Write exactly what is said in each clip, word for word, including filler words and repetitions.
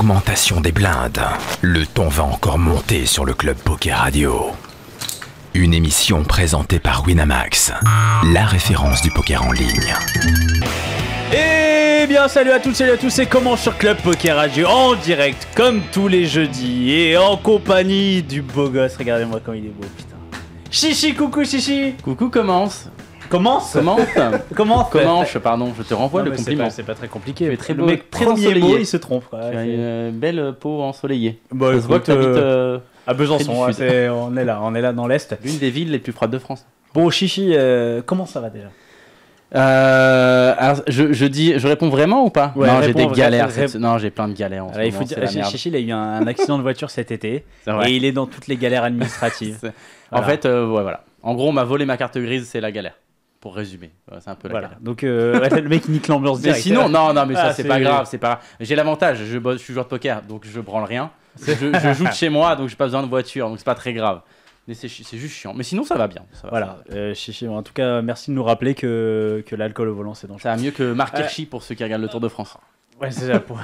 Augmentation des blindes. Le ton va encore monter sur le Club Poker Radio. Une émission présentée par Winamax, la référence du poker en ligne. Eh bien, salut à toutes, salut à tous, c'est Comanche sur Club Poker Radio en direct, comme tous les jeudis, et en compagnie du beau gosse. Regardez-moi comme il est beau, putain. Chichi, coucou, chichi. Coucou, commence. Commence Commence Commence Comanche, pardon, je te renvoie non, le compliment. C'est pas, pas très compliqué, mais très beau. Le mec, très ensoleillé. Mot, il se trompe. Tu as une belle peau ensoleillée. Bah, ça se voit que t'habites euh, à Besançon, ouais, est, on est là, on est là dans l'Est. L'une des villes les plus froides de France. Bon, Chichi, euh, comment ça va déjà? Euh, alors je, je dis, je réponds vraiment ou pas? Ouais, non, j'ai des galères. Cette... Non, j'ai plein de galères. En alors, il faut dire, Chichi, il a eu un accident de voiture cet été et il est dans toutes les galères administratives. En fait, voilà. En gros, on m'a volé ma carte grise, c'est la galère. Pour résumer, c'est un peu la voilà. galère. Donc euh, le mec nique l'ambiance direct. Mais sinon, non, non, mais ça ah, c'est pas grave, c'est pas. J'ai l'avantage, je, je suis joueur de poker, donc je branle rien. Je, je joue de chez moi, donc j'ai pas besoin de voiture, donc c'est pas très grave. Mais c'est juste chiant. Mais sinon, ça va bien. Ça va, voilà. Ça va. Euh, chichi. En tout cas, merci de nous rappeler que que l'alcool au volant, c'est dangereux. Ça va mieux que Marc Hirschi euh... pour ceux qui regardent le Tour de France. Ouais, c'est ça. Pour...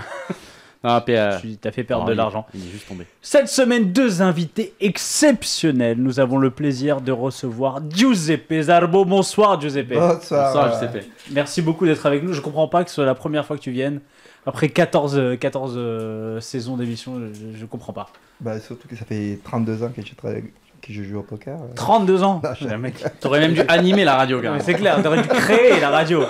Ah, euh... t'as fait perdre non, de l'argent. Il est juste tombé. Cette semaine, deux invités exceptionnels. Nous avons le plaisir de recevoir Giuseppe Zarbo. Bonsoir Giuseppe. Bonsoir, Bonsoir ouais. Giuseppe. Merci beaucoup d'être avec nous. Je comprends pas que ce soit la première fois que tu viennes. Après quatorze, quatorze euh, saisons d'émission, je, je comprends pas. Bah, surtout que ça fait trente-deux ans que je travaille. Qui je joue au poker. trente-deux ans. T'aurais même dû animer la radio, gars. C'est clair, t'aurais dû créer la radio.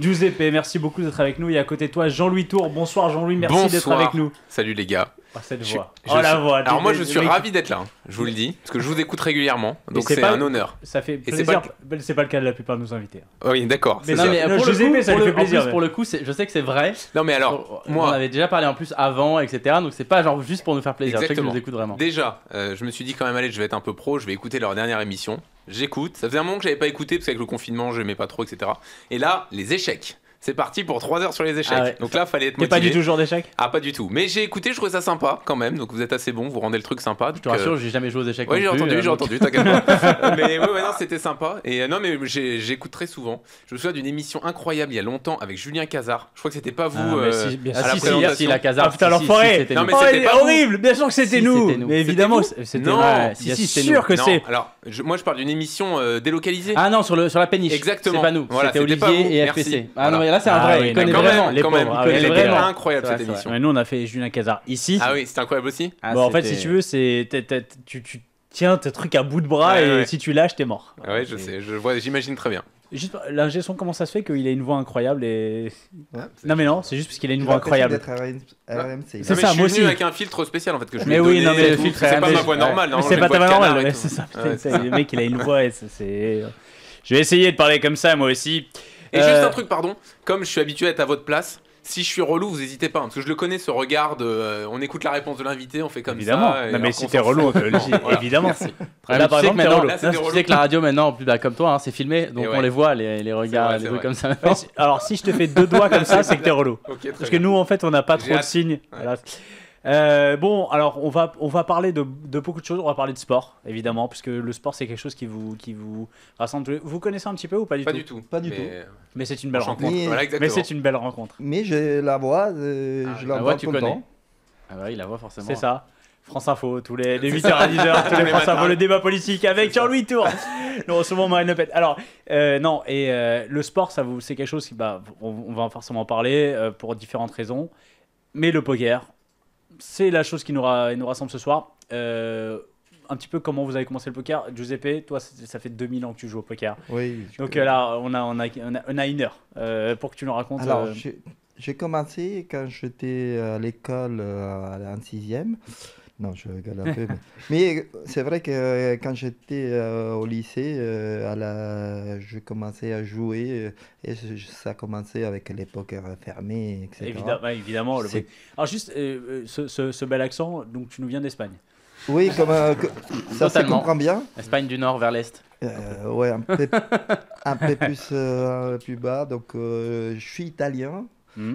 Giuseppe, merci beaucoup d'être avec nous. Et à côté de toi, Jean-Louis Tourre. Bonsoir Jean-Louis, merci d'être avec nous. Salut les gars. Oh, cette voix. Je, je, oh la voix. Alors des, moi, je suis des... ravi d'être là, hein. Je vous le dis, parce que je vous écoute régulièrement, donc c'est un honneur. Ça fait plaisir. C'est pas le cas de la plupart de nos invités. Hein. Oui, d'accord. Mais non, mais pour le coup, ça fait plaisir. Pour le coup, je sais que c'est vrai. Non, mais alors, moi, on avait déjà parlé en plus avant, et cetera. Donc c'est pas genre juste pour nous faire plaisir. Je sais que tu nous écoutes vraiment. Déjà, euh, je me suis dit quand même, allez, je vais être un peu pro, je vais écouter leur dernière émission. J'écoute. Ça faisait un moment que j'avais pas écouté parce qu'avec le confinement, j'aimais pas trop, et cetera. Et là, les échecs. C'est parti pour trois heures sur les échecs. Ah ouais, donc là, fallait être motivé. T'es pas du tout joueur d'échecs? Ah, pas du tout. Mais j'ai écouté, je trouvais ça sympa quand même. Donc vous êtes assez bon, vous rendez le truc sympa. Je te rassure, euh... j'ai jamais joué aux échecs. Oui, j'ai entendu, j'ai entendu, t'inquiète pas. Mais ouais, ouais, non, c'était sympa. Et euh, non, mais j'écoute très souvent. Je me souviens d'une émission incroyable il y a longtemps avec Julien Cazard. Je crois que c'était pas vous. Ah, euh, si, bien à si, la si, si, la Cazard. Ah, putain, l'enfoiré. Non, mais c'était horrible. Bien sûr que c'était nous. Mais évidemment, c'était nous. Si, si, c'est sûr que c'est. Alors, moi, je parle d'une émission délocalisée. Ah non, sur la péniche. Exactement. C'est pas nous. C'était Olivier et F P C. Là, c'est un ah vrai. Oui, il connaît vraiment les pauvres. Elle est incroyable cette émission. Mais nous, on a fait Julien Cazard ici. Ah oui, c'était incroyable aussi. Ah, bon, en fait, si tu veux, c'est tu, tu tiens tes trucs à bout de bras ouais, et ouais. si tu lâches, t'es mort. Ah ouais, je sais. Je vois, j'imagine très bien. Juste, l'ingé son, comment ça se fait qu'il a une voix incroyable et ouais, non mais non, c'est juste parce qu'il a une voix incroyable. C'est ça, ça, moi aussi avec un filtre spécial en fait que je. Mais oui, non mais le filtre, c'est pas ma voix normale. C'est pas ta voix normale. C'est ça. Le mec, il a une voix. C'est. Je vais essayer de parler comme ça moi aussi. Et euh... juste un truc, pardon, comme je suis habitué à être à votre place, si je suis relou, vous n'hésitez pas, hein, parce que je le connais, ce regard de, euh, on écoute la réponse de l'invité, on fait comme évidemment. Ça. Évidemment, mais si t'es relou, on te le dit, évidemment. Merci. Là, là, par tu, sais exemple, relou. Là, non, tu sais que la radio maintenant, plus bah, comme toi, hein, c'est filmé, donc ouais. on les voit, les, les regards, vrai, les trucs vrai. Comme ça. Ouais, alors si je te fais deux doigts comme ça, c'est que t'es relou. Okay, parce bien. Que nous, en fait, on n'a pas trop de signes. Voilà. Euh, bon, alors on va, on va parler de, de beaucoup de choses. On va parler de sport, évidemment, puisque le sport c'est quelque chose qui vous, qui vous rassemble. Vous connaissez un petit peu ou pas du pas tout, du tout Pas du mais tout. Mais c'est une belle rencontre. Mais, voilà, mais c'est une belle rencontre. Mais je la vois, euh, ah, je la, la vois tout le temps. Ah bah oui, la vois forcément. C'est ça. France Info, tous les, les huit heures à dix heures, tous les France Info, le débat politique avec Jean-Louis Tourre. Nous recevons Marine Le Pen. Alors, euh, non, et euh, le sport, ça vous, c'est quelque chose qui, bah, on, on va forcément parler euh, pour différentes raisons. Mais le poker. C'est la chose qui nous, ra nous rassemble ce soir. Euh, un petit peu comment vous avez commencé le poker. Giuseppe, toi, ça fait deux mille ans que tu joues au poker. Oui. Donc euh, là, on a, on, a, on, a, on a une heure euh, pour que tu nous racontes. Alors, euh... j'ai commencé quand j'étais à l'école euh, en sixième. Non, je rigole un peu. Mais, mais c'est vrai que quand j'étais euh, au lycée, euh, à la... je commençais à jouer et ça a commencé avec les pokers fermés, et cetera. Évidemment. Bah, évidemment le... Alors juste, euh, ce, ce, ce bel accent, donc tu nous viens d'Espagne. Oui, comme, euh, que... ça se comprend bien. Espagne du Nord vers l'Est. Euh, ouais, un peu, un peu plus, euh, plus bas. Donc euh, je suis italien. Mm.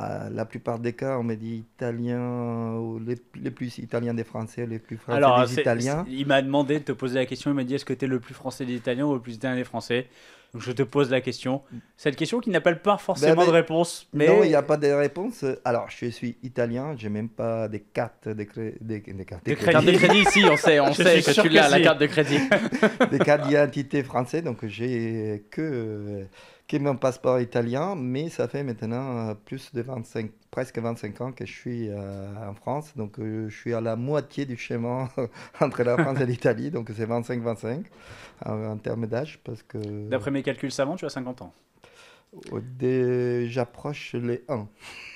Euh, la plupart des cas, on me dit italien, ou les, les plus italiens des Français, les plus français Alors, des Italiens. Il m'a demandé de te poser la question, il m'a dit est-ce que tu es le plus français des Italiens ou le plus italien des Français? Donc je te pose la question. Cette question qui n'appelle pas forcément ben, mais, de réponse. Mais... Non, il n'y a pas de réponse. Alors, je suis italien, je n'ai même pas des cartes de, cré... des... Des cartes de, de crédit. Des cartes de crédit, si, on sait, on sait que tu l'as, la carte de crédit. Des cartes d'identité françaises, donc j'ai que, que mon passeport italien, mais ça fait maintenant plus de vingt-cinq, presque vingt-cinq ans que je suis euh, en France. Donc, euh, je suis à la moitié du chemin entre la France et l'Italie, donc c'est vingt-cinq vingt-cinq. En termes d'âge, parce que... D'après mes calculs savants, tu as cinquante ans. Des... J'approche les un.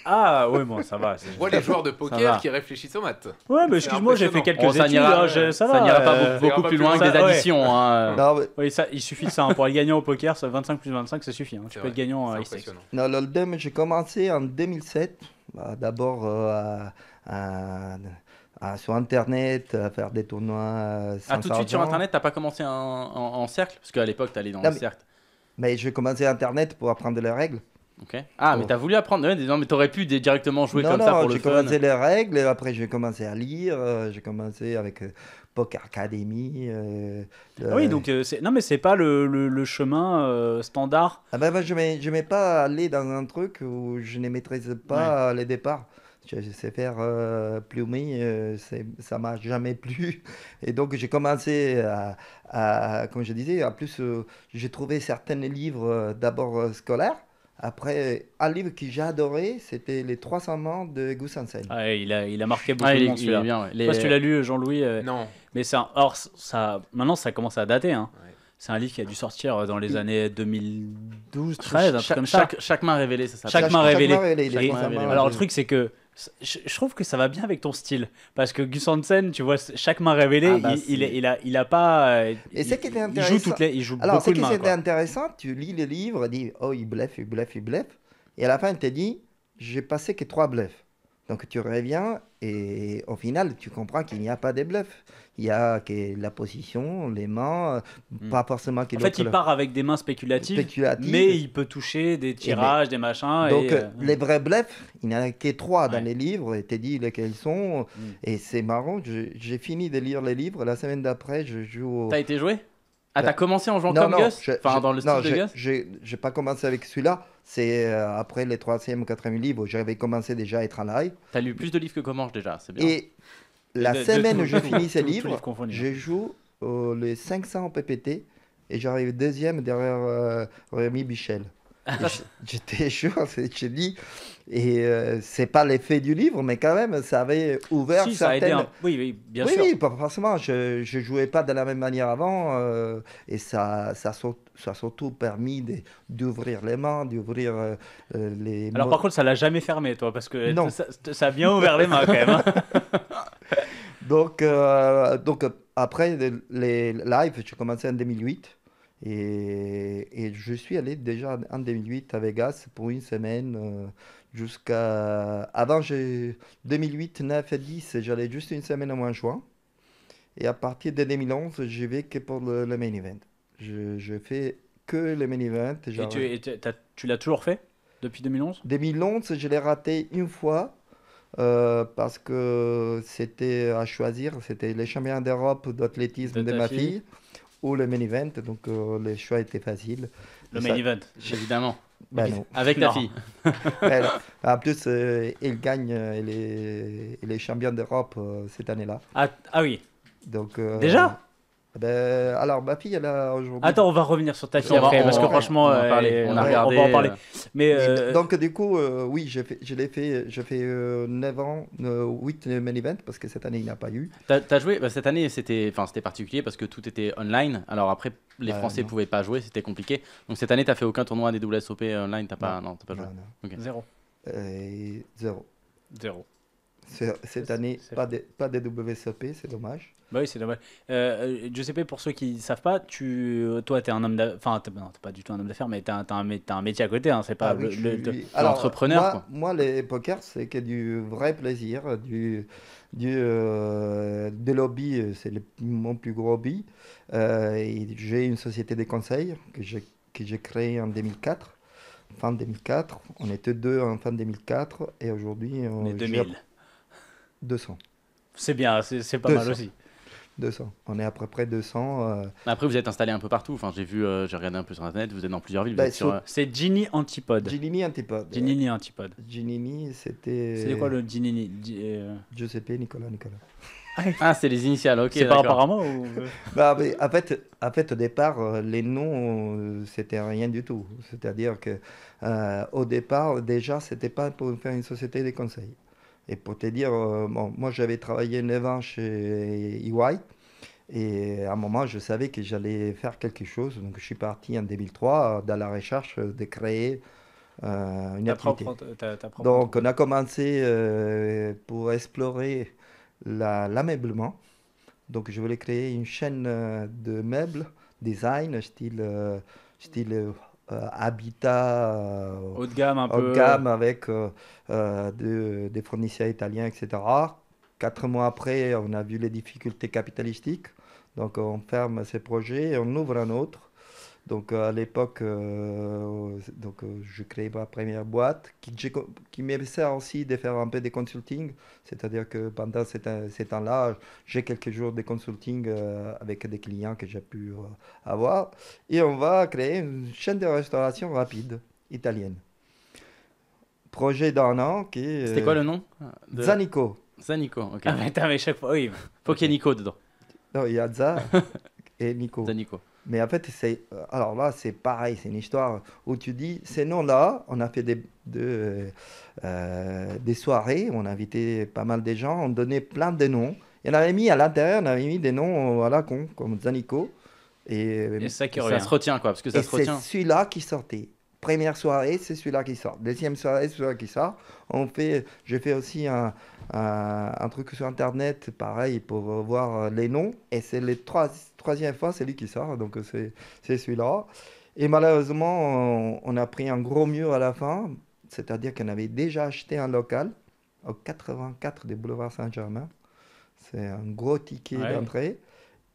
Ah, oui, bon, ça va. Moi, les joueurs de poker qui réfléchissent aux maths. Ouais, mais excuse-moi, j'ai fait quelques oh, études. Ira, hein, ça n'ira pas euh, beaucoup, beaucoup plus, plus loin que des ça, additions. Ouais. Hein. Non, mais... oui, ça, il suffit de ça. Hein. Pour être gagnant au poker, ça, vingt-cinq plus vingt-cinq, ça suffit. Hein. Tu vrai. peux être gagnant à X T X. Non, l'Oldem, j'ai commencé en deux mille sept. Bah, d'abord euh, à... à... Ah, sur Internet, à faire des tournois sans... Ah, tout de suite sur Internet, tu n'as pas commencé en, en, en cercle? Parce qu'à l'époque, tu allais dans non, le mais, cercle. Mais j'ai commencé Internet pour apprendre les règles. Okay. Ah, oh. mais tu as voulu apprendre. Non, mais tu aurais pu directement jouer non, comme non, ça pour le fun. Non, j'ai commencé les règles, et après j'ai commencé à lire, euh, j'ai commencé avec euh, Poker Academy. Euh, ah euh, oui, donc, euh, non mais c'est pas le, le, le chemin euh, standard. Ah ben, ben je n'aimais pas aller dans un truc où je ne maîtrise pas ouais. les départs. Je sais faire euh, plumer, euh, ça ne m'a jamais plu. Et donc, j'ai commencé à, à, comme je disais, en plus, euh, j'ai trouvé certains livres euh, d'abord euh, scolaires. Après, un livre que j'ai adoré, c'était Les trois cents mots de Gus Hansen. Ah, il, a, il a marqué beaucoup ah, de monde, celui-là. Ouais. Les... Je ne sais pas si tu l'as lu, Jean-Louis. Euh, non. Mais ça, alors, ça, maintenant, ça commence à dater. Hein. Ouais. C'est un livre qui a dû sortir dans les il... années deux mille douze, treize, un truc comme ça. Chaque, chaque main révélée, ça s'appelle. Chaque main révélée. Chaque main révélée. Alors, le truc, c'est que je trouve que ça va bien avec ton style, parce que Gus Hansen, tu vois, chaque main révélée, ah bah, il, il, il, a, il a pas. Et il, c'est qu'il est intéressant. Il joue toutes les, il joue Alors, beaucoup de mains. Alors, c'est que c'était intéressant. Tu lis le livre, dis oh il bluffe, il bluffe, il bluffe, et à la fin il te dit j'ai passé que trois bluffs. Donc tu reviens et au final tu comprends qu'il n'y a pas de bluffs. Il y a que la position, les mains, mmh. pas forcément qu'il... En fait, il part avec des mains spéculatives, spéculatives, mais il peut toucher des tirages, des machins. Donc, et euh... les vrais bluffs, il n'y en a que trois dans ouais. les livres, et t'es dit lesquels sont. Mmh. Et c'est marrant, j'ai fini de lire les livres, la semaine d'après, je joue... Au... T'as été joué? Ah, t'as commencé en jouant non, comme non, Gus je, Enfin, je, dans le style non, de Gus j'ai pas commencé avec celui-là. C'est euh, après les troisième ou quatrième livres, j'avais commencé déjà à être en live. T'as lu plus de livres que Comanche déjà, c'est bien. Et... La de, semaine de, où je finis ces livres, je joue euh, les cinq cents en P P T et j'arrive deuxième derrière euh, Rémi Bichel. J'étais chaud, j'ai dit, et euh, c'est pas l'effet du livre, mais quand même, ça avait ouvert si, certaines... Ça a aidé un... Oui, oui, bien oui, sûr. Oui, forcément, je, je jouais pas de la même manière avant euh, et ça, ça saute. Ça a surtout permis d'ouvrir les mains, d'ouvrir euh, les... Alors par contre, ça ne l'a jamais fermé, toi, parce que non. Ça, ça a bien ouvert les mains quand même. Hein. donc, euh, donc après les lives, j'ai commencé en deux mille huit et, et je suis allé déjà en deux mille huit à Vegas pour une semaine euh, jusqu'à... Avant, deux mille huit, neuf et dix, j'allais juste une semaine au mois de juin. Et à partir de deux mille onze, j'y vais que pour le, le main event. Je, je fais que les main events. Genre... Et tu, tu l'as toujours fait depuis deux mille onze? deux mille onze, je l'ai raté une fois euh, parce que c'était à choisir. C'était les champions d'Europe d'athlétisme de, de ma fille. fille ou le main event. Donc euh, les choix étaient faciles. Le main Ça... event, évidemment. Ben non. Avec ta fille. Ben en plus, euh, il gagne euh, les, les champions d'Europe euh, cette année-là. Ah, ah oui. Donc, euh, déjà? Ben, alors ma fille elle a aujourd'hui... Attends, on va revenir sur ta fille après, parce que franchement on va en parler. Mais euh... donc du coup euh, oui, je l'ai fait, je fais euh, neuf ans, huit main event parce que cette année il n'y a pas eu. T'as as joué bah, cette année, c'était enfin c'était particulier parce que tout était online. Alors après les euh, Français ne pouvaient pas jouer, c'était compliqué. Donc cette année t'as fait aucun tournoi des W S O P online, t'as pas... Non, t'as pas joué. Non, non. Okay. Zéro. Euh, zéro. Zéro. Cette année, pas de, pas de W S O P, c'est dommage. Bah oui, c'est dommage. Euh, Giuseppe, pour ceux qui ne savent pas, tu, toi, tu es un homme d'affaires, enfin, tu n'es pas du tout un homme d'affaires, mais tu as, as, as un métier à côté, hein, c'est pas ah oui, l'entrepreneur. Le, le, moi, moi, les poker, c'est que du vrai plaisir, du, du euh, de lobby, c'est mon plus gros hobby. Euh, J'ai une société de conseil que j'ai créée en deux mille quatre. Fin deux mille quatre, on était deux en fin deux mille quatre et aujourd'hui on, on est deux mille. deux cents. C'est bien, c'est pas deux cents. Mal aussi. deux cents. On est à peu près deux cents. Euh... Après, vous êtes installé un peu partout. Enfin, j'ai vu, euh, j'ai regardé un peu sur Internet. Vous êtes dans plusieurs villes. Bah, sur... euh... C'est Ginini Antipode. Ginini Antipode. Ginini Antipode. Ginini, c'était. C'était quoi le Ginini G... euh... Giuseppe Nicolas Nicolas. Ah, c'est les initiales, ok. C'est par rapport à moi ou... bah, mais, en, fait, en fait, au départ, les noms, c'était rien du tout. C'est-à-dire qu'au euh, départ, déjà, ce n'était pas pour faire une société de conseil. Et pour te dire, euh, bon, moi, j'avais travaillé neuf ans chez E Y. Et à un moment, je savais que j'allais faire quelque chose. Donc, je suis parti en deux mille trois dans la recherche de créer... Euh, une activité. Propre, ta, ta propre... Donc, on a commencé euh, pour explorer... l'ameublement. Donc je voulais créer une chaîne de meubles, design, style, euh, style euh, habitat, euh, haut de gamme, un haut peu. De gamme avec euh, euh, de, des fournisseurs italiens, et cetera. Quatre mois après, on a vu les difficultés capitalistiques. Donc on ferme ces projets et on ouvre un autre. Donc à l'époque, euh, donc je crée ma première boîte qui, qui me sert aussi de faire un peu de consulting. C'est-à-dire que pendant ces, ces temps-là, j'ai quelques jours de consulting euh, avec des clients que j'ai pu euh, avoir. Et on va créer une chaîne de restauration rapide italienne. Projet d'un an qui est... C'était quoi le nom de... Zanico. Zanico, ok. Ah, mais attends, mais chaque fois, oui. Faut qu'il y ait Nico dedans. Non, il y a Za et Nico. Zanico. Mais en fait, c'est, alors là, c'est pareil, c'est une histoire où tu dis, ces noms-là, on a fait des, de, euh, des soirées, on a invité pas mal de gens, on donnait plein de noms. Et on avait mis à l'intérieur, on avait mis des noms à la con, comme Zanico. Et, et ça, qui ça se retient, quoi, parce que ça et se retient. C'est celui-là qui sortait. Première soirée, c'est celui-là qui sort. Deuxième soirée, c'est celui-là qui sort. On fait, je fais aussi un, un, un truc sur Internet, pareil, pour voir les noms. Et c'est la trois, troisième fois, c'est lui qui sort. Donc, c'est celui-là. Et malheureusement, on, on a pris un gros mur à la fin. C'est-à-dire qu'on avait déjà acheté un local au quatre-vingt-quatre des Boulevard Saint-Germain. C'est un gros ticket ouais. d'entrée.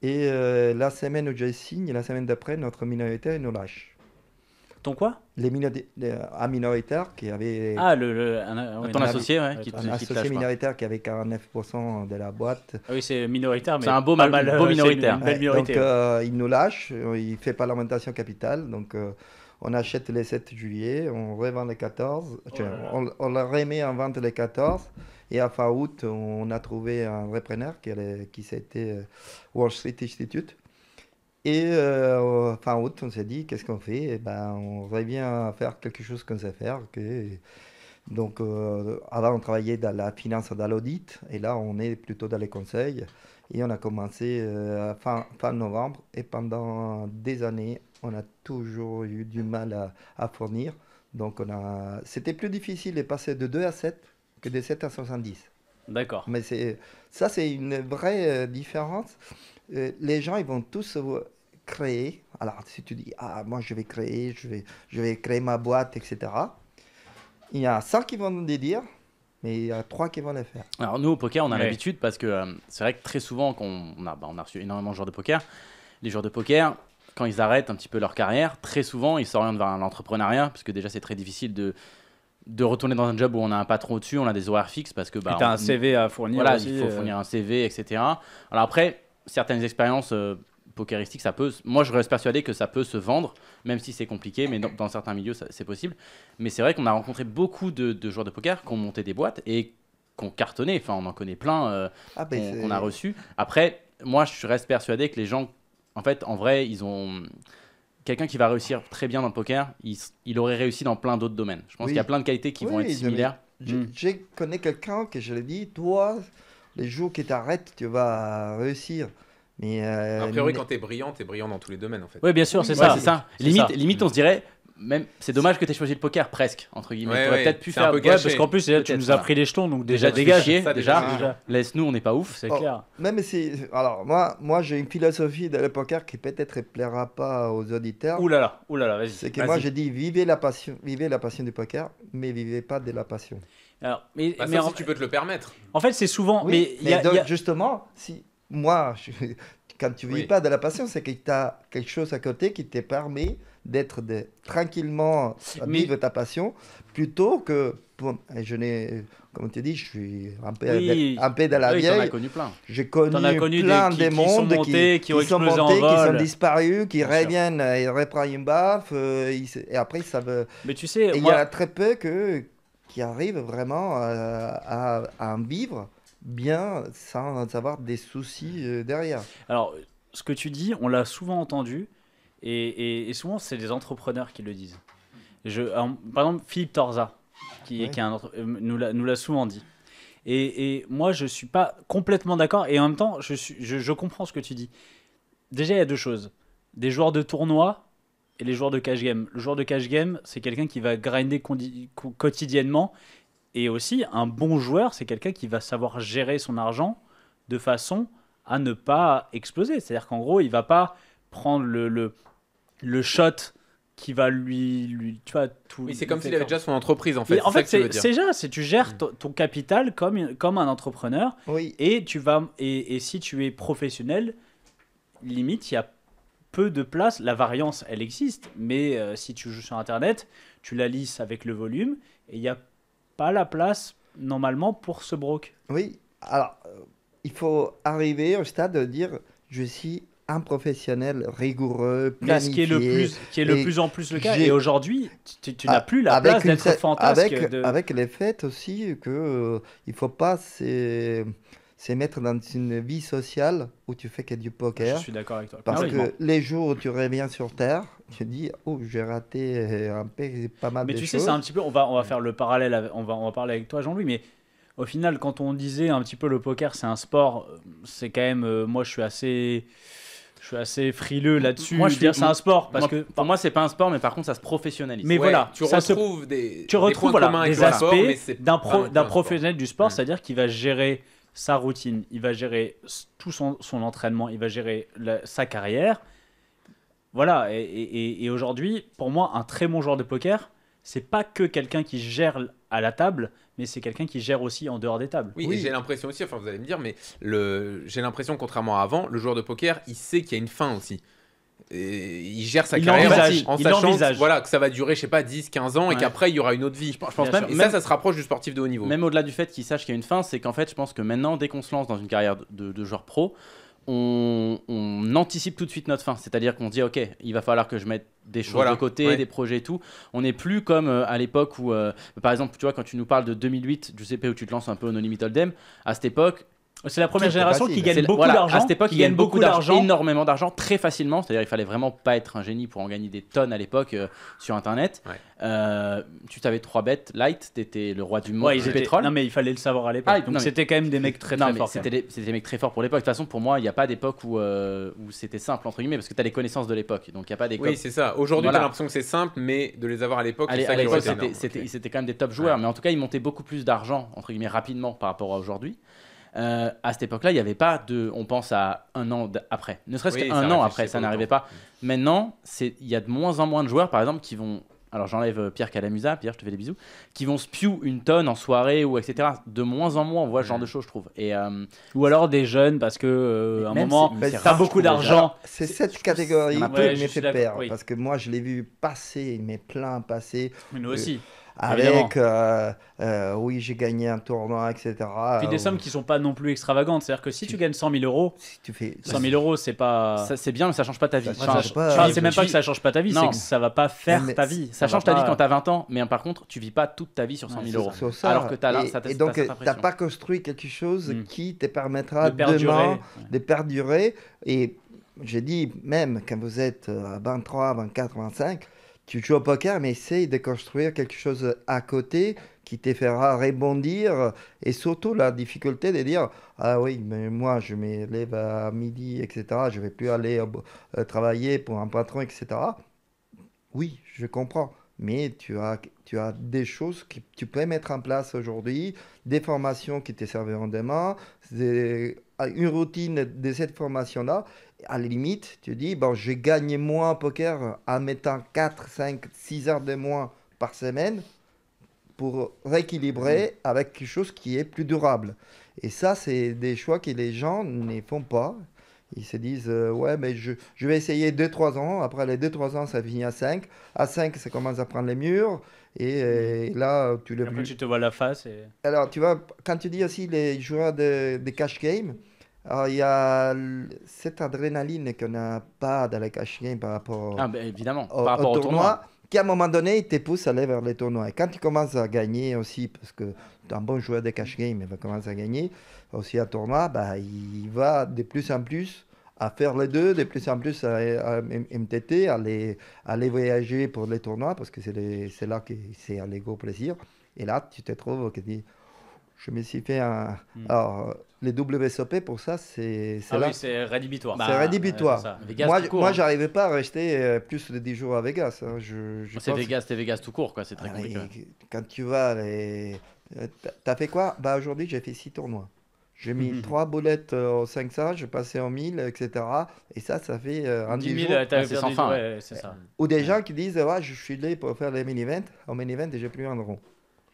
Et euh, la semaine où je signe, la semaine d'après, notre minoritaire nous lâche. Ton quoi? Les un minoritaire qui avait... Ah, le, le, un, un, oui, ton associé, ouais, qui, un qui associé lâche, minoritaire qui avait quarante-neuf pour cent de la boîte. Ah oui, c'est minoritaire, mais... C'est un beau, mal, mal, beau minoritaire. Une, une belle minorité. Donc, euh, il nous lâche, il ne fait pas l'augmentation capitale. Donc, euh, on achète les sept juillet, on revend les quatorze. Oh là là. On, on les remet en vente les quatorze. Et à fin août, on a trouvé un repreneur qui, qui s'était Wall Street Institute. Et euh, fin août, on s'est dit, qu'est-ce qu'on fait? Et ben, on revient à faire quelque chose qu'on sait faire. Okay. Donc, euh, avant, on travaillait dans la finance, dans l'audit. Et là, on est plutôt dans les conseils. Et on a commencé euh, fin, fin novembre. Et pendant des années, on a toujours eu du mal à, à fournir. Donc, on a... c'était plus difficile de passer de deux à sept que de sept à soixante-dix. D'accord. Mais ça, c'est une vraie différence. Les gens, ils vont tous créer. Alors, si tu dis, ah, moi, je vais créer, je vais, je vais créer ma boîte, et cetera. Il y a cinq qui vont les dire, mais il y a trois qui vont les faire. Alors, nous, au poker, on a ouais. l'habitude parce que euh, c'est vrai que très souvent, qu'on, on, a, bah, on a reçu énormément de joueurs de poker. Les joueurs de poker, quand ils arrêtent un petit peu leur carrière, très souvent, ils s'orientent vers l'entrepreneuriat parce que déjà, c'est très difficile de... de retourner dans un job où on a un patron au-dessus, on a des horaires fixes parce que... Bah, tu as un C V à fournir. Voilà, aussi, il faut euh... fournir un C V, et cetera. Alors après, certaines expériences euh, pokéristiques, ça peut... Moi, je reste persuadé que ça peut se vendre, même si c'est compliqué, mais dans, dans certains milieux, c'est possible. Mais c'est vrai qu'on a rencontré beaucoup de, de joueurs de poker qui ont monté des boîtes et qui ont cartonné. Enfin, on en connaît plein euh, ah, qu'on qu'on a reçus. Après, moi, je reste persuadé que les gens, en fait, en vrai, ils ont... Quelqu'un qui va réussir très bien dans le poker, il, il aurait réussi dans plein d'autres domaines. Je pense oui. qu'il y a plein de qualités qui oui, vont être similaires. Je, mm. je connais quelqu'un que je lui ai dit, toi, les jours qui t'arrêtent, tu vas réussir. Mais euh, a priori, mais... quand tu es brillant, tu es brillant dans tous les domaines en fait. Oui, bien sûr, c'est oui, ça. Ouais, ça. Limite, ça. Limite, on se dirait, même, c'est dommage que tu aies choisi le poker presque, entre guillemets. Ouais, tu aurais ouais, peut-être pu faire... Ouais, parce qu'en plus, là, tu nous as pris les jetons, donc déjà, dégage. Déjà, déjà. Laisse-nous, on n'est pas ouf, c'est oh, clair. Même si... Alors, moi, moi j'ai une philosophie dans le poker qui peut-être ne plaira pas aux auditeurs. Ouh là là, ouh là là, vas-y. C'est que vas moi, j'ai dit, vivez la passion, vivez la passion du poker, mais vivez pas de la passion. Alors, mais, bah, mais ça, en... si tu peux te le permettre. En fait, c'est souvent... Oui, mais, mais y a, donc, y a... justement, si moi... Je... Quand tu ne vis oui. pas de la passion, c'est que tu as quelque chose à côté qui te permet d'être de, tranquillement mais... vivre ta passion, plutôt que, bon, je n'ai, comme tu dis, je suis un peu, oui. un peu dans la oui, vieille. J'ai connu plein, connu plein des, qui, des qui mondes sont montés, qui, qui, qui sont montés, en vol. qui sont disparus, qui Bien reviennent, sûr. ils reprennent une baffe, euh, ils, et après ça veut. Mais tu sais, il moi... y en a très peu que, qui arrivent vraiment à, à, à en vivre. Bien sans avoir des soucis derrière. Alors, ce que tu dis, on l'a souvent entendu, et, et, et souvent, c'est des entrepreneurs qui le disent. Je, alors, par exemple, Philippe Torza, qui, ouais. qui est un, nous l'a souvent dit. Et, et moi, je ne suis pas complètement d'accord, et en même temps, je, suis, je, je comprends ce que tu dis. Déjà, il y a deux choses. Des joueurs de tournoi et les joueurs de cash game. Le joueur de cash game, c'est quelqu'un qui va grinder quotidiennement. Et aussi, un bon joueur, c'est quelqu'un qui va savoir gérer son argent de façon à ne pas exploser. C'est-à-dire qu'en gros, il ne va pas prendre le, le, le shot qui va lui... lui tu vois, tout oui, c'est comme s'il avait déjà son entreprise, en fait. Et en fait, c'est déjà, c'est tu gères ton, ton capital comme, comme un entrepreneur. Oui. Et, tu vas, et, et si tu es professionnel, limite, il y a peu de place. La variance, elle existe. Mais euh, si tu joues sur Internet, tu la lisses avec le volume et il y a pas la place normalement pour ce broc. Oui, alors euh, il faut arriver au stade de dire je suis un professionnel rigoureux, planifié. Mais ce qui est le plus, qui est le plus en plus le cas. Et aujourd'hui, tu, tu n'as plus la place d'être fantasque. Avec, de... avec les faits aussi que euh, il faut pas se mettre dans une vie sociale où tu fais que du poker. Je suis d'accord avec toi. Parce que les jours où tu reviens sur terre, tu dis oh j'ai raté un peu pas mal de choses. Mais tu sais c'est un petit peu on va on va faire le parallèle avec, on va on va parler avec toi Jean-Louis mais au final quand on disait un petit peu le poker c'est un sport c'est quand même euh, moi je suis assez je suis assez frileux là-dessus. Moi je veux dire c'est un sport parce moi, que pour moi c'est pas un sport mais par contre ça se professionnalise. Mais ouais, voilà tu retrouves se, des tu retrouves des, voilà, des aspects d'un pro, d'un professionnel du sport mmh. c'est-à-dire qu'il va gérer sa routine il va gérer tout son son entraînement il va gérer la, sa carrière. Voilà, et, et, et aujourd'hui, pour moi, un très bon joueur de poker, c'est pas que quelqu'un qui gère à la table, mais c'est quelqu'un qui gère aussi en dehors des tables. Oui, oui. J'ai l'impression aussi, enfin vous allez me dire, mais j'ai l'impression, contrairement à avant, le joueur de poker, il sait qu'il y a une fin aussi. Et il gère sa il carrière envisage, en sachant que, voilà, que ça va durer, je sais pas, dix, quinze ans ouais. et qu'après il y aura une autre vie. Je pense, je pense même, et même, ça, ça se rapproche du sportif de haut niveau. Même au-delà du fait qu'il sache qu'il y a une fin, c'est qu'en fait, je pense que maintenant, dès qu'on se lance dans une carrière de, de, de joueur pro, On, on anticipe tout de suite notre fin, c'est-à-dire qu'on dit ok, il va falloir que je mette des choses voilà, de côté, ouais. des projets et tout. On n'est plus comme euh, à l'époque où, euh, par exemple, tu vois, quand tu nous parles de deux mille huit, Giuseppe, où tu te lances un peu au No Limit Hold'em, à cette époque. C'est la première génération facile. qui gagne beaucoup voilà, d'argent. À cette époque, qui il gagne beaucoup d'argent, énormément d'argent, très facilement. C'est-à-dire, il fallait vraiment pas être un génie pour en gagner des tonnes à l'époque euh, sur Internet. Ouais. Euh, tu t'avais trois bêtes light, t'étais le roi du monde ouais, du étaient... pétrole. Non, mais il fallait le savoir à l'époque. Ah, donc c'était mais... quand même des mecs très, non, très mais forts. C'était des... des mecs très forts pour l'époque. De toute façon, pour moi, il n'y a pas d'époque où, euh, où c'était simple entre guillemets, parce que t'as les connaissances de l'époque. Donc il y a pas d'époque. Oui, c'est ça. Aujourd'hui, voilà. T'as l'impression que c'est simple, mais de les avoir à l'époque, c'était quand même des top joueurs. Mais en tout cas, ils montaient beaucoup plus d'argent entre guillemets rapidement par rapport à aujourd'hui. Euh, à cette époque-là, il n'y avait pas de. On pense à un an après. Ne serait-ce oui, qu'un an après, ça n'arrivait pas. Maintenant, il y a de moins en moins de joueurs, par exemple, qui vont. Alors j'enlève Pierre Calamusa, Pierre, je te fais des bisous. Qui vont spew une tonne en soirée ou et cetera. De moins en moins, on voit ce genre de choses, je trouve. Et, euh, ou alors des jeunes, parce que euh, à un moment, t'as beaucoup d'argent. C'est cette catégorie qui me fait perdre. Parce que moi, je l'ai vu passer, mais plein passer. Mais nous euh, aussi. Avec, euh, euh, oui, j'ai gagné un tournoi, et cetera. Puis des euh, sommes qui ne sont pas non plus extravagantes. C'est-à-dire que si tu, tu gagnes cent mille euros, si tu fais... cent mille euros, c'est pas... C'est bien, mais ça ne change pas ta vie. Enfin, enfin, c'est tu... même pas que ça ne change pas ta vie, c'est que ça ne va pas faire mais ta vie. Ça, ça change ta pas... vie quand tu as vingt ans, mais par contre, tu ne vis pas toute ta vie sur cent mille euros. Ça. Alors que tu as là, ça t'a. Et donc, tu n'as pas construit quelque chose mmh. qui te permettra de perdurer. demain de perdurer. Et j'ai dit, même quand vous êtes à vingt-trois, vingt-quatre, vingt-cinq, tu joues au poker, mais essaye de construire quelque chose à côté qui te fera rebondir. Et surtout, la difficulté de dire « Ah oui, mais moi, je me lève à midi, et cetera. Je ne vais plus aller euh, travailler pour un patron, et cetera » Oui, je comprends. Mais tu as, tu as des choses que tu peux mettre en place aujourd'hui, des formations qui te serviront demain, des, une routine de cette formation-là. À la limite, tu dis, bon, j'ai gagné moins au poker en mettant quatre, cinq, six heures de moins par semaine pour rééquilibrer mmh. avec quelque chose qui est plus durable. Et ça, c'est des choix que les gens ne font pas. Ils se disent euh, ouais, mais je, je vais essayer deux trois ans. Après les deux trois ans, ça finit à cinq. À cinq, ça commence à prendre les murs. Et, et là, tu le. Après, tu te vois la face. Et... Alors, tu vois, quand tu dis aussi les joueurs de, de cash game, il y a cette adrénaline qu'on n'a pas dans les cash game par rapport, ah, ben, évidemment. Au, par rapport au, au tournoi. tournoi. Qui à un moment donné, il te pousse à aller vers les tournois. Et quand tu commences à gagner aussi, parce que tu es un bon joueur de cash game, il va commencer à gagner aussi à tournoi, bah, il va de plus en plus à faire les deux, de plus en plus à, à, à M T T, à aller à les voyager pour les tournois, parce que c'est là que c'est un gros plaisir. Et là, tu te trouves que tu, je me suis fait un... Mm. Alors, les W S O P, pour ça, c'est... Ah là, oui, c'est rédhibitoire. C'est bah, rédhibitoire. Vegas moi, moi je n'arrivais pas à rester plus de dix jours à Vegas. Hein. Je, je c'est pense... Vegas, c'est Vegas tout court, quoi. C'est très ah, compliqué. Et, quand tu vas... Les... T'as fait quoi? Bah, aujourd'hui, j'ai fait six tournois. J'ai mis mmh. trois boulettes au cinq cents, je passais en mille, et cetera. Et ça, ça fait euh, un dix mille, ah, c'est sans fin. Ouais, ouais, ça. Ou des ouais. gens qui disent ouais, je suis là pour faire les mini-events. En mini-event, j'ai plus un rond.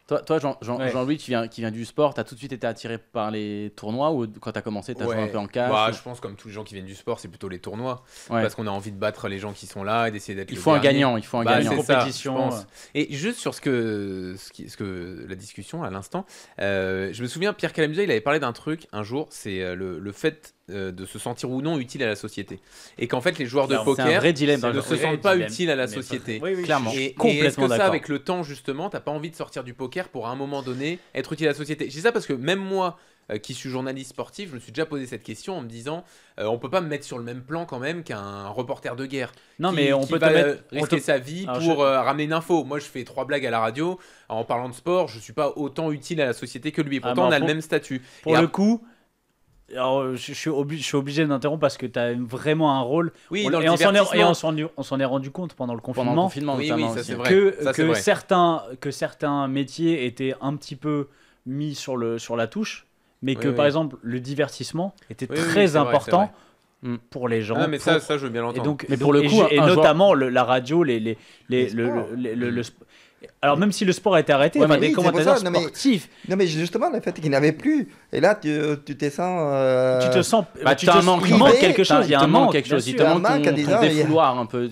Toi, toi Jean, Jean, ouais. Jean-Louis, qui vient, qui vient du sport, tu as tout de suite été attiré par les tournois ou quand tu as commencé, tu as ouais. joué un peu en cash bah, ou... Je pense comme tous les gens qui viennent du sport, c'est plutôt les tournois. Ouais. Parce qu'on a envie de battre les gens qui sont là et d'essayer d'être le dernier. Un gagnant, il faut un bah, gagnant. Compétition. Ça, et juste sur ce que, ce qui, ce que la discussion à l'instant, euh, je me souviens, Pierre Calamusa, il avait parlé d'un truc un jour, c'est le, le fait... Euh, de se sentir ou non utile à la société et qu'en fait les joueurs de non, poker dilemme, ne se sentent pas utiles à la société oui, oui, clairement et, et est-ce que ça avec le temps justement t'as pas envie de sortir du poker pour à un moment donné être utile à la société? J'ai ça parce que même moi euh, qui suis journaliste sportif, je me suis déjà posé cette question en me disant euh, on peut pas me mettre sur le même plan quand même qu'un reporter de guerre non qui, mais on qui peut va te mettre, risquer te... sa vie alors pour je... euh, ramener une info. Moi je fais trois blagues à la radio en parlant de sport, je suis pas autant utile à la société que lui, pourtant ah, on a pour... le même statut pour et le à... coup. Alors, je, je, suis oblig, je suis obligé de l'interrompre parce que tu as vraiment un rôle. Oui, on, dans et, le on est, et on s'en est, est rendu compte pendant le confinement, pendant le confinement oui, oui, ça, aussi, vrai. Que, ça, que, certains, que certains métiers étaient un petit peu mis sur, le, sur la touche, mais oui, que oui. par exemple le divertissement était oui, très oui, important. Vrai, pour les gens. Ah, mais pour... ça, ça, je veux bien l'entendre. Et donc, mais pour le coup, et, et notamment joueur... le, la radio, les, les, les, les le, le, le, le sp... alors même si le sport a été arrêté, ouais, mais oui, des commentateurs non, mais... sportifs. Non mais justement, le fait qu'il n'y avait plus. Et là, tu, tu te sens. Euh... Tu te sens. Bah, tu te manques quelque chose. Il y a un manque quelque chose. Il te manque des défouloirs un peu.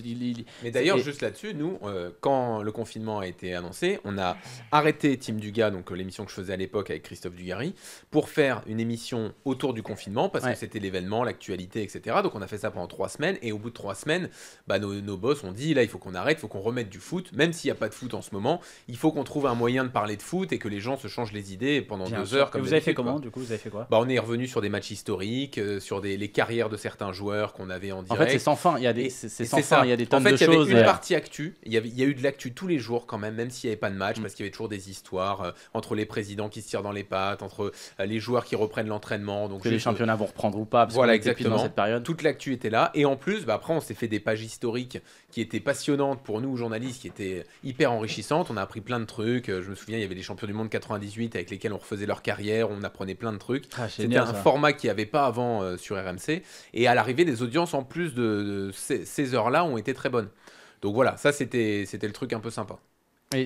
Mais d'ailleurs, juste là-dessus, nous, quand le confinement a été annoncé, on a arrêté Team Duga, donc l'émission que je faisais à l'époque avec Christophe Dugary, pour faire une émission autour du confinement parce que c'était l'événement, l'actualité, et cetera. Donc on a fait ça pendant trois semaines et au bout de trois semaines, bah, nos, nos boss ont dit là il faut qu'on arrête, il faut qu'on remette du foot, même s'il n'y a pas de foot en ce moment, il faut qu'on trouve un moyen de parler de foot et que les gens se changent les idées pendant bien deux sûr. Heures. Comme et vous avez fait quoi. Comment du coup vous avez fait quoi? Bah, on est revenu sur des matchs historiques, euh, sur des, les carrières de certains joueurs qu'on avait en direct. En fait c'est sans fin, il y a des, c'est, c'est sans fin. Il y a des tonnes en fait, de choses. En fait il y avait une ouais. partie actu, il y, avait, il y a eu de l'actu tous les jours quand même, même s'il n'y avait pas de match mmh. parce qu'il y avait toujours des histoires euh, entre les présidents qui se tirent dans les pattes, entre euh, les joueurs qui reprennent l'entraînement. Donc que les championnats vont reprendre ou pas. Voilà exactement. Toute l'actu était là et en plus bah après on s'est fait des pages historiques qui étaient passionnantes pour nous journalistes, qui étaient hyper enrichissantes. On a appris plein de trucs, je me souviens il y avait les champions du monde quatre-vingt-dix-huit avec lesquels on refaisait leur carrière, on apprenait plein de trucs. Ah, c'était un ça. Format qu'il n'y avait pas avant euh, sur R M C et à l'arrivée des audiences en plus de, de ces, ces heures là ont été très bonnes. Donc voilà, ça c'était c'était le truc un peu sympa.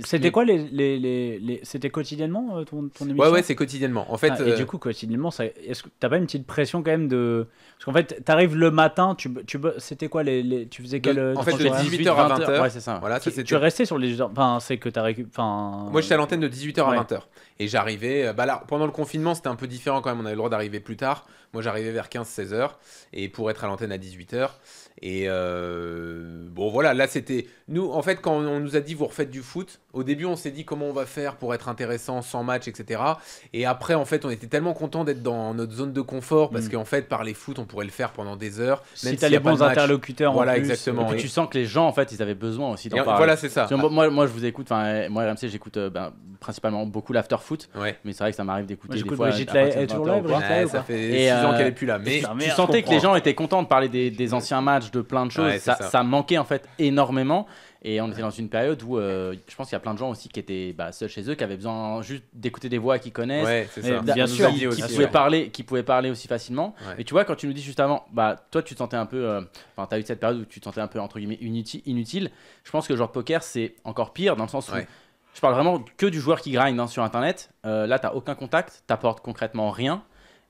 C'était mais... quoi les, les, les, les... C'était quotidiennement euh, ton, ton émission? Ouais, ouais, c'est quotidiennement. En fait, ah, et euh... du coup, quotidiennement, ça... est-ce que t'as pas une petite pression quand même de... Parce qu'en fait, t'arrives le matin, tu, tu... c'était quoi les, les... Tu faisais quel... En fait, de dix-huit heures à vingt heures. Ouais, c'est ça. Voilà, ça tu restais sur les... Enfin, c'est que t'as récup... Enfin... Moi, j'étais à l'antenne de dix-huit heures ouais. à vingt heures. Et j'arrivais... Bah là, pendant le confinement, c'était un peu différent quand même. On avait le droit d'arriver plus tard. Moi, j'arrivais vers quinze seize heures. Et pour être à l'antenne à dix-huit heures... Et euh, bon voilà, là c'était nous en fait quand on nous a dit vous refaites du foot, au début on s'est dit comment on va faire pour être intéressant sans match et cetera. Et après en fait on était tellement content d'être dans notre zone de confort parce mmh. qu'en fait parler foot on pourrait le faire pendant des heures. Même si t'as si les bons interlocuteurs, voilà en plus, exactement. Et puis tu sens que les gens en fait ils avaient besoin aussi d'en parler. Voilà c'est ça. Moi moi je vous écoute, enfin moi R M C j'écoute euh, ben, principalement beaucoup l'after foot, ouais. mais c'est vrai que ça m'arrive d'écouter des fois. J'écoute Gitla est toujours là, ça fait six ans qu'elle est plus là. Mais tu sentais que les gens étaient contents de parler des anciens matchs, de plein de choses, ouais, ça, ça. ça manquait en fait énormément et on ouais. était dans une période où euh, je pense qu'il y a plein de gens aussi qui étaient bah, seuls chez eux, qui avaient besoin juste d'écouter des voix qu'ils connaissent, ouais, bien sûr, qui, qui pouvaient parler, qui pouvaient parler aussi facilement. Ouais. Et tu vois quand tu nous dis juste avant, bah toi tu te sentais un peu, enfin euh, t'as eu cette période où tu te sentais un peu entre guillemets inutile. inutile. Je pense que le genre de poker c'est encore pire dans le sens où ouais. je parle vraiment que du joueur qui grind hein, sur internet. Euh, là t'as aucun contact, t'apportes concrètement rien.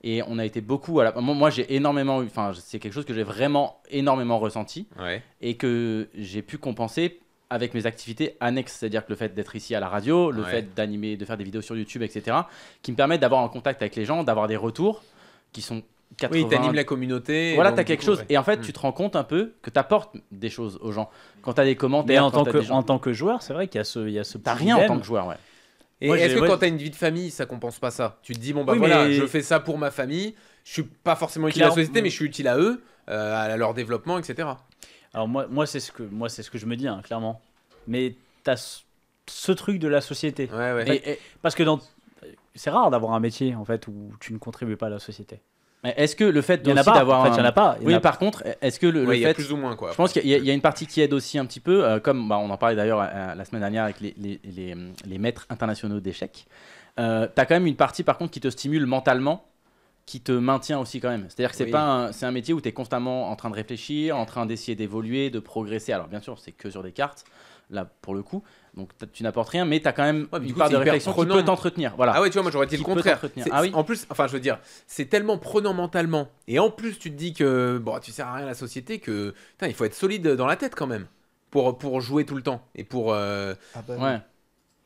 Et on a été beaucoup à la... Moi, j'ai énormément eu... Enfin, c'est quelque chose que j'ai vraiment énormément ressenti. Ouais. Et que j'ai pu compenser avec mes activités annexes. C'est-à-dire que le fait d'être ici à la radio, le ouais. fait d'animer, de faire des vidéos sur YouTube, et cetera, qui me permettent d'avoir un contact avec les gens, d'avoir des retours qui sont... quatre-vingts Oui, t'animes la communauté. Voilà, t'as quelque coup, chose. Ouais. Et en fait, mmh. tu te rends compte un peu que t'apportes des choses aux gens. Quand t'as des commentaires, mais en, tant que, des gens... en tant que joueur, c'est vrai qu'il y a ce, il y a ce t'as rien problème. En tant que joueur, ouais. Et est-ce que ouais. quand t'as une vie de famille, ça compense pas ça? Tu te dis, bon, bah oui, voilà, mais... je fais ça pour ma famille. Je suis pas forcément utile Claire... à la société, mais je suis utile à eux, euh, à leur développement, et cetera. Alors, moi, moi c'est ce, ce que je me dis, hein, clairement. Mais t'as ce truc de la société. Ouais, ouais. Et, et... Parce que dans... c'est rare d'avoir un métier, en fait, où tu ne contribues pas à la société. Est-ce que le fait d'avoir, en fait, il y en a pas. Oui, par contre, est-ce que le, oui, le fait, il y a plus ou moins quoi. Je pense qu'il y, y a une partie qui aide aussi un petit peu, euh, comme bah, on en parlait d'ailleurs euh, la semaine dernière avec les, les, les, les maîtres internationaux d'échecs. Euh, T'as quand même une partie par contre qui te stimule mentalement, qui te maintient aussi quand même. C'est-à-dire que c'est oui. pas, un, c'est un métier où tu es constamment en train de réfléchir, en train d'essayer d'évoluer, de progresser. Alors bien sûr, c'est que sur des cartes. Là, pour le coup, donc tu n'apportes rien, mais tu as quand même ouais, une coup, part de réflexion prenant. qui peut t'entretenir. Voilà. Ah ouais, tu vois, moi j'aurais dit le contraire. Ah oui. En plus, enfin, je veux dire, c'est tellement prenant mentalement. Et en plus, tu te dis que bon, tu sers à rien à la société, que putain, il faut être solide dans la tête quand même pour, pour jouer tout le temps. Et pour. Euh, ah ben, ouais.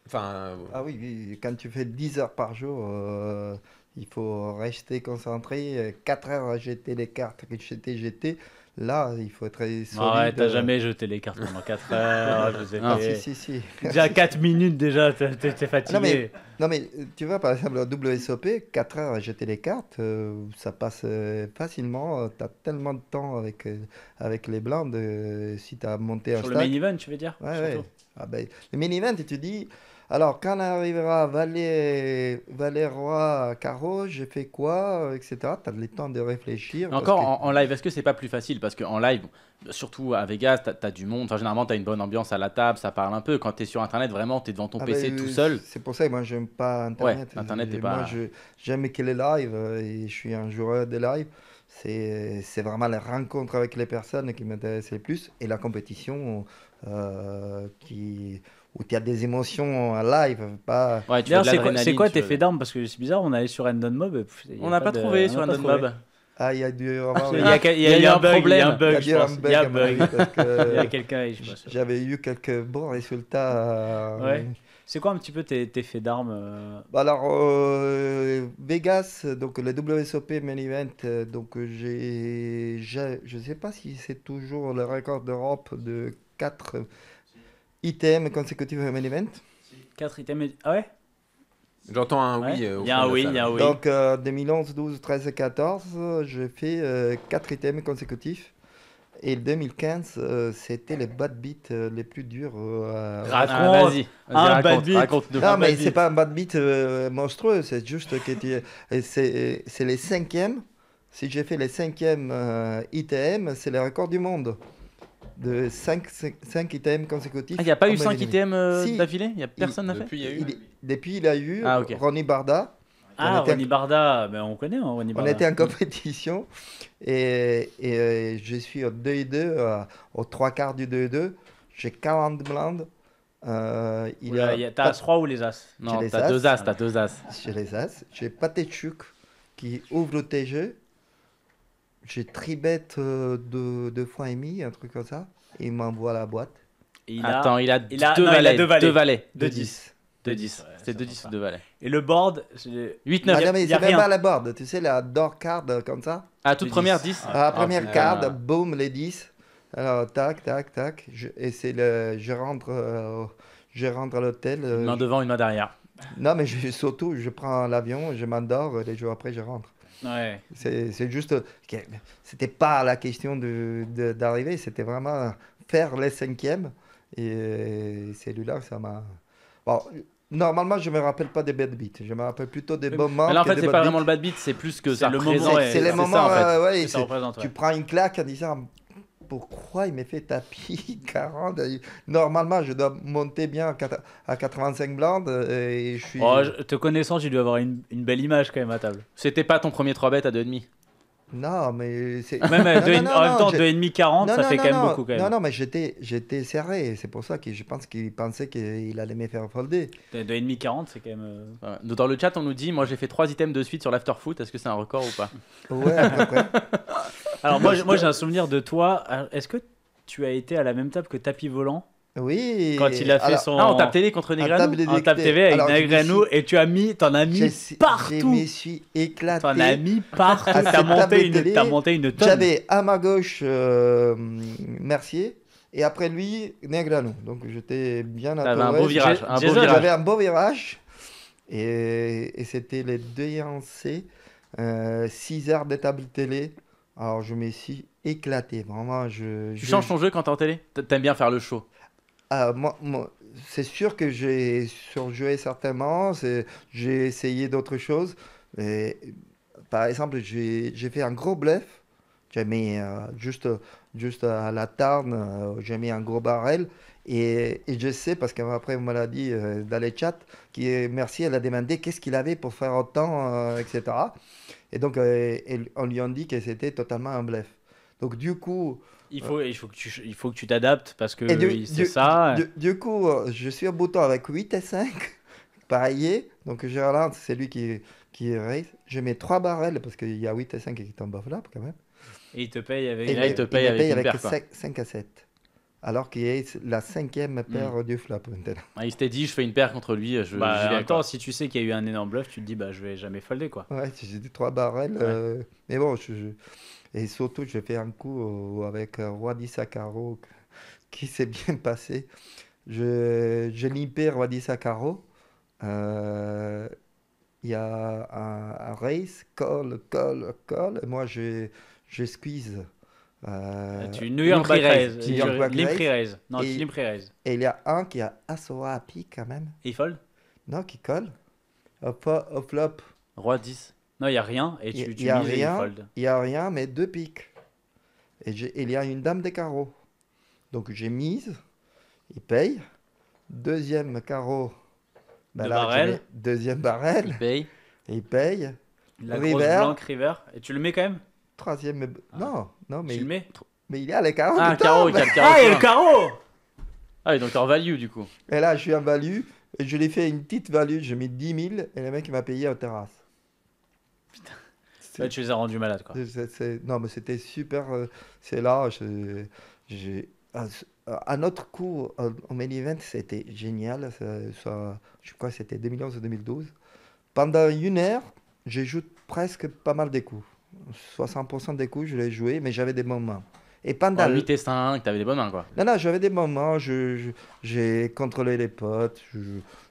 Enfin. Ah oui, oui, quand tu fais dix heures par jour, euh, il faut rester concentré. quatre heures à jeter les cartes, jeter, jeter. Là, il faut être solide. Ouais, t'as jamais jeté les cartes pendant quatre heures. Je non, si, si, si. Déjà quatre minutes, déjà, t'es fatigué. Non mais, non, mais tu vois, par exemple, au W S O P, quatre heures à jeter les cartes, euh, ça passe euh, facilement. T'as tellement de temps avec, euh, avec les blancs. De, euh, si t'as monté Sur un Sur le stack, main event, tu veux dire? Ouais, ouais. Ah ben, le main event, tu dis, alors quand on arrivera Valet, Valet, Roi, Carreau, j'ai fait quoi, et cetera. Tu as le temps de réfléchir. Encore que... en, en live, est-ce que c'est pas plus facile? Parce qu'en live, surtout à Vegas, tu as, as du monde. Enfin, généralement, tu as une bonne ambiance à la table, ça parle un peu. Quand tu es sur Internet, vraiment, tu es devant ton ah P C bah, tout seul. C'est pour ça que moi, j'aime pas Internet. Ouais, Internet moi, pas... j'aime que les lives et je suis un joueur de live. C'est vraiment les rencontres avec les personnes qui m'intéressent le plus et la compétition euh, qui... où tu as des émotions en live, pas... Ouais, c'est quoi tes faits d'armes? Parce que c'est bizarre, on allait sur Random Mob. On n'a pas de... trouvé on sur Random Mob. Ah, il y a dû avoir... Il y a, il y a, il y a un problème. Il y a un bug, je pense. Il y a, que... a quelqu'un, je pense. J'avais eu quelques bons résultats. Ouais. Euh... C'est quoi un petit peu tes, tes faits d'armes? Alors, euh, Vegas, donc le W S O P Main Event, donc j'ai... Je ne sais pas si c'est toujours le record d'Europe de quatre... items consécutifs au main event. quatre items. Ah ouais? J'entends un oui. Il ouais. euh, y a un oui, il y a un oui. Donc euh, deux mille onze, douze, treize et quatorze, euh, j'ai fait euh, quatre items consécutifs. Et deux mille quinze, euh, c'était les bad beats euh, les plus durs. Euh, raconte, ah, vas-y. Vas un raconte, bad raconte, beat. Non, mais c'est pas un bad beat euh, monstrueux, c'est juste que tu... c'est les cinquièmes. Si j'ai fait les cinquièmes euh, I T M, c'est les records du monde. De cinq items consécutifs. Il ah, n'y a pas eu cinq items euh, si. d'affilée? Il n'y a personne n'a fait depuis il, y a eu... il, depuis, il a eu ah, okay. Ronny Barda. Ah, Ronny en... Barda, ben, on connaît hein, Ronny Barda. On était en compétition et, et euh, je suis au deux et deux, euh, aux trois quarts du deux et deux. J'ai quarante blindes. Euh, t'as As-trois ou les As? Non, t'as deux As. T'as deux As. J'ai les As. J'ai Patechuk qui ouvre le T G. J'ai tribet euh, de deux fois et demi, un truc comme ça, et il m'envoie la boîte. Et il Attends, a, il a, il a, deux, non, valets, il a deux valets. Deux valets. Deux dix. Deux dix. C'était deux dix ou deux valets. Et le board, huit neuf. Ah, mais c'est même pas la board, tu sais, la door card comme ça. Ah, toute première dix. Ah, première card, boum, les dix. Alors, tac, tac, tac. Je, et c'est le. Je rentre, euh, je rentre à l'hôtel. Une euh, main devant, une main derrière. Non, mais je, surtout, je prends l'avion, je m'endors, les jours après, je rentre. Ouais. C'est juste, c'était pas la question d'arriver, c'était vraiment faire les cinquièmes. Et celui-là, ça m'a. Bon, normalement, je me rappelle pas des bad beats, je me rappelle plutôt des bons moments. Mais là, en fait, c'est pas vraiment le bad beat, c'est plus que ça. C'est le moment, ouais. Tu prends une claque en disant pourquoi il m'a fait tapis quarante. Normalement, je dois monter bien à quatre-vingt-cinq blindes et je suis... Oh, te connaissant, j'ai dû avoir une, une belle image quand même à table. C'était pas ton premier trois bet à deux virgule cinq? Non, mais c'est. Même non, deux, non, en non, même temps, deux virgule quarante, ça non, fait non, quand même non, beaucoup. Quand même. Non, non, mais j'étais, j'étais serré. C'est pour ça que je pense qu'il pensait qu'il allait me faire folder. deux virgule quarante, c'est quand même. Voilà. Dans le chat, on nous dit, moi j'ai fait trois items de suite sur l'afterfoot. Est-ce que c'est un record ou pas? Ouais, à peu près. Alors moi, moi j'ai un souvenir de toi. Est-ce que tu as été à la même table que Tapis Volant? Oui. Quand il a fait alors, son. Ah, on tape télé contre Negreanu. On tape T V avec Negreanu suis... et tu as mis, t'en as mis je partout. Je me suis éclaté. T'en as mis partout. T'as monté, une... monté une tonne. J'avais à ma gauche euh, Mercier et après lui Negreanu. Donc j'étais bien entouré. T'avais un beau virage. J'avais un beau virage et, et c'était les deux R M C. Euh, six heures de table télé. Alors je me suis éclaté. Vraiment, je. Tu je... changes ton jeu quand t'es en télé? T'aimes bien faire le show? Ah, moi, moi, c'est sûr que j'ai surjoué certainement, j'ai essayé d'autres choses. Et, par exemple, j'ai fait un gros bluff, j'ai mis euh, juste, juste à la tarne, euh, j'ai mis un gros barrel. Et, et je sais, parce qu'après on me l'a dit euh, dans les chats, qui, Mercier, elle a demandé qu'est-ce qu'il avait pour faire autant, euh, et cetera. Et donc, euh, et, on lui a dit que c'était totalement un bluff. Donc du coup... Il faut, il faut que tu, il faut que tu t'adaptes parce que c'est ça. Du, du coup, je suis au bouton avec huit et cinq, pareillé. Donc je relance, c'est lui qui, qui race. Je mets trois barrels parce qu'il y a huit et cinq qui tombent en flop quand même. Et il te paye avec, et là, il te paye il avec, paye avec, avec cinq, cinq à sept. Alors qu'il est la cinquième paire mmh. du flop. Ah, il s'était dit, je fais une paire contre lui. Je, bah, je attends, si tu sais qu'il y a eu un énorme bluff, tu te dis, bah, je vais jamais folder. Quoi. Ouais, j'ai dit trois barrels. Ouais. Euh, mais bon, je... je... Et surtout, j'ai fait un coup avec Roi di Saccaro qui s'est bien passé. Je, je limpais Roi di Saccaro. Il euh, y a un, un race, call, call, call. Et moi, je, je squeeze. Euh, tu New York raise. New York raise. Non, tu limp raise. Et il y a un qui a Asoa à pique quand même. Et il fold? Non, qui colle. Au, au flop. Roi dix. Non, il n'y a rien, et tu, tu y a mises rien, et il fold. Il n'y a rien, mais deux piques. Et il y a une dame des carreaux. Donc j'ai mise, il paye. Deuxième carreau, ben de là, barrel. Deuxième barrel, il paye. Il paye. La river. Grosse blanque, river. Et tu le mets quand même? Troisième, ah. non, non, mais... Tu il... le mets? Mais il y a les carreaux. Ah, un carreau, il y a le carreau. Ah, il y a le carreau. Ah, et donc tu es en value, du coup. Et là, je suis en value, et je l'ai fait une petite value, j'ai mis dix mille, et le mec, il m'a payé en terrasse. Ouais, tu les as rendus malades, quoi. C est, c est... Non, mais c'était super. Euh, c'est là. Je... Je... Un, un autre coup en main event, c'était génial. Ça, ça... Je crois que c'était deux mille onze ou deux mille douze. Pendant une heure, j'ai joué presque pas mal des coups. soixante pour cent des coups, je les jouais, mais j'avais des bonnes mains. Et pendant. En huit et cinq, t'avais des bonnes mains, quoi. Non, non, j'avais des bonnes mains. J'ai je... contrôlé les potes. Je...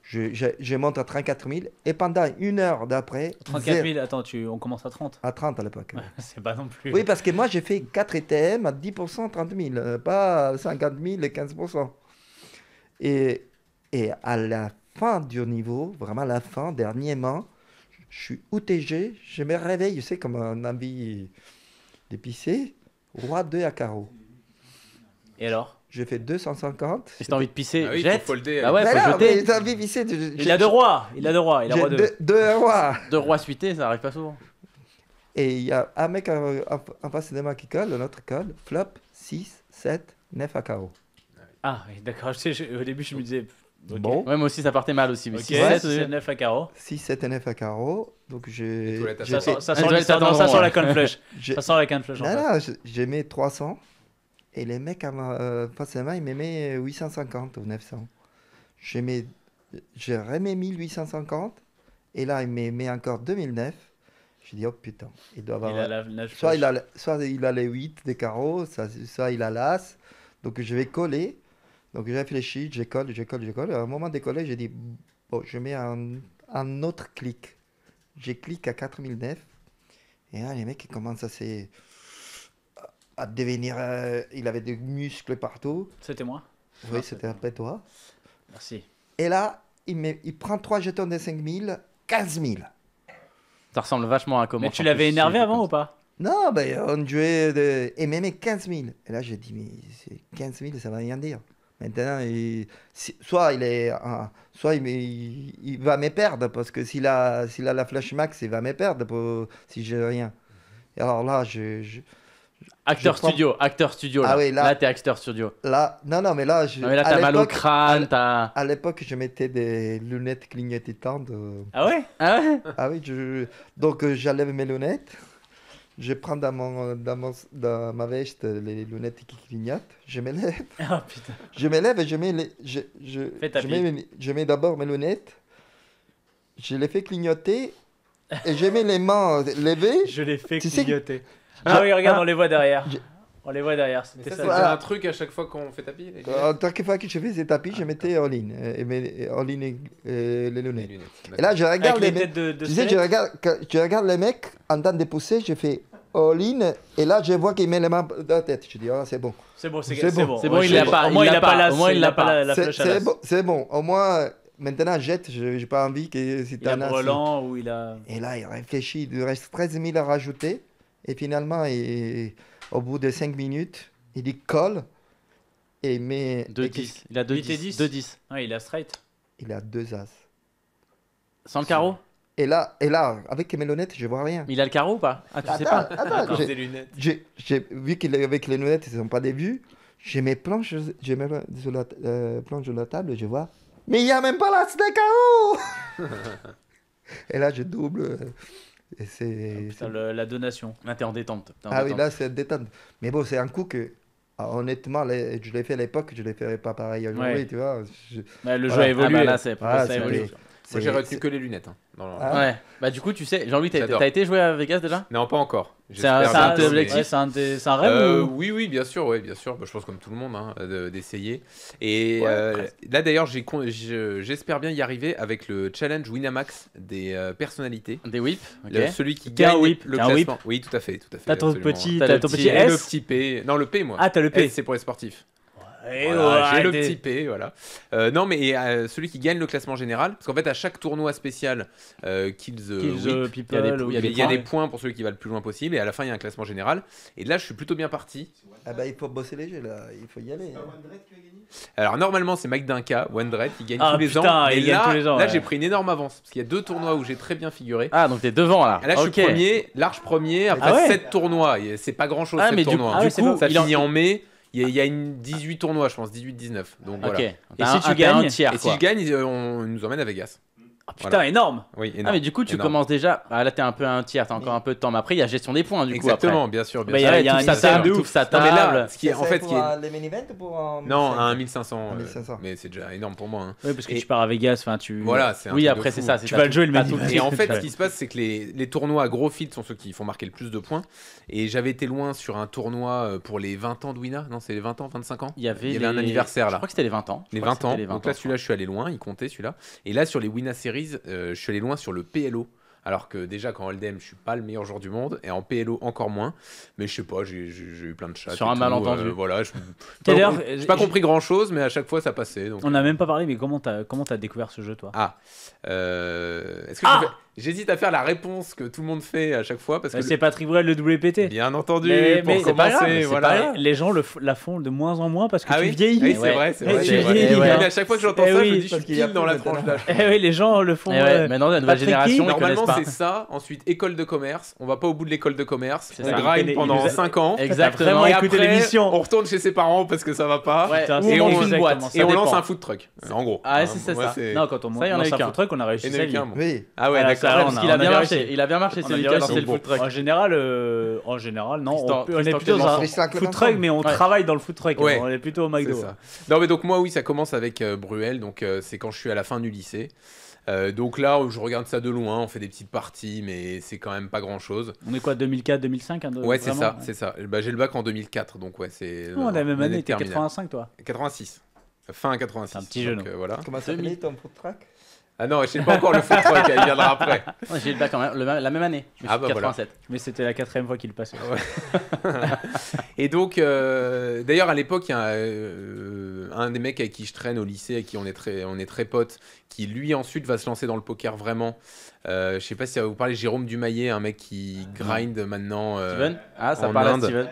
Je, je, je monte à trente-quatre mille et pendant une heure d'après. trente-quatre mille, attends, tu, on commence à trente. À trente à l'époque. Ouais, c'est pas non plus. Oui, parce que moi j'ai fait quatre E T M à dix pour cent, trente mille, pas cinquante mille et quinze pour cent. Et, et à la fin du niveau, vraiment à la fin, dernièrement, je suis O T G, je me réveille, je sais, comme un envie d'épicé, roi deux à carreau. Et alors ? J'ai fait deux cent cinquante. Et si t'as envie de pisser, ah oui, jette. Folder, ah ouais, bah faut non, jeter. T'as envie de pisser. Je, je, il a deux rois. Il a deux rois. Il a roi deux. Deux, deux rois. Deux rois suités, ça arrive pas souvent. Et il y a un mec en face de moi qui colle, l'autre colle. Flop, six, sept, neuf à carreau. Ah, d'accord. Au début, je me disais... Okay. Bon. Ouais, moi aussi, ça partait mal aussi. Mais okay. six, sept, neuf à carreau. six, sept et neuf à carreau. Donc j'ai... Ça sent la canne flush. Ça sent la canne flush. Non, non, j'ai mis trois cents. Et les mecs, euh, face à moi, ils m'aimaient huit cent cinquante ou neuf cents. J'ai remis mille huit cent cinquante. Et là, il m'aimait encore deux mille neuf. J'ai dit, oh putain, il doit avoir... Il a la, la, soit, il a, soit il a les huit des carreaux, soit, soit il a l'as. Donc je vais coller. Donc j'ai réfléchi, je colle, je colle, je colle. À un moment de coller, j'ai dit, bon, je mets un, un autre clic. Je clique à quatre mille neuf. Et là, les mecs, ils commencent à se... à devenir... Euh, il avait des muscles partout. C'était moi? Oui, c'était après toi. Merci. Et là, il, met, il prend trois jetons de cinq mille, quinze mille. Ça ressemble vachement à comment? Mais tu l'avais énervé avant ou pas? Non, ben, on jouait... De... Et même quinze mille. Et là, j'ai dit, mais quinze mille, ça ne va rien dire. Maintenant, il... soit il est... Hein, soit il, il, il va me perdre, parce que s'il a, s'il a la flash max, il va me perdre pour... si j'ai rien. Et alors là, je... je... Acteur studio, prends... acteur studio, là, ah oui, là, là t'es acteur studio. Là, non, non, mais là, je... non, mais là t'as mal au crâne, t'as... À l'époque, je mettais des lunettes clignotantes. Euh... Ah ouais, ah ouais, ah oui, je... donc euh, j'enlève mes lunettes, je prends dans, mon, dans, mon, dans ma veste les lunettes qui clignotent, je me lève. Ah oh, putain. Je me lève et je mets, les... je, je, je mets, je mets d'abord mes lunettes, je les fais clignoter et je mets les mains levées. Je les fais clignoter. Ah oui, regarde, ah, on les voit derrière. Je... On les voit derrière. C'était ça, ça, voilà, un truc à chaque fois qu'on fait tapis. En tant que fois que je fais ces tapis, ah, je mettais en ligne, et mes, en ligne et, euh, les lunettes. Les lunettes, et là, je regarde les, les mecs. De, de tu sais, je regarde, je regarde les mecs en train de pousser, je fais en ligne, et là, je vois qu'il met les mains dans la tête. Je dis, ah, c'est bon. C'est bon, c'est bon. bon. C'est bon, il l'a pas. Au moins, il l'a pas. Au moins, il l'a pas. C'est bon. Au moins. Maintenant, jette, je n'ai pas envie que c'est un Roland ou il a. Et là, il réfléchit. Il reste treize mille à rajouter. Et finalement, il, au bout de cinq minutes, il dit colle et met. deux dix. Il a deux dix. Ouais, il a straight. Il a deux as. Sans le carreau ? Et là, et là, avec mes lunettes, je vois rien. Il a le carreau ou pas ? Ah, tu attends, sais pas. Attends, j'ai des lunettes. J'ai vu qu'avec les lunettes, ils n'ont pas des vues. J'ai mes planches, j'ai mes sur la, euh, planches sur la table et je vois. Mais il n'y a même pas l'as de carreau. Et là, je double. Euh, Et c'est, oh, le, la donation. Là, t'es en détente. En ah détente. Oui, là, c'est détente. Mais bon, c'est un coup que, honnêtement, les, je l'ai fait à l'époque, je ne le ferais pas pareil aujourd'hui, ouais. Tu vois. Je... Bah, le voilà. jeu a évolué. Ah, bah, là, c'est ah, ça évolue. Moi, j'ai retenu que les lunettes. Hein. Non, non, ah. Ouais. Bah, du coup, tu sais, Jean-Louis, t'as été, été jouer à Vegas déjà? Non, pas encore. C'est un, un, mais... ouais, un, un rêve euh, ou... Oui, oui, bien sûr. Ouais, bien sûr. Bah, je pense comme tout le monde, hein, d'essayer. Et ouais, euh, là, d'ailleurs, j'espère bien y arriver avec le challenge Winamax des euh, personnalités. Des whips. Okay. Le, celui qui gagne whip, le classement. Whip. Oui, tout à fait. Tout à fait. T'as ton petit, as ton petit S. Le petit P. Non, le P, moi. Ah, t'as le P. C'est pour les sportifs. Voilà, ouais, j'ai le petit P, voilà. Euh, non, mais euh, celui qui gagne le classement général, parce qu'en fait, à chaque tournoi spécial, euh, Kills, Kills Whip, People, il y a, des, il y a, des, il y a points, des points pour celui qui va le plus loin possible, et à la fin, il y a un classement général. Et là, je suis plutôt bien parti. Ah bah, il faut bosser les jeux, là, il faut y aller. Hein. Alors, normalement, c'est Mike Dinka, Wendred, qui gagne ah, tous les putain, ans. Et il là, gagne tous les ans, là ouais. J'ai pris une énorme avance, parce qu'il y a deux tournois où j'ai très bien figuré. Ah, donc t'es devant, là. Et là, okay. Je suis premier, large premier, après ah ouais. sept tournois. C'est pas grand-chose, ah, sept tournois. Du coup, ça finit en mai. Il y a une dix-huit tournois, je pense, dix-huit dix-neuf. Donc voilà. Okay. Et si tu gagnes, tiers, et si je gagne, on nous emmène à Vegas. Ah putain, voilà. Énorme. Oui, énorme. Ah mais du coup, tu énorme. Commences déjà. Ah, là, t'es un peu un tiers, t'as encore un peu de temps. Mais après, il y a gestion des points du Exactement, coup. Exactement, bien sûr. Bien bah, sûr. Il y a, y a une table, tout ça table. Non, mais là, ce qui est en fait, qui est les main events ou pour un non, un mille cinq cents. Euh, mille cinq cents. Mais c'est déjà énorme pour moi. Hein. Oui, parce que et tu pars à Vegas, enfin tu. Voilà, c'est. Oui, après c'est ça. Tu vas le jouer le main event. Et en fait, ce qui se passe, c'est que les les tournois à gros feed sont ceux qui font marquer le plus de points. Et j'avais été loin sur un tournoi pour les vingt ans de Wina. Non, c'est les vingt ans, vingt-cinq ans. Il y avait un anniversaire là. Je crois que c'était les vingt ans. Les vingt ans. Donc là, celui-là, je suis allé loin. Il comptait celui-là. Et là, sur les Wina Euh, je suis allé loin sur le P L O, alors que déjà qu'en L D M je suis pas le meilleur joueur du monde et en P L O encore moins, mais je sais pas, j'ai eu plein de chats sur un tout, malentendu euh, voilà, je n'ai pas, compris, pas compris grand chose, mais à chaque fois ça passait donc... On n'a même pas parlé, mais comment t'as comment t'as découvert ce jeu toi? Ah euh, est-ce que ah j'hésite à faire la réponse que tout le monde fait à chaque fois parce que c'est le... pas trivial le W P T. Bien entendu. Mais, pour mais commencer, pas grave, voilà. Pas les gens le la font de moins en moins parce que ah tu oui vieillis. Oui, c'est ouais. vrai, c'est vrai. Vieillis, ouais. À chaque fois que j'entends ça, oui, je me dis je suis pile dans la tranche d'âge. Eh oui, les gens le font. Ouais. Maintenant, la nouvelle génération, normalement c'est ça. Ensuite, école de commerce. On va pas au bout de l'école de commerce. On grind pendant cinq ans. Exactement. Écouter l'émission. On retourne chez ses parents parce que ça va pas. Et on lance une boîte. Et on lance un food truck. En gros. Ah c'est ça. Non, quand on lance un food truck, on a réussi. Oui. Ah ouais. Ah, parce qu'il a, a bien marché. marché, il a bien marché, c'est le bon. Food truck. En général, euh, en général non, Christophe, on, on est plutôt dans le food truck, mais on ouais. travaille dans le food truck, ouais. On est plutôt au McDo. Ça. Non mais donc moi oui, ça commence avec euh, Bruel, donc euh, c'est quand je suis à la fin du lycée. Euh, donc là, je regarde ça de loin, on fait des petites parties, mais c'est quand même pas grand chose. On est quoi, deux mille quatre, deux mille cinq hein, de... Ouais, c'est ça, ouais. c'est ça. Bah, j'ai le bac en deux mille quatre, donc ouais, c'est. Oh, on a la même année, t'es quatre-vingt-cinq toi? quatre-vingt-six. Fin quatre-vingt-six. Un petit jeu. Comment ça finit ton food truck? Ah non, je sais pas encore le foot truck, il viendra après. J'ai le bac quand même, le, la même année, je me suis ah bah quatre-vingt-sept. Voilà. Mais c'était la quatrième fois qu'il passait. Ouais. Et donc, euh, d'ailleurs à l'époque, il y a un, euh, un des mecs avec qui je traîne au lycée, avec qui on est très, on est très potes, qui lui ensuite va se lancer dans le poker vraiment. Euh, je sais pas si vous parlez Jérôme Dumayet, un mec qui grind maintenant. Euh, Steven? Ah, ça parle à Steven.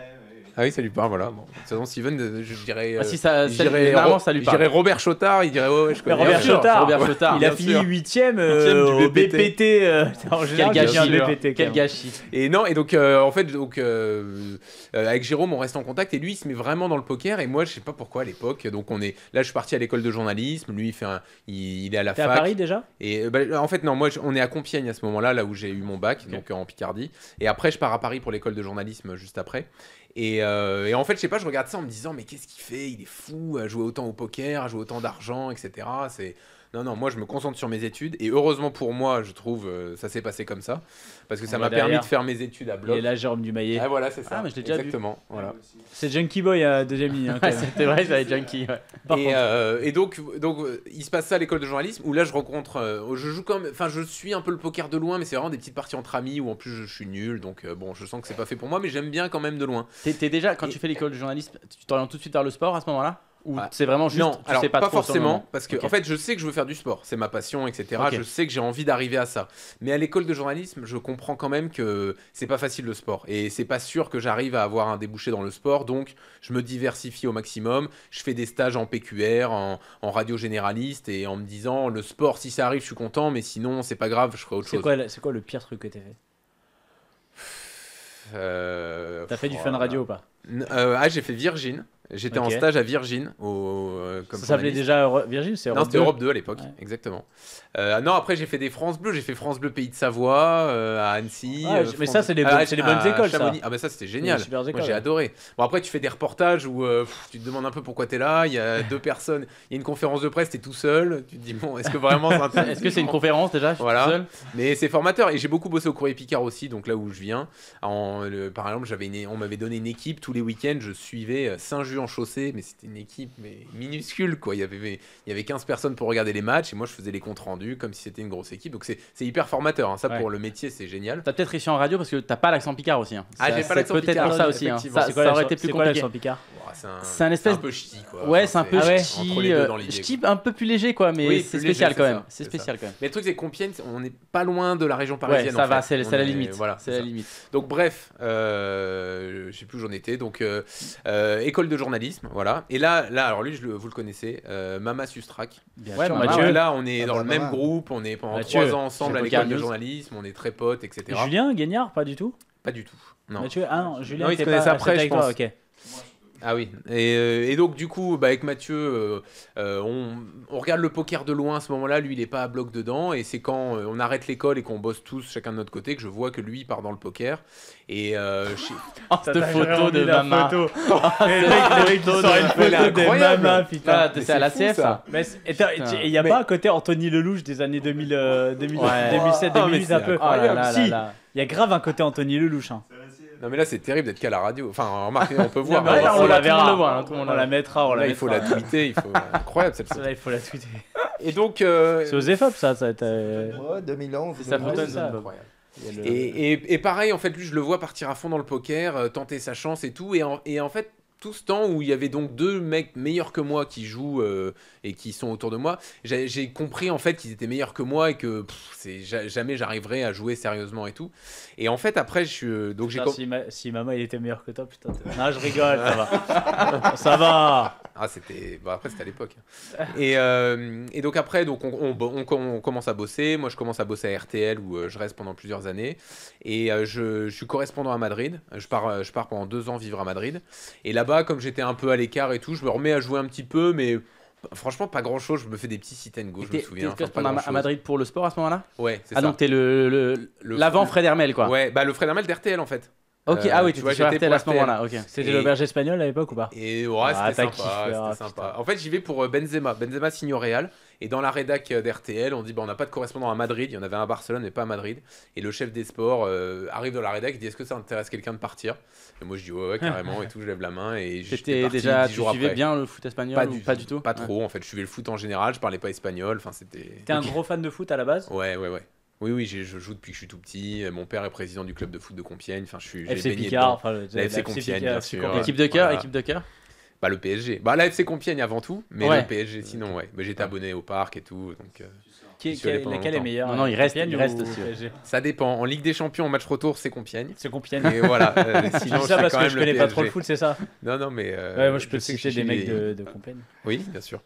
Ah oui, ça lui parle, voilà. Bon. De toute façon, Steven, je dirais. Ah, si ça, ça, dirais, Ro ça lui parle. Je dirais Robert Chotard, il dirait ouais, ouais je connais. Robert Chotard, Robert Chotard. Il a fini huitième euh, du B P T. B P T euh, en général, quel gâchis. B P T, quel gâchis. Et non, et donc, euh, en fait, donc, euh, euh, avec Jérôme, on reste en contact et lui, il se met vraiment dans le poker. Et moi, je sais pas pourquoi à l'époque. Donc, on est. Là, je suis parti à l'école de journalisme. Lui, il, fait un... il, il est à la fac. À Paris déjà et, bah, en fait, non, moi, je... on est à Compiègne à ce moment-là, là où j'ai eu mon bac, okay. donc euh, en Picardie. Et après, je pars à Paris pour l'école de journalisme juste après. Et, euh, et en fait, je sais pas, je regarde ça en me disant, mais qu'est-ce qu'il fait? Il est fou à jouer autant au poker, à jouer autant d'argent, et cetera. C'est... Non, non, moi, je me concentre sur mes études. Et heureusement pour moi, je trouve, euh, ça s'est passé comme ça. Parce que on ça m'a permis de faire mes études à bloc. Et là, Jérôme Dumayet. Ah, voilà, c'est ça. Ah, mais je l'ai déjà exactement. Vu. Voilà. C'est Junkie Boy à deuxième ligne. C'était vrai, j'avais Junkie. Ouais. Et, euh, et donc, donc, il se passe ça à l'école de journalisme où là, je rencontre. Euh, je joue comme. Enfin, je suis un peu le poker de loin, mais c'est vraiment des petites parties entre amis où en plus, je, je suis nul. Donc, euh, bon, je sens que c'est pas fait pour moi, mais j'aime bien quand même de loin. T'es déjà, quand et... tu fais l'école de journalisme, tu t'orientes tout de suite vers le sport à ce moment-là? Ou ah, c'est vraiment juste non, tu alors, sais pas, pas forcément parce que okay. en fait je sais que je veux faire du sport, c'est ma passion, etc. okay. Je sais que j'ai envie d'arriver à ça, mais à l'école de journalisme je comprends quand même que c'est pas facile le sport et c'est pas sûr que j'arrive à avoir un débouché dans le sport, donc je me diversifie au maximum, je fais des stages en P Q R, en, en radio généraliste et en me disant le sport si ça arrive je suis content, mais sinon c'est pas grave, je ferai autre chose. C'est quoi le pire truc que t'as fait? Euh, T'as fait du fun radio ou pas? euh, Ah, j'ai fait Virgin. J'étais okay. en stage à Virgin. Au, au, comme ça s'appelait déjà Virgin, c'est Europe deux? Non, c'était Europe deux à l'époque, ouais. exactement. Euh, non, après j'ai fait des France Bleu. J'ai fait France Bleu Pays de Savoie, euh, à Annecy. Ah, euh, mais France... ça, c'est les, ah, les bonnes écoles. Ça. Ah, mais ça, c'était génial. Moi, j'ai ouais. adoré. Bon, après, tu fais des reportages où euh, pff, tu te demandes un peu pourquoi t'es là. Il y a deux personnes. Il y a une conférence de presse, t'es tout seul. Tu te dis, bon, est-ce que vraiment c'est Est-ce que c'est une conférence déjà? Je suis voilà. tout seul. Mais c'est formateur. Et j'ai beaucoup bossé au Courrier Picard aussi, donc là où je viens. En, le, par exemple, j'avais une... on m'avait donné une équipe. Tous les week-ends, je suivais Saint-Just en chaussée, mais c'était une équipe mais minuscule quoi. Il y avait il y avait quinze personnes pour regarder les matchs et moi je faisais les comptes rendus comme si c'était une grosse équipe. Donc c'est hyper formateur hein. ça ouais. pour le métier, c'est génial. T'as peut-être réussi en radio parce que t'as pas l'accent picard aussi. Hein. Ah, j'ai pas l'accent picard. Peut-être pour ça aussi. Hein. Ça, quoi, ça aurait été plus compliqué. Oh, c'est un, un espèce un peu ch'ti quoi. Ouais, enfin, c'est un peu ouais. ch'ti, euh, ch'ti un peu plus léger quoi, mais oui, c'est spécial quand même. C'est spécial quand même. Mais le truc c'est Compiègne, on n'est pas loin de la région parisienne. Ça va, c'est la limite. Voilà, c'est la limite. Donc bref, je sais plus où j'en étais. Donc école de journalisme, voilà. Et là, là, alors lui, je le, vous le connaissez, euh, Mama Sustrac. Bien ouais, sûr, Mathieu. Là, on est ah, dans bah, le même bah, groupe, on est pendant Mathieu, trois ans ensemble à l'école de journalisme, on est très potes, et cetera. Et Julien Gagnard, pas du tout. Pas du tout. Non. Mathieu, ah non, Julien. Non, il se connaissait après, je pense. Toi, okay. Ah oui. Et, euh, et donc du coup, bah, avec Mathieu, euh, euh, on, on regarde le poker de loin à ce moment-là. Lui, il n'est pas à bloc dedans. Et c'est quand euh, on arrête l'école et qu'on bosse tous chacun de notre côté que je vois que lui il part dans le poker. Et euh, je... oh, cette photo de Mama. Photo. Oh, c'est incroyable. Putain, t'es à la C F. Ça. Mais il y a mais... pas à côté Anthony Lelouch des années deux mille, euh, deux mille, ouais. deux mille sept, oh, deux mille huit un peu. Oh, là, là, si. Il y a grave un côté Anthony Lelouch. Hein. Non mais là c'est terrible d'être qu'à la radio. Enfin remarquez, on peut voir. Ouais, là, on, on la verra, on la mettra, on la là, mettra. Il faut la tweeter, il faut. Incroyable cette photo. Là il faut la tweeter. Et donc. Euh... C'est aux E F O P ça, ça a été. Ouais, deux mille onze. Ça fonctionne ça. Incroyable. Le... Et, et, et pareil en fait lui je le vois partir à fond dans le poker, euh, tenter sa chance et tout. Et en, et en fait tout ce temps où il y avait donc deux mecs meilleurs que moi qui jouent euh, et qui sont autour de moi, j'ai compris en fait qu'ils étaient meilleurs que moi et que pff, jamais j'arriverais à jouer sérieusement et tout. Et en fait après je suis euh, donc j'ai com... si, ma... si maman il était meilleur que toi putain. Non je rigole, ça va. Ça va. Ah c'était bah, après c'était à l'époque. Et, euh, et donc après donc on, on, on, on commence à bosser. Moi je commence à bosser à R T L où euh, je reste pendant plusieurs années et euh, je, je suis correspondant à Madrid. Je pars je pars pendant deux ans vivre à Madrid et là-bas comme j'étais un peu à l'écart et tout je me remets à jouer un petit peu mais franchement pas grand chose. Je me fais des petits sit and go, je me souviens. T'es enfin, à, à Madrid pour le sport à ce moment-là. Ouais c'est ah, ça. Ah donc t'es le l'avant Fred Hermel quoi. Ouais bah le Fred Hermel d'R T L en fait. Ok, euh, ah oui, tu vois, j'étais à ce moment-là. Okay. C'était l'auberge espagnole à l'époque ou pas? Et ouais, ah, c'était sympa, ah, sympa. En fait, j'y vais pour Benzema. Benzema signe au Real. Et dans la rédac d'R T L, on dit bah, on n'a pas de correspondant à Madrid. Il y en avait un à Barcelone, mais pas à Madrid. Et le chef des sports euh, arrive dans la rédac et dit est-ce que ça intéresse quelqu'un de partir? Et moi, je dis ouais, ouais carrément et tout. Je lève la main et j'étais déjà. Tu suivais bien le foot espagnol? Pas, ou du, pas du tout. Pas trop. Ouais. En fait, je suivais le foot en général. Je parlais pas espagnol. Enfin, c'était. T'es un gros fan de foot à la base? Ouais, ouais, ouais. Oui, oui, je joue depuis que je suis tout petit. Mon père est président du club de foot de Compiègne. Enfin, je suis. F C Picard, enfin, le, la F C Compiègne, bien sûr. Équipe de cœur, équipe de cœur. Bah, le P S G. Bah, la F C Compiègne avant tout, mais ouais. le P S G sinon, ouais. Mais j'étais ouais. abonné au parc et tout. Donc, euh, qui, qui, laquelle est meilleure? Non, non, il reste, il reste aussi. P S G. Ça dépend. En Ligue des Champions, en match retour, c'est Compiègne. C'est Compiègne. Et voilà. Euh, sinon, je ça parce que je connais pas trop le foot, c'est ça? Non, non, mais. Euh, ouais, moi, je peux te suggérer des mecs de, de Compiègne. Oui, bien sûr.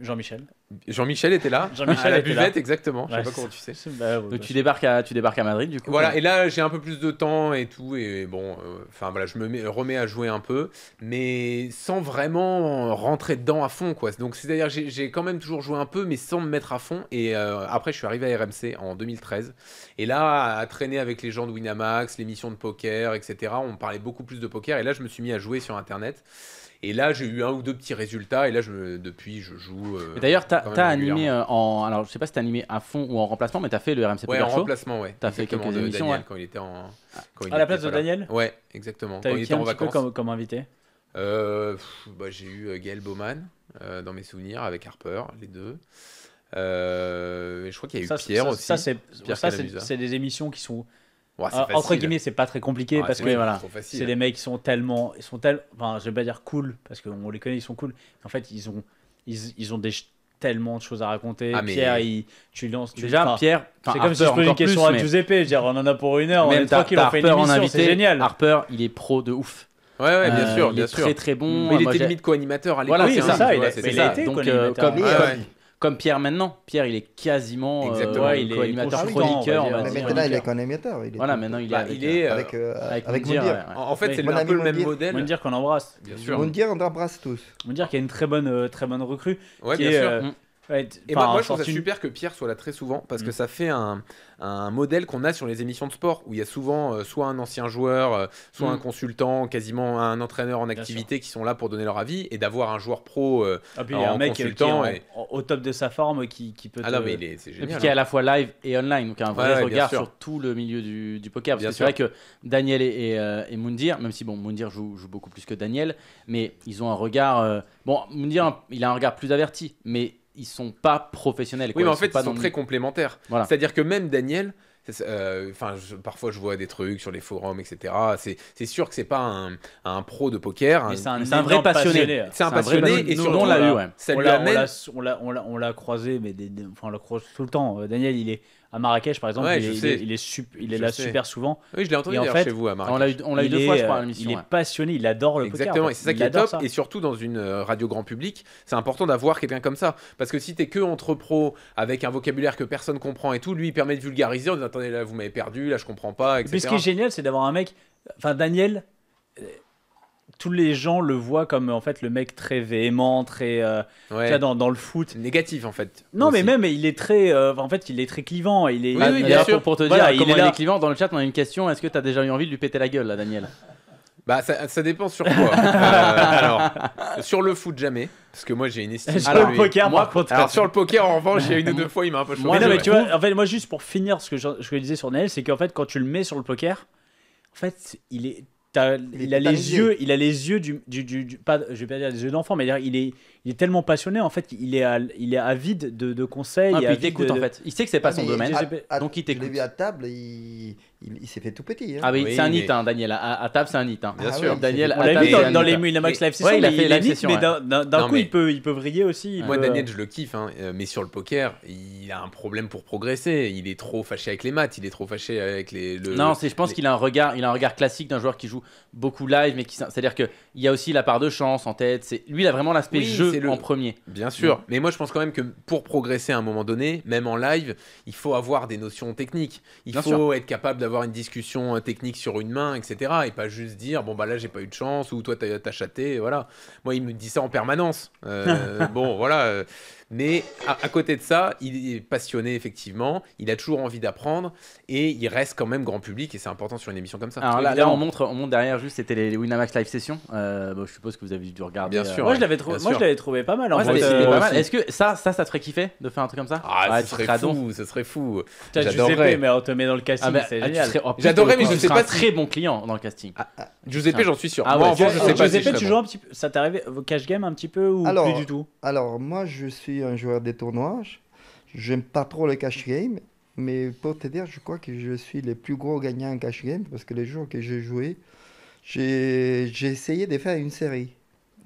Jean-Michel. Jean-Michel était là. Jean-Michel à la buvette, exactement. Je sais ouais, pas comment tu sais. Bah, ouais, donc tu débarques à, tu débarques à Madrid du coup. Voilà. Ouais. Et là, j'ai un peu plus de temps et tout. Et bon, enfin euh, voilà, je me mets, remets à jouer un peu, mais sans vraiment rentrer dedans à fond, quoi. Donc c'est-à-dire, j'ai, j'ai quand même toujours joué un peu, mais sans me mettre à fond. Et euh, après, je suis arrivé à R M C en deux mille treize. Et là, à traîner avec les gens de Winamax, l'émission de poker, et cetera. On parlait beaucoup plus de poker. Et là, je me suis mis à jouer sur Internet. Et là, j'ai eu un ou deux petits résultats. Et là, je me... depuis, je joue. Euh, D'ailleurs, tu as animé euh, en. Alors, je sais pas si tu as animé à fond ou en remplacement, mais tu as fait le R M C Poker Show. Ouais, en remplacement, ouais. Tu as fait quelques de émissions. Daniel, ouais. Quand il était en. Quand il à la était, place voilà. de Daniel. Ouais, exactement. Tu as eu qui un petit peu comme, comme invité euh, pff, bah, j'ai eu Gaël Baumann euh, dans mes souvenirs avec Harper, les deux. Euh, je crois qu'il y a eu ça, Pierre ça, aussi. Ça, c'est, Pierre ça, c'est, c'est des émissions qui sont. Ouais, entre guillemets, c'est pas très compliqué ouais, parce que voilà, c'est des mecs qui sont tellement, ils sont tellement, enfin, je vais pas dire cool parce qu'on les connaît, ils sont cool. En fait, ils ont, ils, ils ont des, tellement de choses à raconter. Ah, Pierre, il, tu lances tu, déjà. Pierre, c'est comme Harper, si je posais une question plus, à Giuseppe. Mais... on en a pour une heure, même on est tranquille, on fait une émission, c'est génial. Harper, il est pro de ouf. Ouais, ouais, bien sûr, euh, bien sûr. Il est très très bon. Mais il était limite co-animateur à l'époque. Voilà, c'est ça. Il était co-animateur. Comme Pierre maintenant, Pierre il est quasiment euh, ouais, il est animateur chroniqueur. On va dire. Mais maintenant il est chroniqueur. Voilà, maintenant il est bah, avec, il est avec, euh, avec, avec Moundir. Ouais, ouais. En fait c'est un peu le même modèle. Moundir qu'on embrasse. Bien sûr. Moundir on embrasse tous. Moundir qui a une très bonne euh, très bonne recrue. Ouais, qui bien est, sûr. Euh, mmh. Ouais, et bah, moi je trouve ça super que Pierre soit là très souvent parce mmh. que ça fait un, un modèle qu'on a sur les émissions de sport où il y a souvent euh, soit un ancien joueur, euh, soit mmh. un consultant, quasiment un entraîneur en activité qui sont là pour donner leur avis et d'avoir un joueur pro euh, ah, puis, en, un mec consultant qui est en, et... au top de sa forme qui, qui peut. Ah te... non mais il est, c'est génial. Et puis qui est à la fois live et online donc un vrai ouais, regard sur tout le milieu du, du poker parce bien que c'est vrai que Daniel et, et, euh, et Moundir, même si bon Moundir joue, joue beaucoup plus que Daniel, mais ils ont un regard. Euh... Bon Moundir il a un regard plus averti, mais ils sont pas professionnels. Quoi. Oui, mais en fait, ils sont, ils sont très complémentaires. Voilà. C'est-à-dire que même Daniel, euh, je, parfois je vois des trucs sur les forums, et cetera. C'est, c'est sûr que c'est pas un, un pro de poker. Un, c'est un, un vrai passionné. passionné. C'est un passionné, passionné et surtout, on l'a eu. Ouais. Ça on, lui l'a, amène... on, l'a, on, l'a, on l'a croisé, mais des, des, enfin, on l'a croise tout le temps. Daniel, il est à Marrakech, par exemple. Ouais, il, il, il, il est, sup, il est là sais. super souvent. Oui, je l'ai entendu en fait, chez vous à Marrakech. On l'a eu, on l'a eu deux est, fois, je crois, à l'émission. Il est passionné, il adore le Exactement, poker. Exactement, en fait. Et c'est ça il qui est top. Ça. Et surtout, dans une radio grand public, c'est important d'avoir quelqu'un comme ça. Parce que si t'es que entre pros, avec un vocabulaire que personne comprend et tout, lui, il permet de vulgariser en disant attendez, là, vous m'avez perdu, là, je comprends pas, et cetera. Mais ce qui est génial, c'est d'avoir un mec. Enfin, Daniel, euh, tous les gens le voient comme en fait le mec très véhément, très euh, ouais. tu vois, dans, dans le foot négatif en fait. Non aussi. Mais même il est très euh, en fait il est très clivant, il est oui, oui, bien sûr. Pour, pour te voilà, dire il est, il est clivant dans le chat. On a une question, est-ce que tu as déjà eu envie de lui péter la gueule là Daniel? Bah ça, ça dépend sur quoi. euh, alors sur le foot jamais parce que moi j'ai une estime. Sur le poker moi, par contre. Alors sur le poker en revanche il y a une ou deux fois il m'a un peu changé. Mais non mais tu vois en fait moi juste pour finir ce que je, je disais sur Daniel c'est qu'en fait quand tu le mets sur le poker en fait il est T'as, il a les yeux, il a les yeux du, du, du, du pas, je vais pas dire les yeux d'enfant, mais il est, il est tellement passionné en fait qu'il est, à, il est avide de, de conseils. Ah, et puis il t'écoute de, en fait. Il sait que c'est pas ah, son domaine, à, à, donc il t'écoute. Je l'ai vu à table, il, il, il s'est fait tout petit. Hein. Ah oui, oui c'est un nid, mais... hein, Daniel. À, à table, c'est un nid. Hein. Bien ah, sûr, oui, Daniel. On l'a vu dans, dans les Winamax Live Session. Ouais, il a fait la nid, mais d'un coup il peut, il peut briller aussi. Moi, Daniel, je le kiffe, mais sur le poker, il a un problème pour progresser. Il est trop fâché avec les maths, il est trop fâché avec les. Non, c'est, je pense qu'il a un regard, il a un regard classique d'un joueur qui joue beaucoup live, mais qui c'est-à-dire que il y a aussi la part de chance en tête. C'est lui, il a vraiment l'aspect oui, jeu le... en premier. Bien sûr, oui. Mais moi je pense quand même que pour progresser à un moment donné, même en live, il faut avoir des notions techniques. Il bien faut sûr. être capable d'avoir une discussion technique sur une main, et cetera. Et pas juste dire bon bah là j'ai pas eu de chance ou toi t'as, t'as chaté, voilà. Moi il me dit ça en permanence. Euh, bon voilà. Mais à, à côté de ça, il est passionné effectivement. Il a toujours envie d'apprendre et il reste quand même grand public et c'est important sur une émission comme ça. Alors là, là on montre, on montre derrière juste c'était les Winamax Live Session. Euh, bon, je suppose que vous avez dû regarder. Bien sûr. Euh, moi, ouais, je l'avais trou- bien moi sûr. je l'avais trouvé pas mal. En ouais, vrai, euh, pas mal. Est-ce que ça, ça, ça te ferait kiffer de faire un truc comme ça? Ah, ah ce serait fou, ce serait fou. T'as Giuseppe, mais on te met dans le casting, ah, mais, c'est ah, génial. Serais, oh, j'adorais, mais je sais pas très bon client dans le casting. Giuseppe, j'en suis sûr. Ah ouais, Giuseppe, tu joues un petit peu. Ça t'arrive au cash game un petit peu ou plus du tout? Alors moi, je suis un joueur des tournois, j'aime pas trop le cash game, mais pour te dire, je crois que je suis le plus gros gagnant en cash game parce que les jours que j'ai joué, j'ai, j'ai essayé de faire une série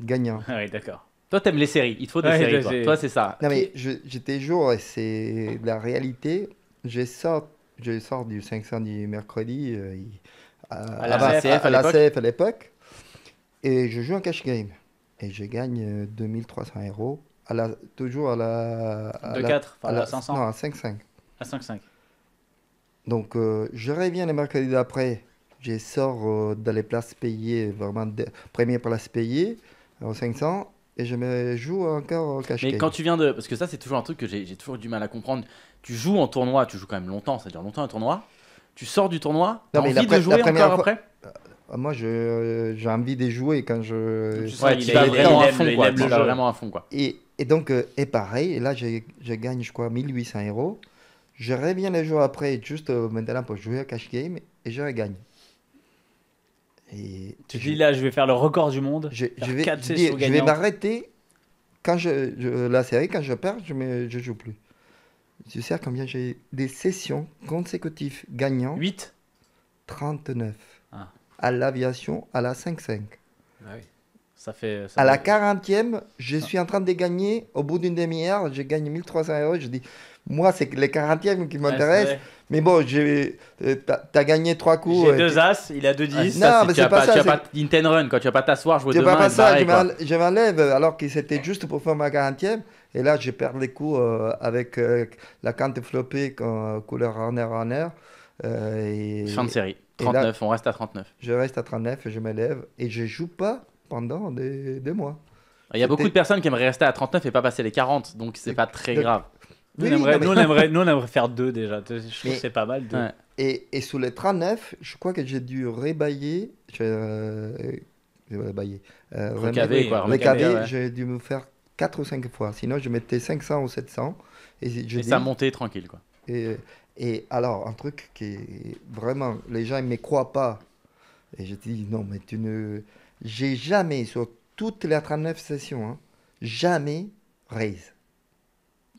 gagnant. Ah oui, d'accord. Toi, t'aimes les séries. Il te faut des ouais, séries. Toi, toi c'est ça. Non, mais j'étais jour et c'est la réalité. Je sors, je sors du cinq cents du mercredi euh, à, à la, à, C F, à, à la C F à l'époque. Et je joue en cash game. Et je gagne deux mille trois cents euros. À la, toujours à la... À de quatre, à, à la cinq cents. Non, à cinq virgule cinq. À cinq virgule cinq. Donc, euh, je reviens le mercredi d'après. Je sors euh, dans les places payées, vraiment, de, première place payée, en cinq cents. Et je me joue encore au cash game. Mais quand tu viens de... Parce que ça, c'est toujours un truc que j'ai toujours du mal à comprendre. Tu joues en tournoi, tu joues quand même longtemps, ça dure longtemps un tournoi. Tu sors du tournoi, tu as envie la de jouer la encore fois... après euh, Moi, j'ai euh, envie de jouer quand je... Tu ouais, il est vraiment à fond, quoi. Il est vraiment à fond, quoi. Et, et donc, euh, et pareil, là, je, je gagne, je crois, mille huit cents euros. Je reviens les jours après, juste euh, maintenant pour jouer au cash game, et je gagne. Et tu te dis là, je vais faire le record du monde. Je, je vais, vais m'arrêter quand je, je, la série, quand je perds, je ne je joue plus. Tu sais combien j'ai des sessions consécutives gagnant huit trente-neuf. Ah. À l'aviation, à la cinq cinq. Ah oui. Ça fait, ça à fait... la quarantième, je suis en train de gagner. Au bout d'une demi-heure, je gagne mille trois cents euros. Je dis, moi, c'est les quarantièmes qui m'intéressent. Ouais, mais bon, j'ai, euh, t'as gagné trois coups. J'ai deux as, il a deux dix. Ah, non, mais c'est pas ça. Tu n'as pas in ten run, quoi. Tu vas pas t'asseoir, jouer demain. C'est pas ça. Barrer, je m'enlève alors que c'était juste pour faire ma quarantième. Et là, je perds les coups euh, avec euh, la quinte flopée, euh, couleur runner-runner. Euh, fin de série. trente-neuf, là, on reste à trente-neuf. Je reste à trente-neuf, je m'élève et je joue pas pendant des, des mois. Il y a beaucoup de personnes qui aimeraient rester à trente-neuf et pas passer les quarante, donc c'est pas très grave. Nous, oui, on aimerait, mais... nous, on aimerait, nous, on aimerait faire deux déjà. Je trouve que c'est pas mal. Deux. Ouais. Et, et sous les trente-neuf, je crois que j'ai dû rébailler. J'ai euh, rébailler. Euh, recaver, quoi. Recaver, ouais. J'ai dû me faire quatre ou cinq fois. Sinon, je mettais cinq cents ou sept cents. Et, je et dis, ça montait tranquille, quoi. Et, et alors, un truc qui est vraiment. Les gens ne me croient pas. Et je te dis, non, mais tu ne. J'ai jamais, sur toutes les trente-neuf sessions, hein, jamais raise.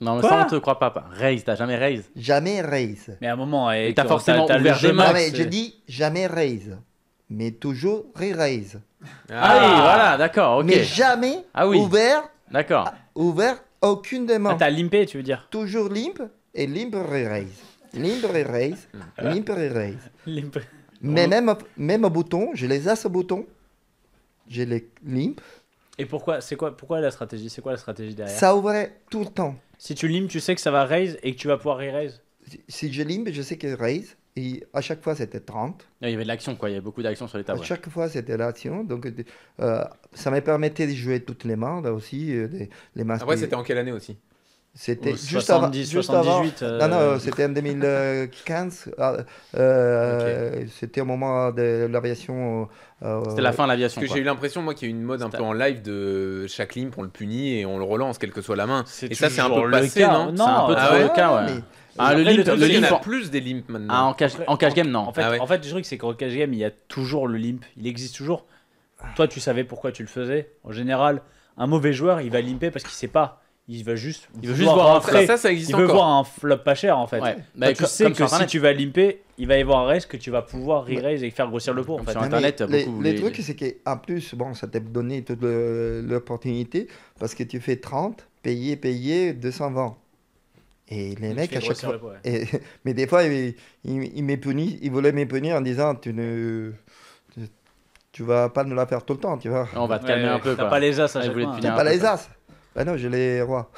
Non, mais quoi? Ça, on te croit pas. pas. Raise, t'as jamais raise. Jamais raise. Mais à un moment, eh, t'as forcément as, ouvert as des max. Non, mais je dis jamais raise, mais toujours re-raise. Ah, ah oui, voilà, d'accord, ok. Mais jamais ah, oui. ouvert, d'accord. Ouvert aucune demande. Ah, t'as limpé, tu veux dire. Toujours limp et limp re-raise. Limp re-raise, limp re-raise. Limp. Mais même, même au bouton, je les as au bouton. J'ai les limp. Et pourquoi, c'est quoi, pourquoi la stratégie? C'est quoi la stratégie derrière? Ça ouvrait tout le temps. Si tu limp, tu sais que ça va raise et que tu vas pouvoir re-raise. Si, si je limp, je sais que raise. Et à chaque fois, c'était trente. Non, il y avait de l'action, quoi. Il y avait beaucoup d'action sur les tables. À chaque fois, c'était l'action. Donc, euh, ça me permettait de jouer toutes les mains, là aussi. Euh, des, les mains Après, qui... c'était en quelle année aussi? C'était juste, juste avant. Euh... Non, non, c'était en deux mille quinze. euh, okay. C'était au moment de l'aviation. Euh, c'était la fin de l'aviation. Parce que j'ai eu l'impression, moi, qu'il y a eu une mode un peu en live de chaque limp, on le punit et on le relance, quelle que soit la main. Et ça, c'est un peu passé, cas, non, non. C'est un peu ah ouais. le cas, ouais. Mais... Ah, le limp, le limp, il y en a plus des limps maintenant. Ah, en cash, en cash game, non. En fait, ah ouais. en fait le truc, c'est qu'en cash game, il y a toujours le limp. Il existe toujours. Toi, tu savais pourquoi tu le faisais. En général, un mauvais joueur, il va limper parce qu'il ne sait pas. Il veut juste, il veut juste voir un frais. Ça, ça existe il veut encore. Voir un flop pas cher en fait. Ouais. Bah, tu sais que si tu vas limper, il va y avoir un raise que tu vas pouvoir re-raise et faire grossir le pot. En fait. Sur Internet, les, beaucoup, les, les trucs, c'est qu'en plus, bon, ça t'a donné toute l'opportunité parce que tu fais trente, payer, payer, deux cents vingt. Et les mecs, à chaque fois. Pot, ouais. et, mais des fois, ils il, il il voulaient m'épunir en disant tu ne. Tu, tu vas pas nous la faire tout le temps, tu vois. On va te calmer ouais, un peu. T'as pas les as, ça, T'as pas les as. Ah non, j'ai les rois.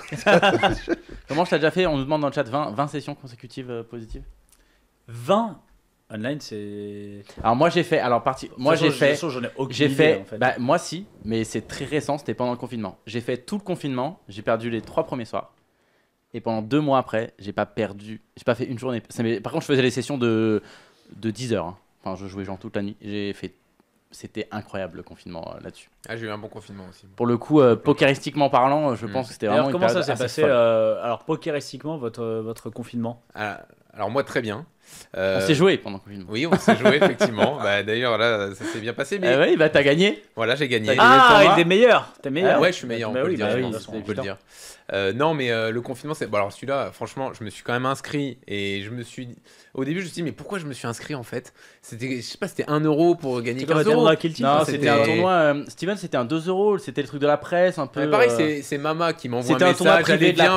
Comment je t'ai déjà fait? On nous demande dans le chat vingt, vingt sessions consécutives euh, positives. vingt online, c'est. Alors moi j'ai fait. Alors parti. Moi j'ai fait. J'ai fait. En fait. Bah, moi si, mais c'est très récent. C'était pendant le confinement. J'ai fait tout le confinement. J'ai perdu les trois premiers soirs. Et pendant deux mois après, j'ai pas perdu. J'ai pas fait une journée. Par contre, je faisais les sessions de de dix heures. Hein. Enfin, je jouais genre toute la nuit. J'ai fait. C'était incroyable le confinement euh, là-dessus. Ah, j'ai eu un bon confinement aussi. Pour le coup, euh, pokeristiquement parlant, je mmh. pense que c'était vraiment. Alors, une comment ça s'est passé euh, Alors, pokeristiquement, votre, votre confinement? Alors, Alors moi, très bien. Euh... On s'est joué pendant le confinement. Oui, on s'est joué, effectivement. Bah, d'ailleurs, là, ça s'est bien passé. Mais... Euh, oui, bah, t'as gagné. Voilà, j'ai gagné. Ah, il est meilleur. T'es meilleur. Ah, ouais, je suis meilleur, bah, on peut oui, le dire. Bah, oui, on peut le dire. Euh, non, mais euh, le confinement, c'est... Bon, alors celui-là, franchement, je me suis quand même inscrit. Et je me suis... Au début, je me suis dit, mais pourquoi je me suis inscrit, en fait? C'était, je sais pas, c'était un euro pour gagner quinze euros. Non, c'était un tournoi... Euh, Steven, c'était un deux euros. C'était le truc de la presse, un peu... Mais pareil, c'est, c'est Mama qui m'envoie un message. C'était un tournoi privé de la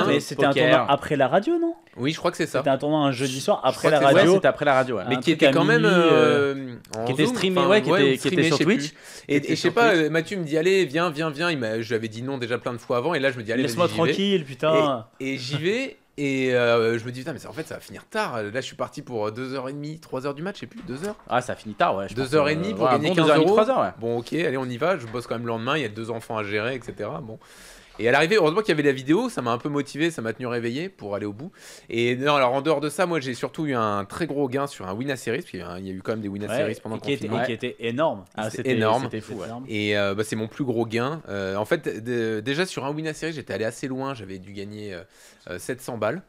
presse. C'était un tournoi après la radio, non? Oui, je crois que c'est ça. C'était un tournoi un jeudi soir. Après la, radio, ouais, c'était après la radio, ouais. Mais qui était quand mini, même euh, qui était streamé, enfin, ouais, qui, ouais, était, streamé, qui était sur Twitch. Et, et je sais pas, Twitch. Mathieu me dit allez, viens, viens, viens. Il m'a, je lui avais dit non déjà plein de fois avant, et là je me dis allez, laisse-moi tranquille, putain. Et, et j'y vais. Et euh, je me dis putain, mais ça, en fait ça va finir tard. Là je suis parti pour deux heures trente, trois heures du match, je sais plus, deux heures. Ah, ça finit tard, ouais. deux heures trente pour gagner quinze euros. Bon, ok, allez, on y va. Je bosse quand même le lendemain, il y a deux enfants à gérer, et cetera. Bon. Et à l'arrivée, heureusement qu'il y avait la vidéo, ça m'a un peu motivé, ça m'a tenu réveillé pour aller au bout. Et non, alors en dehors de ça, moi j'ai surtout eu un très gros gain sur un Winamax Series, parce qu'il y a, il y a eu quand même des Winamax, ouais, Series pendant le confinement. Était, et qui était énorme. Ah, c'était énorme. C'était fou. C'était, ouais, et euh, bah, c'est mon plus gros gain. Euh, en fait, de, déjà sur un Winamax Series, j'étais allé assez loin, j'avais dû gagner euh, sept cents balles.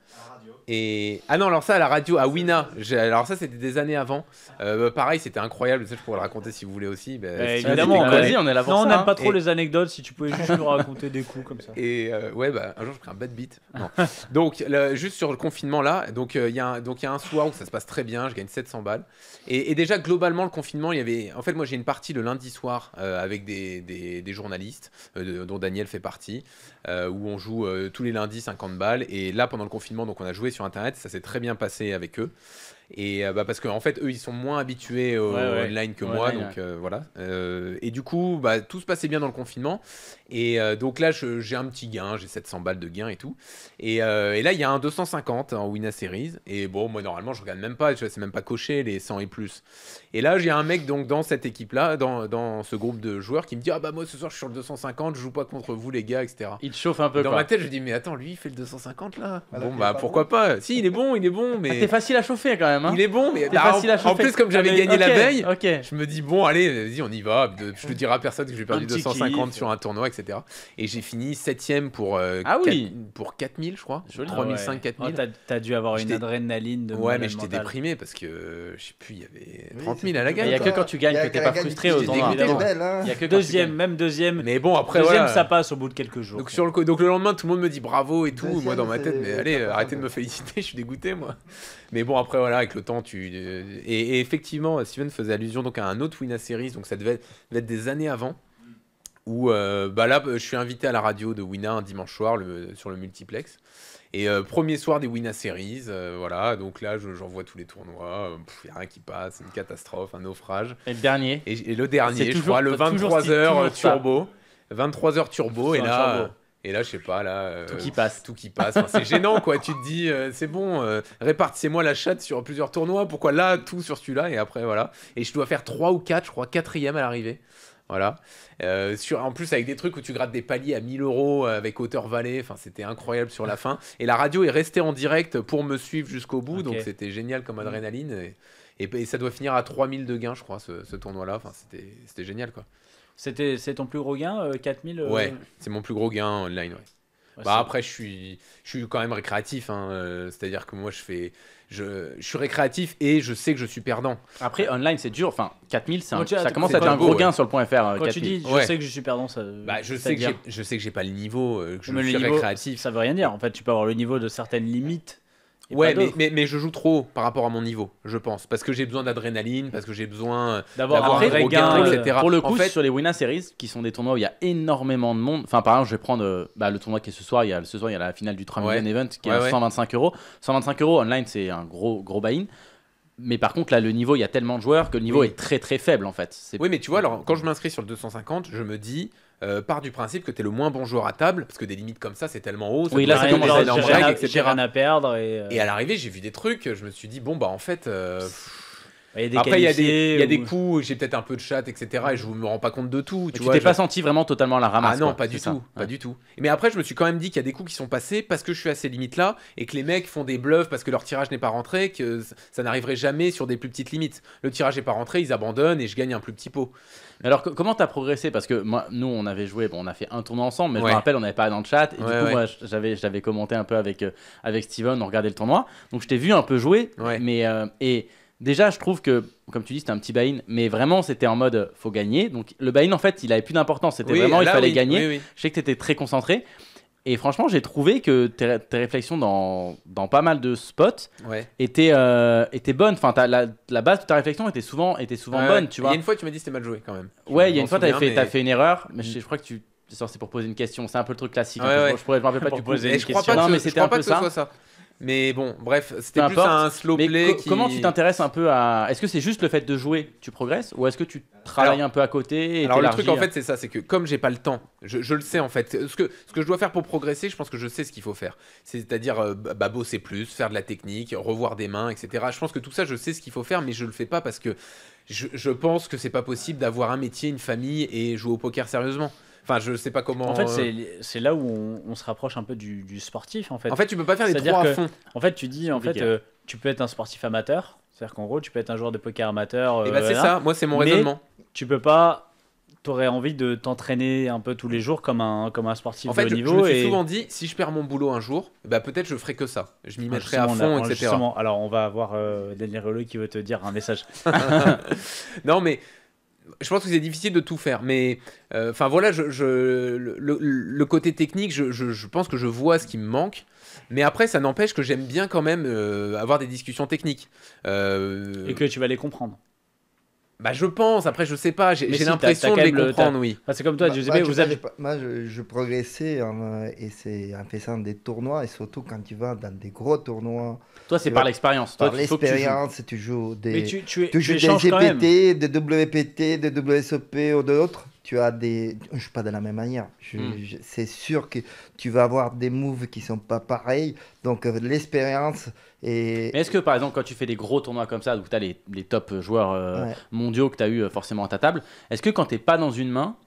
Et ah non, alors ça à la radio, à Wina, j'ai... alors ça c'était des années avant, euh, pareil, c'était incroyable, ça je pourrais le raconter si vous voulez aussi, bah, eh, si évidemment, on est là pour ça. Non, on n'aime pas trop et... les anecdotes, si tu pouvais juste nous raconter des coups comme ça. Et euh, ouais, bah un jour je prends un bad beat. Non. Donc le, juste sur le confinement là, donc il euh, y a un, donc il y a un soir où ça se passe très bien, je gagne sept cents balles. Et, et déjà globalement le confinement, il y avait, en fait moi j'ai une partie le lundi soir euh, avec des, des, des journalistes euh, dont Daniel fait partie, euh, où on joue euh, tous les lundis cinquante balles. Et là pendant le confinement, donc on a joué sur internet, ça s'est très bien passé avec eux, et euh, bah, parce qu'en en fait eux ils sont moins habitués au, ouais, ouais, online que, ouais, moi, online, donc euh, ouais, voilà, euh, et du coup bah, tout se passait bien dans le confinement, et euh, donc là je, j'ai un petit gain, j'ai sept cents balles de gain et tout, et, euh, et là il y a un deux cent cinquante en Winamax Series, et bon moi normalement je regarde même pas, je sais même pas cocher les cent et plus, et là j'ai un mec donc dans cette équipe là, dans, dans ce groupe de joueurs qui me dit ah bah moi ce soir je suis sur le deux cent cinquante, je joue pas contre vous les gars, etc. Il te chauffe un peu dans, quoi, ma tête je dis mais attends, lui il fait le deux cent cinquante là, ah, bon bah pourquoi pas, pas, si il est bon, il est bon, mais ah, t'es facile à chauffer quand même. Il est bon, mais bah, en, en plus comme j'avais gagné, okay, la veille, okay, je me dis bon allez, vas-y on y va, je le dirai à personne que j'ai perdu deux cent cinquante kiff sur un tournoi, etc. Et j'ai fini septième pour, euh, ah, oui, pour quatre mille je crois, trois mille cinq cents, ouais, quatre mille. Oh, t'as, t'as dû avoir j'étais... une adrénaline de... Ouais, mais j'étais mental, déprimé parce que je sais plus, il y avait trente mille à la gagne. Il y a que quand tu gagnes que t'es pas frustré au tournoi. Il y a que deuxième, même deuxième. Mais bon après deuxième ça passe au bout de quelques jours. Donc sur le donc le lendemain tout le monde me dit bravo et tout, moi dans ma tête mais allez arrêtez de me féliciter, je suis dégoûté moi. Mais bon après voilà, avec le temps tu... et, et effectivement Steven faisait allusion donc à un autre Winamax Series, donc ça devait être des années avant, où euh, bah là je suis invité à la radio de Wina un dimanche soir le, sur le multiplex, et euh, premier soir des Winamax Series, euh, voilà, donc là je, j'envoie tous les tournois, il n'y a rien qui passe, une catastrophe, un naufrage, et le dernier et, et le dernier c'est je toujours, crois le vingt-trois heures turbo, vingt-trois heures turbo, et là turbo. Et là, je sais pas, là, euh, tout qui passe, tout qui passe. Enfin, c'est gênant, quoi. Tu te dis, euh, c'est bon, euh, répartissez-moi la chatte sur plusieurs tournois. Pourquoi là, tout sur celui-là, et après, voilà. Et je dois faire trois ou quatre, je crois, quatrième à l'arrivée. Voilà. Euh, sur, en plus, avec des trucs où tu grattes des paliers à mille euros avec Hauteur-Vallée. Enfin, c'était incroyable sur la fin. Et la radio est restée en direct pour me suivre jusqu'au bout. Okay. Donc, c'était génial comme adrénaline. Et, et, et ça doit finir à trois mille de gains, je crois, ce, ce tournoi-là. Enfin, c'était, c'était génial, quoi. C'était, c'est ton plus gros gain, euh, quatre mille euh... Ouais, c'est mon plus gros gain online, ouais. Ouais, bah après, je suis, je suis quand même récréatif, hein, euh, c'est-à-dire que moi, je fais... Je, je suis récréatif et je sais que je suis perdant. Après, online, c'est dur. Enfin, quatre mille, c'est un, tu, ça commence à être un gros, ouais, gain sur le point F R. Quand quatre mille. Tu dis je, ouais, sais que je suis perdant, ça. Bah, je, sais que j'ai, je sais que j'ai pas le niveau, que je, mais suis niveau, récréatif. Ça veut rien dire. En fait, tu peux avoir le niveau de certaines limites. Ouais, mais, mais, mais je joue trop par rapport à mon niveau, je pense. Parce que j'ai besoin d'adrénaline, parce que j'ai besoin d'avoir, d'avoir un gros gain, gain, et cetera. Pour le coup, en fait, sur les Winamax Series, qui sont des tournois où il y a énormément de monde. Enfin, par exemple, je vais prendre bah, le tournoi qui est ce soir. Il y a, ce soir, il y a la finale du trois million, ouais, Event qui est, ouais, à, ouais, cent vingt-cinq euros. cent vingt-cinq euros online, c'est un gros, gros buy-in. Mais par contre, là, le niveau, il y a tellement de joueurs que le niveau, oui, est très, très faible, en fait. C'est... Oui, mais tu vois, alors, quand je m'inscris sur le deux cent cinquante, je me dis... Euh, part du principe que t'es le moins bon joueur à table, parce que des limites comme ça c'est tellement haut, ça, oui, là, c'est comme des énormes blagues, et cetera. J'ai rien à perdre, et, euh... et à l'arrivée j'ai vu des trucs, je me suis dit bon bah en fait euh... Il y a Après, il y a des, ou... y a des coups, j'ai peut-être un peu de chat, et cetera. Et je ne me rends pas compte de tout. Tu ne t'es je... pas senti vraiment totalement à la ramasse. Ah non, quoi, pas, du tout, pas ouais. du tout. Mais après, je me suis quand même dit qu'il y a des coups qui sont passés parce que je suis à ces limites-là et que les mecs font des bluffs parce que leur tirage n'est pas rentré, que ça n'arriverait jamais sur des plus petites limites. Le tirage n'est pas rentré, ils abandonnent et je gagne un plus petit pot. Alors, comment tu as progressé? Parce que moi, nous, on avait joué, bon, on a fait un tournoi ensemble, mais ouais. je me rappelle, on avait parlé dans le chat. Et ouais, du coup, ouais. moi, j'avais, j'avais commenté un peu avec, euh, avec Steven, on regardait le tournoi. Donc, je t'ai vu un peu jouer, ouais. mais... Euh, et, déjà, je trouve que, comme tu dis, c'était un petit buy-in, mais vraiment, c'était en mode faut gagner. Donc, le buy-in, en fait, il n'avait plus d'importance. C'était oui, vraiment, là, il fallait oui, gagner. Oui, oui. Je sais que tu étais très concentré. Et franchement, j'ai trouvé que tes, tes réflexions dans, dans pas mal de spots ouais. étaient, euh, étaient bonnes. Enfin, la, la base de ta réflexion était souvent, était souvent euh, bonne. Tu vois. Il y a une fois, tu m'as dit que c'était mal joué quand même. Je ouais, il y a une fois, tu as fait, mais... fait une erreur. Mais je, je crois que tu. C'est pour poser une question. C'est un peu le truc classique. Ouais, ouais. Je ne pourrais pas te poser une question. Non, mais c'était un peu ça. Mais bon, bref, c'était plus un slow play. Qui... Comment tu t'intéresses un peu à... Est-ce que c'est juste le fait de jouer, tu progresses? Ou est-ce que tu travailles alors, un peu à côté et Alors le truc en fait c'est ça, c'est que comme j'ai pas le temps, je, je le sais en fait. Ce que, ce que je dois faire pour progresser, je pense que je sais ce qu'il faut faire. C'est-à-dire euh, bah, bosser plus, faire de la technique, revoir des mains, et cetera. Je pense que tout ça, je sais ce qu'il faut faire, mais je le fais pas parce que je, je pense que c'est pas possible d'avoir un métier, une famille et jouer au poker sérieusement. Enfin, je sais pas comment. En fait, c'est là où on, on se rapproche un peu du, du sportif, en fait. En fait, tu peux pas faire les trois à fond. En fait, tu dis, en fait, euh, tu peux être un sportif amateur, c'est-à-dire qu'en gros, tu peux être un joueur de poker amateur. Euh, et bah c'est ça. Moi, c'est mon raisonnement. Tu peux pas. T'aurais envie de t'entraîner un peu tous les jours comme un comme un sportif en fait, de haut niveau. En fait, je me suis et... souvent dit, si je perds mon boulot un jour, bah peut-être je ferai que ça. Je m'y mettrai à fond, là, et cetera. Alors, on va avoir euh, Daniel Riolo qui veut te dire un message. Non, mais. Je pense que c'est difficile de tout faire, mais enfin euh, voilà, je, je, le, le, le côté technique, je, je, je pense que je vois ce qui me manque. Mais après, ça n'empêche que j'aime bien quand même euh, avoir des discussions techniques. Euh... Et que tu vas les comprendre. Bah je pense, après je sais pas, j'ai si, l'impression de les comprendre, oui. Enfin, c'est comme toi, bah, Giuseppe, bah, vous avez... Pas, moi, je, je progressais en, et c'est en faisant des tournois, et surtout quand tu vas dans des gros tournois. Toi, c'est par l'expérience. Par l'expérience, tu joues des tu, tu, tu joues des G P T, des W P T, des W S O P ou d'autres. Tu as des... Je ne joue pas de la même manière. Mm. C'est sûr que tu vas avoir des moves qui ne sont pas pareils. Donc, l'expérience est... Mais est-ce que, par exemple, quand tu fais des gros tournois comme ça, où tu as les, les top joueurs euh, ouais. mondiaux que tu as eu forcément à ta table, est-ce que quand tu n'es pas dans une main,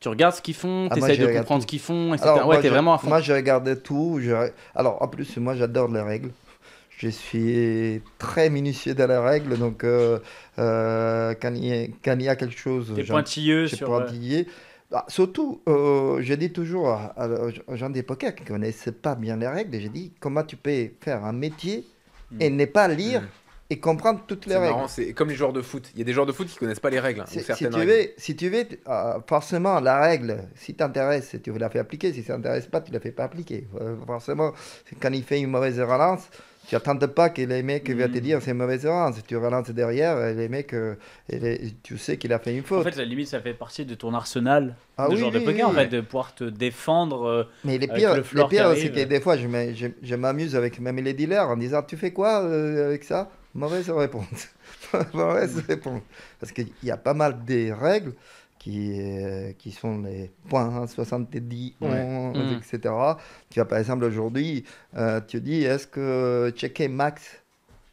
tu regardes ce qu'ils font, ah, tu essaies de comprendre tout. ce qu'ils font, et cetera. Alors, ouais, moi, es je, vraiment à fond. Moi, je regardais tout. Je... Alors, en plus, moi, j'adore les règles. Je suis très minutieux dans les règles, donc euh, euh, quand, il a, quand il y a quelque chose... T'es pointilleux sur... Pointillé. Bah, surtout, euh, je dis toujours à, à, aux gens des poker qui ne connaissent pas bien les règles, j'ai dit comment tu peux faire un métier et mmh. ne pas lire mmh. et comprendre toutes les règles. C'est comme les joueurs de foot. Il y a des joueurs de foot qui ne connaissent pas les règles. Si, si tu veux, si tu veux euh, forcément, la règle, si t'intéresse, tu la fais appliquer. Si ça t'intéresse pas, tu la fais pas appliquer. Euh, forcément, quand il fait une mauvaise relance... Tu n'attends pas que les mecs mmh. viennent te dire c'est mauvaise erreur. Si tu relances derrière, et les mecs, et les, tu sais qu'il a fait une faute. En fait, la limite, ça fait partie de ton arsenal ah, de oui, genre oui, de poker, oui, en fait, oui. de pouvoir te défendre. Mais les pires, le le pire, c'est que des fois, je m'amuse avec même les dealers en disant tu fais quoi euh, avec ça? Mauvaise réponse. Mauvaise réponse. Parce qu'il y a pas mal des règles qui, euh, qui sont les points soixante-dix, ouais. onze, mmh. et cetera. Tu vois, par exemple, aujourd'hui, euh, tu dis, est-ce que checker max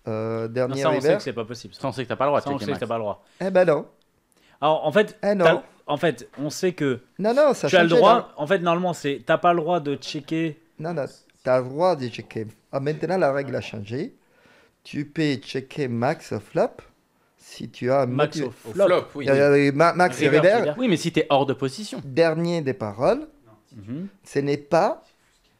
euh, dernier river? Non, ça, on sait que c'est pas possible. Ça, ça on sait que t'as pas le droit de checker max. Ça, on sait que t'as pas le droit. Eh ben non. Alors, en fait, eh non. en fait on sait que non, non, ça tu as le droit. Là. En fait, normalement, c'est t'as pas le droit de checker. Non, non, t'as le droit de checker. Ah, maintenant, la règle a changé. Tu peux checker max flop. Si tu as max au flop, flop oui. euh, ma max river, river. river. Oui, mais si tu es hors de position. Dernier des paroles, mm-hmm. ce n'est pas,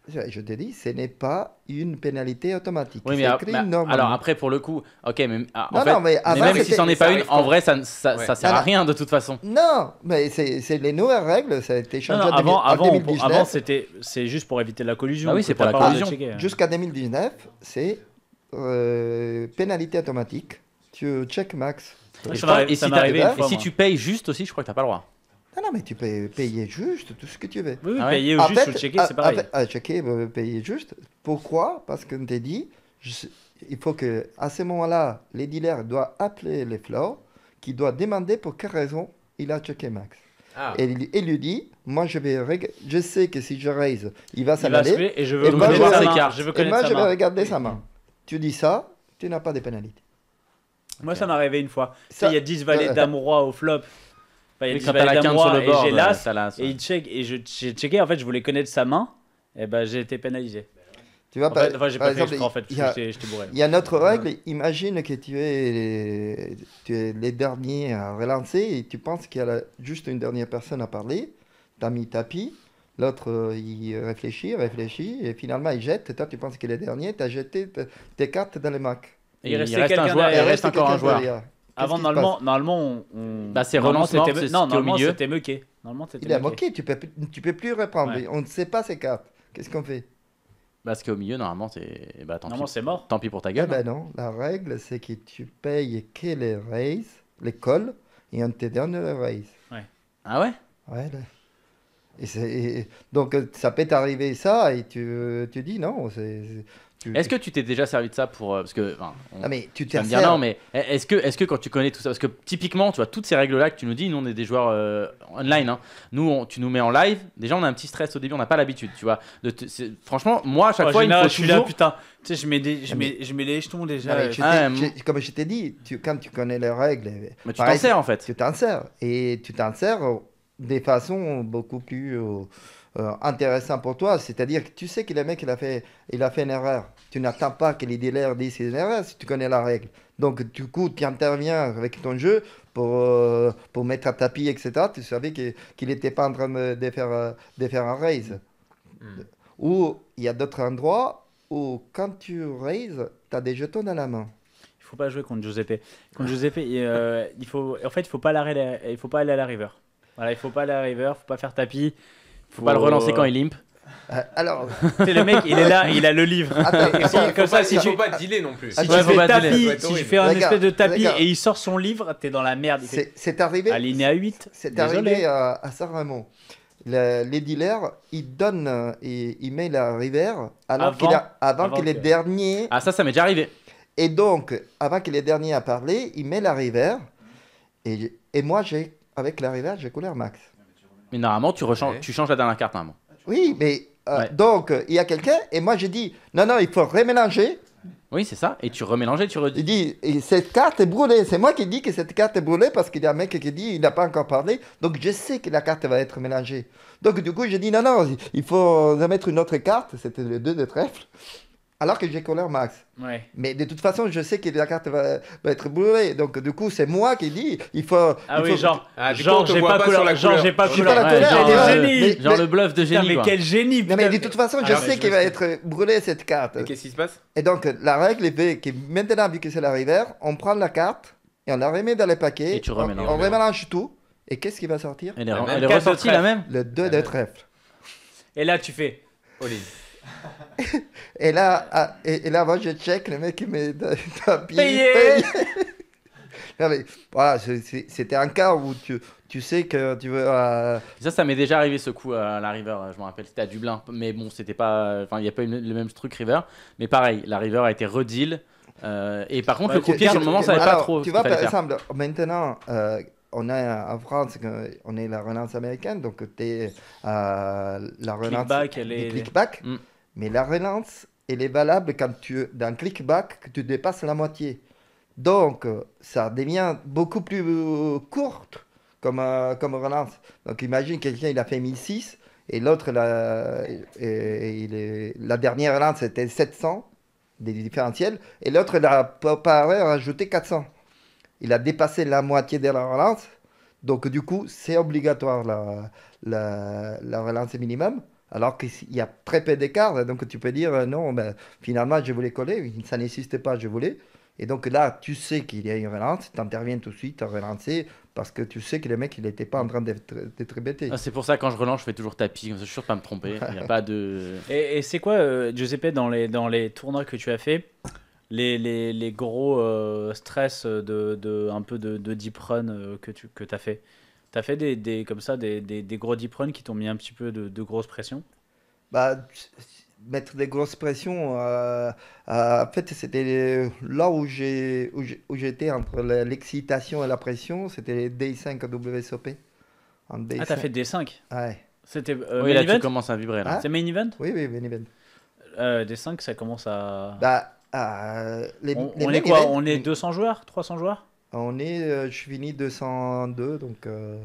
je te dis, ce n'est pas une pénalité automatique. Oui, mais a, mais alors après, pour le coup, ok, mais, non, en fait, non, mais, mais même si c'en est pas une, en vrai, ça, ça, ouais. ça sert non, à rien de toute façon. Non, mais c'est les nouvelles règles, ça a été changé non, non, avant, en deux mille dix-neuf. Avant, c'est juste pour éviter la collusion. Ah oui, c'est pour la collusion. Jusqu'à deux mille dix-neuf, c'est euh, pénalité automatique. Tu check max. Et, et, si, fois, et si tu payes juste aussi, je crois que tu n'as pas le droit. Non, non, mais tu peux payer juste tout ce que tu veux. Oui, oui ah ouais. payer en juste fait, ou checker, c'est pareil. Fait, à checker, payer juste. Pourquoi? Parce qu'on t'a dit, je, il faut qu'à ce moment-là, les dealers doivent appeler les floors qui doivent demander pour quelle raison il a checké max. Ah. Et il lui dit, moi je vais, je sais que si je raise, il va s'en aller. Et je veux et moi, connaître je sa main. Je veux connaître et moi, sa je main. vais regarder sa main. Tu dis ça, tu n'as pas de pénalité. Moi, ça m'est arrivé une fois. Ça... Il y a dix valets d'Amrois au flop. Enfin, il y a oui, dix quand valets d'Amrois et j'ai l'as. Euh, et il check. Et j'ai checké, en fait, je voulais connaître sa main. Et ben, j'ai été pénalisé. Tu vois, en par, fait, enfin, j'ai pas exemple, fait exprès, en fait, parce a, que j'étais bourré. Il y a une autre règle. Ouais. Imagine que tu es, tu es les derniers à relancer et tu penses qu'il y a juste une dernière personne à parler. Tu as mis tapis. L'autre, il réfléchit, réfléchit, et finalement, il jette. Toi, tu penses qu'il est dernier, tu as jeté tes cartes dans les macs. Il, il reste, reste, un joueur, il reste, reste encore un joueur. Avant, normalement, normalement, on... bah, c'est relancement. Non, normalement, c'était moqué. Il est moqué, tu ne peux, tu peux plus reprendre. Ouais. On ne sait pas ces cartes. Qu'est-ce qu'on fait? Bah, ce qui est au milieu, normalement, c'est bah, mort. Tant pis pour ta gueule. Ah, hein. Bah, non, la règle, c'est que tu payes que les races, les calls, et un de tes derniers races. Ouais. Ah ouais? Ouais, là. Et et donc ça peut t'arriver ça et tu, tu dis non. Est-ce que tu t'es déjà servi de ça pour parce que enfin, on, ah mais tu t'es servi non mais est-ce que est-ce que quand tu connais tout ça parce que typiquement tu vois toutes ces règles là que tu nous dis nous on est des joueurs euh, online hein. Nous on, tu nous mets en live déjà on a un petit stress au début on n'a pas l'habitude tu vois de te, franchement moi à chaque oh, fois il me faut je suis toujours... là putain tu sais je mets des, je mets je mets les jetons déjà ah, je ah, comme je t'ai dit tu, quand tu connais les règles mais pareil, tu t'en sers en fait tu t'en sers et tu t'en sers des façons beaucoup plus euh, euh, intéressantes pour toi. C'est-à-dire que tu sais que le mec, il a fait, il a fait une erreur. Tu n'attends pas que les dealers disent une erreur si tu connais la règle. Donc, du coup, tu interviens avec ton jeu pour, euh, pour mettre à tapis, et cetera. Tu savais qu'il qu'il n'était pas en train de faire, de faire un raise. Mm. Ou il y a d'autres endroits où, quand tu raises, tu as des jetons dans la main. Il ne faut pas jouer contre Giuseppe. Contre Giuseppe, euh, il faut, en fait, il ne faut pas aller à la river. Voilà, il faut pas aller à river, faut pas faire tapis, faut, faut pas le relancer euh... quand il limpe. Euh, alors, c'est le mec, il est là, il a le livre. Attends, et si, faut, comme faut ça, pas, si faut tu... pas dealer non plus. Si ouais, tu fais tapis, si tu fais un espèce de tapis et il sort son livre, t'es dans la merde. C'est arrivé. Alinéa huit. C'est arrivé à, à Saint-Ramon. Le, les dealers, ils donnent, ils, ils mettent la river alors qu'il a, avant, avant que les que... derniers. Ah ça, ça m'est déjà arrivé. Et donc, avant que les derniers à parler, ils mettent la river et et moi j'ai avec la river, j'ai couleur max. Mais normalement, tu, rechanges, ouais. tu changes la dernière carte. Hein, bon. Oui, mais euh, ouais. donc, il y a quelqu'un, et moi, j'ai dit, non, non, il faut remélanger. Oui, c'est ça. Et tu remélanges, tu redis. Il dit, et cette carte est brûlée. C'est moi qui dis que cette carte est brûlée parce qu'il y a un mec qui dit, il n'a pas encore parlé. Donc, je sais que la carte va être mélangée. Donc, du coup, j'ai dit, non, non, il faut remettre une autre carte. C'était le deux de trèfle. Alors que j'ai couleur max. Ouais. Mais de toute façon, je sais que la carte va, va être brûlée. Donc, du coup, c'est moi qui dis il faut. Ah il oui, faut... genre, ah, genre j'ai pas, pas couleur. La genre, j'ai pas couleur. Pas la ouais, genre, genre, le, mais, genre mais... le bluff de génie. Putain, mais quoi. Quel génie. Non, mais de toute façon, je ah, sais qu'il va être brûlé cette carte. Et qu'est-ce qui se passe? Et donc, la règle est que maintenant, vu que c'est la river, on prend la carte et on la remet dans les paquets. Et tu remets on, on remélange tout. Et qu'est-ce qui va sortir? Elle est ressortie la même? Le deux de trèfle. Et là, tu fais. Olive. Et là, et, et là, moi je check, le mec il met tapis. Payé. Payé. Non mais voilà, c'était un cas où tu, tu sais que tu veux. Euh... Ça, ça m'est déjà arrivé ce coup à la river, je me rappelle, c'était à Dublin. Mais bon, c'était pas. Enfin, il n'y a pas eu le même truc river. Mais pareil, la river a été redeal. Euh, et par contre, ouais, le croupier sur le moment, ça n'avait pas trop. Tu vois, par exemple, faire. maintenant. Euh, On est en France, on est la Renaissance américaine, donc tu es euh, la Renaissance clickback, les... clickback mm. mais la Renaissance, elle est valable quand tu dans clickback que tu dépasses la moitié. Donc ça devient beaucoup plus courte comme euh, comme Renaissance. Donc imagine quelqu'un il a fait mille six et l'autre la et, et, il est, la dernière Renaissance c'était sept cents des différentiels et l'autre l'a préparé rajouté quatre cents. Il a dépassé la moitié de la relance. Donc, du coup, c'est obligatoire la, la, la relance minimum. Alors qu'il y a très peu d'écart. Donc, tu peux dire, non, ben, finalement, je voulais coller. Ça n'existe pas, je voulais. Et donc, là, tu sais qu'il y a une relance. Tu interviens tout de suite à relancer parce que tu sais que le mec, il n'était pas en train d'être bêté. Ah, c'est pour ça, quand je relance, je fais toujours tapis. Comme ça, je suis sûr de pas me tromper. Il n'y a pas de... Et, et c'est quoi, euh, Giuseppe, dans les, dans les tournois que tu as fait? Les, les, les gros euh, stress de, de, un peu de, de deep run euh, que tu que as fait. Tu as fait des, des, comme ça, des, des, des gros deep runs qui t'ont mis un petit peu de, de grosse pression? Bah, mettre des grosses pressions, euh, euh, en fait, c'était là où j'étais entre l'excitation et la pression, c'était les D cinq à W S O P. En D cinq. Ah, tu as fait D cinq? Ouais. C'était euh, oui, main là, event? Tu commences à vibrer. Hein? C'est main event? Oui, oui, main event. Euh, D cinq, ça commence à... Bah, Euh, les, on, les on est quoi les... On est deux cents joueurs, trois cents joueurs. On est, euh, je finis deux cent deux, donc. Euh...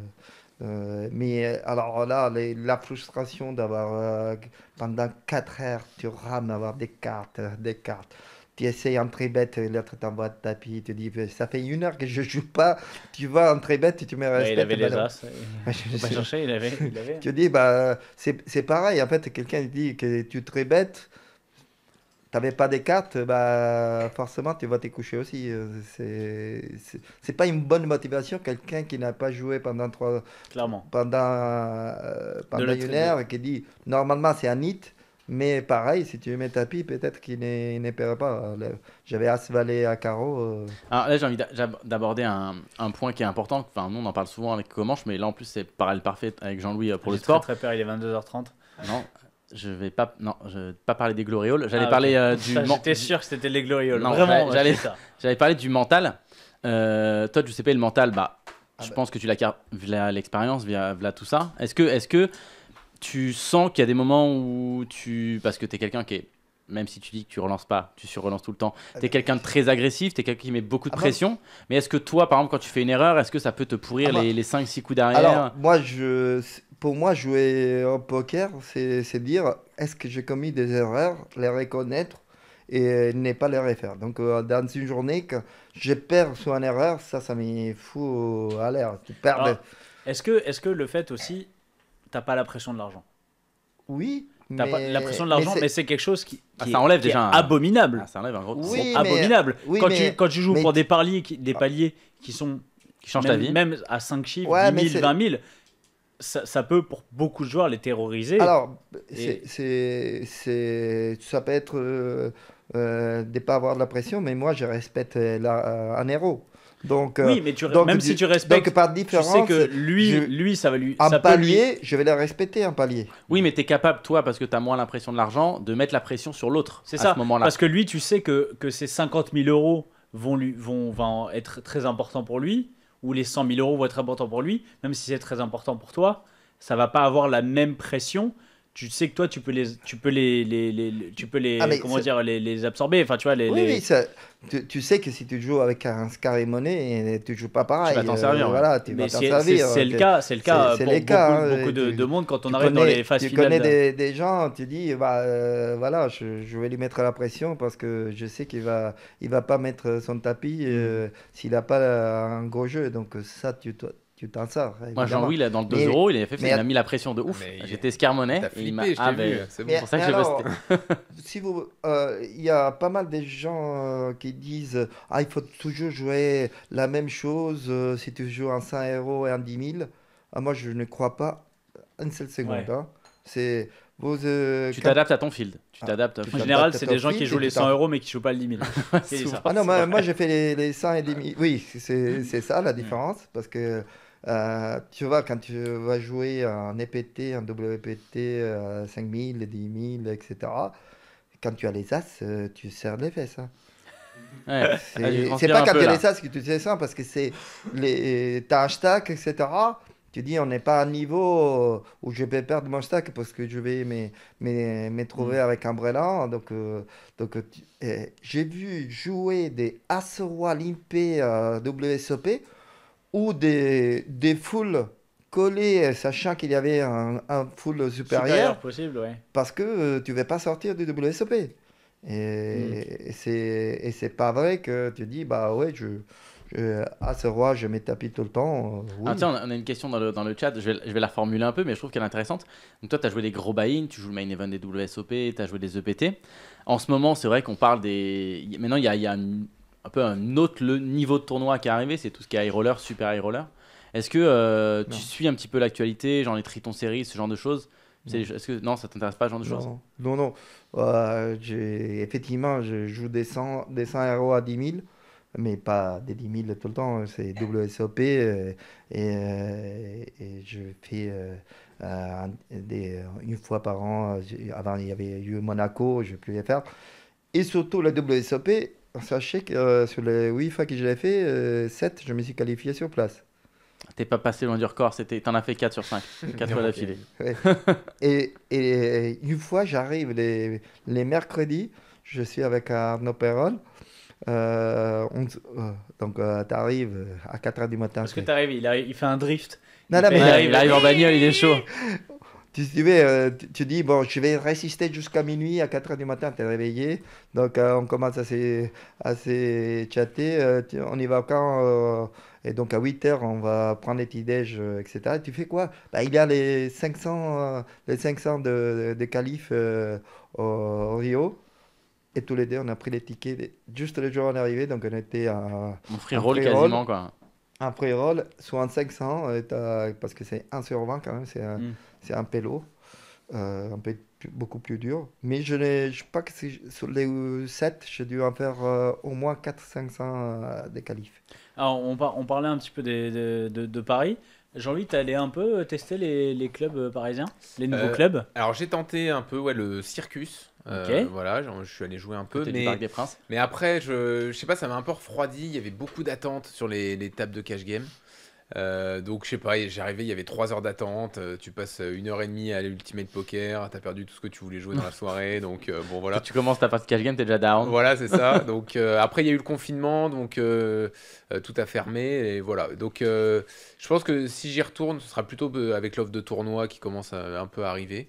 Euh, mais alors là, les, la frustration d'avoir euh, pendant quatre heures, tu rames, avoir des cartes, des cartes. Tu essayes en trébette, l'autre t'envoie de tapis, tu dis ça fait une heure que je joue pas, tu vas en trébette, tu me respectes. Ouais, il avait bah, les as, bah, je, pas chercher, il avait. Il avait. Tu dis, bah, c'est pareil, en fait, quelqu'un dit que tu trébètes, t'avais pas des cartes, bah, forcément tu vas te coucher aussi. C'est pas une bonne motivation, quelqu'un qui n'a pas joué pendant trois clairement pendant, euh, pendant une heure et qui dit normalement c'est un hit, mais pareil si tu mets tapis peut-être qu'il ne perd pas. J'avais As-Valet à carreau. Euh... Alors là j'ai envie d'aborder un, un point qui est important, enfin nous on en parle souvent avec Comanche, mais là en plus c'est parallèle parfait avec Jean-Louis pour le sport. J'ai très peur, il est vingt-deux heures trente. Non. Je vais pas, non, je vais pas parler des glorioles. J'allais ah, parler okay. euh, du. J'étais sûr que c'était les glorioles. Non, vraiment. J'allais parler du mental. Euh, toi, Giuseppe, le mental, bah, ah je bah. pense que tu l'acquiers via l'expérience, via, via tout ça. Est-ce que, est-ce que tu sens qu'il y a des moments où tu, parce que tu es quelqu'un qui est, même si tu dis que tu relances pas, tu surrelances tout le temps. Tu es quelqu'un de très agressif, tu es quelqu'un qui met beaucoup de ah pression. Bon. Mais est-ce que toi, par exemple, quand tu fais une erreur, est-ce que ça peut te pourrir ah les, les cinq six coups derrière? Alors, moi, je. Pour moi, jouer au poker, c'est dire est-ce que j'ai commis des erreurs, les reconnaître et ne pas les refaire. Donc, euh, dans une journée, que je perds sur une erreur, ça, ça me fout à l'air. Est-ce que, est-ce que le fait aussi, t'as pas la pression de l'argent? Oui. T'as pas la pression de l'argent, mais c'est quelque chose qui, qui ah, ça enlève est, déjà qui est un... abominable. Ah, ça enlève un gros oui, mais... abominable. Oui, quand, mais... tu, quand tu joues mais... pour des paliers, des paliers qui sont qui changent même, ta vie, même à cinq chiffres, ouais, dix mille, vingt mille. Ça, ça peut, pour beaucoup de joueurs, les terroriser. Alors, et... c'est, c'est, ça peut être euh, euh, de ne pas avoir de la pression, mais moi, je respecte la, un héros. Donc, oui, mais tu, donc, même du, si tu respectes, donc, par différence, tu sais que lui, je, lui ça va lui... Un ça palier, peut lui... je vais le respecter, un palier. Oui, mais tu es capable, toi, parce que tu as moins l'impression de l'argent, de mettre la pression sur l'autre à ça, ce moment-là. Parce que lui, tu sais que, que ces cinquante mille euros vont, lui, vont, vont être très importants pour lui. Où les cent mille euros vont être importants pour lui, même si c'est très important pour toi, ça ne va pas avoir la même pression. Tu sais que toi, tu peux les, tu peux les, les, les, les tu peux les, ah comment dire, les, les absorber. Enfin, tu vois les. Oui, les... oui ça, tu, tu sais que si tu joues avec un Scar et Monnaie, tu joues pas pareil. Tu vas t'en servir. Euh, voilà, tu vas t'en servir. C'est le cas, c'est le cas. C'est les cas. Beaucoup, hein, beaucoup de, tu, de monde quand on arrive connais, dans les phases finales. Tu connais des, des gens, tu dis, bah euh, voilà, je, je vais lui mettre la pression parce que je sais qu'il va, il va pas mettre son tapis euh, s'il a pas un gros jeu. Donc ça, tu dois. Tu t'en sors. Moi, Jean-Louis, dans le deux euros, il, il a mis la pression de ouf. J'étais escarmonnet. Il m'a ah, c'est bon. Pour ça que j'ai posté. Si vous, il euh, y a pas mal de gens euh, qui disent ah, il faut toujours jouer la même chose euh, si tu joues en cinq euros et en dix mille. Ah, moi, je ne crois pas une seule seconde. Ouais. Hein. C'est. Vos, euh, tu t'adaptes à ton field. Tu ah, t'adaptes. En général, c'est des gens qui jouent les cent euros mais qui jouent pas le dix mille. ça. Ah non, moi, moi j'ai fait les, les cent et dix mille. Oui, c'est ça la différence parce que. Euh, tu vois, quand tu vas jouer en E P T, en W P T, euh, cinq mille, dix mille, et cetera, quand tu as les As, euh, tu serres les fesses. Hein. Ouais, c'est pas quand tu as les As que tu sais ça, parce que c'est ta stack, et cetera. Tu dis, on n'est pas à un niveau où je vais perdre mon stack parce que je vais me, me, me trouver mmh. avec un brelan. Donc, euh, donc euh, j'ai vu jouer des As-Roi limpés à W S O P. Ou des, des foules collées, sachant qu'il y avait un, un full supérieur. Supérieur possible, ouais. Parce que euh, tu ne vas pas sortir du W S O P. Et, mmh. et c'est pas vrai que tu dis, bah ouais, je, je, à ce roi, je mets tapis tout le temps. Euh, oui. Ah, tiens, on a une question dans le, dans le chat, je vais, je vais la formuler un peu, mais je trouve qu'elle est intéressante. Donc, toi, tu as joué des gros buy-in, tu joues le main event des W S O P, tu as joué des E P T. En ce moment, c'est vrai qu'on parle des. Maintenant, il y a, y a une. un peu un autre le niveau de tournoi qui est arrivé, c'est tout ce qui est high roller, super high roller. Est-ce que euh, tu suis un petit peu l'actualité, genre les Triton Series, ce genre de choses? Est-ce que non, ça t'intéresse pas, ce genre de choses? Non, non. Euh, effectivement, je joue des cent, des cent euros à dix mille, mais pas des dix mille tout le temps. C'est W S O P euh, et, euh, et je fais euh, euh, des, une fois par an. Avant, il y avait eu Monaco, je ne pouvais faire. Et surtout, la W S O P. Sachez que euh, sur les huit fois que je l'ai fait, euh, sept, je me suis qualifié sur place. T'es pas passé loin du record, t'en as fait quatre sur cinq, quatre fois d'affilée. Ouais. et, et une fois, j'arrive les, les mercredis, Je suis avec Arnaud Perrol. Euh, on, euh, donc, euh, tu arrives à quatre heures du matin. Parce que tu arrives, il, il fait un drift. Non, il, non, fait, mais... il, arrive, il arrive en bagnole, il est chaud. Tu, tu, veux, tu, tu dis, bon, je vais résister jusqu'à minuit, à quatre heures du matin, tu es réveillé. Donc, euh, on commence à se chatter. Euh, tu, on y va quand euh, et donc, à huit heures, on va prendre les petits-déj, euh, et cetera. Et tu fais quoi? Bah, il y a les cinq cents, euh, les cinq cents de, de Calif euh, au, au Rio. Et tous les deux, on a pris les tickets juste le jour où on est arrivé. Donc, on était à... Un free roll quasiment, quoi. Un pré-roll, soit un cinq cents, parce que c'est un sur vingt quand même, c'est un, mm. un pélo, euh, un peu beaucoup plus dur. Mais je ne sais pas que sur les sept, j'ai dû en faire euh, au moins quatre à cinq cents euh, des qualifs. Alors, on, par, on parlait un petit peu des, de, de, de Paris. Jean-Louis, tu allais un peu tester les, les clubs parisiens, les nouveaux euh, clubs? Alors, j'ai tenté un peu ouais, le Circus. Okay. Euh, voilà, je suis allé jouer un peu, mais, des mais après, je, je sais pas, ça m'a un peu refroidi. Il y avait beaucoup d'attentes sur les, les tables de cash game. Euh, donc, je sais pas, j'arrivais, il y avait trois heures d'attente. Tu passes une heure et demie à l'ultimate poker. T'as perdu tout ce que tu voulais jouer dans la soirée. Donc, euh, bon, voilà. Quand tu commences ta partie cash game, t'es déjà down. Voilà, c'est ça. Donc, euh, après, il y a eu le confinement, donc euh, euh, tout a fermé. Et voilà. Donc, euh, je pense que si j'y retourne, ce sera plutôt avec l'offre de tournoi qui commence à, un peu à arriver.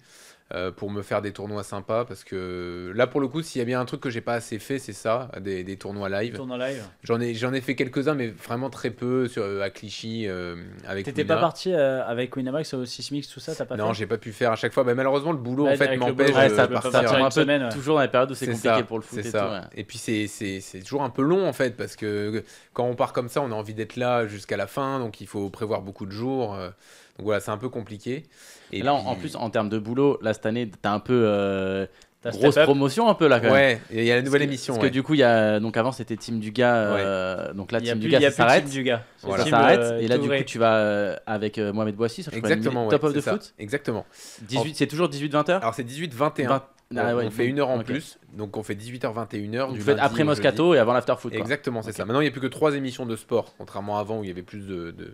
Euh, pour me faire des tournois sympas, parce que là pour le coup s'il y a bien un truc que j'ai pas assez fait c'est ça, des, des tournois live, live. J'en ai, j'en ai fait quelques-uns mais vraiment très peu sur, à Clichy euh, avec T'étais pas parti euh, avec Winamax au six mix tout ça, t'as pas non, fait? Non, j'ai pas pu faire à chaque fois, bah, malheureusement le boulot bah, en fait m'empêche ouais, de partir un peu, semaine, ouais. toujours dans les périodes où c'est compliqué ça, pour le foot et ça. tout ouais. Et puis c'est toujours un peu long en fait parce que quand on part comme ça on a envie d'être là jusqu'à la fin, donc il faut prévoir beaucoup de jours. euh, Donc voilà, c'est un peu compliqué. Et là, puis... en plus, en termes de boulot, là, cette année, tu as un peu euh, as grosse promotion, un peu là, quand même. Ouais, il y a la nouvelle parce émission. Que, parce ouais. que du coup, y a, donc avant, c'était Team Duga. Euh, ouais. Donc là, Team Duga, ça s'arrête. Voilà. Ça s'arrête. Euh, et là, du vrai. coup, tu vas euh, avec euh, Mohamed Bouassi sur Exactement, ouais, Top of the ça. Foot. Exactement. C'est toujours dix-huit vingt heures. Alors, c'est dix-huit vingt et un. Non, on, ouais, on fait une heure en okay. plus, donc on fait dix-huit heures vingt et une heure. Vous faites après Moscato et avant l'after foot. Exactement, c'est okay. ça. Maintenant, il n'y a plus que trois émissions de sport, contrairement à avant où il y avait plus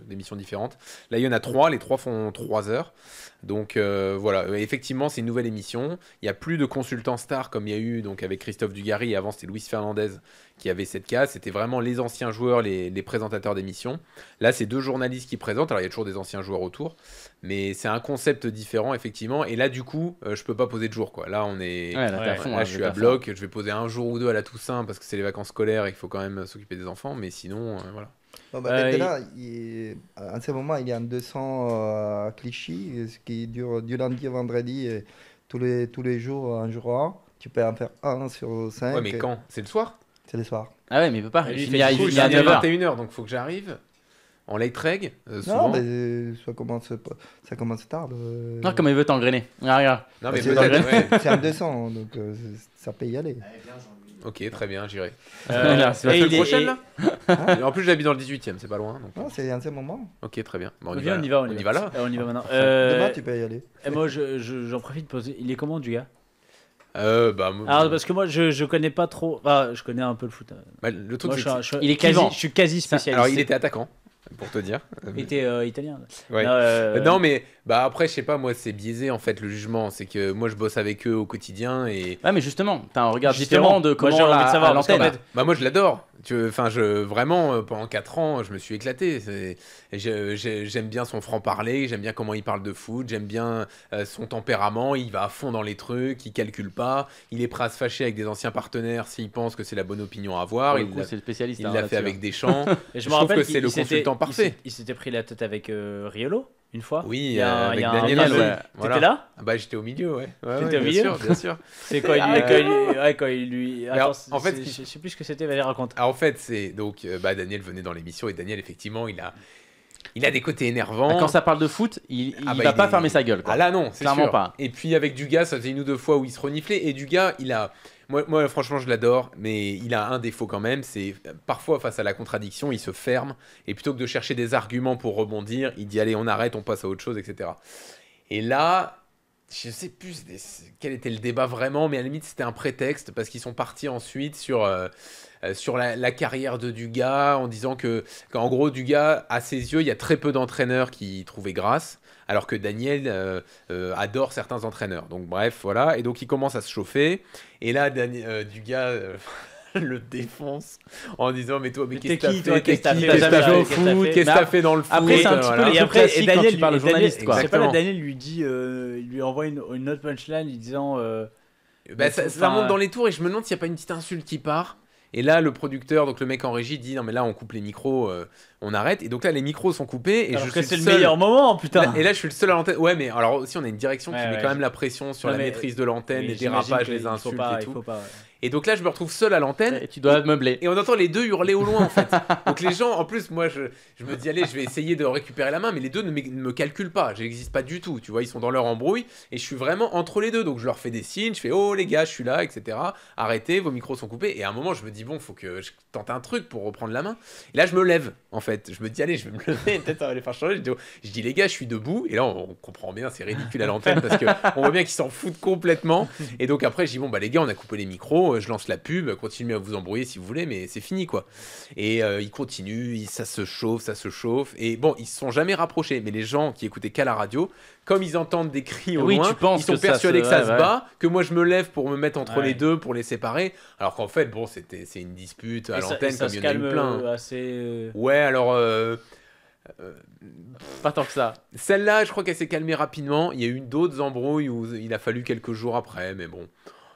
d'émissions de, de, différentes. Là, il y en a trois, les trois font trois heures. Donc euh, voilà, euh, effectivement, c'est une nouvelle émission. Il n'y a plus de consultants stars comme il y a eu donc, avec Christophe Dugary et avant, c'était Luis Fernandez qui avait cette case. C'était vraiment les anciens joueurs, les, les présentateurs d'émissions. Là, c'est deux journalistes qui présentent. Alors, il y a toujours des anciens joueurs autour, mais c'est un concept différent, effectivement. Et là, du coup, euh, je ne peux pas poser de jour, quoi. Là, on est... Ouais, là, ouais, à fond, là, là je suis à bloc. Je vais poser un jour ou deux à la Toussaint parce que c'est les vacances scolaires et qu'il faut quand même s'occuper des enfants. Mais sinon, euh, voilà. Bon, bah, euh, là, il... il... à ce moment, il y a deux cents euh, clichés, ce qui dure du lundi au vendredi, et tous, les... tous les jours, un jour un. Tu peux en faire un sur cinq. Ouais, mais et... quand? C'est le soir? C'est le soir. Ah ouais, mais il peut pas. Il est à vingt et une heures, donc il faut que j'arrive. En late reg, euh, souvent. Non, mais ça commence, ça commence tard. Le... Non, comme il veut t'engrainer. Ah, regarde. Non, mais c'est un deux cents, donc euh, ça peut y aller. Allez, bien, ok, très bien, j'irai. Euh, c'est la semaine prochaine, là hein? En plus, j'habite dans le dix-huitième, c'est pas loin. Donc... Non, c'est un de ces moments. Ok, très bien. Bon, on, oui, y va, on y va, on, on y va. va là. On y va maintenant. Euh... Demain, tu peux y aller. Et moi, j'en je, je, profite pour poser. Il est comment, Duga? Euh, bah, Alors, parce que moi je, je connais pas trop, enfin, je connais un peu le foot. Bah, le truc, moi, je, je, il est quasi, je suis quasi spécialiste. Alors il était attaquant, pour te dire. Il était euh, italien. Ouais. Non, euh... non mais bah après je sais pas, moi c'est biaisé en fait le jugement, c'est que moi je bosse avec eux au quotidien et. Ah mais justement, t'as un regard justement, différent de comment j'ai envie de savoir l'antenne. Bah, bah moi je l'adore. Enfin, je vraiment pendant quatre ans, je me suis éclaté. J'aime bien son franc-parler, j'aime bien comment il parle de foot, j'aime bien euh, son tempérament. Il va à fond dans les trucs, il calcule pas, il est prêt à se fâcher avec des anciens partenaires s'il pense que c'est la bonne opinion à avoir. Il l'a hein, fait avec Deschamps. Et je, je trouve que c'est le consultant parfait. Il s'était pris la tête avec euh, Riolo une fois. Oui, il y a, avec il y a Daniel Riolo. Ouais. Voilà. T'étais là? Bah j'étais au milieu, ouais. ouais T'étais ouais, au milieu, sûr, bien sûr. C'est quoi il lui, quand il, ouais, quand il lui... Attends, alors, en fait, je sais plus ce que c'était, Valérie raconte. En fait, c'est donc bah, Daniel venait dans l'émission et Daniel effectivement il a il a des côtés énervants. Quand ça parle de foot, il, il ah bah, va il pas est... fermer sa gueule. Quoi. Ah là non, c'est sûr. Pas. Et puis avec Duga, ça faisait une ou deux fois où il se reniflait et Duga, il a moi, moi franchement je l'adore, mais il a un défaut quand même, c'est parfois face à la contradiction, il se ferme et plutôt que de chercher des arguments pour rebondir, il dit allez on arrête, on passe à autre chose, et cetera. Et là, je sais plus des, quel était le débat vraiment, mais à la limite c'était un prétexte parce qu'ils sont partis ensuite sur, euh, sur la, la carrière de Dugas en disant que, qu'en gros Dugas, à ses yeux, il y a très peu d'entraîneurs qui trouvaient grâce, alors que Daniel euh, euh, adore certains entraîneurs. Donc bref, voilà, et donc il commence à se chauffer, et là Dan- euh, Dugas... Euh, le défonce en disant mais toi mais qu'est-ce que t'as fait qu'est-ce que t'as fait au foot qu'est-ce que t'as fait dans le foot après c'est un petit peu les trucs classiques quand tu parles journaliste quoi. C'est pas là Daniel lui dit euh, il lui envoie une, une autre punchline lui disant euh, bah, ça, ça monte dans les tours et je me demande s'il n'y a pas une petite insulte qui part et là le producteur donc le mec en régie dit non mais là on coupe les micros euh, on arrête et donc là les micros sont coupés et alors je que c'est le meilleur moment putain et là je suis le seul à l'antenne ouais mais alors aussi on a une direction qui met quand même la pression sur la maîtrise de l'antenne les dérapages les insultes et tout. Et donc là, je me retrouve seul à l'antenne. Et tu dois et, meubler. Et on entend les deux hurler au loin, en fait. Donc les gens, en plus, moi, je, je me dis, allez, je vais essayer de récupérer la main, mais les deux ne, ne me calculent pas. Je n'existe pas du tout. Tu vois, ils sont dans leur embrouille et je suis vraiment entre les deux. Donc je leur fais des signes, je fais, oh les gars, je suis là, et cetera. Arrêtez, vos micros sont coupés. Et à un moment, je me dis, bon, faut que je tente un truc pour reprendre la main. Et là, je me lève, en fait. Je me dis, allez, je vais me lever, peut-être ça va les faire changer. Je dis, oh. je dis, les gars, je suis debout. Et là, on, on comprend bien, c'est ridicule à l'antenne parce qu'on voit bien qu'ils s'en foutent complètement. Et donc après, je dis, bon, bah les gars, on a coupé les micros. Je lance la pub, continuez à vous embrouiller si vous voulez, mais c'est fini quoi. Et euh, ils continuent, ils, ça se chauffe, ça se chauffe. Et bon, ils se sont jamais rapprochés, mais les gens qui écoutaient qu'à la radio, comme ils entendent des cris au oui, loin, ils sont que persuadés ça se... que ça ouais, se ouais. bat, que moi je me lève pour me mettre entre ouais. les deux, pour les séparer. Alors qu'en fait, bon, c'était, c'est une dispute à et l'antenne, ça, comme il y en a eu plein. Assez... Ouais, alors. Euh... Euh, pas tant que ça. Celle-là, je crois qu'elle s'est calmée rapidement. Il y a eu d'autres embrouilles où il a fallu quelques jours après, mais bon.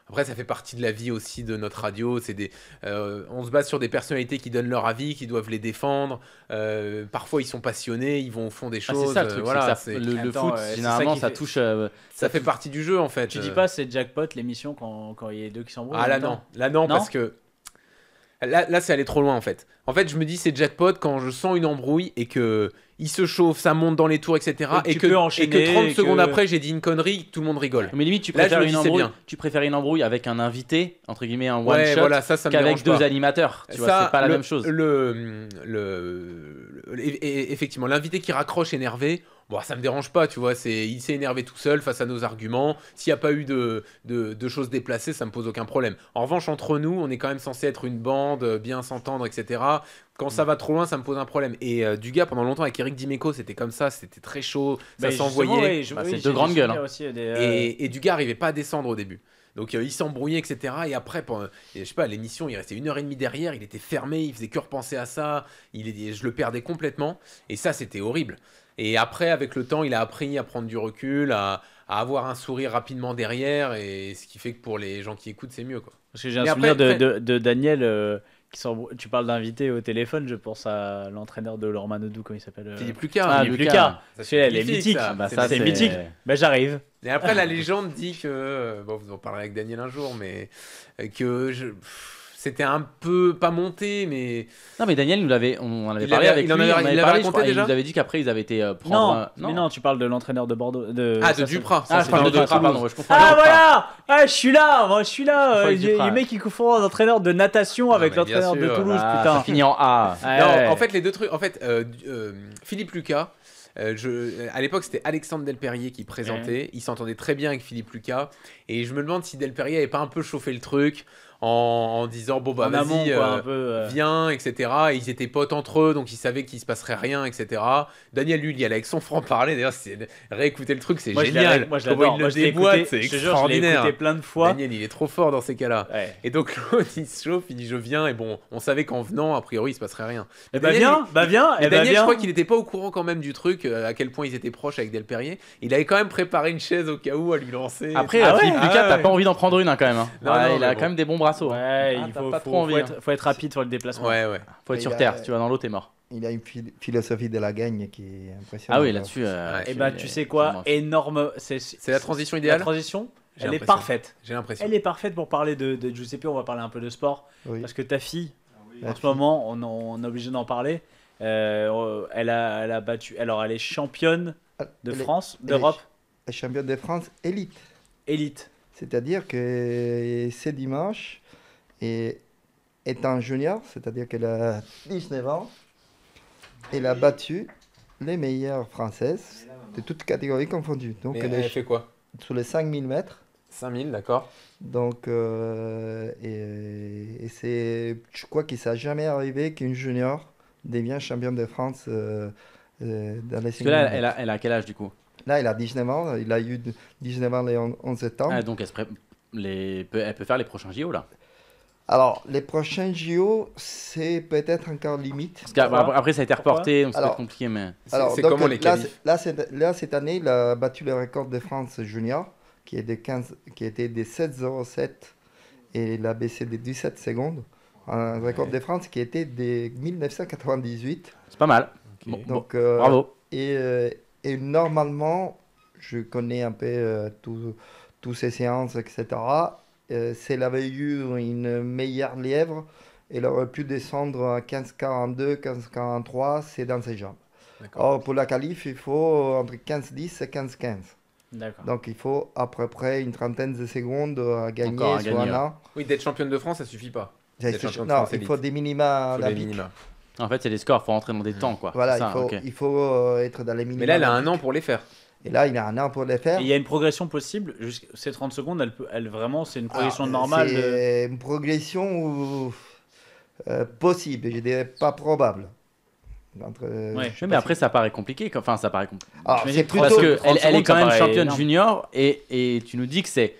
Après, ça fait partie de la vie aussi de notre radio. C'est des, euh, on se base sur des personnalités qui donnent leur avis, qui doivent les défendre. Euh, parfois, ils sont passionnés, ils vont au fond des choses. Ah, c'est ça le truc. Euh, voilà, c'est ça, c'est... Le, le Attends, foot, euh, généralement, ça, ça touche. Euh, ça, ça fait partie du jeu, en fait. Tu euh... dis pas, c'est jackpot l'émission quand quand il y a deux qui s'embrouillent. Ah là non, là non, non parce que là, là, c'est aller trop loin, en fait. En fait, je me dis, c'est jackpot quand je sens une embrouille et que. Il se chauffe, ça monte dans les tours, et cetera. Et, et, que, et que trente et que... secondes après, j'ai dit une connerie, tout le monde rigole. Mais limite, tu préfères, Là, une, embrouille, tu préfères une embrouille avec un invité, entre guillemets, un one ouais, shot, voilà, ça, ça qu'avec deux pas. animateurs. Tu ça, vois, c'est pas le, la même chose. Le, le, le, et, effectivement, l'invité qui raccroche énervé, bon, ça me dérange pas, tu vois. C'est, il s'est énervé tout seul face à nos arguments. S'il n'y a pas eu de, de, de choses déplacées, ça me pose aucun problème. En revanche, entre nous, on est quand même censé être une bande, bien s'entendre, et cetera. Quand ça va trop loin, ça me pose un problème. Et euh, Dugas, pendant longtemps, avec Eric Dimeco, c'était comme ça, c'était très chaud, bah, ça s'envoyait. Ouais, je, bah, oui, c'est deux grandes gueules. Hein. Aussi, des, euh... et, et Dugas n'arrivait pas à descendre au début. Donc euh, il s'embrouillait, et cetera. Et après, pendant, je sais pas, l'émission, il restait une heure et demie derrière, il était fermé, il faisait que repenser à ça, il, je le perdais complètement. Et ça, c'était horrible. Et après, avec le temps, il a appris à prendre du recul, à, à avoir un sourire rapidement derrière, et ce qui fait que pour les gens qui écoutent, c'est mieux, quoi. Parce que j'ai Mais un après, souvenir de, après... de, de Daniel... Euh... Tu parles d'invité au téléphone, je pense à l'entraîneur de Lormanodou, comment il s'appelle Philippe Lucas. Ah, Philippe Lucas. C'est elle est mythique. Ça. Bah, c'est, ça, c'est, c'est mythique. Bah, j'arrive. Et après, la légende dit que. Bon, vous en parlerez avec Daniel un jour, mais. Que. Je... C'était un peu pas monté, mais. Non, mais Daniel, nous l'avait, on avait il parlé avait, avec il lui. En avait, on avait il parlé, raconté crois, déjà. Il nous avait dit qu'après, ils avaient été prendre. Non, un... non. Mais non, tu parles de l'entraîneur de Bordeaux. De... Ah, de Duprat. Ah, je parle de Duprat, pardon. Je comprends. Ah, voilà ah, je suis là moi, je suis là je euh, les mecs, ils confondent l'entraîneur de natation avec non, l'entraîneur de Toulouse, ah, putain. Ça finit en A. Ouais, non, ouais. En fait, les deux trucs. En fait, euh, euh, Philippe Lucas. Euh, je, à l'époque, c'était Alexandre Delperrier qui présentait. Mmh. Il s'entendait très bien avec Philippe Lucas. Et je me demande si Delperrier n'avait pas un peu chauffé le truc en, en disant bon, bah, en vas-y, amont, quoi, euh, un peu, euh... viens, et cetera. Et ils étaient potes entre eux, donc ils savaient qu'il ne se passerait rien, et cetera. Daniel, lui, il y allait avec son franc-parler. D'ailleurs, c'est... réécouter le truc, c'est moi, génial. Je moi, je l'adore. Il moi, je l'ai écouté, c'est extraordinaire. Je l'ai écouté plein de fois. Daniel, il est trop fort dans ces cas-là. Ouais. Et donc, l'autre, il se chauffe, il dit je viens. Et bon, on savait qu'en venant, a priori, il ne se passerait rien. Et bah, viens, bah, viens. Et Daniel, je crois qu'il n'était pas au courant quand même du truc. À quel point ils étaient proches avec Delperrier. Il avait quand même préparé une chaise au cas où à lui lancer. Après, ah Philippe ouais, Lucas, ah t'as ouais. pas envie d'en prendre une hein, quand même. Hein. Non, ouais, non, il a bon. quand même des bons brassaux. Ouais, ah, il faut, pas faut, trop envie, faut, hein. être, faut être rapide sur le déplacement. Ouais, ouais. Faut être il sur a, terre. Euh, tu vas dans l'eau, t'es mort. Il a une philosophie de la gagne qui est impressionnante. Ah oui, là-dessus. Euh, ouais, et bah, tu sais quoi, énorme. C'est, c'est la transition idéale. La transition. J'ai Elle est parfaite. J'ai l'impression. Elle est parfaite pour parler de, de Giuseppe. On va parler un peu de sport parce que ta fille, en ce moment, on est obligé d'en parler. Euh, elle, a, elle a battu. Alors, elle est championne de elle France, est, d'Europe. Elle est championne de France élite. Élite. C'est-à-dire que ce dimanche, et étant junior, c'est-à-dire qu'elle a dix-neuf ans, elle a battu les meilleures françaises de toutes catégories confondues. Donc, mais elle, elle est, fait quoi Sur les cinq mille mètres. cinq mille, d'accord. Donc, euh, et, et c'est, je crois qu'il ne s'est jamais arrivé qu'une junior devienne championne de France euh, euh, dans les cinq mille mètres. Parce que là, elle a, elle a quel âge du coup? Là, elle a dix-neuf ans. Il a eu dix-neuf ans le onze septembre. Ah, donc, elle, se pré... les... elle peut faire les prochains J O là? Alors, les prochains J O, c'est peut-être encore limite. Parce qu'après, après, ça a été reporté, donc c'est compliqué. Mais c'est comment les qualifs? Là, là, cette année, il a battu le record de France junior, qui, est de quinze, qui était de sept zéro sept, et il a baissé de dix-sept secondes. Un record ouais. de France qui était de mille neuf cent quatre-vingt-dix-huit. C'est pas mal. Okay. Bon, donc, bon, euh, bravo. Et, euh, et normalement, je connais un peu euh, tous tout ces séances, et cetera. Euh, s'il avait eu une meilleure lièvre, il aurait pu descendre à quinze quarante-deux, quinze quarante-trois, c'est dans ses jambes. Or, pour la qualif, il faut entre quinze dix et quinze quinze. Donc, il faut à peu près une trentaine de secondes à gagner sur un an. Oui, d'être championne de France, ça ne suffit pas. Ch... Non, il faut des minima à la pique. En fait, c'est des scores, il faut rentrer dans des temps. Quoi. Voilà, ça, il faut, okay. il faut euh, être dans les minima. Mais là, elle a un an pour les faire. Et là, il a un an pour les faire. Et il y a une progression possible. Ces trente secondes, elle peut, elle, vraiment, c'est une progression ah, normale. C'est de... une progression euh, possible, je dirais pas probable. Entre, euh, ouais, mais après, si... ça paraît compliqué. Enfin, ça paraît compliqué. Alors, c'est plutôt... Parce qu'elle elle est quand même championne énorme. junior et, et tu nous dis que c'est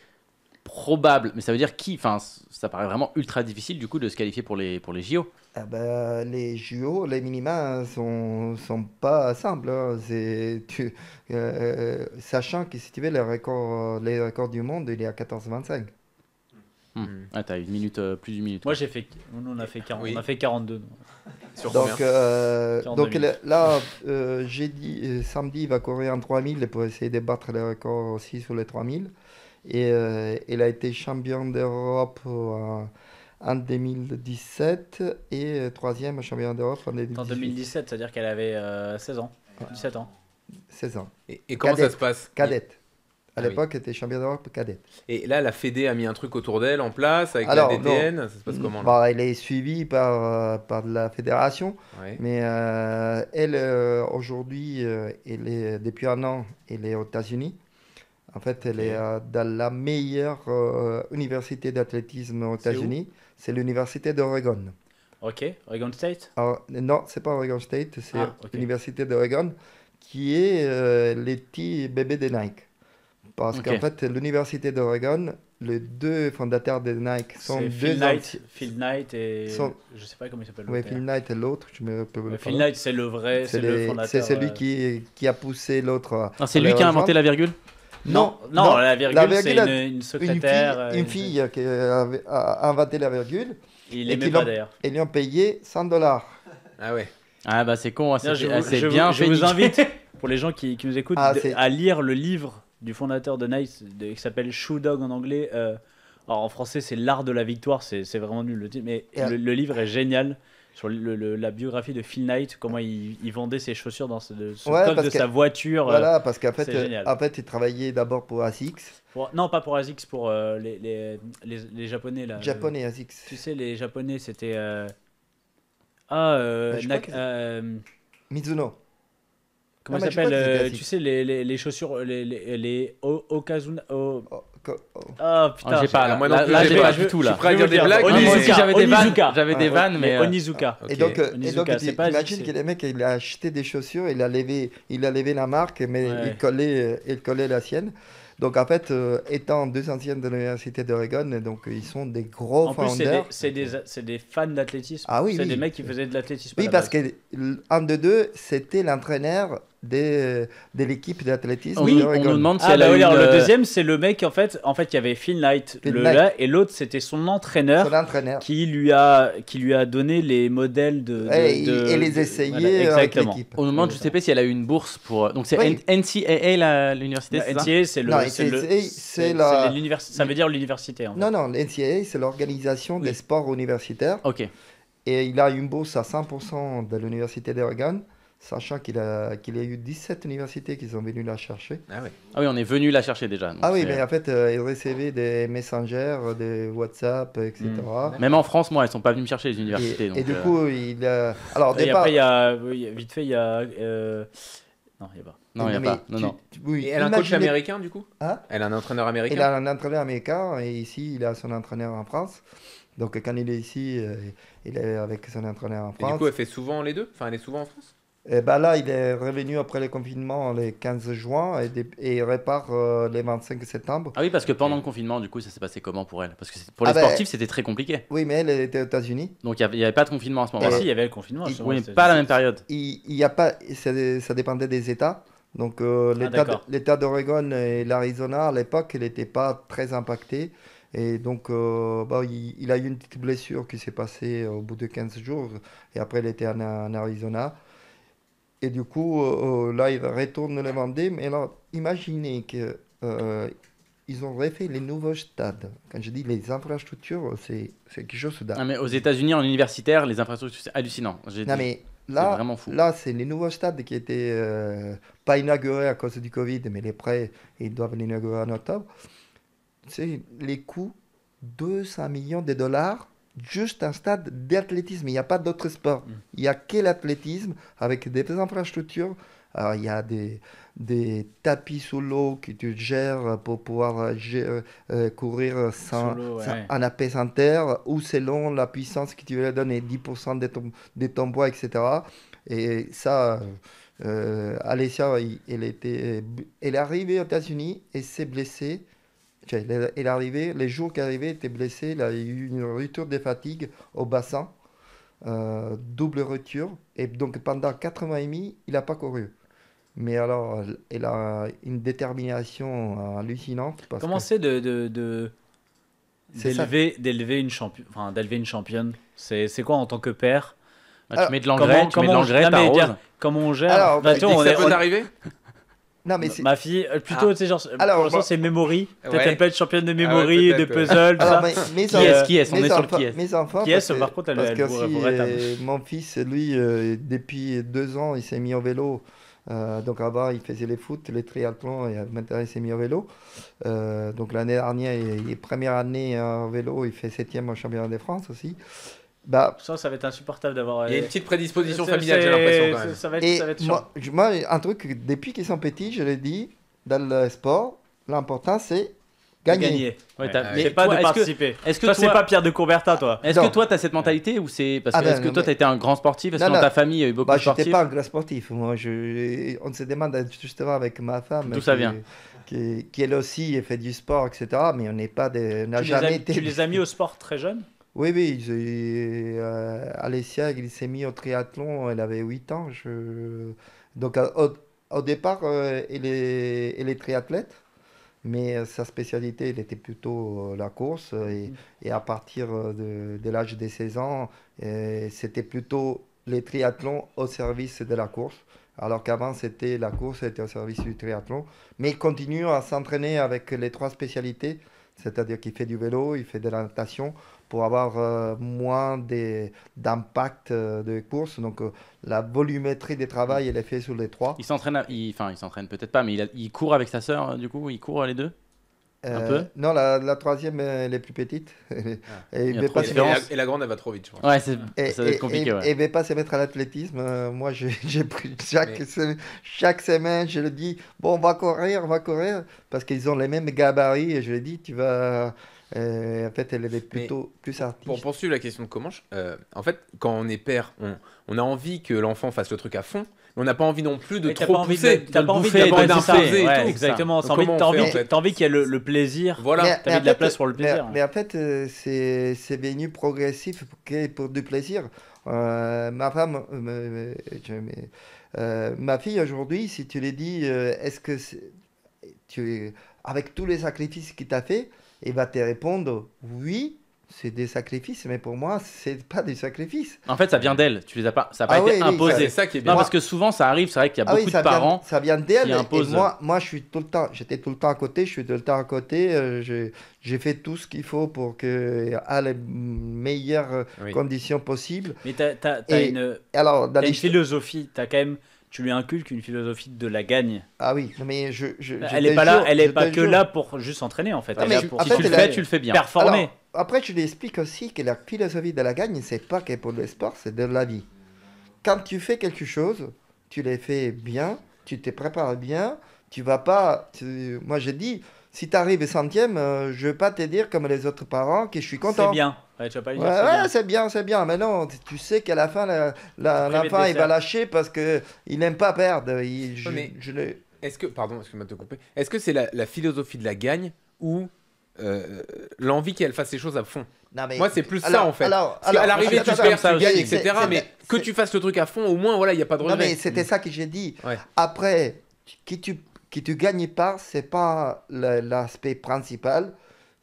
probable. Mais ça veut dire qui? Enfin, ça paraît vraiment ultra difficile du coup de se qualifier pour les, pour les J O. Ah bah, les J O, les minima sont, sont pas simples. Hein. Tu, euh, sachant que si tu veux, les records, les records du monde, il est à quatorze vingt-cinq. Mmh. Ah, t'as une minute, euh, plus d'une minute. Moi, j'ai fait, on a fait, quarante, oui. on a fait quarante-deux. Sur donc euh, donc là, euh, j'ai dit, euh, samedi, il va courir en trois mille pour essayer de battre les records aussi sur les trois mille. Et euh, il a été champion d'Europe Euh, en deux mille dix-sept et troisième champion d'Europe en deux mille dix-huit. En deux mille dix-sept, c'est-à-dire qu'elle avait euh, seize ans, ouais. dix-sept ans. seize ans. Et, et comment cadette, ça se passe? Cadette. À ah l'époque, oui. elle était championne d'Europe cadette. Et là, la Fédé a mis un truc autour d'elle en place avec alors, la D T N. Non, ça se passe comment là? Bah, elle est suivie par, par la fédération. Ouais. Mais euh, elle, euh, aujourd'hui, euh, elle est, depuis un an, elle est aux États-Unis. En fait, elle est euh, dans la meilleure euh, université d'athlétisme aux États-Unis. C'est l'université d'Oregon. Ok, Oregon State. Alors, non, c'est pas Oregon State, c'est ah, okay. l'université d'Oregon qui est euh, les petits bébés de Nike. Parce okay. qu'en fait, l'université d'Oregon, les deux fondateurs de Nike sont deux Phil Knight, Phil Knight et sont... je sais pas comment il s'appelle. Oui, Phil Knight et l'autre, je me rappelle pas. Phil Knight, c'est le vrai, c'est le fondateur. C'est celui euh... qui, qui a poussé l'autre. Ah, c'est lui qui a inventé la virgule. Non, non, non, la virgule, virgule c'est une, une secrétaire. Une fille, une fille qui a, a inventé la virgule. Il et qui lui ont payé cent dollars. Ah ouais. Ah bah c'est con, c'est bien fait. Je vous, je vous invite, pour les gens qui, qui nous écoutent, ah, de, à lire le livre du fondateur de Nike qui s'appelle Shoe Dog en anglais. Euh, alors en français, c'est L'Art de la Victoire, c'est vraiment nul le titre, mais yeah. le, le livre est génial. Sur le, le, la biographie de Phil Knight, comment il, il vendait ses chaussures dans ce, de, ce ouais, coque de sa voiture. Voilà, parce qu'en fait, euh, en fait, il travaillait d'abord pour ASICS. Pour, non, pas pour ASICS, pour euh, les, les, les, les Japonais. Là, Japonais, euh, ASICS. Tu sais, les Japonais, c'était... Euh... Ah, euh, Nak, euh... Mizuno. Comment ça s'appelle euh, Tu sais, les, les, les chaussures, les, les, les Okazuna... Oh... Oh. Ah putain, oh, j'ai pas, moi non plus, là j'ai pas du tout là. Je suis prêt à dire des blagues, j'avais des vannes, j'avais des vannes mais Onizuka. Et donc imagine que le mec il a acheté des chaussures, il a levé, il a levé la marque mais il collait il collait la sienne. Donc en fait, euh, étant deux anciennes de l'université d'Oregon, donc ils sont des gros founders. En plus, c'est des, des, des fans d'athlétisme. Ah oui, c'est oui. des mecs qui faisaient de l'athlétisme. Oui, parce que un de deux, c'était l'entraîneur de, de l'équipe d'athlétisme. Oui, on nous demande si ah, elle a bah, eu alors, une... Le deuxième, c'est le mec en fait. En fait, il y avait Phil Knight, Phil le, Knight. Là, et l'autre, c'était son entraîneur, son entraîneur, qui lui a qui lui a donné les modèles de, de, et, de et les essayer voilà, avec l'équipe. On nous demande, je sais pas si elle a eu une bourse pour. Donc c'est oui. N C A A l'université. N C A A, c'est le c'est la... Ça veut dire l'université. En fait. Non, non, l'N C A A, c'est l'organisation oui. des sports universitaires. Ok. Et il a une bourse à cent pour cent de l'université d'Oregon, sachant qu'il a, qu'il y a eu dix-sept universités qui sont venues la chercher. Ah oui, ah oui on est venu la chercher déjà. Ah oui, mais en fait, euh, ils recevaient des messengers, des WhatsApp, et cetera. Mmh. Même en France, moi, ils ne sont pas venus me chercher les universités. Et, donc, et du euh... coup, il a... Alors, et départ... après, il y a... Vite fait, il y a... Euh... Non, il n'y a pas. Non, il n'y a pas. Non, tu, non. Tu, oui, elle a imaginez... un coach américain, du coup hein? Elle a un entraîneur américain. Elle a un entraîneur américain et ici, il a son entraîneur en France. Donc, quand il est ici, euh, il est avec son entraîneur en France. Et du coup, elle fait souvent les deux? Enfin, elle est souvent en France? Et ben là, il est revenu après le confinement le quinze juin et, et il repart euh, le vingt-cinq septembre. Ah oui, parce que pendant le confinement, du coup, ça s'est passé comment pour elle? Parce que pour les ah sportifs, ben, c'était très compliqué. Oui, mais elle était aux États-Unis. Donc il n'y avait pas de confinement à ce moment-là. Ah si, il y avait le confinement. Il, oui, mais pas la même période. Il, il y a pas, ça, ça dépendait des États. Donc euh, l'État ah, d'Oregon et l'Arizona, à l'époque, il n'était pas très impacté. Et donc, euh, bah, il, il a eu une petite blessure qui s'est passée au bout de quinze jours. Et après, il était en, en Arizona. Et du coup, euh, là, il retourne le Vendée. Mais alors, imaginez qu'ils euh, ont refait les nouveaux stades. Quand je dis les infrastructures, c'est quelque chose d'un... Non, mais aux États-Unis, en universitaire, les infrastructures, c'est hallucinant. Non, dit, mais là, c'est vraiment fou. Là, c'est les nouveaux stades qui étaient euh, pas inaugurés à cause du Covid, mais les prêts, ils doivent l'inaugurer en octobre. C'est les coûts, deux cents millions de dollars. Juste un stade d'athlétisme, il n'y a pas d'autre sport. Il n'y a que l'athlétisme avec des infrastructures. Alors, il y a des, des tapis sous l'eau que tu gères pour pouvoir gérer, euh, courir sans, ouais. sans, en apesanteur ou selon la puissance que tu veux donner, dix pour cent de ton, de ton bois, et cetera. Et ça, euh, Alessia, elle, était, elle est arrivée aux États-Unis et s'est blessée. Il est arrivé, les jours qu'il arrivait, il était blessé, il a eu une rupture de fatigue au bassin, euh, double rupture, et donc pendant quatre mois et demi, il n'a pas couru. Mais alors, il a une détermination hallucinante. Parce Comment que... c'est de, de, de... d'élever, d'élever une, champi... enfin, d'élever une championne? C'est quoi en tant que père? Bah, alors, tu mets de l'engrais, tu mets de l'engrais, t'arroses. Comment on gère? Alors, bah, tu vois, on ça est, peut on... arriver Non, mais ma fille, plutôt, ah. c'est genre, alors, bon, c'est Memory. Peut-être ouais. elle peut être championne de Memory, ah ouais, de puzzle, alors, mais, mais qui est-ce, qui est-ce On est sur le qui est-ce. Mes enfants, qui est-ce, par contre, elle, parce elle, elle aussi, pourrait être... Mon fils, lui, euh, depuis deux ans, il s'est mis au vélo. Euh, donc avant, il faisait les foot, les triathlons, et maintenant, il s'est mis au vélo. Euh, donc l'année dernière, il est première année en vélo, il fait septième au championnat de France aussi. Bah, ça, ça va être insupportable d'avoir... Il y a une petite prédisposition familiale, j'ai l'impression, quand même. Ça va être, et ça va être moi, je, moi, un truc, depuis qu'ils sont petits, je l'ai dit, dans le sport, l'important, c'est gagner. gagner. Ouais, ouais, mais pas toi, de est participer. Que, est-ce que toi, toi c'est pas Pierre de Coubertin, toi. Est-ce que toi, tu as cette mentalité ou c'est... Parce que, ah, ben, est-ce que non, toi, tu as été un grand sportif? Est-ce que non, dans ta famille, il y a eu beaucoup bah, de sportifs? Je n'étais pas un grand sportif. Moi, je, on se demande justement avec ma femme... D'où ça vient? Qui, qui, elle aussi, fait du sport, et cetera. Mais on n'est pas des... Tu les as mis au sport très jeune? Oui, oui. Euh, Alessia, il s'est mis au triathlon, elle avait huit ans. Je... Donc, au, au départ, euh, elle, est, elle est triathlète, mais euh, sa spécialité, elle était plutôt euh, la course. Et, et à partir de, de l'âge de seize ans, euh, c'était plutôt les triathlons au service de la course. Alors qu'avant, c'était la course, était au service du triathlon. Mais il continue à s'entraîner avec les trois spécialités, c'est-à-dire qu'il fait du vélo, il fait de la natation, pour avoir euh, moins d'impact euh, de course. Donc, euh, la volumétrie des travail, elle est faite sur les trois. Il s'entraîne, enfin, il s'entraîne peut-être pas, mais il, a, il court avec sa sœur, euh, du coup, il court les deux euh, un peu. Non, la, la troisième, elle est plus petite. Ah. Et, il il pas et, la, et la grande, elle va trop vite, je pense. Ouais, et, ça va être compliqué. Et, ouais. et, et ne va pas se mettre à l'athlétisme. Euh, moi, j'ai pris chaque, mais... semaine, chaque semaine, je le dis, bon, on va courir, on va courir, parce qu'ils ont les mêmes gabarits. Et je lui ai dit, tu vas... Euh, en fait, elle est plutôt mais plus artiste. Pour poursuivre la question de Comanche, euh, en fait, quand on est père, on, on a envie que l'enfant fasse le truc à fond, mais on n'a pas envie non plus de mais trop pousser. T'as pas envie d'imposer. Ouais, exactement. T'as envie, envie, en fait envie qu'il y ait le, le plaisir. Voilà. T'as mis de la place pour le plaisir. Mais, mais en fait, c'est venu progressif pour, pour du plaisir. Euh, ma femme, euh, je, mais, euh, ma fille aujourd'hui, si tu lui dis, euh, est-ce que est, tu, avec tous les sacrifices qu'il t'a fait, il va te répondre oui, c'est des sacrifices, mais pour moi, c'est pas des sacrifices. En fait, ça vient d'elle. Tu les as pas, ça n'a pas ah été oui, imposé. Oui, c'est ça qui est bien. Non, parce que souvent, ça arrive. C'est vrai qu'il y a ah beaucoup oui, de parents. Vient, ça vient d'elle. Imposent... Moi, moi, je suis tout le temps. J'étais tout le temps à côté. Je suis tout le temps à côté. Euh, J'ai fait tout ce qu'il faut pour qu'elle ait les meilleures oui. conditions possibles. Mais tu as, as, as une, alors, dans as les... une philosophie. Tu as quand même. Tu lui inculques une philosophie de la gagne. Ah oui, mais je. je, je elle n'est pas là, elle est pas que là pour juste s'entraîner en fait. Elle est là pour, si tu le fais, tu le fais bien. Performer. Alors, après, je lui explique aussi que la philosophie de la gagne, c'est pas que pour le sport, c'est de la vie. Quand tu fais quelque chose, tu le fais bien, tu te prépares bien, tu vas pas... Tu... Moi, j'ai dit, si tu arrives centième, euh, je ne vais pas te dire comme les autres parents que je suis content. C'est bien. Ouais, tu vas pas lui dire ouais, c'est ouais, bien, c'est bien, bien. Mais non, tu sais qu'à la fin, la, la, la fin, il va lâcher parce qu'il n'aime pas perdre. Il, je, mais je est-ce que... Pardon, excuse-moi de te couper. Est-ce que c'est la, la philosophie de la gagne ou... Euh, l'envie qu'elle fasse les choses à fond. Non, mais moi, c'est plus alors, ça en fait. Alors, alors, à l'arrivée, tu perds, tu gagnes, et cetera. Mais que tu fasses le truc à fond, au moins, voilà, il n'y a pas de regret. Non, mais c'était mmh. ça que j'ai dit. Ouais. Après, qui tu, qui tu gagnes pas, c'est pas l'aspect principal.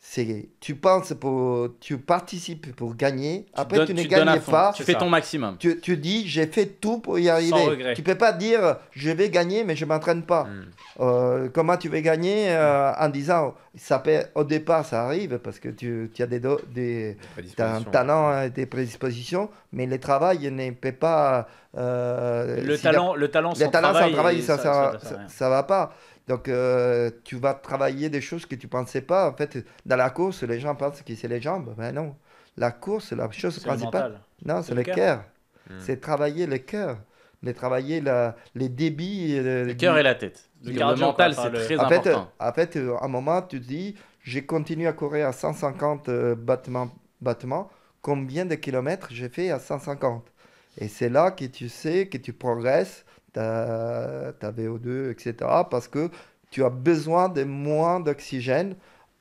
C'est tu penses pour, tu participes pour gagner. Après, tu, donnes, tu ne tu gagnes pas. Tu fais ça. ton maximum. Tu, tu dis, j'ai fait tout pour y arriver. Tu peux pas dire, je vais gagner, mais je m'entraîne pas. Mm. Euh, comment tu veux gagner euh, mm. en disant, ça peut, au départ, ça arrive parce que tu, tu as des, do, des, des as un talent, hein, des prédispositions, mais le travail ne peut pas. Euh, le, si talent, la, le talent, sans le talent, travail, sans travail, ça, ça, ça, ça, ça va pas. Donc, euh, tu vas travailler des choses que tu ne pensais pas. En fait, dans la course, les gens pensent que c'est les jambes. Mais non, la course, la chose principale, non, c'est le cœur. Mmh. C'est travailler le cœur, travailler la, les débits. Le, le cœur du... et la tête. Le, le cardio mental, c'est très en important. Fait, en fait, à un moment, tu te dis, je continue à courir à cent cinquante euh, battements, battements. Combien de kilomètres j'ai fait à cent cinquante? Et c'est là que tu sais que tu progresses. Ta, ta V O deux, et cetera. Parce que tu as besoin de moins d'oxygène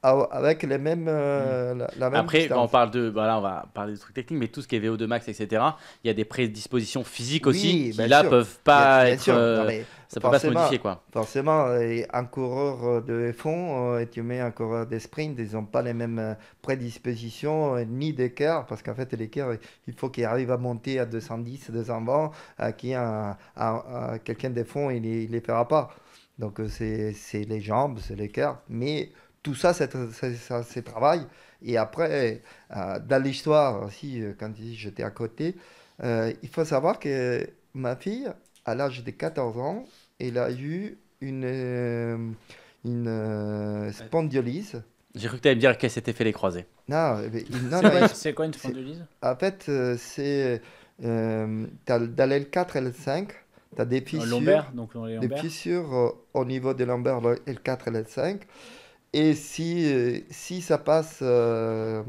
avec les mêmes, euh, la, la même Après, distance. on parle de, bah là, on va parler de trucs techniques, mais tout ce qui est V O deux max, et cetera. Il y a des prédispositions physiques aussi oui, qui là sûr. peuvent pas bien, être, bien euh, non, ça peut pas se modifier quoi. Forcément, un coureur de fond euh, et tu mets un coureur de sprint, ils n'ont pas les mêmes prédispositions euh, ni d'écart parce qu'en fait l'écart, il faut qu'il arrive à monter à deux cent dix, deux cent vingt, euh, qui quelqu'un de fond, il ne les fera pas. Donc c'est les jambes, c'est l'écart, mais tout ça, c'est le travail. Et après, euh, dans l'histoire aussi, quand j'étais à côté, euh, il faut savoir que ma fille, à l'âge de quatorze ans, elle a eu une, euh, une euh, spondylyse. J'ai cru que tu allais me dire qu'elle s'était fait les croisés. Non, non, c'est quoi une spondylyse? En fait, c'est euh, dans l'L quatre et l'L cinq, tu as des fissures, lombaire, donc dans les des fissures euh, au niveau des lombaires, l'L quatre et l'L cinq. Et si, si ça passe, euh,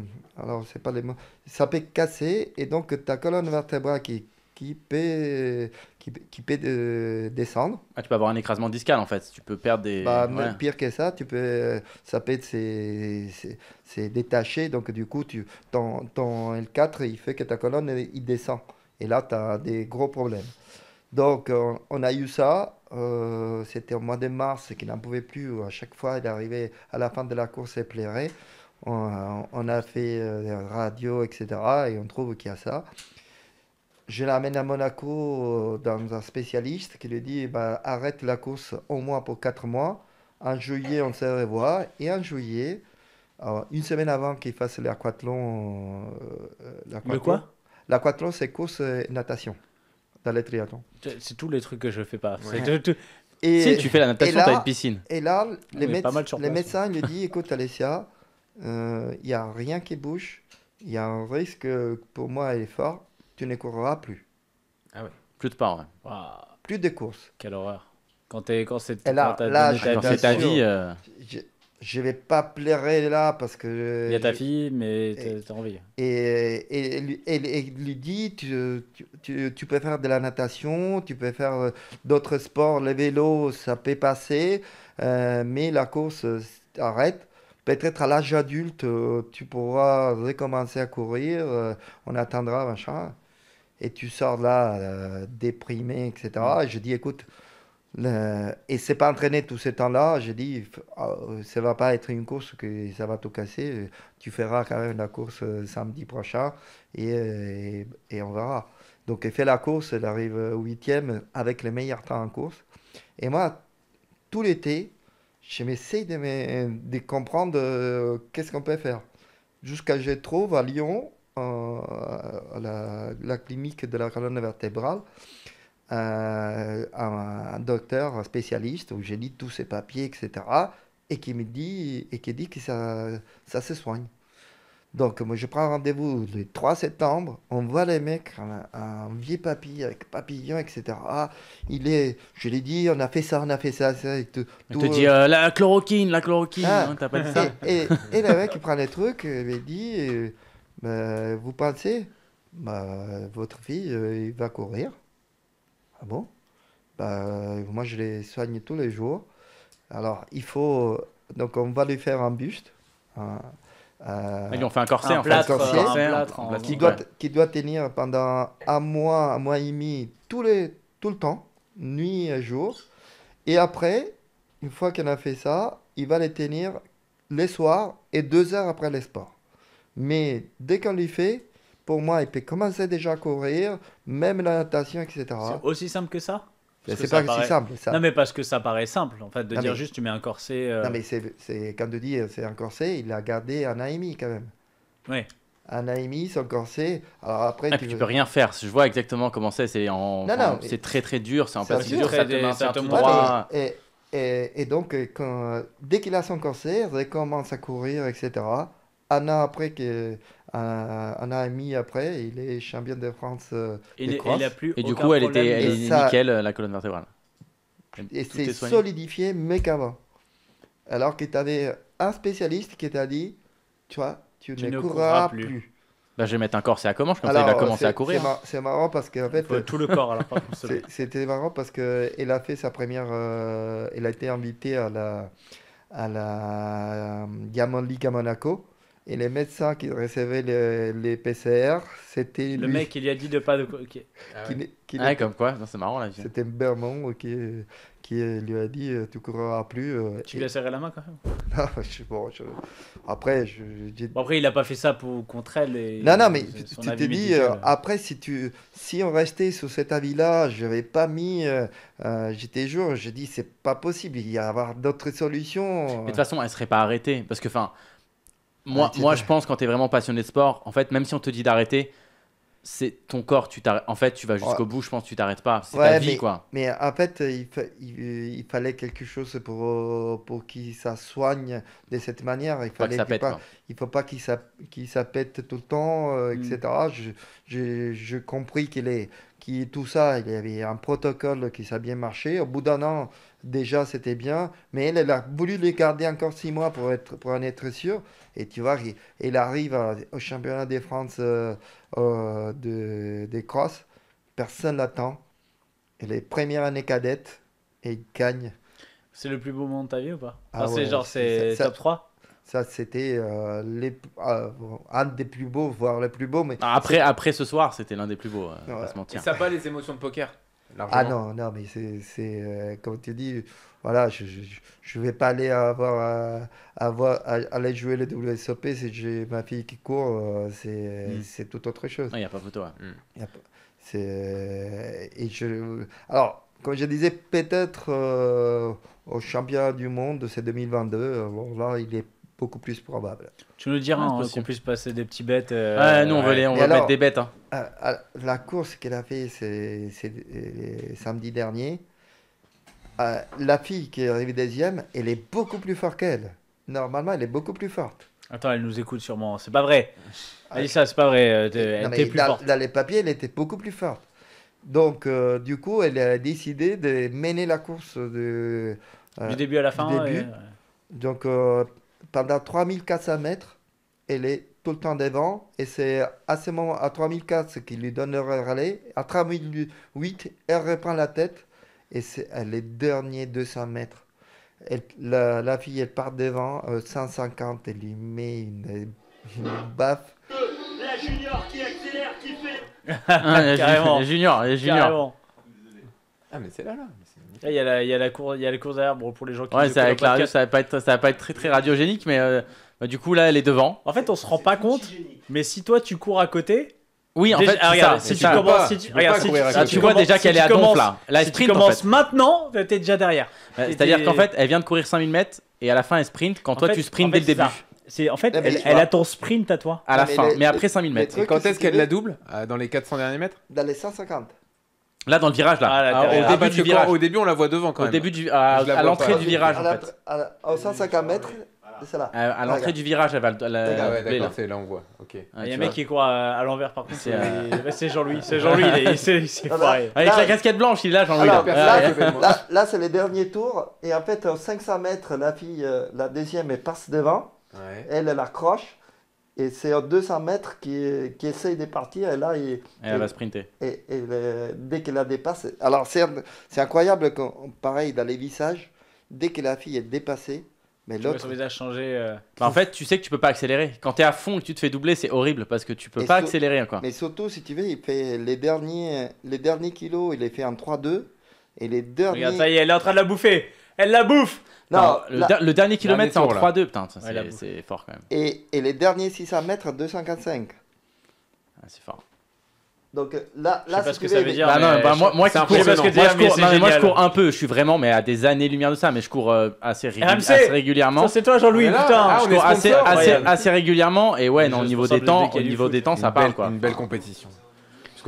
alors c'est pas les mots, ça peut casser et donc ta colonne vertébrale qui, qui peut, qui, qui peut de, descendre. Ah, tu peux avoir un écrasement discal en fait, tu peux perdre des... Bah, ouais. Même pire que ça, tu peux, ça peut se détacher, donc du coup tu, ton, ton L quatre il fait que ta colonne il descend et là tu as des gros problèmes. Donc on, on a eu ça. Euh, c'était au mois de mars qu'il n'en pouvait plus. À chaque fois, il arrivait à la fin de la course et plairait. On, on a fait euh, des radios, et cetera. Et on trouve qu'il y a ça. Je l'amène à Monaco euh, dans un spécialiste qui lui dit bah, arrête la course au moins pour quatre mois. En juillet, on se revoit. Et en juillet, euh, une semaine avant qu'il fasse l'aquathlon. Euh, Le quoi? L'aquathlon, c'est course et natation. Dans les triathlons. C'est tous les trucs que je fais pas. Ouais. Tout... Et, si tu fais la natation, tu as une piscine. Et là, les, méde les médecins lui disent écoute, Alessia, il euh, n'y a rien qui bouge, il y a un risque pour moi, elle est fort, tu ne courras plus. Ah ouais. Plus de part, ouais. Wow. Plus de courses. Quelle horreur. Quand, quand c'est ta vie. Euh... Je ne vais pas plairer là parce que... Il y a ta fille, mais tu as envie. Et il lui dit, tu, tu, tu peux faire de la natation, tu peux faire d'autres sports, le vélo, ça peut passer, euh, mais la course arrête. Peut-être à l'âge adulte, tu pourras recommencer à courir, on attendra, machin. Et tu sors là, euh, déprimé, et cetera. Et je dis, écoute... Le... Et c'est pas entraîné tout ce temps-là. J'ai dit, oh, ça va pas être une course que ça va tout casser. Tu feras quand même la course euh, samedi prochain et, et, et on verra. Donc elle fait la course, elle arrive huitième avec le meilleur temps en course. Et moi, tout l'été, je m'essaye de, me... de comprendre euh, qu'est-ce qu'on peut faire. Jusqu'à je trouve à Lyon, euh, à la, la clinique de la colonne vertébrale. Euh, un, un docteur, un spécialiste, où j'ai lu tous ses papiers, et cetera, et qui me dit, et qui dit que ça, ça se soigne. Donc, moi, je prends rendez-vous le trois septembre. On voit les mecs, un, un vieux papy avec papillon, et cetera. Ah, il est, je l'ai dit, on a fait ça, on a fait ça. ça et tout, on te euh... dit euh, la chloroquine, la chloroquine, ah, hein, t'as pas dit ça. Et, et, et le mec, il prend les trucs, il dit euh, bah, vous pensez, bah, votre fille, euh, il va courir. Ah bon? Bah, moi, je les soigne tous les jours. Alors, il faut. Donc, on va lui faire un buste. Hein, Euh, ils lui ont fait un corset, un plâtre, un corset, un plâtre, un plâtre, qui, doit, qui doit tenir pendant un mois, un mois et demi, tout, les, tout le temps, nuit et jour. Et après, une fois qu'on a fait ça, il va les tenir les soirs et deux heures après les sports. Mais dès qu'on lui fait, pour moi, il peut commencer déjà à courir, même la natation, et cetera. C'est aussi simple que ça ? C'est pas paraît... si simple ça. Non mais parce que ça paraît simple en fait de non, dire mais... juste tu mets un corset. Euh... Non mais c'est quand tu dis c'est un corset, il a gardé un A M I quand même. Oui. Un A M I, son corset. Alors après ah, tu, tu veux... peux rien faire. Je vois exactement comment c'est. C'est en... enfin, mais... très très dur. C'est un peu dur. Ça te maintient tout droit. Et, et, et donc quand, dès qu'il a son corset, il commence à courir, et cetera. Un an après que. Un, un an et demi après, il est champion de France euh, et, de cross. Et, et du coup, elle était elle est ça, nickel, la colonne vertébrale. Et c'est solidifié mécamment. Alors que tu avais un spécialiste qui t'a dit, tu vois, tu, tu ne, ne courras plus. plus. Là, je vais mettre un corset à Comanche, comme alors, ça, il va commencer à courir. C'est mar marrant parce qu'en fait... Tout le corps, alors. C'était marrant parce qu'elle a fait sa première... Euh, elle a été invitée à la, à la euh, Diamond League à Monaco. Et les médecins qui recevaient les, les P C R, c'était le lui. Mec, il lui a dit de pas de. Okay. Ah ouais. Qui, qui ah, comme quoi, c'est marrant là. C'était Bermond qui, qui lui a dit tu courras plus. Tu et... lui as serré la main quand même. Non, je, bon, je... après, je, je... Bon, après, il a pas fait ça pour contre elle. Et... Non, non, mais tu t'es dit euh, après si tu si on restait sur cet avis-là, je n'avais pas mis. Euh, euh, J'étais jour, je dis c'est pas possible, il y a avoir d'autres solutions. Mais de toute façon, elle serait pas arrêtée parce que enfin. Moi, ah, moi je pense quand tu es vraiment passionné de sport, en fait, même si on te dit d'arrêter, c'est ton corps, tu t'arrêtes. En fait, tu vas jusqu'au ouais. bout, je pense que tu t'arrêtes pas. C'est ouais, ta vie, mais, quoi. Mais en fait, il, fa... il... il fallait quelque chose pour, pour qu'il ça soigne de cette manière. Il faut fallait pas que ça pète, pas... Il faut pas qu'il ça... qu'il ça pète tout le temps, euh, mm. et cetera. Je, je... je compris qu'il est... Qui, tout ça, il y avait un protocole qui ça a bien marché. Au bout d'un an, déjà, c'était bien. Mais elle, elle a voulu les garder encore six mois pour, être, pour en être sûre. Et tu vois, il, il arrive à, au championnat de France euh, euh, de, de cross. Personne l'attend. Elle est première année cadette et il gagne. C'est le plus beau moment de ta vie ou pas? Ah, enfin, ouais, c'est genre, c'est top trois. Ça, c'était euh, euh, un des plus beaux, voire le plus beau. Mais après, après ce soir, c'était l'un des plus beaux, euh, ouais. Pas se mentir. Et ça pas les émotions de poker largement. Ah non, non, mais c'est, euh, comme tu dis, voilà, je ne vais pas aller, avoir, euh, avoir, aller jouer le W S O P si j'ai ma fille qui court, euh, c'est mm. tout autre chose. Il n'y a pas photo. Hein. Mm. A pas, euh, et je, alors, comme je disais, peut-être euh, au championnat du monde, c'est deux mille vingt-deux, euh, bon, là, il est beaucoup plus probable. Tu nous diras hein, qu'on puisse passer des petits bêtes. Euh... Ah, nous, on, veut les, on va alors, mettre des bêtes. Hein. La course qu'elle a fait c'est euh, samedi dernier, euh, la fille qui est arrivée deuxième, elle est beaucoup plus forte qu'elle. Normalement, elle est beaucoup plus forte. Attends, elle nous écoute sûrement. C'est pas vrai. Elle euh, dit ça, c'est pas vrai. Elle non, était plus dans, forte. Dans les papiers, elle était beaucoup plus forte. Donc, euh, du coup, elle a décidé de mener la course de, euh, du début à la fin. Du début. Et... Donc, euh, pendant trois mille quatre cents mètres, elle est tout le temps devant. Et c'est à ce moment, à trois mille quatre cents, qu'il lui donne le relais. À trois mille huit, elle reprend la tête. Et c'est les derniers deux cents mètres. Elle, la, la fille, elle part devant. Euh, cent cinquante, elle lui met une, une baffe. La junior qui accélère, qui fait. Carrément. La junior, la junior. Carrément. Ah, mais c'est là, là. Il y a la, il y a la course, il y a la course derrière pour les gens qui. Ouais, ça, avec la, ça va pas être, ça va pas être très très radiogénique, mais euh, bah, du coup là, elle est devant. En fait, on se rend pas compte, mais si toi tu cours à côté. Oui, en déjà, fait, ah, regarde, ça, si, tu commences, pas, si tu, regarde, si, si tu vois commences, déjà qu'elle si est à commences, donf là. Si sprint, tu commences en fait. Maintenant, t'es déjà derrière. Bah, c'est-à-dire qu'en fait, elle vient de courir cinq mille mètres et à la fin elle sprint. Quand en toi fait, tu sprints dès le début. C'est en fait, elle, elle a ton sprint à toi. À la fin, mais après cinq mille mètres. Quand est-ce qu'elle la double dans les quatre cents derniers mètres? Dans les cent cinquante. Là, dans le virage, là. Ah, là ah, au, début du virage. Quand, au début, on la voit devant quand même. Au début du, à, à l'entrée du virage, à en fait. À, à, à, à cent cinquante mètres, C'est ça là. À, à l'entrée du virage, elle va la, la, ah ouais, la là. C'est là on voit. Ok. Ah, il y a un mec qui court à, à l'envers par contre. C'est euh... Jean-Louis. C'est Jean-Louis. C'est pareil. Avec là, la casquette blanche, il est là Jean-Louis. Là, là, là, là, là c'est les derniers tours et en fait aux cinq cents mètres, la fille, euh, la deuxième, elle passe devant. Ouais. Elle, elle accroche et c'est aux deux cents mètres qui qui essaye de partir et là il, et elle il, va sprinter. Et, et le, dès qu'elle la dépasse, alors c'est c'est incroyable qu'on pareil dans les visages, dès que la fille est dépassée. Mais l'autre, son visage changé. Euh... Bah en fait, tu sais que tu peux pas accélérer. Quand tu es à fond et que tu te fais doubler, c'est horrible parce que tu peux et pas so accélérer. Quoi. Mais surtout, si tu veux, il fait les derniers, les derniers kilos, il les fait en trois deux. Et les derniers. Regarde, ça y est, elle est en train de la bouffer. Elle la bouffe. Non, non le, la... le dernier kilomètre, c'est en trois deux. Putain, ouais, c'est fort quand même. Et, et les derniers six cents mètres, deux cent cinquante-cinq. Ah, c'est fort. Donc là, là, je sais pas ce que ça veut dire. Bah non, bah moi, moi, qui cours, parce que moi, je cours, non, moi, je cours un peu. Je suis vraiment, mais à des années-lumière de ça. Mais je cours euh, assez, régul... assez régulièrement. C'est toi, Jean-Louis. Putain, ah, je cours assez, assez, assez régulièrement. Et ouais, non, au niveau des temps, au niveau des temps, ça parle quoi. Une belle compétition.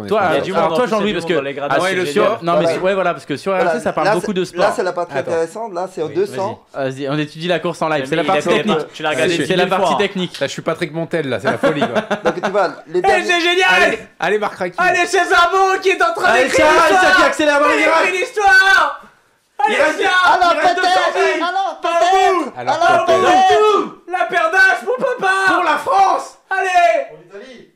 Toi, toi Jean-Louis, parce que ah ouais, le sur, non mais ouais voilà, parce que sur R M C ça parle beaucoup de sport. Là, c'est la partie intéressante. Là, c'est au deux cents. Vas-y, on étudie la course en live. C'est la partie technique. Tu l'as regardé. C'est la partie technique. Là, je suis Patrick Montel. Là, c'est la folie. Donc tu vois, les derniers. C'est génial. Allez, Marc Racky. Allez, c'est Zarbo qui est en train d'écrire l'histoire. Ça qui accélère dans le virage. Il écrit l'histoire. Allez, viens. Alors peut-être. Alors peut-être. Alors peut-être. La perdasse pour papa. Pour la France. Allez. Pour l'Italie.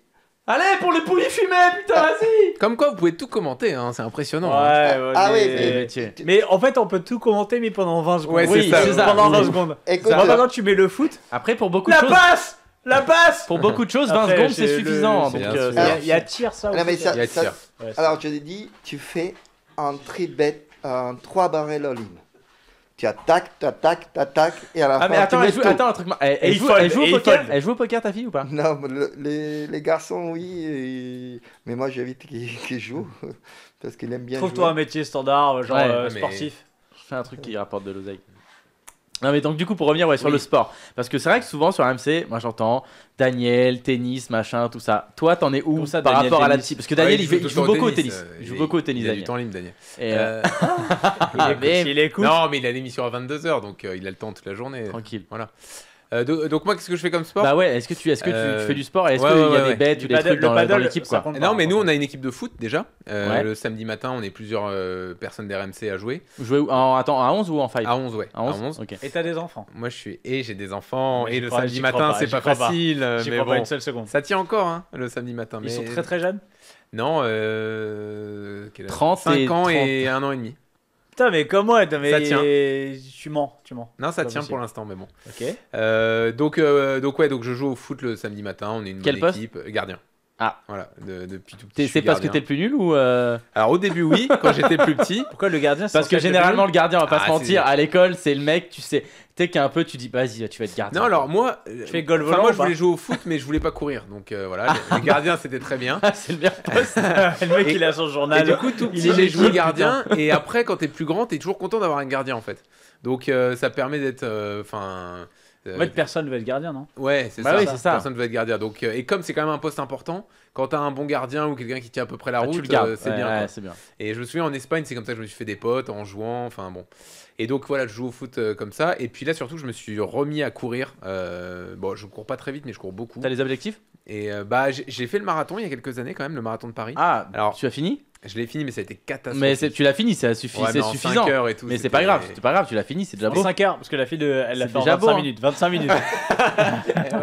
Allez, pour les poulies fumées, putain, vas-y! Comme quoi, vous pouvez tout commenter, hein, c'est impressionnant. Ouais, ouais, ah oui, mais... Mais, mais en fait, on peut tout commenter, mais pendant vingt secondes. Ouais, oui, c'est ça. Pendant vingt secondes. Écoute, moi, maintenant, tu mets le foot. Après, pour beaucoup de choses... La passe! La passe! Pour beaucoup de choses, vingt secondes, c'est suffisant. Il euh, y a tir, ça. Il y a tir. Alors, je te dis, tu fais un tri-bet, un trois barrel all-in. Tu attaques, tu attaques, tu attaques, et à la ah fin. Ah, mais attends, elle joue, attends, un truc. Elle, elle, joue, fold, elle, joue au poker, elle joue au poker, ta fille ou pas? Non, le, les, les garçons, oui. Et... Mais moi, j'évite qu'ils qu'ils jouent. Parce qu'ils aiment bien. Trouve-toi un métier standard, genre ouais, euh, sportif. Je fais un truc qui rapporte de l'oseille. Non, mais donc, du coup, pour revenir ouais, sur oui. le sport. Parce que c'est vrai que souvent sur R M C, moi j'entends Daniel, tennis, machin, tout ça. Toi, t'en es où ça, par Daniel, rapport tennis. À la psy? Parce que Daniel, ouais, il, il, joue, il, joue, il joue beaucoup au tennis. Il joue beaucoup au tennis. Il a du temps libre, Daniel. Et euh... il, écoute, mais... il écoute. Non, mais il a l'émission à vingt-deux heures, donc euh, il a le temps toute la journée. Tranquille. Voilà. Euh, do donc, moi, qu'est-ce que je fais comme sport? Bah ouais, est-ce que, tu, est-ce que euh... tu fais du sport? Est-ce ouais, qu'il ouais, y a ouais. des bêtes ou des trucs dans l'équipe? Non, mais nous, on a une équipe de foot déjà. Euh, ouais. Le samedi matin, on est plusieurs euh, personnes d'R M C à jouer. Jouer en, attends, à onze ou en five? À onze, ouais. À onze, à onze. Okay. Et t'as des enfants? Moi, je suis. Et j'ai des enfants. Mais et le crois, samedi matin, c'est pas, pas facile. Pas. Mais crois bon, pas une seule seconde. Ça tient encore, hein, le samedi matin. Ils sont très très jeunes? Non, trente-cinq ans et un an et demi. Putain, mais comment mais ça tient. Tu mens, tu mens. Non, ça tient pour l'instant, mais bon. Ok. Euh, donc, euh, donc ouais, donc je joue au foot le samedi matin. On est une Quel bonne poste équipe, gardien. Ah, voilà. De, depuis tout petit. C'est parce gardien. Que t'es plus nul ou euh... Alors au début oui, quand j'étais plus petit. Pourquoi le gardien? Parce que généralement le gardien, on va pas ah, se mentir, à l'école c'est le mec, tu sais, t'es qu'un peu, tu dis vas-y, tu vas être gardien. Non alors moi, je fais goal volant. Moi je voulais jouer au foot, mais je voulais pas courir, donc euh, voilà. Le gardien c'était très bien. C'est le meilleur poste. Le mec et, il a son journal. Et du coup tout petit, j'ai joué gardien. Et après quand t'es plus grand, t'es toujours content d'avoir un gardien en fait. Donc euh, ça permet d'être, enfin. Euh, En fait, personne ne veut être gardien, non? Ouais, c'est bah ça, oui, ça. Personne ne veut être gardien. Donc, euh, et comme c'est quand même un poste important, quand t'as un bon gardien ou quelqu'un qui tient à peu près la ah, route, c'est euh, ouais, bien, ouais, bien. Et je me souviens en Espagne, c'est comme ça que je me suis fait des potes en jouant. Enfin bon. Et donc voilà, je joue au foot euh, comme ça. Et puis là, surtout, je me suis remis à courir. Euh, bon, je cours pas très vite, mais je cours beaucoup. T'as les objectifs? Et euh, bah, j'ai fait le marathon il y a quelques années quand même, le marathon de Paris. Ah, alors tu as fini? Je l'ai fini, mais ça a été catastrophique. Mais tu l'as fini, ça suffit, ouais, c'est suffisant. cinq heures et tout, mais c'est pas grave, c'est pas grave, tu l'as fini, c'est déjà beau. cinq heures, parce que la fille, de, elle l'a fait en vingt-cinq minutes. vingt-cinq minutes.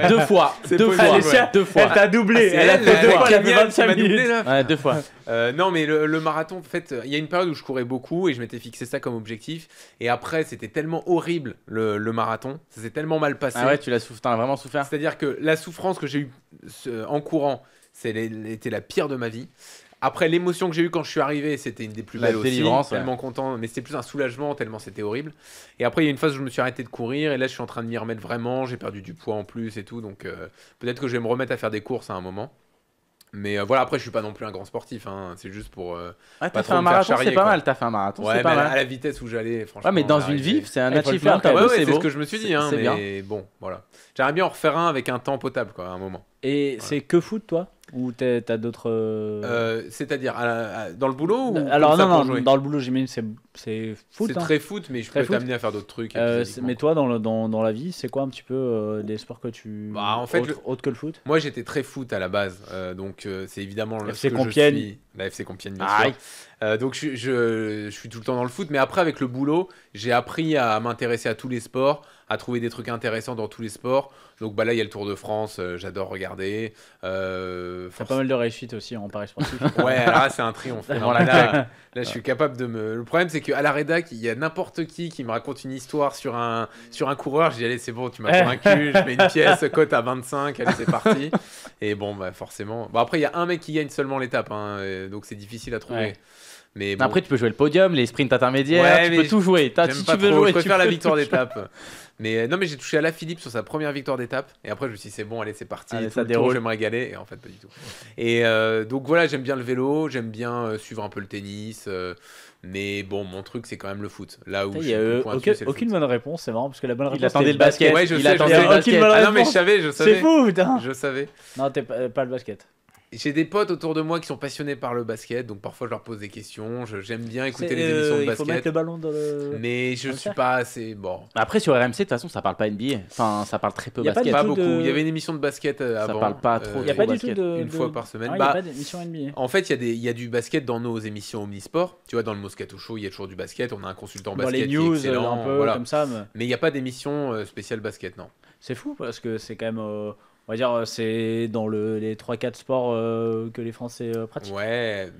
Deux fois. Deux fois. Deux fois. Elle t'a doublé. Elle a fait deux fois. Elle a vingt-cinq minutes. Ouais, deux fois. Euh, non, mais le, le marathon, en fait, il y a une période où je courais beaucoup et je m'étais fixé ça comme objectif. Et après, c'était tellement horrible le, le marathon. Ça s'est tellement mal passé. Ah ouais, tu l'as souff... t'as vraiment souffert. C'est-à-dire que la souffrance que j'ai eue en courant, c'était la pire de ma vie. Après l'émotion que j'ai eue quand je suis arrivé, c'était une des plus belles aussi, tellement ouais. content, mais c'était plus un soulagement tellement c'était horrible. Et après il y a une phase où je me suis arrêté de courir et là je suis en train de m'y remettre vraiment, j'ai perdu du poids en plus et tout, donc euh, peut-être que je vais me remettre à faire des courses à un moment. Mais euh, voilà, après je suis pas non plus un grand sportif, hein. C'est juste pour... Euh, ah t'as fait, fait un marathon, c'est pas mal, t'as fait un marathon, c'est pas mal. À la vitesse où j'allais, franchement... Ouais mais dans une vie, c'est un achievement, t'as beau, c'est beau. C'est ce que je me suis dit, hein, mais bon, voilà. J'aimerais bien en refaire un avec un temps potable quoi, à un moment. Et c'est que foot toi? Ou t'as d'autres... Euh, C'est-à-dire dans le boulot ou alors non, non, jouer dans le boulot, j'imagine c'est c'est foot. C'est hein. très foot, mais je très peux t'amener à faire d'autres trucs. Euh, mais toi, dans, le, dans, dans la vie, c'est quoi un petit peu euh, des sports que tu... Bah, en fait, autre, le... autre que le foot. Moi, j'étais très foot à la base, euh, donc euh, c'est évidemment le F C Compiègne. Je suis... La F C Compiègne, bien sûr. Euh, donc je, je, je suis tout le temps dans le foot, mais après avec le boulot, j'ai appris à m'intéresser à tous les sports, à trouver des trucs intéressants dans tous les sports. Donc bah là, il y a le Tour de France, euh, j'adore regarder. Euh, force... T'as pas mal de réussite aussi en Paris sportif. Ouais, là c'est un triomphe. Non, là, là, là je suis capable de me... Le problème c'est qu'à la rédac, il y a n'importe qui qui me raconte une histoire sur un, sur un coureur. Je dis allez c'est bon, tu m'as convaincu, je mets une pièce, cote à vingt-cinq, allez c'est parti. Et bon bah forcément... Bon après il y a un mec qui gagne seulement l'étape, hein, donc c'est difficile à trouver. Ouais. Mais bon. Après, tu peux jouer le podium, les sprints intermédiaires, ouais, tu peux tout jouer. Si tu veux trop, jouer, je préfère tu la victoire d'étape. Mais euh, non, mais j'ai touché Alain Philippe sur sa première victoire d'étape. Et après, je me suis dit, c'est bon, allez, c'est parti. Allez, ça déroule, je vais me régaler. Et en fait, pas du tout. Et euh, donc voilà, j'aime bien le vélo, j'aime bien euh, suivre un peu le tennis. Euh, mais bon, mon truc, c'est quand même le foot. Là où je suis euh, pointu, aucun, aucune bonne réponse, c'est marrant parce que la bonne réponse. Il attendait le basket. Ouais, je il sais, attendait je le basket. Ah non, mais je savais, je savais. C'est fou, putain. Je savais. Non, t'es pas le basket. J'ai des potes autour de moi qui sont passionnés par le basket, donc parfois je leur pose des questions. J'aime bien écouter les euh, émissions de il basket. Il faut mettre le ballon dans le... Mais je suis pas assez bon. Après sur R M C de toute façon ça parle pas N B A. Enfin ça parle très peu y a basket. Pas, pas beaucoup. De... Il y avait une émission de basket avant. Ça parle pas trop. Il euh, y a pas basket. Du tout de... une fois par semaine. Ouais, bah, y a pas d'émission N B A. En fait il y a des il y a du basket dans nos émissions Omnisport. Tu vois dans le Moscato Show il y a toujours du basket. On a un consultant dans basket. Dans les news qui est un peu voilà. Comme ça. Mais il mais n'y a pas d'émission spéciale basket non. C'est fou parce que c'est quand même. Euh... On va dire c'est dans le, les trois quatre sports euh, que les Français euh, pratiquent. Ouais.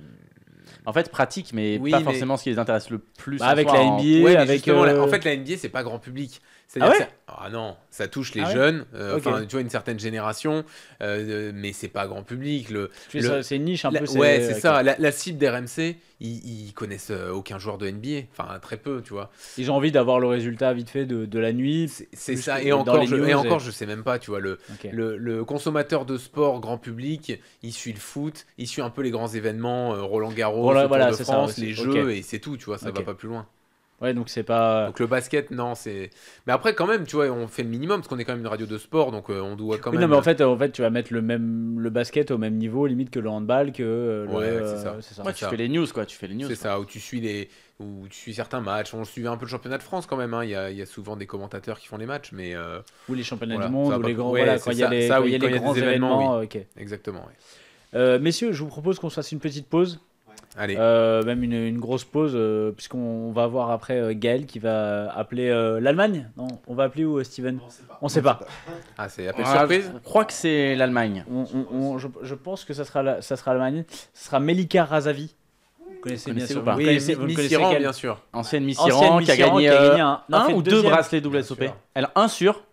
En fait, pratique, mais oui, pas mais... forcément ce qui les intéresse le plus. Bah, avec la N B A. En... Ouais, avec euh... En fait, la N B A, c'est pas grand public. Ah, ouais ça... ah non, ça touche les ah jeunes, ouais euh, okay. Tu vois, une certaine génération, euh, mais c'est pas grand public. Le, le... C'est une niche un la... peu. Ouais, c'est ça. La, la cible d'R M C, ils, ils connaissent aucun joueur de N B A, enfin très peu, tu vois. Ils ont envie d'avoir le résultat vite fait de, de la nuit. C'est ça, et encore, je, et encore, et... je sais même pas, tu vois, le, okay. le, le consommateur de sport grand public, il suit le foot, il suit un peu les grands événements, euh, Roland Garros, voilà, le voilà, Tour de France, ça, ouais, les Jeux, okay. Et c'est tout, tu vois, ça okay. va pas plus loin. Ouais, donc c'est pas. Donc le basket, non, c'est. Mais après, quand même, tu vois, on fait le minimum parce qu'on est quand même une radio de sport, donc euh, on doit quand oui, même. Non, mais en fait, en fait, tu vas mettre le même le basket au même niveau, limite que le handball, que. Euh, ouais, euh, c'est ça. ça. Ouais, tu ça. fais les news, quoi. Tu fais les news. C'est ça. Où tu suis les, où tu suis certains matchs. On suivait un peu le championnat de France quand même. Hein. Il y a, il y a souvent des commentateurs qui font les matchs, mais. Euh... Ou les championnats voilà, du monde, ou les grands. Ouais, voilà, quand il y a les, ça, oui, y a les grands y a événements. Oui. Ok. Exactement. Oui. Euh, messieurs, je vous propose qu'on se fasse une petite pause. Allez. Euh, même une, une grosse pause euh, puisqu'on va voir après euh, Gaël qui va appeler euh, l'Allemagne. Non, on va appeler où euh, Steven? On sait pas. Ah, c'est appel surprise. Je crois que c'est l'Allemagne. Je, je pense que ça sera la, ça sera l'Allemagne. Ce sera Melika Razavi. Vous connaissez, vous connaissez bien sûr. Ou pas. Oui, vous connaissez, vous connaissez Iran, bien sûr. Ancienne Miss Iran qui a gagné euh, un, un ou deux bracelets W S O P. Elle a un sur.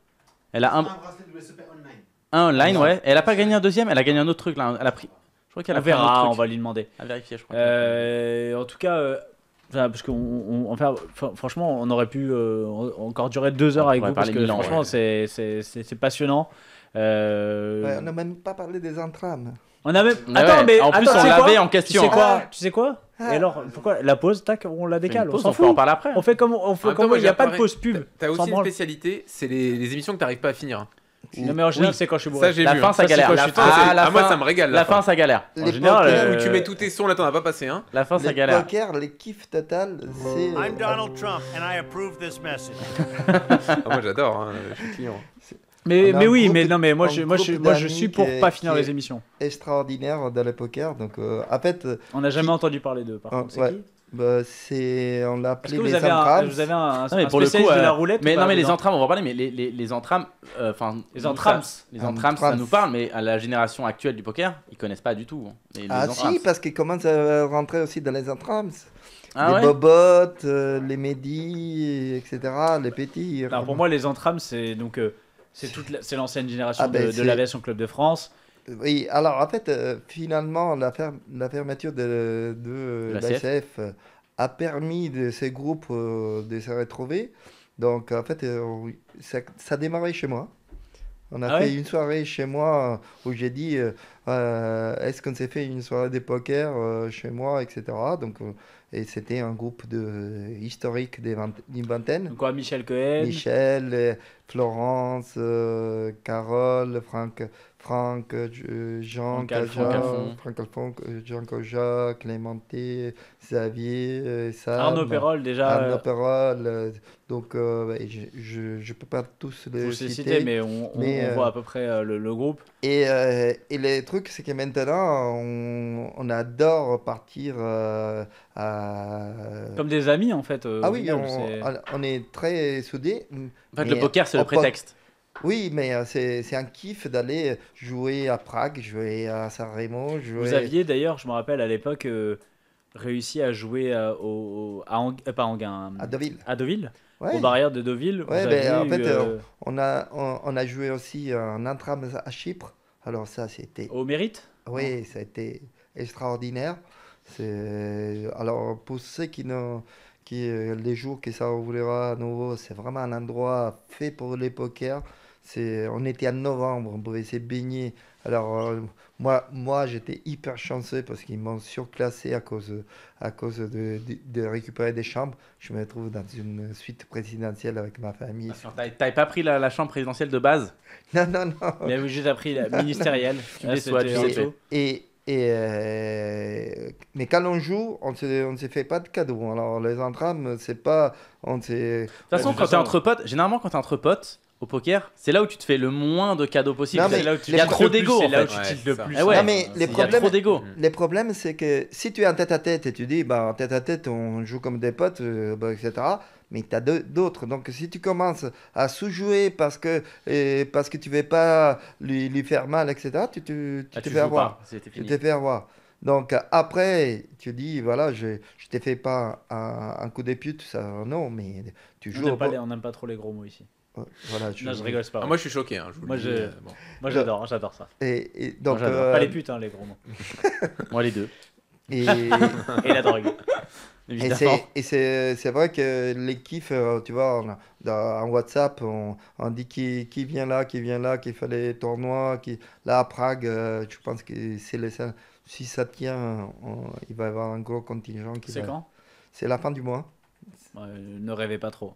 Elle a un, un bracelet W S O P online. Un online, ouais. Elle a pas gagné un deuxième. Elle a gagné un autre truc là. Elle a pris. On verra, on va lui demander. À vérifier, je crois. Euh, en tout cas, euh, parce qu'on, on, on fait, franchement, on aurait pu euh, encore durer deux heures on avec vous parce que Milan, franchement, ouais. c'est passionnant. Euh... Ouais, on n'a même pas parlé des entrames. On a même. Mais attends, ouais. mais en plus, attends, on l'avait en question. Tu sais quoi, ah. tu sais quoi ah. Et alors, pourquoi la pause, tac, on la décale. Pause, on s'en fout. On parle après. On fait comme, on fait comme il n'y a pas de pause pub. T'as aussi une spécialité, c'est les, les émissions que t'arrives pas à finir. Non, mais en général, oui. c'est quand je suis bourré. Ça, la vu, fin, hein. ça, ça galère. La fin, ah, la ah, fin, moi, ça me régale. La, la fin, fin, ça galère. En les général, euh... où tu mets tous tes sons, là, t'en as pas passé, hein. La fin, les ça galère. Le poker, les kiffs total, c'est. I'm Donald Trump and I approve this message. Ah, moi, j'adore, hein, je suis client. Mais, mais oui, mais non, mais moi, je, moi, je, moi, je suis pour pas finir les émissions. Extraordinaire dans le poker, donc euh, en fait. On n'a jamais entendu parler d'eux, par contre. C'est qui? Bah, c'est on l'a appelé les entrames. Vous avez un, un, non, un pour le coup, euh, de la roulette. Mais non mais les entrames, on va en parler. Mais les les les entrames, enfin euh, les entrames, les entrames, ça nous parle. Mais à la génération actuelle du poker, ils connaissent pas du tout. Hein, les, ah les si, parce qu'ils commencent à rentrer aussi dans les entrames. Ah les ouais. bobottes, euh, les médis, et cetera. Les petits. Alors vraiment. Pour moi, les entrames, c'est donc euh, c'est toute c'est l'ancienne génération ah de, ben, de l'aviation Club de France. Oui, alors en fait, euh, finalement, la, fer la fermeture de, de, de l'A C F a permis de ces groupes euh, de se retrouver. Donc en fait, euh, ça, ça a démarré chez moi. On a ah fait ouais. une soirée chez moi où j'ai dit euh, euh, est-ce qu'on s'est fait une soirée de poker euh, chez moi, et cetera. Donc, euh, et c'était un groupe de, euh, historique d'une vingt, vingtaine. Donc quoi, Michel Cohen, Michel, Florence, euh, Carole, Franck, Franck, euh, Jean Cazard, Franck Alphon, Jean Cazard, Clémenté, Xavier, euh, Sam, Arnaud Perrol déjà. Arnaud Perrol, euh, donc euh, je ne peux pas tous les citer, citer, mais on, mais on, on euh, voit à peu près euh, le, le groupe. Et, euh, et le truc, c'est que maintenant, on, on adore partir euh, à... Comme des amis, en fait. Euh, ah oui, on, c'est... on est très soudés. En fait, le poker, c'est le prétexte. Oui, mais c'est, c'est un kiff d'aller jouer à Prague, jouer à Sanremo. Jouer... Vous aviez d'ailleurs, je me rappelle à l'époque, euh, réussi à jouer à, au, à Ang... euh, pas Anguin, à Deauville. À Deauville, ouais. Aux barrières de Deauville. Ouais, mais en fait, euh... on, a, on, on a joué aussi un Intram à Chypre. Alors ça, c'était... Au mérite. Oui, ça a été extraordinaire. C'est... Alors pour ceux qui n'ont... Qui, les jours que ça ouvrira à nouveau, c'est vraiment un endroit fait pour les pokers. C'est, on était en novembre, on pouvait se baigner. Alors euh, moi, moi j'étais hyper chanceux parce qu'ils m'ont surclassé à cause, à cause de, de, de récupérer des chambres. Je me trouve dans une suite présidentielle avec ma famille. Ah, t'avais, t'avais pas pris la, la chambre présidentielle de base? Non, non, non. Mais vous juste appris la ministérielle. Tu déçois, tu sais tout. Et, Et euh, mais quand on joue, on ne on se fait pas de cadeaux. Alors les entrames, c'est pas... On de toute façon, quand t'es entre potes, généralement quand t'es entre potes au poker, c'est là où tu te fais le moins de cadeaux possible. Non, c'est là où tu... Il y a trop d'ego. C'est là où tu tiltes le plus. Il y a trop d'ego. Les problèmes, c'est que si tu es en tête-à-tête et tu dis, bah, en tête-à-tête, on joue comme des potes, euh, bah, et cetera, mais tu as d'autres. Donc, si tu commences à sous-jouer parce que, et parce que tu ne veux pas lui, lui faire mal, et cetera, tu, tu, tu ah, te fais avoir. Tu te fais avoir. Donc, après, tu dis, voilà, je ne te fais pas un, un coup de pute, ça, non, mais tu joues. On n'aime pas, pas trop les gros mots ici. Voilà, tu... Non, je rigole, c'est pas vrai. Ah, moi, je suis choqué. Hein, je vous moi, je... Euh, bon. moi, j'adore, hein, j'adore ça. Et, et donc, moi, j'adore. Euh... Pas les putes, hein, les gros mots. Moi, les deux. Et, et la drogue. Et, c'est, et c'est, c'est vrai que les kiffs, tu vois, on, en WhatsApp, on, on dit qui, qui vient là, qui vient là, qu'il fallait les tournois. Qui... Là, à Prague, je pense que c'est le... si ça tient, on... il va y avoir un gros contingent. Qui c'est va... quand? C'est la fin du mois. Ouais, ne rêvez pas trop.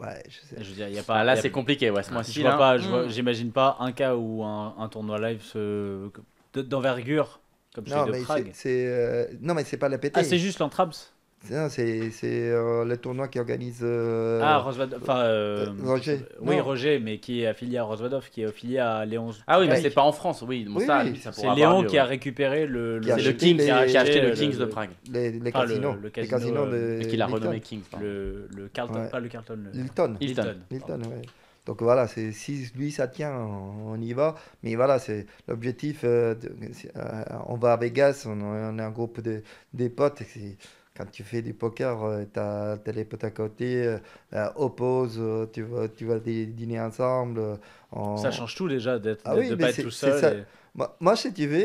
Ouais, je sais. Je veux dire, y a pas, là, y a... c'est compliqué. Ouais, ce mois-ci, je vois pas, je vois, j'imagine pas un cas où un, un tournoi live se... d'envergure, comme non, celui de Prague. C'est, c'est, euh... Non, mais c'est pas la P T. Ah, c'est juste l'Entraps. C'est, c'est, c'est euh, le tournoi qui organise. Euh, ah, Rosvadov. Enfin, euh, Roger. Oui, non. Roger, mais qui est affilié à Rosvadov, qui est affilié à Léon. Ah oui, mais c'est pas en France, oui. Bon, oui, ça, oui. Ça c'est Léon lieu, qui a récupéré le. le c'est le King les, qui a acheté le, le Kings de Prague. Les, les enfin, casinos. Le, le casino, les casinos euh, de, et qui l'a renommé Kings. Le, le Carlton, ouais. Pas le Carlton. Le... Hilton. Hilton. Hilton, ouais. Donc voilà, c'est, si lui ça tient, on, on y va. Mais voilà, c'est l'objectif. Euh, de, euh, on va à Vegas, on, on est un groupe de des potes. C'est, quand tu fais du poker, tu as les potes à côté, oppose, tu vas, tu vas dîner ensemble. On... Ça change tout déjà d'être, ah oui, de ne pas être tout seul. Et... Moi, moi, si tu veux,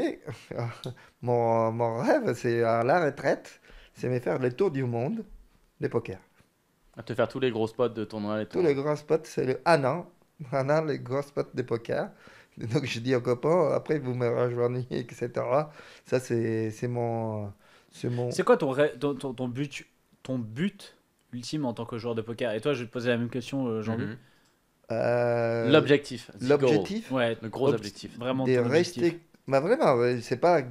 mon, mon rêve, c'est à la retraite, c'est me faire le tour du monde de poker. À te faire tous les gros spots de tournoi. Tous les gros spots, c'est le un an. Un an, les gros spots de poker. Donc je dis aux copains, après vous me rejoignez, et cetera. Ça, c'est, c'est mon... C'est, mon... c'est quoi ton, ton, ton, ton, but, ton but ultime en tant que joueur de poker? Et toi, je vais te poser la même question, Jean-Louis. Mm-hmm. Euh... L'objectif. L'objectif ouais, le gros Ob... objectif. Vraiment de rester... objectif. Bah, vraiment, c'est pas...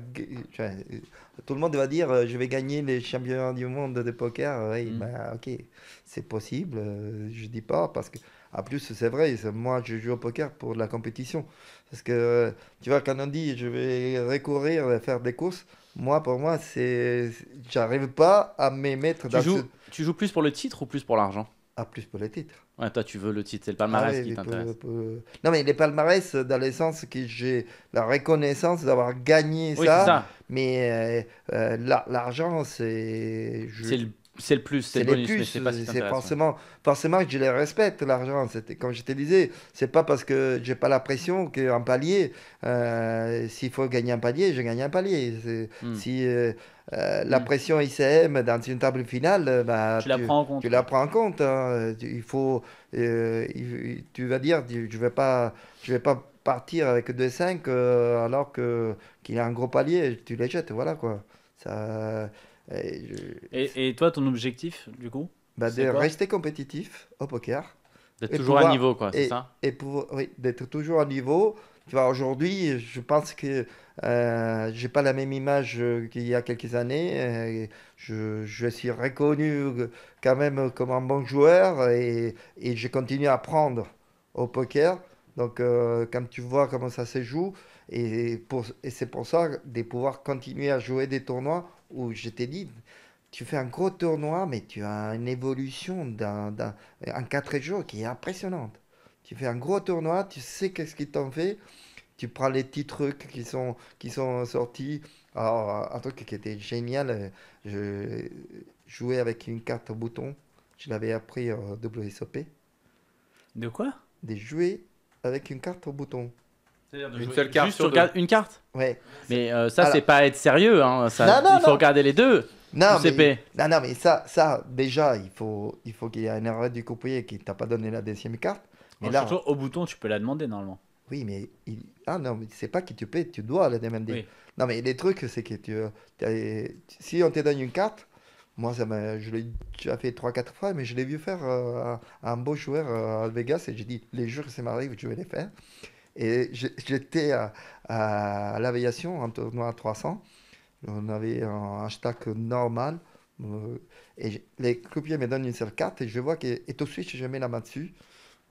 Tout le monde va dire, je vais gagner les championnats du monde de poker. Oui, mm. bah, ok, c'est possible. Je dis pas parce que... En plus, c'est vrai, moi, je joue au poker pour la compétition. Parce que, tu vois, quand on dit, je vais recourir et faire des courses... Moi, pour moi, c'est... j'arrive pas à m'émettre dans... Tu joues, ce... tu joues plus pour le titre ou plus pour l'argent? Ah, plus pour le titre. Ouais, toi, tu veux le titre, c'est le palmarès ah, oui, qui t'intéresse. Pour, pour... Non, mais les palmarès, dans le sens que j'ai la reconnaissance d'avoir gagné oui, ça, ça, mais euh, euh, la, l'argent, c'est... Je... C'est le... C'est le plus, c'est, c'est le bonus, plus, mais c'est pas si c'est forcément, ouais. forcément que je les respecte, l'argent. C'était, comme je te disais, c'est pas parce que j'ai pas la pression qu'un palier, euh, s'il faut gagner un palier, je gagne un palier. C'est, mm. Si euh, euh, mm. la pression I C M dans une table finale, bah, tu, tu la prends en compte. Tu la prends en compte hein. Il faut, euh, tu vas dire, tu, je vais pas, je vais pas partir avec deux cinq euh, alors que qu'il a un gros palier, tu les jettes, voilà quoi. Ça, et, je... et, et toi, ton objectif du coup, bah, de rester compétitif au poker. D'être toujours pouvoir, à niveau, quoi, c'est ça? Et pour, oui, d'être toujours à niveau. Tu vois, aujourd'hui, je pense que euh, je n'ai pas la même image qu'il y a quelques années. Je, je suis reconnu quand même comme un bon joueur et, et je continue à apprendre au poker. Donc, euh, quand tu vois comment ça se joue, et, et c'est pour ça de pouvoir continuer à jouer des tournois où je t'ai dit... Tu fais un gros tournoi, mais tu as une évolution d'un, d'un, en quatre jours qui est impressionnante. Tu fais un gros tournoi, tu sais qu'est-ce qu'ils t'ont fait. Tu prends les petits trucs qui sont, qui sont sortis. Alors, un truc qui était génial, je jouais avec une carte au bouton. Je l'avais appris au W S O P. De quoi? De jouer avec une carte au bouton. De une seule carte juste sur deux. Une carte, ouais. Mais euh, ça, c'est pas être sérieux. Hein. Ça, non, non, il faut non. regarder les deux. Non mais, non, non, mais ça, ça déjà, il faut qu'il faut qu'il y ait une erreur du coupé qui ne t'a pas donné la deuxième carte. Mais bon, là, surtout, on... au bouton, tu peux la demander normalement. Oui, mais il... ah non, mais c'est pas que tu peux, tu dois la demander. Oui. Non, mais les trucs, c'est que tu, si on te donne une carte, moi, ça je l'ai déjà fait trois quatre fois, mais je l'ai vu faire euh, à un beau joueur euh, à Vegas et j'ai dit, les jours que ça m'arrive, je vais les faire. Et j'étais à, à l'aviation en tournoi à trois cents. On avait un hashtag normal euh, et les croupiers me donnent une seule carte et je vois que et tout de suite je mets la main dessus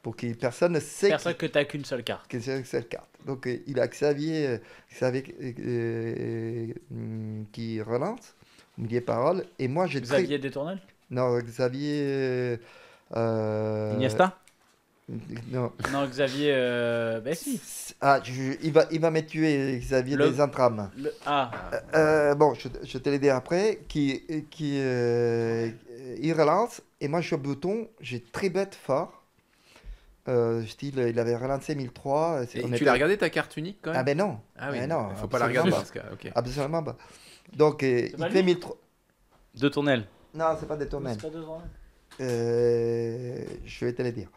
pour que personne ne sait personne que, que tu n'as qu'une seule carte. Qu'une seule carte. Donc il a Xavier, Xavier euh, euh, qui relance au milieu de parole et moi j'ai Xavier Détournel. Non, Xavier euh, Iniesta. Non. non, Xavier. Euh... Ben si. Ah, je, il va, il va me tuer, Xavier le... des entrames. Le... Ah. Euh, euh, bon, je, je te l'ai dit après. Qui, qui, euh, il relance et moi je suis au bouton. J'ai très bête fort. Euh, je dis, il avait relancé mille trois. Et tu était... l'as regardé ta carte unique quand même? Ah ben non. Ah oui. Ben non. Il faut pas la regarder. Parce que... okay. Absolument pas. Donc euh, il fait mille trois. Deux tournelles. Non, c'est pas des tournelles. Pas deux tournelles. Euh, je vais te le dire.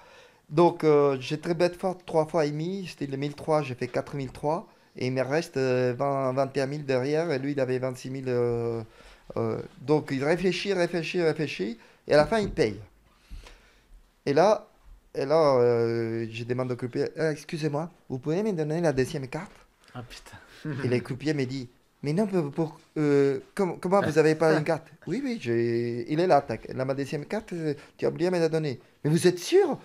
Donc, euh, j'ai très bête fort trois fois et demi. C'était le mille trois, j'ai fait quatre mille trois. Et il me reste euh, vingt, vingt et un mille derrière. Et lui, il avait vingt-six mille. Euh, euh, donc, il réfléchit, réfléchit, réfléchit. Et à la fin, il paye. Et là, et là euh, je demande au croupier, euh, excusez-moi, vous pouvez me donner la deuxième carte? Ah putain. Et le croupier me dit, mais non, pour, pour, euh, comment, comment vous n'avez pas une carte? Oui, oui, il est là. Là, ma deuxième carte, tu as oublié de me la donner. Mais vous êtes sûr?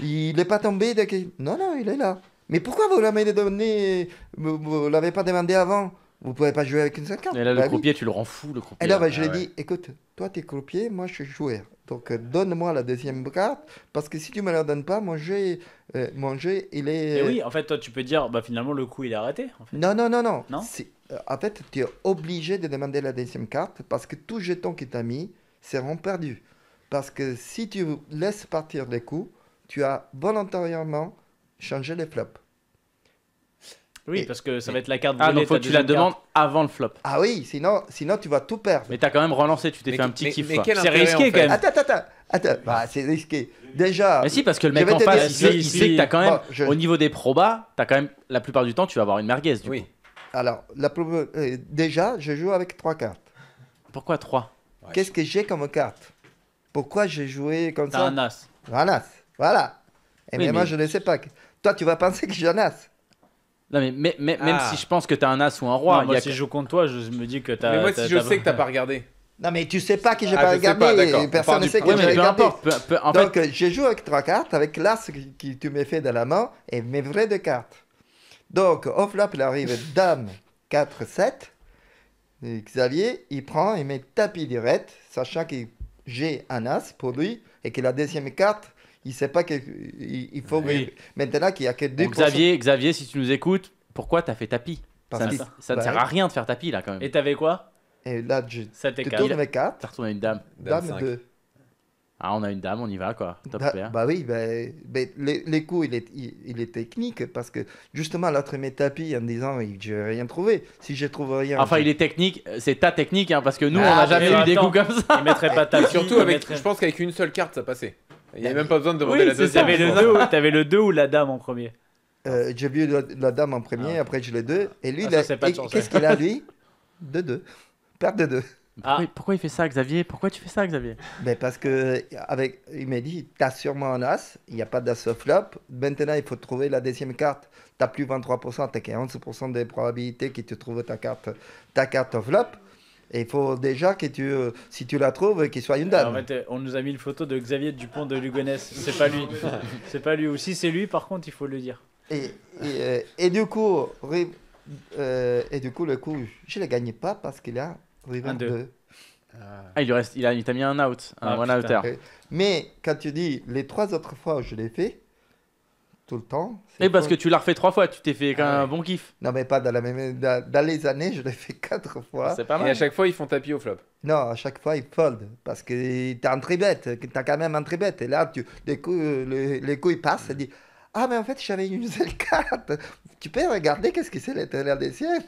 Il n'est pas tombé de... Non, non, il est là. Mais pourquoi vous l'avez donné? Vous ne l'avez pas demandé avant? Vous ne pouvez pas jouer avec une seule carte. Et là, le croupier, tu le rends fou, le croupier. Et là, bah, ah, je lui ai ouais. dit, écoute, toi, tu es croupier, moi, je suis joueur. Donc, euh, donne-moi la deuxième carte, parce que si tu ne me la donnes pas, mon jeu, euh, mon jeu, il est... Et oui, en fait, toi, tu peux dire, bah, finalement, le coup, il est arrêté. En fait. Non, non, non, non. non euh, en fait, tu es obligé de demander la deuxième carte, parce que tous les jetons que tu as mis seront perdus. Parce que si tu laisses partir les coups, tu as volontairement changé les flops. Oui, et, parce que ça va être la carte brûlée. Ah, donc faut que tu la demandes avant le flop. Ah oui, sinon, sinon tu vas tout perdre. Mais tu as quand même relancé, tu t'es fait un petit kiff. C'est risqué quand même. Attends, attends, attends. Bah, c'est risqué. Déjà. Mais si, parce que le mec en face, il sait que tu as quand même, au niveau des probas, tu as quand même, la plupart du temps, tu vas avoir une merguez. Oui. Alors, déjà, je joue avec trois cartes. Pourquoi trois? Qu'est-ce que j'ai comme carte? Pourquoi j'ai joué comme ça? Un as. Un as. Voilà. Et oui, mais, mais moi, je ne sais pas. Toi, tu vas penser que j'ai un as. Non, mais, mais, mais ah. même si je pense que tu as un as ou un roi. Non, moi, y a si que... je joue contre toi, je me dis que tu as. Mais moi, si je sais que tu n'as pas regardé. Non, mais tu sais pas que j'ai ah, pas regardé. Pas, personne ne sait que j'ai regardé. Peu importe, peu, peu, en Donc, fait... je joue avec trois cartes, avec l'as que, que tu m'as fait dans la main et mes vraies deux cartes. Donc, au flop, il arrive dame quatre sept. Xavier, il prend, il met tapis direct, sachant que j'ai un as pour lui et que la deuxième carte. Il ne sait pas qu'il faut oui. maintenant qu'il y a que deux. Xavier, Xavier, si tu nous écoutes, pourquoi tu as fait tapis? Parce Ça, ça, ça bah ne sert ouais. à rien de faire tapis là quand même. Et tu avais quoi? Et là, je tourne quatre. Tu retournes à une dame. Dame, dame deux. Ah, on a une dame, on y va quoi. Top da, pair. Bah oui, bah, bah, les, les coups, il est, il, il est technique parce que justement, l'autre met tapis en disant je n'ai rien trouvé. Si je trouve rien. Enfin, je... il est technique, c'est ta technique hein, parce que nous, ah, on n'a jamais eu attends, des coups comme ça. Il mettrait pas tapis. Surtout, avec, mettrait... je pense qu'avec une seule carte, ça passait. Il n'y avait même pas besoin de demander oui, la deuxième. Tu avais le deux ou la dame en premier? Euh, j'ai vu la, la dame en premier, ah ouais. Après j'ai les deux. Et lui, ah, ça, qu'est-ce qu'il a lui? De deux. Perte de deux. Pourquoi, ah. pourquoi il fait ça, Xavier? Pourquoi tu fais ça, Xavier? Ben parce que avec, il m'a dit, t'as sûrement un as, il n'y a pas d'as flop. Maintenant, il faut trouver la décième carte. T'as plus vingt-trois pour cent, t'as quarante pour cent des probabilités que tu trouves ta carte, ta carte flop. Et il faut déjà que tu, euh, si tu la trouves, qu'il soit une dame. En fait, on nous a mis une photo de Xavier Dupont de Lugonesse. C'est pas lui. C'est pas lui. Ou si c'est lui, par contre, il faut le dire. Et, et, euh, et du coup, euh, et du coup, le coup, je ne le gagnais pas parce qu'il a river deux. Ah, il lui reste, il a, il t'a mis un out, un ah, one outer. Mais quand tu dis les trois autres fois, je l'ai fait tout le temps. Et parce que tu l'as refait trois fois, tu t'es fait quand même un bon kiff. Non, mais pas dans la même, dans, dans les années, je l'ai fait quatre fois. C'est pas mal. Et à chaque fois, ils font tapis au flop. Non, à chaque fois, ils fold parce que t'as un tribet, t'as quand même un tribet. Et là, tu, les coups, les, les coups, ils passent, ils disent. Ah, mais en fait, j'avais une seule carte. Tu peux regarder qu'est-ce que c'est l'intérieur des sièges.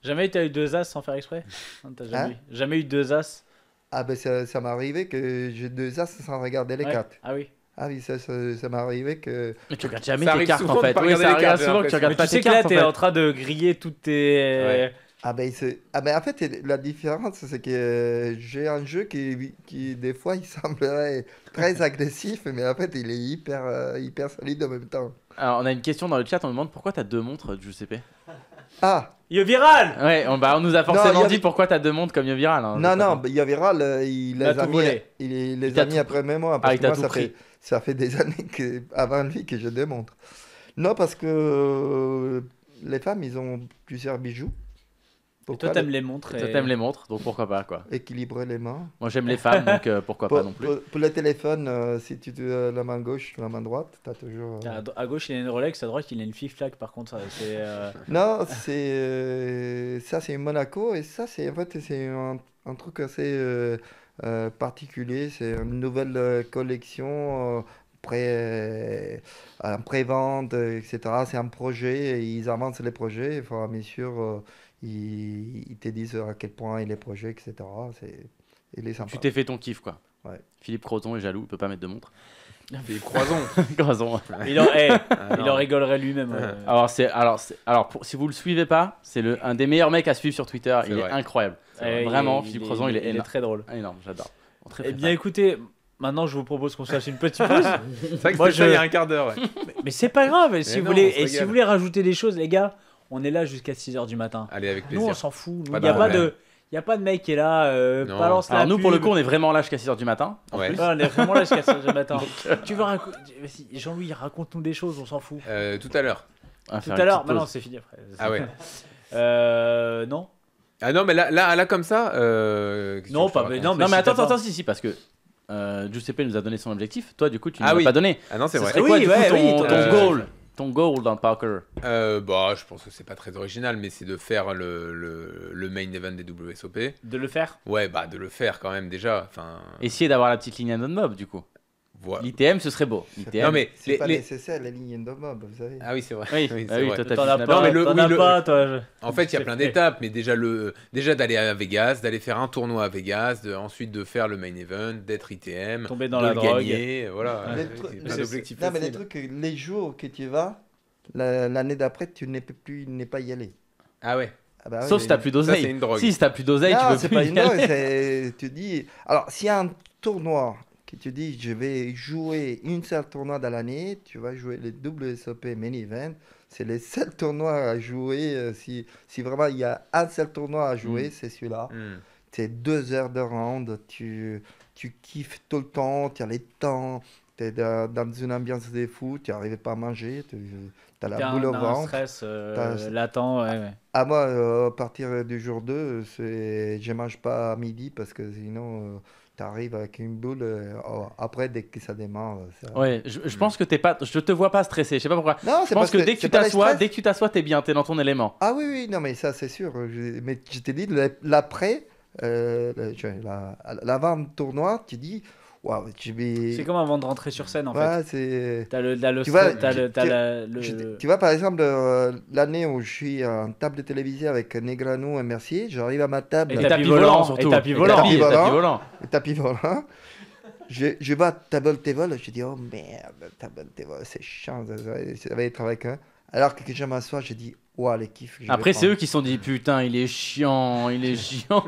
Jamais tu as eu deux as sans faire exprès? Non, t'as jamais, hein? eu. jamais eu deux as. Ah, ben ça, ça m'est arrivé que j'ai deux as sans regarder les ouais. cartes. Ah oui. Ah oui, ça, ça, ça m'est arrivé que. Mais tu regardes jamais tes cartes en fait. Oui, ça arrive souvent que tu regardes pas tes cartes. Tu sais que là, t'es en train de griller toutes tes. Ouais. Ah, ben ah ben, en fait, la différence, c'est que j'ai un jeu qui, qui, des fois, il semblerait très agressif, mais en fait, il est hyper, hyper solide en même temps. Alors, on a une question dans le chat, on me demande pourquoi t'as deux montres, Giuseppe. Ah Yo Viral. Ouais, on, bah, on nous a forcément non, dit a... pourquoi t'as deux montres comme Yo Viral. Hein, non, non, Yo Viral, il les a mis, il, il les il a mis après mes mois. Parce ah, que moi, ça fait, ça fait des années que, avant lui que je deux montres. Non, parce que euh, les femmes, ils ont plusieurs bijoux. Pourquoi et toi, t'aimes les... les montres. Et... Toi, t'aimes les montres, donc pourquoi pas, quoi. Équilibrer les mains. Moi, j'aime les femmes, donc euh, pourquoi pour, pas non plus. Pour, pour le téléphone, euh, si tu as la main gauche, la main droite, t'as toujours... Euh... À, à gauche, il y a une Rolex, à droite, il y a une Fiflac, par contre. Ça, c'est, euh... non, c'est... Euh, ça, c'est Monaco, et ça, c'est en fait, c'est un, un truc assez euh, euh, particulier. C'est une nouvelle euh, collection... Euh, Pré, euh, pré-vente, et cetera. C'est un projet, et ils avancent les projets, il faudra bien sûr, euh, ils, ils te disent à quel point il est projet, et cetera. C'est, il est sympa. Tu t'es fait ton kiff, quoi. Ouais. Philippe Crozon est jaloux, il peut pas mettre de montre. Philippe Crozon. Crozon. Il en, hey, ah, il en rigolerait lui-même. Euh. Alors, c'est, alors, c'est, alors pour, si vous le suivez pas, c'est le, un des meilleurs mecs à suivre sur Twitter, c'est il vrai. est incroyable. Vrai. Vraiment, il, Philippe Crozon, il, il, il est énorme. Il est très drôle. Ah, énorme, j'adore. Très, très eh bien, fun. Écoutez... Maintenant, je vous propose qu'on se fasse une petite pause. C'est vrai que moi, je... il y a un quart d'heure. Ouais. Mais, mais c'est pas grave. Et si, non, vous voulez, et si vous voulez rajouter des choses, les gars, on est là jusqu'à six heures du matin. Allez, avec plaisir. Nous, on s'en fout. Il n'y a, a pas de mec qui est là, euh, balance la. Alors, nous, pub. Pour le coup, on est vraiment là jusqu'à six heures du matin. En ouais. plus. Ouais, on est vraiment là jusqu'à six heures du matin. Tu veux raconter. Jean-Louis, raconte-nous des choses, on s'en fout. Euh, tout à l'heure. Ah, tout à l'heure. Maintenant, c'est fini après. Ah ouais. euh, non Ah non, mais là, là, là comme ça. Euh, non, pas. Non, mais attends, attends, si, si, parce que. Euh, Giuseppe nous a donné son objectif. Toi, du coup, tu ne ah l'as oui. pas donné. Ah non, c'est vrai. Quoi, oui, ouais, coup, ton, oui, ton, ton euh... goal, ton goal dans Parker. Euh, bah, je pense que c'est pas très original, mais c'est de faire le, le, le main event des W S O P. De le faire. Ouais, bah, de le faire quand même déjà. Enfin. Essayer d'avoir la petite ligne non-mob du coup. Voilà. L'I T M, ce serait beau. L'I T M. Non mais c'est les, pas les... nécessaire la ligne de mob, vous savez. Ah oui, c'est vrai. Oui, oui, ah oui vrai. Toi, t'en as pas. Non, mais le, oui, le... pas toi, je... En fait, il y a plein d'étapes, mais déjà le, déjà d'aller à Vegas, d'aller faire un tournoi à Vegas, de... ensuite de faire le main event, d'être I T M, tomber dans de la gagner, drogue. Voilà. Ouais. C'est plein d'objectifs. Non, mais les trucs, les jours que tu vas, la, l'année d'après, tu n'es plus, n'es pas y aller. Ah ouais. Ah bah oui, sauf si t'as plus d'oseille. Si t'as plus d'oseille, tu veux plus y aller. Tu dis, alors s'il y a un tournoi. Si tu dis, je vais jouer une seule tournoi dans l'année, tu vas jouer les W S O P Main Event. C'est les seuls tournois à jouer. Si, si vraiment il y a un seul tournoi à jouer, mmh. c'est celui-là. Mmh. C'est deux heures de round. Tu, tu kiffes tout le temps. Tu as les temps. Tu es dans une ambiance de fou. Tu n'arrives pas à manger. Tu as la boule au ventre. Stress euh, latent. Ouais, ouais. À, à moi, euh, à partir du jour deux, c'est... je ne mange pas à midi parce que sinon... Euh, t'arrives avec une boule euh, oh, après dès que ça démarre ça... ouais je, je pense que t'es pas je te vois pas stressé je sais pas pourquoi non, je pense que, que dès que tu t'assois dès que tu t'assois t'es bien t'es dans ton élément. Ah oui oui non mais ça c'est sûr je, mais je t'ai dit l'après euh, la, l'avant de tournoi tu dis waouh tu vais c'est comme avant de rentrer sur scène en ouais, fait t'as le t'as le tu vois, t'as le, t'as tu, la, le... Je, tu vois par exemple euh, l'année où je suis en table de télévision avec Negreanu et Mercier j'arrive à ma table et tapis, tapis volant, volant surtout et tapis volant et tapis volant, et tapis volant. Et tapis volant. je je vais à table de télévision je dis oh merde table de télévision c'est chiant ça va être avec un Alors que je m'assois, j'ai dit ouah, les kiffs. Après, c'est eux qui se sont dit putain, il est chiant, il est chiant.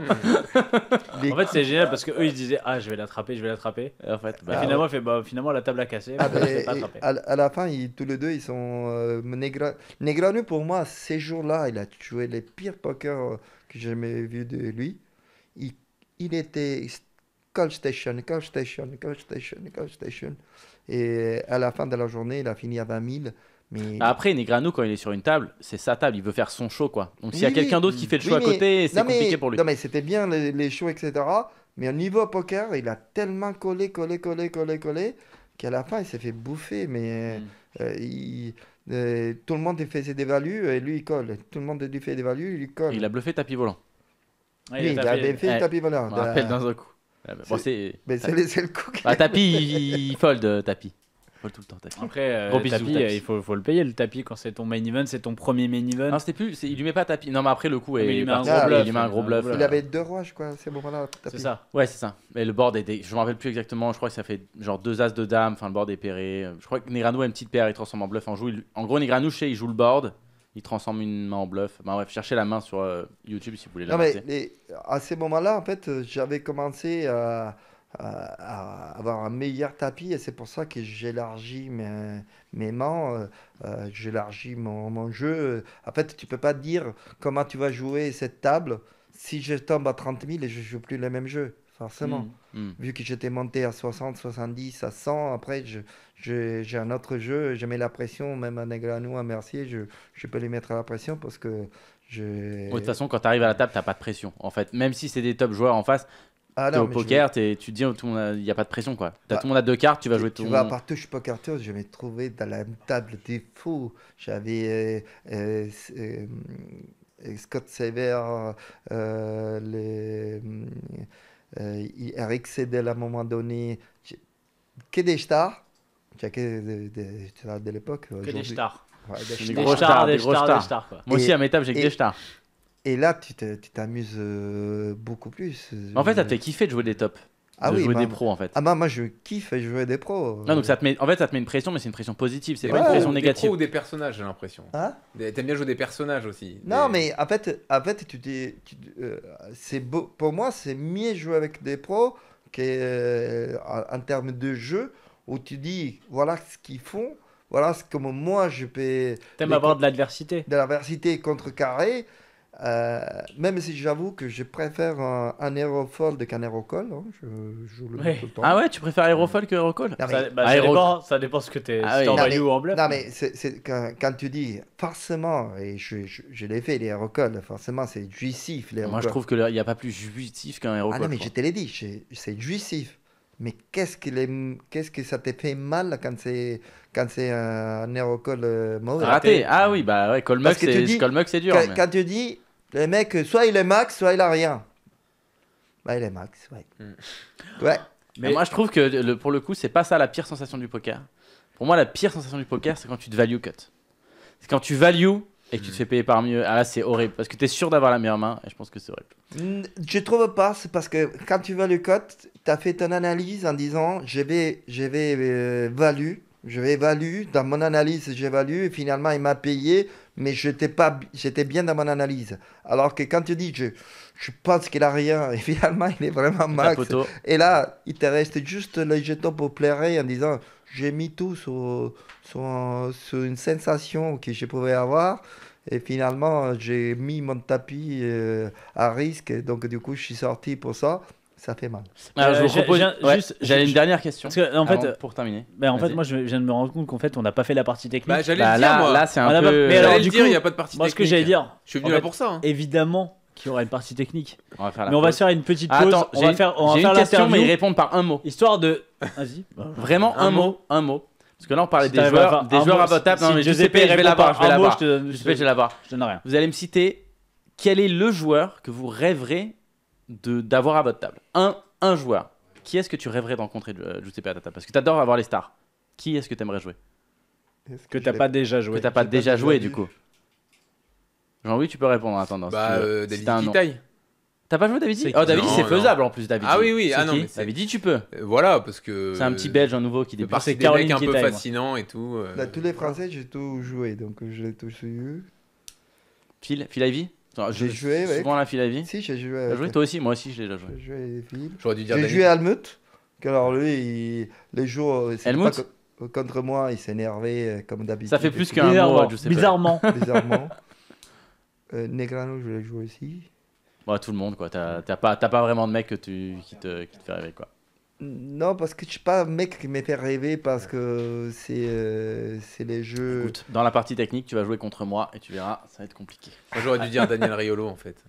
les... En fait, c'est génial parce qu'eux ils se disaient ah, je vais l'attraper, je vais l'attraper. En fait, bah, ah, finalement, ouais. fait, bah, finalement, la table a cassé. Ah, bah, bah, et, pas à, à la fin, ils, tous les deux, ils sont. Euh, Negra... Negreanu, pour moi, ces jours-là, il a tué les pires pokers que j'ai jamais vus de lui. Il, il était call station, call station, call station, call station. Et à la fin de la journée, il a fini à vingt mille. Mais... Après, Negreanu, quand il est sur une table, c'est sa table, il veut faire son show, quoi. Donc, s'il oui, y a quelqu'un d'autre qui fait le show oui, mais... à côté, c'est compliqué mais... pour lui. Non, mais c'était bien les, les shows, et cetera. Mais au niveau poker, il a tellement collé, collé, collé, collé, collé, qu'à la fin, il s'est fait bouffer. Mais mm. euh, il, euh, tout le monde faisait des values et lui, il colle. Tout le monde lui fait des values, lui, il colle. Il a bluffé tapis volant. Oui, il, il tapis... avait fait ouais. tapis volant. On rappelle dans un coup. Bon, c'est le coup. Ah, tapis, il, il fold, tapis. Tout le temps, tapis. Après, euh, tapis, tapis, tapis. il faut, faut le payer le tapis quand c'est ton main event, c'est ton premier main event. Non, c'était plus, il lui met pas tapis. Non, mais après le coup, est, il, lui met parti, ah, bluff, il lui met un gros bluff. Il avait deux rois, je crois, c'est bon, voilà. C'est ça. Ouais, c'est ça. Mais le board était, je me rappelle plus exactement, je crois que ça fait genre deux as de dame, enfin le board est pairé. Je crois que Negreanu a une petite paire, il transforme en bluff en joue. Il, en gros, Negreanu, chez il joue le board, il transforme une main en bluff. Bah, bref, cherchez la main sur euh, YouTube si vous voulez la voir. Non, mais les, à ces moments-là, en fait, j'avais commencé à. Euh, à avoir un meilleur tapis et c'est pour ça que j'élargis mes, mes mains, euh, j'élargis mon, mon jeu. En fait, tu peux pas dire comment tu vas jouer cette table si je tombe à trente mille et je joue plus le même jeu, forcément. Mmh, mmh. Vu que j'étais monté à soixante, soixante-dix, à cent, après j'ai un autre jeu, je mets la pression, même à Negreanu, à Mercier, je, je peux les mettre à la pression parce que je... De toute façon, quand tu arrives à la table, tu n'as pas de pression. En fait, même si c'est des top joueurs en face, Ah non, au poker, je... es, tu te dis il n'y a, a pas de pression. Quoi. Bah, tout le monde a deux cartes, tu vas jouer tout le monde. Tu vas partout, je suis poker tour, je vais me trouver dans la table des fous. J'avais euh, euh, euh, Scott Sever, euh, les, euh, Eric Sedel à un moment donné. Que des stars. Tu as que de, de, de l'époque. Que des stars. Ouais, des, des gros stars, des, des gros stars. Des stars quoi. Moi et, aussi, à mes tables, j'ai que des stars. Et là, tu t'amuses beaucoup plus. En fait, ça te fait kiffer de jouer des tops. Ah de oui, jouer bah, des pros, en fait. Ah bah, moi, je kiffe et jouer des pros. Non, donc ça te met, en fait, ça te met une pression, mais c'est une pression positive. C'est pas ouais, une pression négative. Des pros ou des personnages, j'ai l'impression. Hein? T'aimes bien jouer des personnages aussi. Non, des... mais en fait, en fait tu t'es, tu, euh, c'est beau. Pour moi, c'est mieux jouer avec des pros qu'en euh, termes de jeu, où tu dis, voilà ce qu'ils font, voilà ce que moi, je peux... T'aimes avoir de l'adversité. De l'adversité contre-carré. Euh, même si j'avoue que je préfère un, un aérofold qu'un aérocall, hein. je, je joue le, oui. tout le temps. Ah ouais, tu préfères aérofold que aérocall mais... ça, bah, Aéro... ça, dépend, ça dépend ce que tu es, ah si oui. en value ou en bluff. Non, mais c'est, c'est, quand, quand tu dis forcément, et je, je, je l'ai fait, les aérocalls, forcément c'est jouissif. Les Moi je trouve qu'il n'y a pas plus jouissif qu'un aérocall. Ah non, mais je te l'ai dit, c'est jouissif. Mais qu'est-ce que, les... qu'est-ce que ça t'est fait mal quand c'est euh, un aérocall euh, mauvais raté. Ah oui, bah ouais, call mug c'est dur. Quand, mais... quand tu dis. Les mecs, soit il est max, soit il a rien. Bah, il est max, ouais. Mm. ouais. Mais moi, je trouve que le, pour le coup, c'est pas ça la pire sensation du poker. Pour moi, la pire sensation du poker, c'est quand tu te value cut. C'est quand tu value et que mm. tu te fais payer par mieux. Ah là, c'est horrible parce que tu es sûr d'avoir la meilleure main et je pense que c'est horrible. Je trouve pas, c'est parce que quand tu value cut, tu as fait ton analyse en disant je vais, je vais euh, value, je vais value, dans mon analyse, j'évalue et finalement, il m'a payé. Mais j'étais pas, j'étais bien dans mon analyse. Alors que quand tu dis, je, je pense qu'il a rien, et finalement, il est vraiment max. Et là, il te reste juste le jeton pour plairer en disant, j'ai mis tout sur, sur, sur une sensation que je pouvais avoir. Et finalement, j'ai mis mon tapis euh, à risque. Donc, du coup, je suis sorti pour ça. Ça fait mal. Alors, je vous propose ouais, juste j'avais une dernière question. Parce que, en fait, avant, pour terminer. Bah, en fait, moi, je viens de me rendre compte qu'en fait, on n'a pas fait la partie technique. Bah, j'allais bah, le dire, là, moi. Là, c'est un ah, peu. Mais alors, du coup, il n'y a pas de partie moi, technique. Moi, ce que j'allais dire. Je suis venu là fait, pour ça. Hein. Évidemment qu'il y aura une partie technique. On va faire la mais pause. On va se faire une petite pause. Attends, on va faire. On va faire une question, mais ils répondent par un mot. Histoire de. Vas-y. Vraiment un mot, un mot. Parce que là, on parlait des joueurs, des joueurs à votre table. Non, mais Giuseppe, je vais l'avoir. Je vais l'avoir. Giuseppe, je vais l'avoir. Je donne rien. Vous allez me citer quel est le joueur que vous rêverez de d'avoir à votre table. Un, un joueur. Qui est-ce que tu rêverais de rencontrer, Giuseppe, à ta table? Parce que tu adores avoir les stars. Qui est-ce que tu aimerais jouer? Est-ce que tu n'as pas déjà joué? Que tu n'as pas déjà joué, du coup. Jean-Louis, tu peux répondre. Attends, bah, si euh, David Kitaï. T'as pas joué Davidi ? Oh, Davidi, c'est faisable en plus. Davidi. Ah oui, oui. Ah non, mais Davidi, tu peux. Euh, voilà, parce que. C'est un petit Belge, un nouveau qui débute. C'est Caroline un peu fascinant et tout. Euh... Là, tous les Français, j'ai tout joué, donc je l'ai tous eu. Phil, Phil Ivy ? J'ai joué. Souvent avec... la Phil Ivy ? Si, j'ai joué. T'as joué toi aussi ? Moi aussi, je l'ai déjà joué. J'ai joué avec Phil. J'aurais dû dire. J'ai joué à Helmut. Alors lui, il... les jours. Helmut ? Contre moi, il s'est énervé comme d'habitude. Ça fait plus qu'un mois, je sais pas. Bizarrement. Bizarrement. Euh, Negreanu, je l'ai joué aussi. Bon, tout le monde, quoi. T'as, t'as, pas, t'as pas vraiment de mec que tu, qui, te, qui te fait rêver, quoi. Non, parce que je suis pas un mec qui me fait rêver parce que c'est, euh, c'est les jeux. Écoute, dans la partie technique, tu vas jouer contre moi et tu verras, ça va être compliqué. Moi, j'aurais dû dire Daniel Riolo, en fait.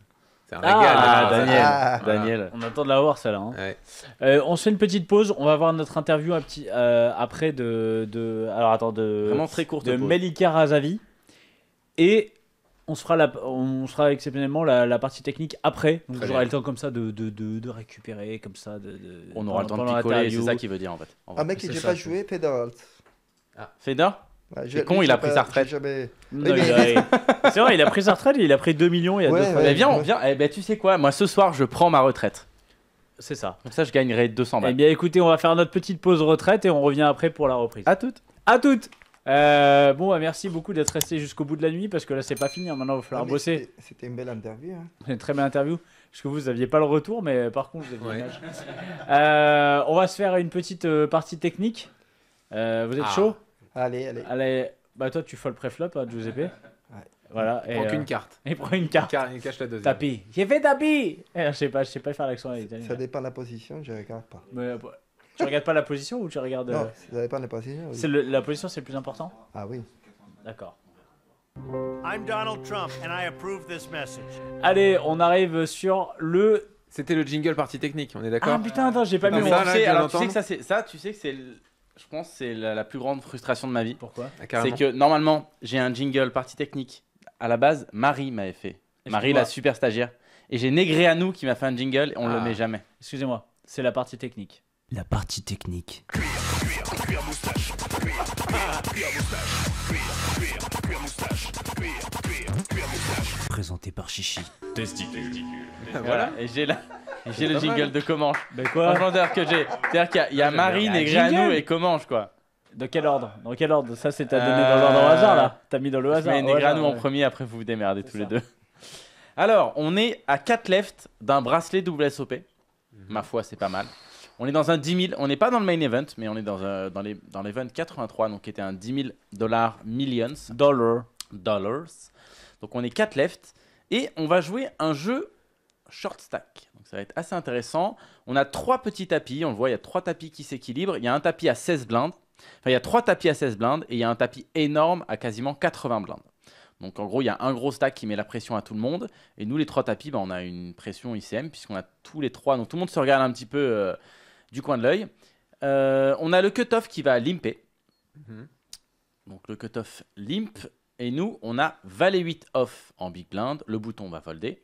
C'est un ah, régal. Ah, Daniel. Ah, Daniel. Voilà. On attend de la voir, celle-là. Hein. Ouais. Euh, on se fait une petite pause. On va voir notre interview un petit, euh, après de, de. Alors, attends, de. Vraiment très courte. De Melika Razavi. Et. On se fera, la, on se fera exceptionnellement la, la partie technique après. Donc j'aurai le temps comme ça de, de, de, de récupérer, comme ça. De, de, on aura le temps de picoler, c'est ça qu'il veut dire en fait. En un vrai. Mec qui n'a pas joué, Federer. Ah, Federer bah, c'est con, il a pris sa retraite. Jamais... Oui, mais... c'est vrai, il a pris sa retraite, il a pris deux millions. Il a ouais, deux ouais, ouais, viens, on vient. Eh ben, tu sais quoi, moi ce soir je prends ma retraite. C'est ça. Comme ça je gagnerai deux cents balles. Eh bien écoutez, on va faire notre petite pause retraite et on revient après pour la reprise. À toutes. À toutes. Euh, bon, bah, merci beaucoup d'être resté jusqu'au bout de la nuit parce que là c'est pas fini. Hein. Maintenant, il va falloir ah, bosser. C'était une belle interview. Hein. Une très belle interview. Parce que vous aviez pas le retour, mais par contre, vous aviez l'âge. euh, on va se faire une petite euh, partie technique. Euh, vous êtes ah. chaud ? Allez, allez. Allez, bah toi tu fais le préflop, hein, Giuseppe. Ouais. Voilà. Il et, prend euh, une carte. Il prend une carte. Il cache la deuxième. Tapis. J'ai fait tapis. Eh, je sais pas, je sais pas faire l'accent italien. Ça dépend de la position. Je regarde pas. Mais, euh, tu regardes pas la position ou tu regardes... Non, ça dépend de la position. Oui. C'est le, la position, c'est le plus important ? Ah oui. D'accord. I'm Donald Trump and I approve this message. Allez, on arrive sur le... C'était le jingle partie technique, on est d'accord ? Ah putain, attends, j'ai pas mis mon... Tu sais, alors, tu sais que ça, c'est, ça, tu sais que c'est... Le, je pense que c'est la, la plus grande frustration de ma vie. Pourquoi ? Ah, c'est que normalement, j'ai un jingle partie technique. À la base, Marie m'avait fait. Excuse Marie, moi. La super stagiaire. Et j'ai Negreanu qui m'a fait un jingle et on ah. le met jamais. Excusez-moi, c'est la partie technique. La partie technique. Présenté par Chichi. Testicule. Voilà, et j'ai la... j'ai le jingle mal. De Comanche. De quoi ? que j'ai. C'est-à-dire qu'il y a, il y a Marine et Negreanu et Comanche, quoi. Dans quel ordre ? Dans quel ordre ? Ça, c'est t'as donné euh... dans le hasard, là. T'as mis dans le hasard. Mais Negreanu en premier, après vous vous démerdez tous ça. Les deux. Alors, on est à quatre left d'un bracelet W S O P. Mmh. Ma foi, c'est pas mal. On est dans un dix mille, on n'est pas dans le main event, mais on est dans, euh, dans, les, dans l'event quatre-vingt-trois, donc qui était un dix mille dollars millions. Dollar. Dollars. Donc on est quatre left et on va jouer un jeu short stack. Donc ça va être assez intéressant. On a trois petits tapis, on le voit, il y a trois tapis qui s'équilibrent. Il y a un tapis à seize blindes, enfin il y a trois tapis à seize blindes et il y a un tapis énorme à quasiment quatre-vingts blindes. Donc en gros, il y a un gros stack qui met la pression à tout le monde. Et nous, les trois tapis, bah, on a une pression I C M puisqu'on a tous les trois. Donc tout le monde se regarde un petit peu... Euh, du coin de l'œil. Euh, on a le cut-off qui va limper. Mm-hmm. Donc le cut-off limp. Et nous, on a valet huit off en big blind. Le bouton va folder.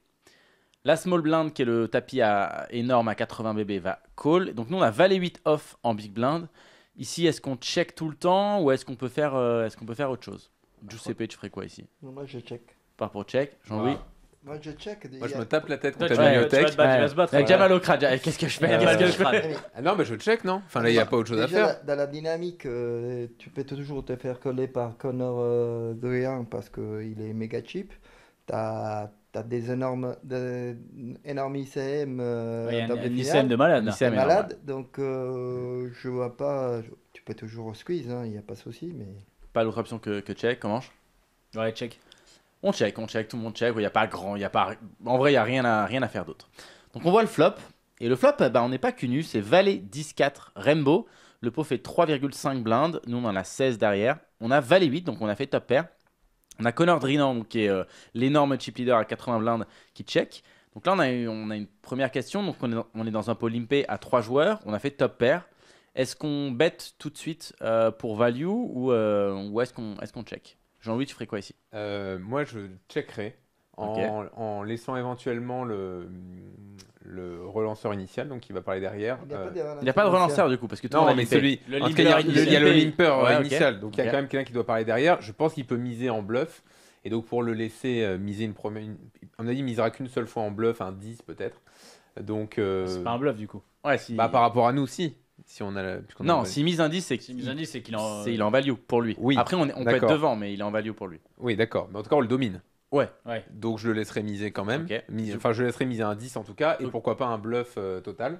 La small blind, qui est le tapis à, énorme à quatre-vingts B B, va call. Donc nous, on a valet huit off en big blind. Ici, est-ce qu'on check tout le temps ou est-ce qu'on peut faire, euh, est-ce qu'on peut faire autre chose ? Giuseppe, tu ferais quoi ici ? Moi, je check. Pas pour check. Jean-Louis ? Ah. Moi je check. Moi je me tape la tête contre la bibliothèque. Tu vas se battre. Avec Jamal Okrad, qu'est-ce que je fais, euh, qu'est-ce que je fais ah non mais je check non. Enfin là il n'y a pas autre chose déjà, à faire. Dans la dynamique, euh, tu peux toujours te faire coller par Connor euh, Dorian parce qu'il est méga cheap. T'as as des énormes, des, énormes I C M. Euh, ouais, dans un, un I C M de malade. I C M malade. Donc euh, je vois pas. Tu peux toujours squeeze, il hein, n'y a pas de souci mais. Pas l'autre option que que check, comment je... Ouais check. On check, on check, tout le monde check. Il n'y a pas grand, il y a pas. En vrai, il n'y a rien à, rien à faire d'autre. Donc on voit le flop. Et le flop, bah, on n'est pas qu'une nu, c'est valet dix quatre Rainbow. Le pot fait trois virgule cinq blindes. Nous, on en a seize derrière. On a valet huit, donc on a fait top pair. On a Connor Drinan, qui est euh, l'énorme chip leader à quatre-vingts blindes, qui check. Donc là, on a, on a une première question. Donc on est, dans, on est dans un pot limpé à trois joueurs. On a fait top pair. Est-ce qu'on bet tout de suite euh, pour value ou, euh, ou est-ce qu'on est-ce qu'on check? Jean-Louis, tu ferais quoi ici ? euh, Moi, je checkerais en, okay. en, en laissant éventuellement le, le relanceur initial, donc qui va parler derrière. Il n'y a, euh, a pas de relanceur du coup, parce que tout non, mais celui. Le limper, il y a, il y a le limper ouais, initial, okay. donc il y a okay. quand même quelqu'un qui doit parler derrière. Je pense qu'il peut miser en bluff Et donc, pour le laisser euh, miser une première. Une... On a dit, il misera qu'une seule fois en bluff, un hein, dix peut-être. Donc. Euh... C'est pas un bluff, du coup. Ouais, si... bah, par rapport à nous, si. Si on a la... on non, s'il mise un dix, c'est qu'il est en... est en value pour lui. Oui. Après, on, on peut être devant, mais il est en value pour lui. Oui, d'accord. Mais en tout cas, on le domine. Ouais. ouais. Donc, je le laisserai miser quand même. Okay. Mis... Enfin, je le laisserai miser un dix en tout cas. Et donc, pourquoi pas un bluff euh, total.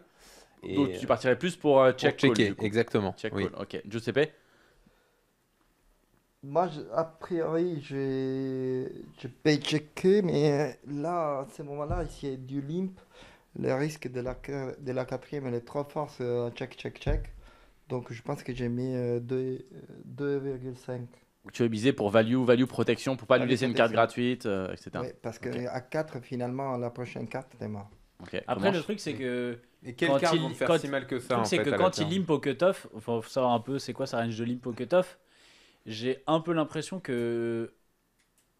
Et... Donc, tu partirais plus pour euh, check pour checker, call, exactement. Check oui. call. Ok. Giuseppe. Moi, je, a priori, je, je peux checker, mais là, à ce moment-là, s'il y a du limp, le risque de la, de la quatrième, elle est trop fort, c'est check, check, check. Donc, je pense que j'ai mis deux virgule cinq. Tu veux miser pour value, value protection, pour ne pas value lui laisser protection. Une carte gratuite, euh, et cetera. Oui, parce okay. qu'à quatre, finalement, la prochaine carte, t'es mort. Okay. Après, Comanche. Le truc, c'est que. Et quelle carte vont faire quand, si mal que ça en fait, c'est que quand il limp au cut-off, il faut savoir un peu c'est quoi sa range de limp au cut-off. J'ai un peu l'impression que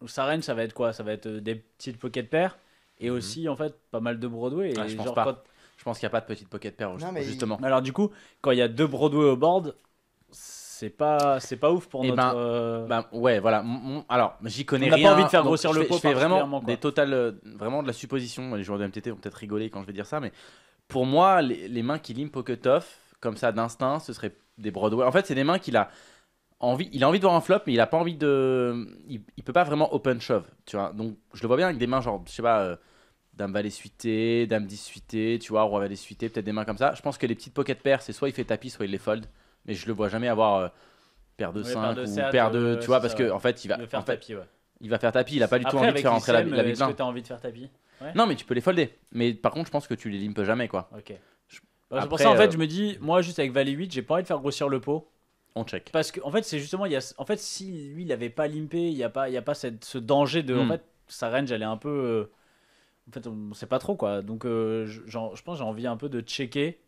sa range, ça va être quoi? Ça va être des petites pocket pairs et aussi, mmh. en fait, pas mal de Broadway. Et ah, je pense genre pas. Quand... Je pense qu'il n'y a pas de petites pocket pairs, justement. Il... Alors, du coup, quand il y a deux Broadway au board, c'est pas, c'est pas ouf pour et notre. Ben, euh... ben, ouais, voilà. Alors, j'y connais on rien. On n'a pas envie de faire grossir le pot. Je fais vraiment, des totales, vraiment de la supposition. Les joueurs de M T T vont peut-être rigoler quand je vais dire ça, mais pour moi, les, les mains qui limp au cut-off, comme ça, d'instinct, ce serait des Broadway. En fait, c'est des mains qu'il a. Envie, il a envie de voir un flop, mais il a pas envie de. Il, il peut pas vraiment open shove, tu vois. Donc je le vois bien avec des mains genre, je sais pas, euh, dame valet suité, dame dix suité, tu vois, roi valet suité, peut-être des mains comme ça. Je pense que les petites pocket pairs, c'est soit il fait tapis, soit il les fold, mais je le vois jamais avoir euh, paire de oui, cinq de ou sept, paire de, euh, tu vois, parce que en fait il va faire en fait, tapis, ouais. Il va faire tapis, il a pas du tout envie de faire rentrer la, la big blind. Est-ce que t'as envie de faire tapis? Ouais. Non, mais tu peux les folder. Mais par contre, je pense que tu les limpes jamais, quoi. Ok. Je... Après, c'est pour ça en euh... fait, je me dis, moi juste avec valet huit, j'ai pas envie de faire grossir le pot. On check. Parce que en fait, c'est justement, il y a, en fait, si lui, il n'avait pas limpé, il n'y a pas, il y a pas cette, ce danger de, mm. en fait, sa range, elle est un peu, euh, en fait, on ne sait pas trop quoi. Donc, euh, je, genre, je pense, j'ai envie un peu de checker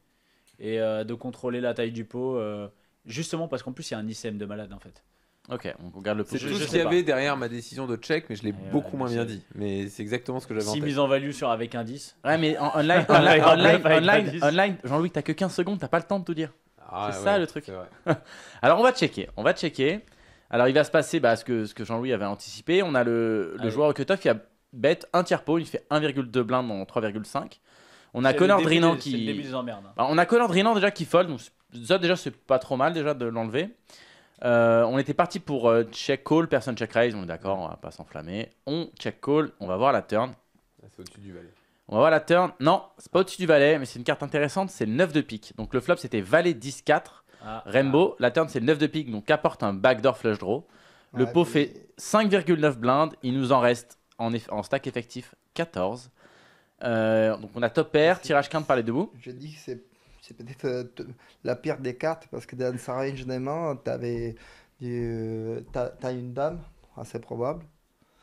et euh, de contrôler la taille du pot, euh, justement parce qu'en plus, il y a un I C M de malade, en fait. Ok, on regarde le pot. C'est tout ce qu'il y avait derrière ma décision de check, mais je l'ai beaucoup euh, moins bien dit. Mais c'est exactement ce que j'avais en tête. six mises en value sur avec un dix. Ouais, mais en, online, online, online, online, online, Jean-Louis, t'as que quinze secondes, t'as pas le temps de tout dire. Ah, c'est ouais, ça le truc. Alors on va checker, on va checker. Alors il va se passer bah, ce que, ce que Jean-Louis avait anticipé. On a le, le joueur au cutoff qui a bête un tiers pot, il fait un virgule deux blindes dans trois virgule cinq. On a Connor Drinan qui. C'est le début des emmerdes. Alors, on a Connor Drinan déjà qui fold, donc ça déjà c'est pas trop mal déjà de l'enlever. Euh, on était parti pour euh, check call, personne check raise, on est d'accord, on va pas s'enflammer. On check call, on va voir la turn. C'est au-dessus du valet. On va voir la turn. Non, c'est pas au-dessus du valet, mais c'est une carte intéressante, c'est le neuf de pique. Donc le flop, c'était valet dix quatre, ah, Rainbow. Ah. La turn, c'est le neuf de pique, donc apporte un backdoor flush draw. Le ah, pot puis... fait cinq virgule neuf blindes. Il nous en reste en, eff... en stack effectif quatorze. Euh, donc on a top pair, tirage quinte par les deux bouts. Je dis que c'est peut-être euh, la pire des cartes parce que dans sa range des mains, tu avais du... t'as une dame, assez probable.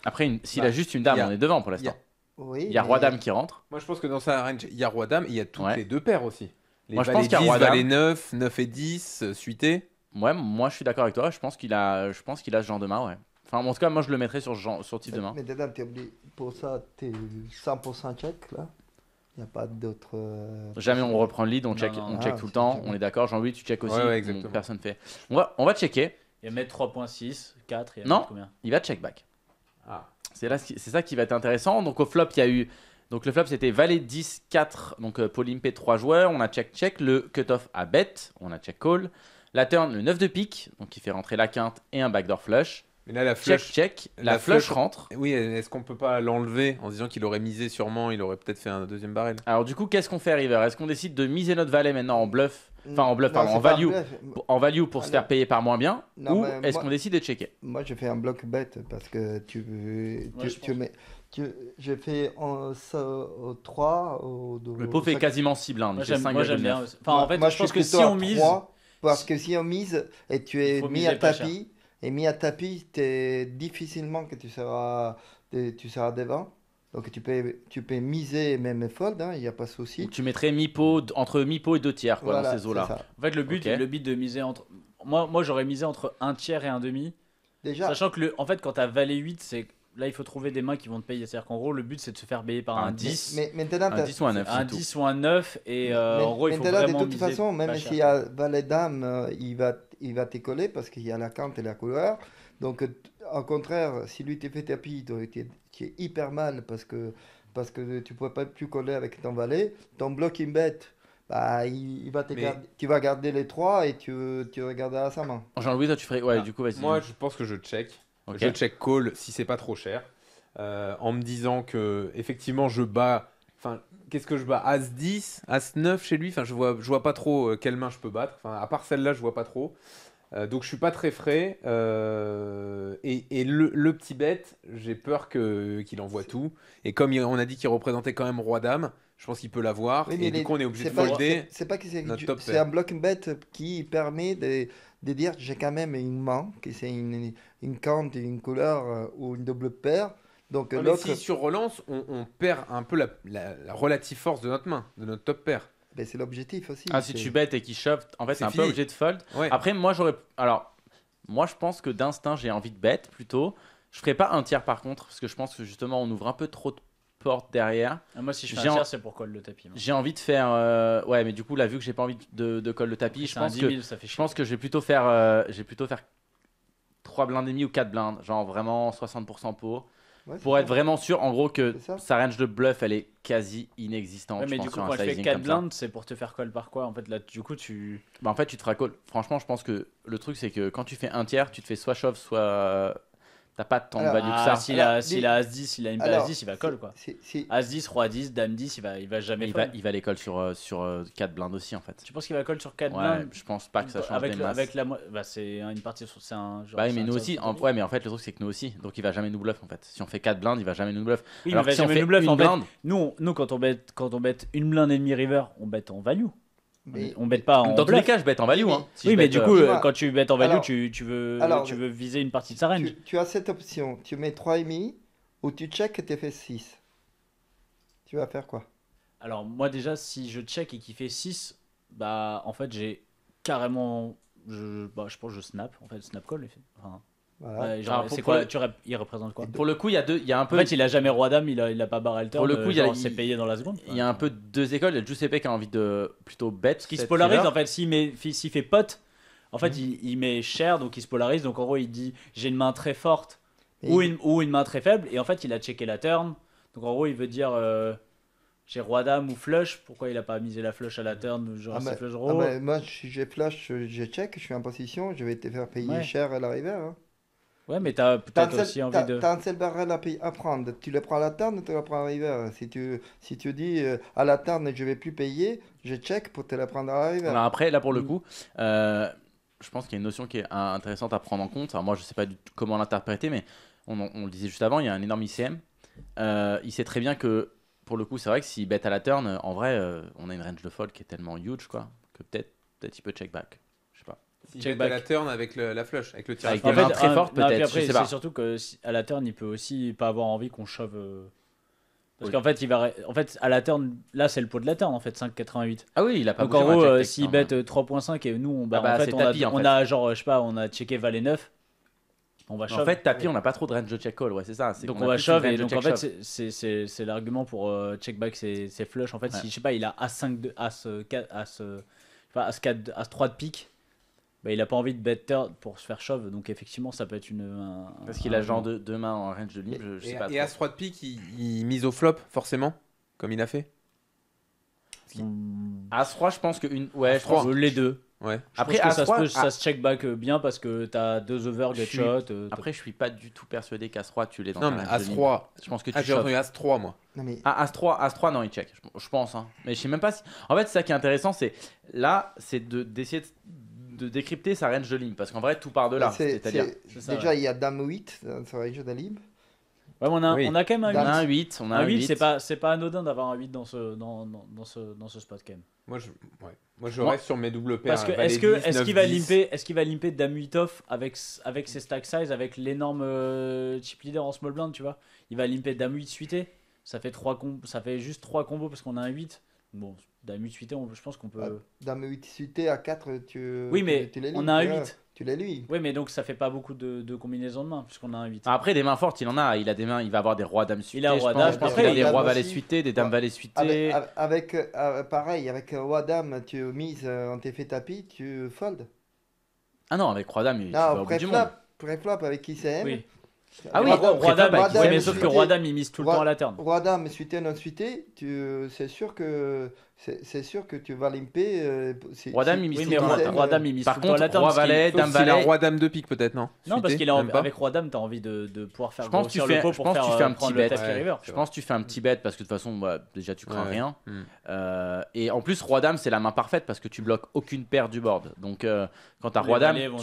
Après, une... s'il bah, a juste une dame, a... on est devant pour l'instant. Oui, il y a Roi-Dame mais... qui rentre. Moi, je pense que dans sa range, il y a Roi-Dame et il y a toutes ouais. les deux paires aussi. Les moi, je pense qu'il y a Roi-Dame. Les neuf, neuf et dix, suité. Ouais, moi, je suis d'accord avec toi. Je pense qu'il a, je pense qu'il a ce genre de main, ouais. Enfin, en tout cas, moi, je le mettrais sur ce sur type de main. Mais Dadam, t'es obligé. Pour ça, t'es cent pour cent check, là. Il n'y a pas d'autre. Euh... Jamais on reprend le lead, on check, non, non, on ah, check tout le temps. On est d'accord, Jean-Louis, tu check aussi. Ouais, ouais, on, personne fait. On va, on va checker. Il va mettre trois virgule six, quatre. Il va non, combien il va check back. Ah. C'est ça qui va être intéressant. Donc, au flop, il y a eu. Donc, le flop, c'était valet dix quatre. Donc, euh, pour limper trois joueurs, on a check-check. Le cut-off à bet. On a check-call. La turn, le neuf de pique. Donc, il fait rentrer la quinte et un backdoor flush. Mais là, la flush. Check-check. La, la flush, flush rentre. Oui, est-ce qu'on peut pas l'enlever en disant qu'il aurait misé sûrement? Il aurait peut-être fait un deuxième barrel. Alors, du coup, qu'est-ce qu'on fait, River? Est-ce qu'on décide de miser notre valet maintenant en bluff? Enfin, en bluff, non, pardon, en value, en value pour ah, se faire payer par moins bien, non, ou est-ce qu'on décide de checker? Moi, je fais un bloc bet parce que tu, tu, ouais, tu, tu mets. Tu, je fais en, ça, au trois, au deux. Le pot fait quasiment six blindes. Moi, j'aime bien. Enfin, moi, en fait, moi, je, je pense que si on mise. Parce que si on mise et tu es mis à tapis, cher. et mis à tapis, t'es difficilement que tu seras, tu seras devant. Donc tu peux, tu peux miser même fold, il hein, n'y a pas de souci. Tu mettrais mi-pot, entre mi-pot et deux tiers quoi, voilà, dans ces eaux-là. En fait, le but, okay. le but de miser entre. Moi, moi j'aurais misé entre un tiers et un demi. Déjà. Sachant que le, en fait, quand tu as valet huit, là, il faut trouver des mains qui vont te payer. C'est-à-dire qu'en gros, le but, c'est de se faire payer par un, un dix. Mais, mais maintenant, un dix ou un neuf. Un dix ou un neuf. Et euh, mais, en gros, il faut vraiment. De toute façon, même s'il y a valet dame, il va, il va t'y coller parce qu'il y a la quinte et la couleur. Donc Au contraire, si lui t'es fait tapis, tu es hyper mal parce que, parce que tu ne pouvais pas plus coller avec ton valet. Ton blocking bet, bah, il, il va te mais... garder, tu vas garder les trois et tu, tu vas garder à sa main. Jean-Louis, toi tu ferais. Ouais, ah. du coup, vas-y. Moi, je pense que je check. Okay. Je check call si c'est pas trop cher. Euh, en me disant que, effectivement, je bats. Enfin, qu'est-ce que je bats? As dix, As neuf chez lui. Enfin, je vois, je vois pas trop quelle main je peux battre. Enfin, à part celle-là, je vois pas trop. Euh, donc, je suis pas très frais. Euh, et et le, le petit bête, j'ai peur que, qu'il envoie tout. Et comme il, on a dit qu'il représentait quand même Roi-Dame, je pense qu'il peut l'avoir. Oui, et les, du coup, on est obligé de folder. C'est pas que c'est, c'est un block bet qui permet de, de dire j'ai quand même une main, que c'est une, une count, une couleur ou une double paire. Donc, non, l'autre... Si sur relance, on, on perd un peu la, la, la relative force de notre main, de notre top pair. Ben, c'est l'objectif aussi. Ah, si tu bêtes et qu'il shove, en fait, c'est un fini. Peu obligé de fold. Ouais. Après, moi, j'aurais. Alors, moi, je pense que d'instinct, j'ai envie de bête plutôt. Je ferai pas un tiers par contre, parce que je pense que justement, on ouvre un peu trop de portes derrière. Ah, moi, si je fais j'ai un tiers, en... c'est pour coller le tapis. Moi. J'ai envie de faire. Euh... Ouais, mais du coup, là, vu que j'ai pas envie de, de coller le tapis, je pense, dix mille, que... Ça fait je pense que je vais plutôt faire, euh... j'ai plutôt faire trois blindes et demi ou quatre blindes, genre vraiment soixante pour cent pour. Ouais, pour être ça. Vraiment sûr, en gros, que sa range de bluff, elle est quasi inexistante. Ouais, mais je du pense, coup, quand tu fais quatre blindes, c'est pour te faire call par quoi? En fait, là, du coup, tu. Bah, en fait, tu te feras call. Franchement, je pense que le truc, c'est que quand tu fais un tiers, tu te fais soit shove, soit. T'as pas tant de value que ça. S'il a As dix, il a une As dix, il va call quoi. As dix, Roi dix, Dame dix, il va, il va jamais il va, il va les call sur, euh, sur euh, quatre blindes aussi en fait. Tu penses qu'il va call sur quatre ouais, blindes? Je pense pas que ça change avec, des masses. Avec la, bah, c'est une partie sur. C'est un genre. Bah oui, mais nous aussi. En, ouais, mais en fait, le truc c'est que nous aussi. Donc il va jamais nous bluff en fait. Si on fait quatre blindes, il va jamais nous bluff. Oui, alors il va si jamais on fait nous bluff en blinde. Nous, on, nous, quand on bet quand on bet une blinde et demi river, on bet en value. Mais on bête pas en dans tous les cas, je bête en value. Hein. Si oui, mais du coup, euh, quand tu bêtes en value, alors, tu, tu, veux, alors, tu veux viser une partie de sa range. Tu, tu as cette option. Tu mets trois virgule cinq ou tu check et tu fais six. Tu vas faire quoi? Alors, moi, déjà, si je check et qu'il fait six, bah, en fait, j'ai carrément. Je, bah, je pense que je snap. En fait, snap call. Enfin. Voilà. Euh, genre, c'est quoi, le... tu rep... il représente quoi? Pour le coup, il y a deux, il y a un peu. En fait, il a jamais roi dame, il a, il a pas barrel turn. Pour le coup, euh, il, genre, il... s'est payé dans la seconde. Il y a un peu deux écoles. Il y a Giuseppe qui a envie de plutôt bet, qui se polarise en fait. S'il met, s'il fait pot, en fait, mm-hmm. il, il met cher, donc il se polarise. Donc en gros, il dit j'ai une main très forte et... ou une ou une main très faible. Et en fait, il a checké la turn. Donc en gros, il veut dire euh, j'ai roi dame ou flush. Pourquoi il a pas misé la flush à la turn? Genre ah bah, flush draw. Ah bah, moi, j'ai flush, j'ai check, je suis en position, je vais te faire payer ouais. cher à la river. Hein. Ouais, mais t'as peut-être t'as aussi seul, envie t'as, de. T'as un seul barrel à, à prendre. Tu le prends à la turn, tu le prends à la river. Si tu, si tu dis euh, à la turn, je vais plus payer, je check pour te la prendre à la river. Alors après, là pour le coup, euh, je pense qu'il y a une notion qui est intéressante à prendre en compte. Alors moi, je sais pas du tout comment l'interpréter, mais on, on le disait juste avant, il y a un énorme I C M. Euh, il sait très bien que pour le coup, c'est vrai que s'il bet à la turn, en vrai, euh, on a une range de fold qui est tellement huge quoi, que peut-être, peut-être il peut check back. Il check back. À la turn avec le, la flush, avec le tirage. Avec des mains très fortes peut-être. Puis après, je sais c'est pas. Surtout que si, à la turn, il peut aussi pas avoir envie qu'on shove. Euh, parce oui. qu'en fait, il va, en fait, à la turn, là, c'est le pot de la turn en fait, cinq virgule quatre-vingt-huit. Ah oui, il a pas. Donc en gros, euh, s'il bet trois virgule cinq et nous, on, bah, ah bah, en fait, on, tapis, a, en on fait. a genre, je sais pas, on a checké valet neuf. On va shove. En fait, tapis, on n'a pas trop de range de check call, ouais, c'est ça. C'est donc on, on va shove et donc en fait, c'est, c'est, c'est, c'est l'argument pour euh, check back ses flush. En fait, si je sais pas, il a As cinq, As quatre, As trois de pique. Bah, il n'a pas envie de bet turn pour se faire shove, donc effectivement ça peut être une. Un, Parce qu'il un, a genre deux de mains en range de libre, je, je sais et, pas. Et As-Roi de pique, il, il mise au flop, forcément, comme il a fait qu'il... As-Roi, je pense que une... ouais, je pense les deux. Ouais. Je Après, pense que As-Roi, ça, se, ah, ça se check back bien parce que t'as deux over, get suis... shot. Euh, Après, je suis pas du tout persuadé qu'As-Roi tu l'es dans non, mais As-Roi, je pense que tu as retenu As-Trois, moi. Non, mais... Ah, As-Trois, As-Trois, non, il check, je, je pense. Hein. Mais je sais même pas si. En fait, ça qui est intéressant, c'est là, c'est de, d'essayer de. de décrypter sa range de limbe parce qu'en vrai tout part de là. C'est, c'est-à-dire c'est, c'est ça, déjà ouais. il y a Dame huit dans sa range de limbe. Ouais, on a oui. on a quand même un Dame huit, on a un huit, c'est pas c'est pas anodin d'avoir un huit dans ce dans dans ce dans ce spot game. Moi je ouais. Moi je reste sur mes double paires. Parce que est-ce que dix, est-ce neuf, qu'il va limper est-ce qu'il va limper Dame huit off avec avec ses stack size avec l'énorme euh, chip leader en small blind, tu vois? Il va limper Dame huit suité. Ça fait trois com- ça fait juste trois combos parce qu'on a un huit. Bon, Dame huit suité, je pense qu'on peut. Ah, Dame huit suité à quatre, tu. Oui, mais tu, tu les on a un huit. Tu, tu l'as lui. Oui, mais donc ça fait pas beaucoup de, de combinaisons de mains, puisqu'on a un huit. Après, des mains fortes, il en a. Il a des mains, il va avoir des rois dames suité. Il a roi dame, après, il a des rois valets suités, des dames valets suitées. Avec, avec euh, pareil, avec roi dame, tu mises, on t'est fait tapis, tu fold. Ah non, avec roi dame, il va au bout du monde. Pré-flop avec I C M. Oui. Ah oui, Roi-Dame, mais sauf que Roi-Dame, il mise tout le temps à la terne. Roi-Dame, suité, non suité, c'est sûr que tu vas limper. Roi-Dame, il mise tout le temps à la terne. Roi-Valet, Dame-Valet, Roi-Dame de pique peut-être, non? Non, parce qu'avec Roi-Dame, tu as envie de pouvoir faire grossir le pot pour faire prendre le tapis river. Je pense que tu fais un petit bet parce que de toute façon, déjà, tu crains rien. Et en plus, Roi-Dame, c'est la main parfaite parce que tu bloques aucune paire du board. Donc, quand tu as Roi-Dame,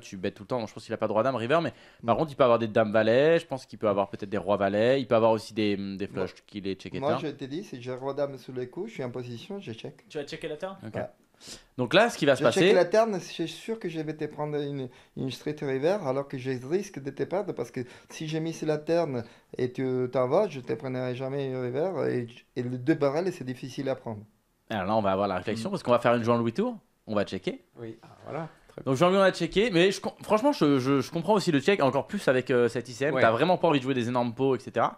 tu bêtes tout le temps. Je pense qu'il n'a pas de Roi-Dame river, mais. Par contre, il peut avoir des dames valets, je pense qu'il peut avoir peut-être des rois valets, il peut avoir aussi des, des flushs qui les check et moi, je t'ai dit, c'est que j'ai roi dame sous les coups, je suis en position, je check. Tu vas checker la terne ? Ok. Ouais. Donc là, ce qui va je se passer. Je checker la terne, je suis sûr que je vais te prendre une, une straight river, alors que je risque de te perdre parce que si j'ai mis sur la terne et tu t'en vas, je ne te prendrai jamais une river et, et le deux barrels, c'est difficile à prendre. Alors là, on va avoir la réflexion mmh. parce qu'on va faire une Jean-Louis Tourre, on va checker. Oui, ah, voilà. Donc Jean-Louis on a checké, mais je, franchement je, je, je comprends aussi le check, encore plus avec euh, cette I C M, ouais. T'as vraiment pas envie de jouer des énormes pots, et cetera.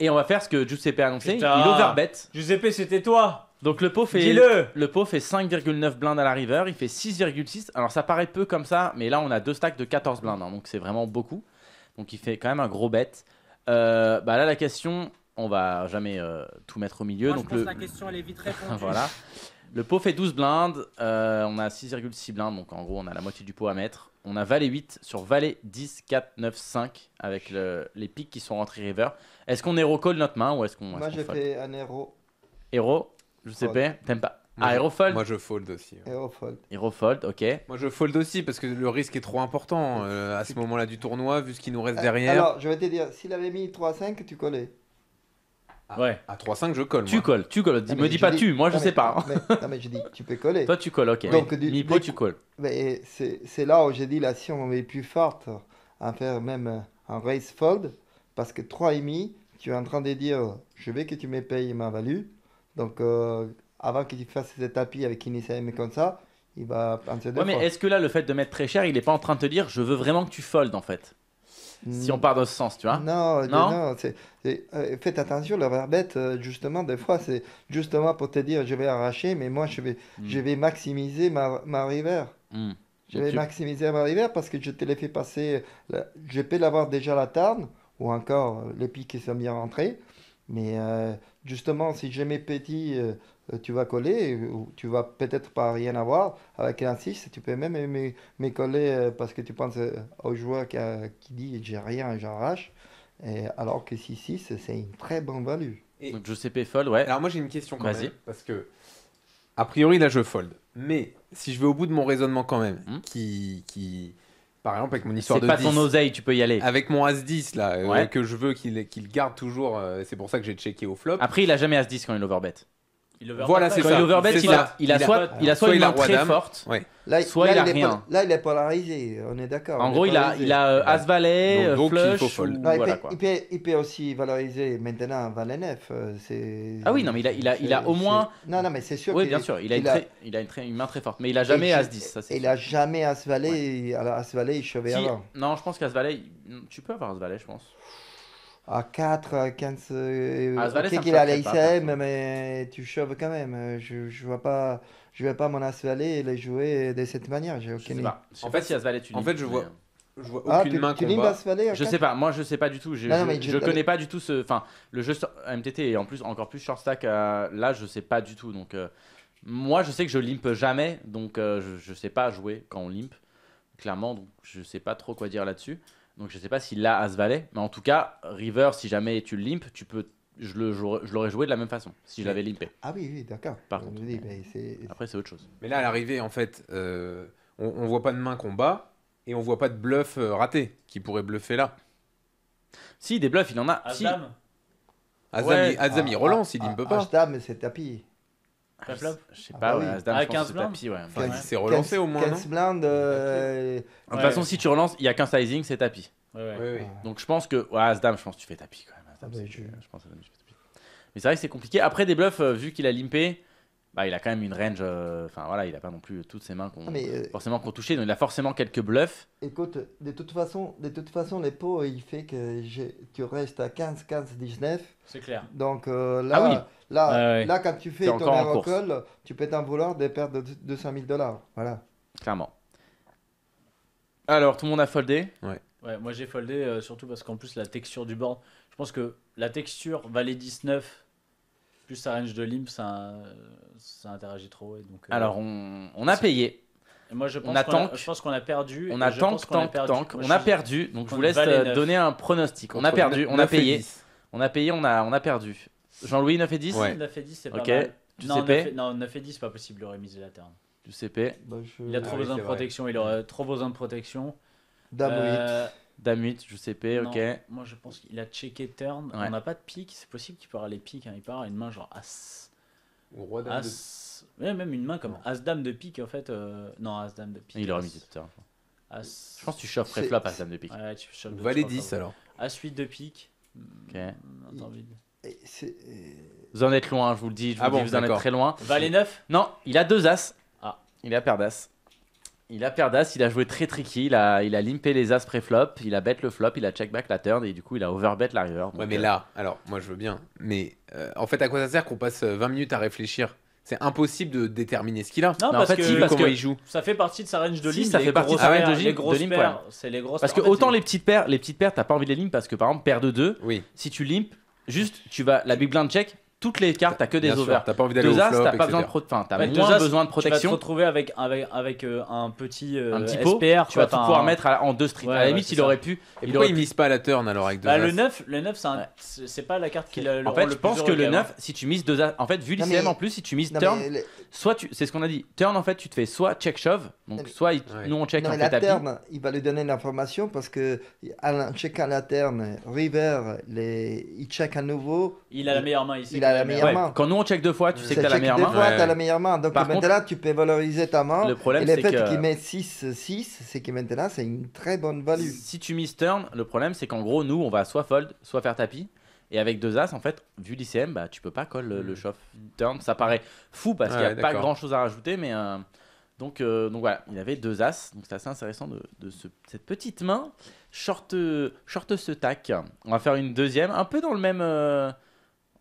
Et on va faire ce que Giuseppe a annoncé, putain, il overbet. Giuseppe c'était toi. Donc le pot fait, le, le pot fait cinq virgule neuf blindes à la river, il fait six virgule six, alors ça paraît peu comme ça, mais là on a deux stacks de quatorze blindes, hein, donc c'est vraiment beaucoup. Donc il fait quand même un gros bet. Euh, bah là la question, on va jamais euh, tout mettre au milieu. Moi, donc je pense le... la question elle est vite répondue. Voilà. Le pot fait douze blindes, euh, on a six virgule six blindes, donc en gros on a la moitié du pot à mettre. On a valet huit sur valet dix, quatre, neuf, cinq avec le, les piques qui sont rentrés river. Est-ce qu'on héro-call notre main ou est-ce qu'on... Moi j'ai fait un héro. Héro, je sais pas, t'aimes pas. Moi, ah, héro fold. Moi je fold aussi. Ouais. Héro fold. Héro fold, ok. Moi je fold aussi parce que le risque est trop important euh, à ce moment-là du tournoi vu ce qui nous reste euh, derrière. Alors je vais te dire, s'il avait mis trois cinq, tu collais. À, ouais. À trois cinq, je colle. Tu colles, tu colles. Me dis pas dis, tu, moi je mais, sais pas. Hein. Mais, non, mais je dis, tu peux coller. Toi, tu colles, ok. Donc, mais, du, mi pot, tu colles. C'est là où j'ai dit, la si on est plus forte à faire même un raise fold, parce que trois virgule cinq, tu es en train de dire, je veux que tu me payes ma value. Donc, euh, avant que tu fasses ce tapis avec une I C M comme ça, il va penser deux ouais, fois. Mais est-ce que là, le fait de mettre très cher, il n'est pas en train de te dire, je veux vraiment que tu fold en fait? Si on part dans ce sens, tu vois. Non, non, non c'est, c'est, euh, faites attention, le verbet, euh, justement, des fois, c'est justement pour te dire je vais arracher, mais moi, je vais, mm. je vais maximiser ma, ma river. Mm. Je vais tu... maximiser ma river parce que je te l'ai fait passer. Là, je peux l'avoir déjà la tarne, ou encore les piques qui sont bien rentrés. Mais euh, justement, si j'ai mes petits, euh, tu vas coller, ou tu vas peut-être pas rien avoir. Avec un six, tu peux même me, me coller euh, parce que tu penses euh, au joueur qui, a, qui dit j'ai rien, j'arrache. Alors que six six, c'est une très bonne value. Et donc je sais pas fold, ouais. Alors moi j'ai une question quand même. Parce que, a priori là je fold. Mais si je vais au bout de mon raisonnement quand même, mmh. qui. qui... Par exemple, avec mon histoire de dix. C'est pas ton oseille, tu peux y aller. Avec mon As-dix, là, ouais. euh, que je veux qu'il qu'il garde toujours. Euh, c'est pour ça que j'ai checké au flop. Après, il a jamais As-dix quand il overbet. Il overbet voilà, c'est ça. Quand il overbet, il a, il a soit, il a soit, soit une main très forte, ouais. là, soit là, il a il rien. Pas, là, il est polarisé, on est d'accord. En gros, il a, il a euh, As-Valet, flush. Il, ou, non, il, voilà, peut, quoi. Il, peut, il peut aussi valoriser maintenant Valet-Neuf. Ah oui, non, mais il a, il a, il a au moins. Non, non, mais c'est sûr. Oui, bien sûr, il a une, très, il a une, très, une main très forte, mais il a jamais As-dix. Il a jamais As-Valet, As-Valet, il chevait avant. Non, je pense qu'As-Valet, tu peux avoir As-Valet, je pense. À quatre, à quinze, ah, ok qu'il a l'I C M, mais tu chauves quand même. Je je vois pas, je vais pas mon As-Valet et les jouer de cette manière. J'ai aucune. En fait, si As-Valet, tu. En fait, je vois, je vois ah, aucune tu, main tu combat. Je sais pas, moi je sais pas du tout. Je, non, je, je, je connais pas du tout ce, enfin, le jeu M T T et en plus encore plus short stack. Euh, là, je sais pas du tout. Donc, euh, moi, je sais que je limpe jamais, donc euh, je je sais pas jouer quand on limpe. Clairement, donc je sais pas trop quoi dire là-dessus. Donc je sais pas s'il a As-Valet, mais en tout cas, river, si jamais tu le limpes, tu peux, je l'aurais joué de la même façon, si je l'avais limpé. Ah oui, oui d'accord. Par contre, dis, bah, après c'est autre chose. Mais là, à l'arrivée, en fait, euh, on, on voit pas de main combat et on voit pas de bluff euh, raté qui pourrait bluffer là. Si, des bluffs, il en a. As-Dame si. As-Dame, il relance, il ne peut pas. As-Dame, c'est tapis. Ah, je sais pas, ah, ouais, oui. As-Dame, ah, quinze blindes tapis, ouais. Enfin, c'est relancé quinze, au moins. quinze blindes. Euh... De toute ouais, façon, ouais. Si tu relances, il y a qu'un sizing, c'est tapis. Ouais, ouais. Ouais, ouais. Donc je pense que. Ouais, As-Dame, je pense que tu fais tapis quand même. As-Dame, ah, bah, je... je pense que tu fais tapis. Mais c'est vrai que c'est compliqué. Après des bluffs, euh, vu qu'il a limpé, bah, il a quand même une range. Enfin euh, voilà, il a pas non plus toutes ses mains qu'on euh... forcément qu'on touchait. Donc il a forcément quelques bluffs. Écoute, de toute façon, de toute façon les pots, il fait que tu restes à quinze, quinze, dix-neuf. C'est clair. Donc euh, là. Ah, oui. Là, euh, ouais. là, quand tu fais ton aérocall, tu peux t'en vouloir des pertes de deux cent mille dollars. Voilà. Clairement. Alors, tout le monde a foldé. Ouais. Ouais, moi j'ai foldé euh, surtout parce qu'en plus la texture du banc, je pense que la texture valet dix-neuf plus sa range de limp, ça, ça interagit trop. Et donc, euh, alors on, on a payé. Et moi je pense qu'on a, je pense qu'on a perdu. On a tank, tank, tank. On a perdu. Donc je vous laisse donner un pronostic. On a perdu, on a payé. On a payé, on a, on a perdu. Jean-Louis, neuf et dix ? Ouais. neuf et dix, c'est pas okay. mal. Non, neuf et dix, non, neuf et dix, c'est pas possible de remiser la turn. Giuseppe. Bah, je... Il a trop ah, besoin de protection. Vrai. Il aurait trop besoin de protection. Dame euh... huit. Dame huit, Giuseppe, non, ok. Moi, je pense qu'il a checké turn. Ouais. On n'a pas de pique. C'est possible qu'il peut avoir les piques. Hein. Il peut avoir une main genre As. Ou Roi Dame. As... De... Ouais, même une main comme non. As Dame de pique, en fait. Euh... Non, As Dame de pique. Il aurait misé tout à l'heure. As... Je pense que tu chauffes flop As Dame de pique. Ouais, tu chauffes valet dix alors. As huit de pique. Ok. Attends, vite. Vous en êtes loin, je vous le dis, je vous, ah bon, dis, vous en êtes très loin. Valet neuf ? Non, il a deux as. Ah. Il a paire d'as. Il a paire d'as, il a joué très tricky, il a, il a limpé les as pré-flop, il a bet le flop, il a check back la turn et du coup il a overbet la river. Ouais, mais euh... là, alors moi je veux bien, mais euh, en fait à quoi ça sert qu'on passe vingt minutes à réfléchir ? C'est impossible de déterminer ce qu'il a. Non, non, parce en fait, que, parce comment que il joue. Ça fait partie de sa range de limp. Si, ça fait partie de sa range de limp. Les grosses de paires, c'est les grosses. Parce que autant les petites paires, les petites paires, t'as pas envie de les limp parce que par exemple paire de deux, oui. Si tu limpes, juste tu vas la big blind check. Toutes les cartes, t'as que des overs. T'as pas envie d'aller au flop, t'as pas besoin de protection. Enfin, t'as ouais, moins as, besoin de protection. Tu vas te retrouver avec avec avec euh, un petit euh, un petit pot. S P R, tu vas tout pouvoir un... mettre à, en deux streets. Ouais, à la limite, ouais, il ça. aurait pu. Et il pourquoi aurait... il mise pas à la turn alors avec deux bah, as. Le neuf, le neuf, c'est un... ouais. pas la carte qui le. En fait, je pense que le neuf, si tu mises deux as, en fait, vu l'I C M en plus, si tu mises turn, soit tu, c'est ce qu'on a dit, turn en fait, tu te fais soit check shove, donc soit nous on check en fait tapis. Il va lui donner l'information parce que en checkant la turn, river, il check à nouveau. Il a la meilleure main ici. La meilleure ouais. main. Quand nous on check deux fois, tu sais que t'as la meilleure main. Fois, ouais. as la meilleure main. Donc par maintenant contre, tu peux valoriser ta main. Le problème, c'est que le fait qu'il met six six, c'est que maintenant c'est une très bonne value. Si tu mises turn, le problème c'est qu'en gros nous on va soit fold, soit faire tapis. Et avec deux as, en fait, vu l'I C M, bah tu peux pas call le, le shove turn. Ça paraît fou parce ouais, qu'il n'y a pas grand chose à rajouter, mais euh, donc euh, donc voilà, il avait deux as. Donc c'est assez intéressant de, de ce, cette petite main short short ce tac. On va faire une deuxième, un peu dans le même. Euh,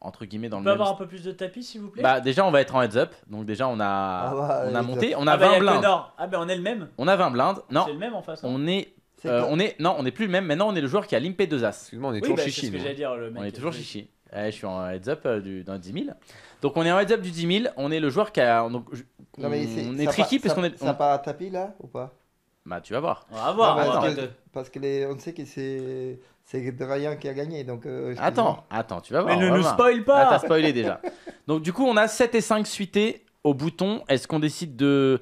entre guillemets dans on le peut même... avoir un peu plus de tapis s'il vous plaît. Bah déjà on va être en heads up. Donc déjà on a ah bah, on a monté, on a ah bah, vingt blindes. Ah bah on est le même. On a vingt blindes. Non. C'est le même en face. Hein. On est, est euh, on est non, on n'est plus le même. Maintenant on est le joueur qui a limpé deux as. Excuse-moi, on est oui, toujours bah, chichi. Est ce que dire, le mec on est toujours fait... chichi. Ouais, je suis en heads up euh, du dans dix mille. Donc on est en heads up du dix mille, on est le joueur qui a donc je... non, mais est... on est ça tricky pas, parce qu'on est ça on... part à tapis là ou pas. Bah tu vas voir. On va voir. Non, bah, attends, parce que les... on sait que c'est c'est Ryan qui a gagné donc. Euh, attends, attends, tu vas voir. Mais ne nous spoil pas. T'as spoilé déjà. Donc du coup on a sept et cinq suités au bouton. Est-ce qu'on décide de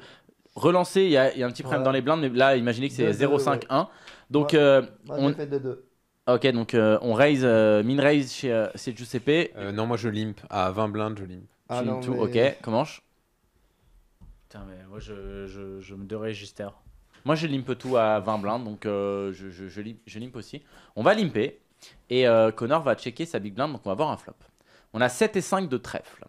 relancer? Il y, y a un petit problème voilà. dans les blindes, mais là imaginez que c'est zéro cinq un. Donc ouais. euh, moi, on fait deux deux. Ok donc euh, on raise euh, min raise chez euh, c'est Giuseppe. Euh, non moi je limp à vingt blindes je limp. Ah, tu non, limp tout. Mais... Ok comment je... Putain mais moi je je, je me déregistre. Moi, je limpe tout à vingt blindes, donc euh, je, je, je, limpe, je limpe aussi. On va limper et euh, Connor va checker sa big blind, donc on va avoir un flop. On a sept et cinq de trèfle.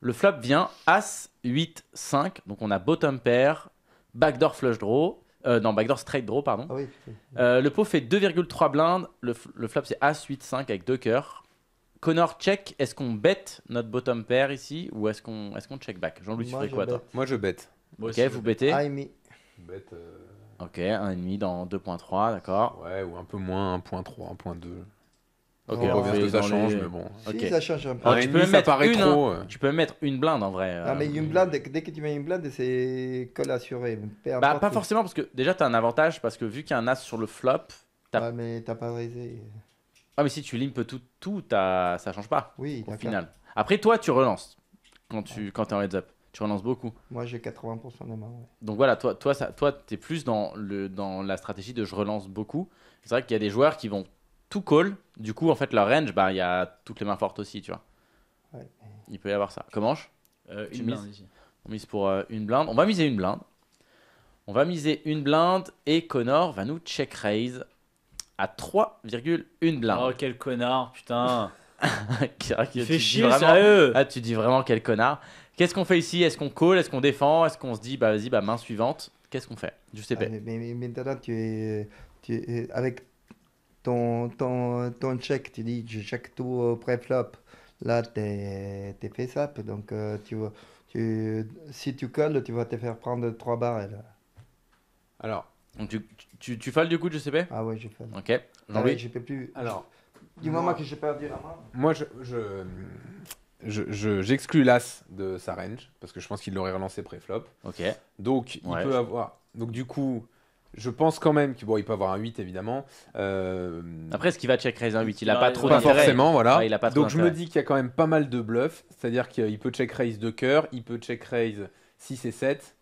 Le flop vient As, huit, cinq. Donc on a bottom pair, backdoor flush draw, euh, non, backdoor straight draw, pardon. Ah oui. euh, le pot fait deux virgule trois blindes. Le, le flop, c'est As, huit, cinq avec deux cœurs. Connor check. Est-ce qu'on bet notre bottom pair ici ou est-ce qu'on est qu'on check back? Jean-Louis, tu ferais quoi, toi? Moi, je bet. Moi ok, vous bettez. Bet, euh... ok, un virgule cinq dans deux point trois, d'accord. Ouais, ou un peu moins, un point trois, un point deux. Ok, on voit bien que ça change, les... mais bon. Si, okay. Ça change un peu. Alors, tu, peux ça paraît une, trop, hein. Tu peux mettre une blinde en vrai. Non, mais une blinde, dès que tu mets une blinde, c'est call assuré. Bah, pas forcément, parce que déjà, tu as un avantage, parce que vu qu'il y a un as sur le flop. As... Ouais, mais t'as pas raisé. Ouais, mais si tu limpes tout, tout ça change pas. Oui, au final. Après, toi, tu relances quand tu ouais. quand t'es en heads up. Tu relances beaucoup. Moi, j'ai quatre-vingts pour cent des mains. Ouais. Donc voilà, toi, toi, ça, toi, t'es plus dans le dans la stratégie de je relance beaucoup. C'est vrai qu'il y a des joueurs qui vont tout call. Du coup, en fait, leur range, bah, il y a toutes les mains fortes aussi, tu vois. Ouais. Il peut y avoir ça. Comment je euh, Une blinde. Ici. On mise pour euh, une blinde. On va miser une blinde. On va miser une blinde et Connor va nous check raise à trois virgule un blinde. Oh quel connard, putain. Tu fais chier, vraiment... sérieux. Ah, tu dis vraiment quel connard. Qu'est-ce qu'on fait ici? Est-ce qu'on call? Est-ce qu'on défend? Est-ce qu'on se dit, bah vas-y, bah, main suivante? Qu'est-ce qu'on fait? Giuseppe. Ah, mais, mais maintenant, tu es, tu es, avec ton, ton, ton check, tu dis, je check tout au pré-flop. Là, tu es, es face-up. Donc, euh, tu, tu, si tu calls, tu vas te faire prendre trois barres. Alors, donc, tu, Tu, tu falles du coup de G C P? Ah ouais, j'ai falle. Ok. Jean-Louis, j'ai plus. Alors, dis-moi moi que j'ai perdu la main. Moi, je, je, je, j'exclus l'As de sa range parce que je pense qu'il l'aurait relancé pré-flop. Ok. Donc, il ouais, peut je... avoir. Donc, du coup, je pense quand même qu'il bon, il peut avoir un huit évidemment. Euh... Après, est-ce qu'il va check raise un huit? Il n'a pas trop d'intérêt. Pas forcément, voilà. Ouais, il a pas trop. Donc, je me dis qu'il y a quand même pas mal de bluffs. C'est-à-dire qu'il peut check raise deux cœurs, il peut check raise six et sept.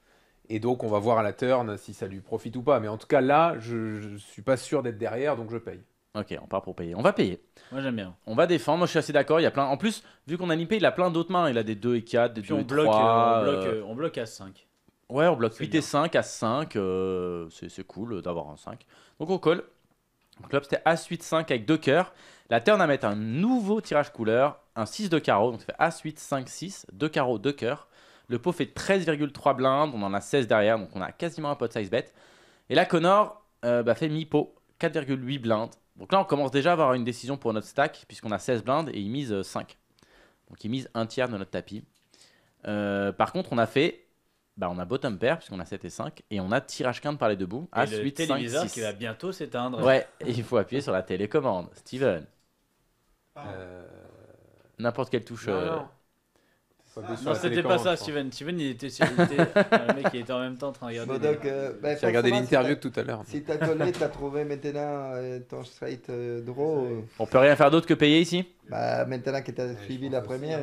Et donc, on va voir à la turn si ça lui profite ou pas. Mais en tout cas, là, je ne suis pas sûr d'être derrière, donc je paye. Ok, on part pour payer. On va payer. Moi, j'aime bien. On va défendre. Moi, je suis assez d'accord. Il y a plein. En plus, vu qu'on a nippé, il a plein d'autres mains. Il a des deux et quatre, des deux et trois. Bloque, euh, on, bloque, euh, on bloque à cinq. Ouais, on bloque huit et cinq, à cinq. Euh, c'est cool d'avoir un cinq. Donc, on colle. Donc là, c'était As huit cinq avec deux cœurs. La turn à mettre un nouveau tirage couleur, un six de carreau. Donc, ça fait As huit cinq six, deux carreaux, deux cœurs. Le pot fait treize virgule trois blindes, on en a seize derrière, donc on a quasiment un pot de size bet. Et là, Connor euh, bah, fait mi-pot, quatre virgule huit blindes. Donc là, on commence déjà à avoir une décision pour notre stack, puisqu'on a seize blindes et il mise cinq. Donc il mise un tiers de notre tapis. Euh, par contre, on a fait, bah, on a bottom pair, puisqu'on a sept et cinq, et on a tirage quinte par les deux bouts. Et As, le huit, téléviseur cinq, six. Qui va bientôt s'éteindre. Ouais, et il faut appuyer sur la télécommande. Steven. Ah. Euh... N'importe quelle touche. Non, euh... non. Ah, non, c'était pas ça, Steven. Steven, il était, il était le mec qui était en même temps en train de regarder. Bon, donc, euh, bah, j'ai regardé l'interview si tout à l'heure. Si t'as collé, t'as trouvé maintenant euh, ton straight euh, draw. Euh... On peut rien faire d'autre que payer ici. Bah, maintenant que t'as ouais, suivi la première,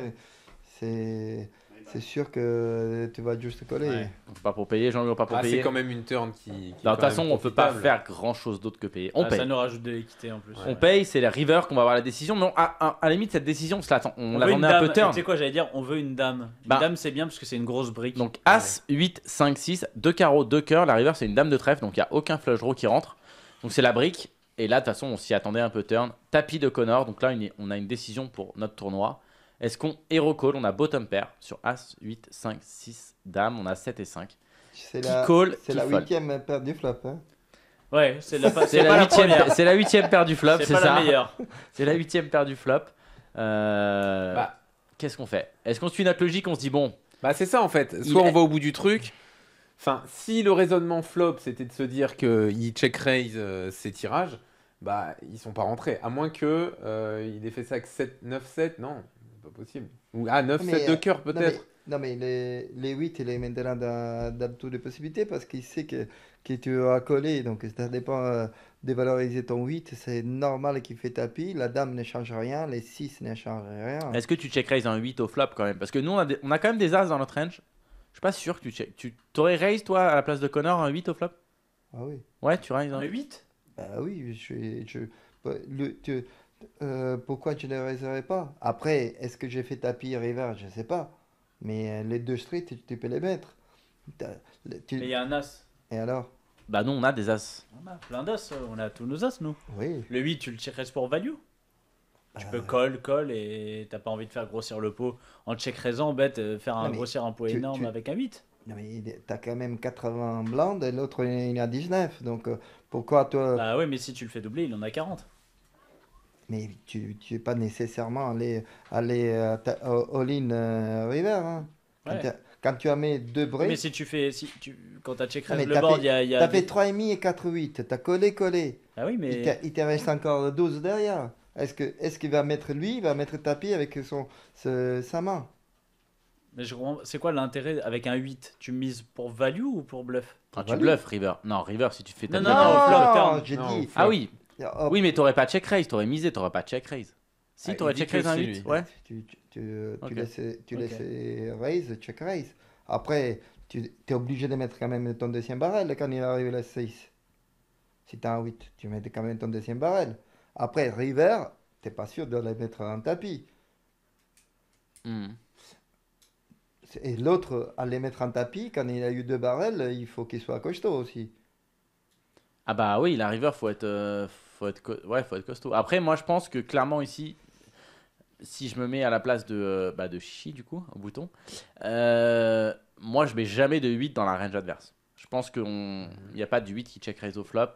c'est c'est sûr que tu vas juste coller. Ouais. On peut pas pour payer, Jean-Louis, on peut pas pour ah, payer. C'est quand même une turn qui. qui non, de toute façon, on peut pas faire grand chose d'autre que payer. On ah, paye. Ça nous rajoute de l'équité en plus. On ouais. paye, c'est les rivers qu'on va avoir la décision. Mais on, à, à, à la limite, cette décision, on, attend, on, on la vendait un peu turn. Tu sais quoi, j'allais dire, on veut une dame. Une bah, dame, c'est bien parce que c'est une grosse brique. Donc As, ouais. huit, cinq, six, deux carreaux, deux cœurs. La river, c'est une dame de trèfle, donc il n'y a aucun flush draw qui rentre. Donc c'est la brique. Et là, de toute façon, on s'y attendait un peu turn. Tapis de Connor. Donc là, une, on a une décision pour notre tournoi. Est-ce qu'on hero call? On a bottom pair sur As, huit, cinq, six, dame. On a sept et cinq. C'est la huitième paire du flop. Hein ouais, c'est la, la huitième C'est la huitième paire du flop, c'est ça. C'est la huitième paire du flop. Euh, bah, Qu'est-ce qu'on fait? Est-ce qu'on suit notre logique? On se dit bon. Bah c'est ça en fait. Soit on est... va au bout du truc. Enfin, si le raisonnement flop, c'était de se dire qu'il check raise euh, ses tirages, bah ils sont pas rentrés. À moins que euh, il ait fait ça avec sept, neuf, sept, non. Possible. Ou ah, neuf, sept de cœur peut-être. Non, mais, non, mais les, les huit, il est maintenant dans, dans toutes les possibilités parce qu'il sait que, que tu as collé. Donc ça dépend euh, de valoriser ton huit. C'est normal qu'il fait tapis. La dame ne change rien. Les six ne changent rien. Est-ce que tu check raise un huit au flop quand même? Parce que nous, on a, des, on a quand même des as dans notre range. Je suis pas sûr que tu check. Tu t'aurais raise toi à la place de Connor un huit au flop? Ah oui. Ouais, tu raise un huit? Bah oui, je. je le, tu, Euh, pourquoi tu ne réserverais pas? Après, est-ce que j'ai fait tapis river? Je ne sais pas. Mais les deux streets, tu, tu peux les mettre. Tu... Mais il y a un as. Et alors? Bah non, on a des as. On a plein d'as. On a tous nos as, nous. Oui. Le huit, tu le check raise pour value. Tu euh... peux call, call et t'as pas envie de faire grossir le pot. En check raisant, bête, faire un non, grossir un pot tu, énorme tu... avec un huit. Non, mais t'as quand même quatre-vingts blindes et l'autre, il en a dix-neuf. Donc, pourquoi toi? Bah oui, mais si tu le fais doubler, il en a quarante. Mais tu n'es pas nécessairement allé, allé uh, all-in uh, river. Hein. Ouais. Quand, quand tu as mis deux breaks. Mais si tu fais. Si tu, quand tu as check raise le board, il y a. Tu as fait trois virgule cinq et quatre virgule huit. Tu as collé, collé. Ah oui, mais. Il te reste encore douze derrière. Est-ce qu'il est qu va mettre lui? Il va mettre tapis avec son, ce, sa main. Mais c'est quoi l'intérêt avec un huit? Tu mises pour value ou pour bluff? Quand tu bluffes, river. Non, river, si tu fais tapis. Non, non, non, j'ai dit. Ah oui. Hop. Oui, mais t'aurais pas check raise, t'aurais misé, t'aurais pas check raise. Si, ah, t'aurais check raise un huit. Ouais. Tu, tu, tu, okay. tu laisses, tu okay. laisses raise, check raise. Après, tu es obligé de mettre quand même ton deuxième barrel quand il arrive la six. Si t'as un huit, tu mets quand même ton deuxième barrel. Après, river, t'es pas sûr de la mettre en tapis. Mm. Et l'autre, à les mettre en tapis, quand il a eu deux barrels, il faut qu'il soit costaud aussi. Ah bah oui, la river, faut être, euh, faut être, ouais, faut être costaud. Après, moi, je pense que clairement ici, si je me mets à la place de, euh, bah, de Chi, du coup, au bouton, euh, moi, je mets jamais de huit dans la range adverse. Je pense qu'il n'y a pas de huit qui check raise au flop.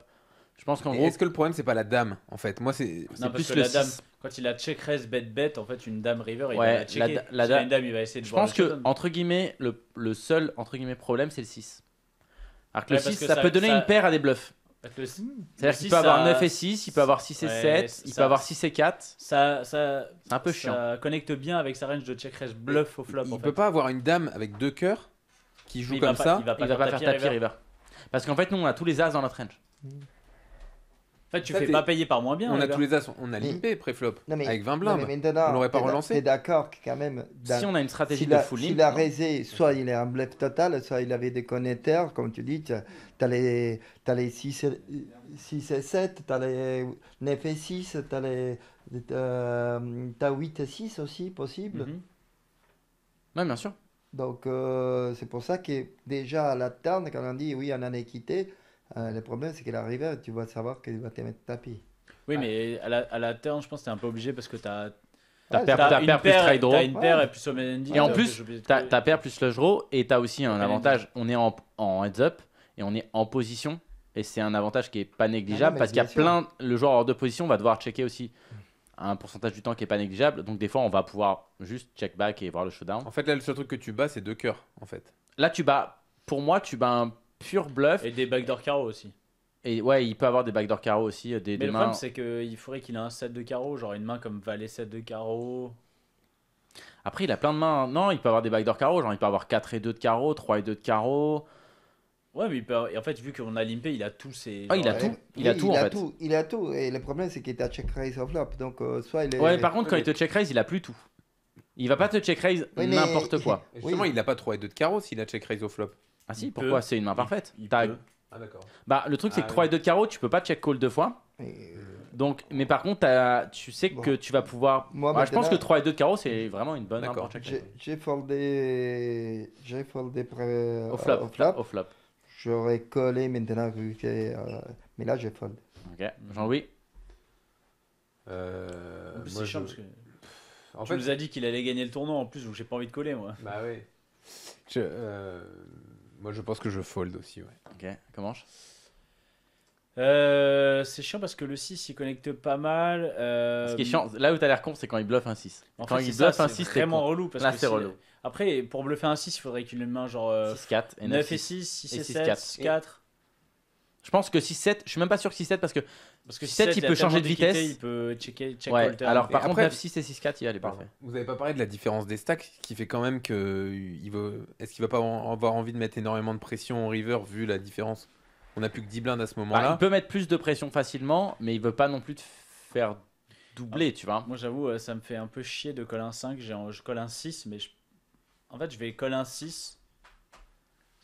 Je pense qu'en gros... Est-ce que le problème, c'est pas la dame, en fait? Moi, c'est plus que le la dame, quand il a check raise bet-bet, en fait, une dame river, il ouais, va la checker. La, la si dame, une dame, il va essayer de je voir pense que, entre guillemets, le, le seul entre guillemets, problème, c'est le six. Alors que ouais, le six, ça, ça peut donner ça... une paire à des bluffs. C'est-à-dire qu'il peut avoir neuf et six, il peut avoir six et sept, il peut avoir six et quatre. Ça, ça, c'est un peu chiant. Ça connecte bien avec sa range de check raise bluff au flop. Il ne peut pas avoir une dame avec deux cœurs qui joue comme ça. Il ne va pas faire tapis river. Parce qu'en fait, nous, on a tous les as dans notre range. En fait, tu fais pas payer par moins bien. On a tous les as, on a limpé préflop avec vingt blindes. On l'aurait pas relancé. T'es d'accord quand même. Si on a une stratégie de full limp, il a raisé, soit il est un bluff total, soit il avait des connecteurs, comme tu dis. T'as les six et sept, t'as les neuf et six, t'as les huit et six aussi possible. Oui, bien sûr. Donc c'est pour ça que déjà à la terne, quand on dit oui, on en a quitté. Euh, le problème, c'est qu'à la river, tu vas savoir qu'il va te mettre tapis. Oui, ah. mais à la, à la turn, je pense que tu es un peu obligé parce que tu as, as, ouais, as une paire plus trade draw. Tu as une paire ouais. et plus ending. Et en plus, tu as, as paire plus flush draw et tu as aussi un ouais, avantage. On est en, en heads up et on est en position. Et c'est un avantage qui n'est pas négligeable ah non, parce qu'il y a sûr. plein. Le joueur hors de position va devoir checker aussi un pourcentage du temps qui n'est pas négligeable. Donc des fois, on va pouvoir juste check back et voir le showdown. En fait, là, le seul truc que tu bats, c'est deux cœurs. En fait. Là, tu bats. Pour moi, tu bats un. Pure bluff. Et des backdoor carreaux aussi. Et ouais, il peut avoir des backdoor carreaux aussi. Des, Mais des le mains... problème, c'est qu'il faudrait qu'il ait un set de carreaux, genre une main comme valet set de carreaux. Après, il a plein de mains. Non, il peut avoir des backdoor carreaux, genre il peut avoir quatre et deux de carreaux, trois et deux de carreaux. Ouais, mais il peut... Et en fait, vu qu'on a limpé, il a tous ses. Ah, il a ouais. tout. Il oui, a tout il en a fait. Tout. Il a tout. Et le problème, c'est qu'il est à check raise au flop. Donc, euh, soit il est. Ouais, mais par contre, quand il te check raise, il a plus tout. Il va pas te check raise oui, n'importe mais... quoi. Et justement, oui. il a pas trois et deux de carreaux s'il a check raise au flop. Ah si, il pourquoi c'est une main parfaite. Il, il peut. Ah d'accord. Bah le truc c'est ah, que trois oui. et deux de carreau, tu peux pas check call deux fois. Et... Donc mais par contre tu sais bon. que tu vas pouvoir Moi, bah, je pense que trois et deux de carreau c'est vraiment une bonne main pour check call. J'ai foldé j'ai foldé pré... au flop, euh, au flop. Au flop. J'aurais collé maintenant vu que euh... mais là j'ai fold. OK, Jean-Louis. Euh c'est moi, chiant je... parce que en tu fait... nous as dit qu'il allait gagner le tournoi en plus, donc j'ai pas envie de coller moi. Bah oui. Je euh... Moi, je pense que je fold aussi, ouais. Ok, comment je... euh, C'est chiant parce que le six, il connecte pas mal. Euh... Ce qui est chiant, là où t'as l'air con, c'est quand il bluffe un six. En quand fait, il bluffe ça, un six, c'est vraiment relou. Parce là, c'est relou. Si... Après, pour bluffer un six, il faudrait qu'il ait une main genre... Euh... six quatre. Et neuf et six, six et sept, six quatre. Je pense que six sept, je suis même pas sûr que six sept parce que, parce que six sept, il peut changer de vitesse. Quitté, il peut checker, check ouais, alors par et contre, neuf six et six quatre, il est parfait. Vous avez pas parlé de la différence des stacks qui fait quand même que. Il veut... Est-ce qu'il va pas avoir envie de mettre énormément de pression au river vu la différence? On a plus que dix blindes à ce moment-là. Bah, il peut mettre plus de pression facilement, mais il veut pas non plus te faire doubler, ah, tu vois. Moi j'avoue, ça me fait un peu chier de coller un cinq. Je colle un six, mais je... en fait, je vais coller un six.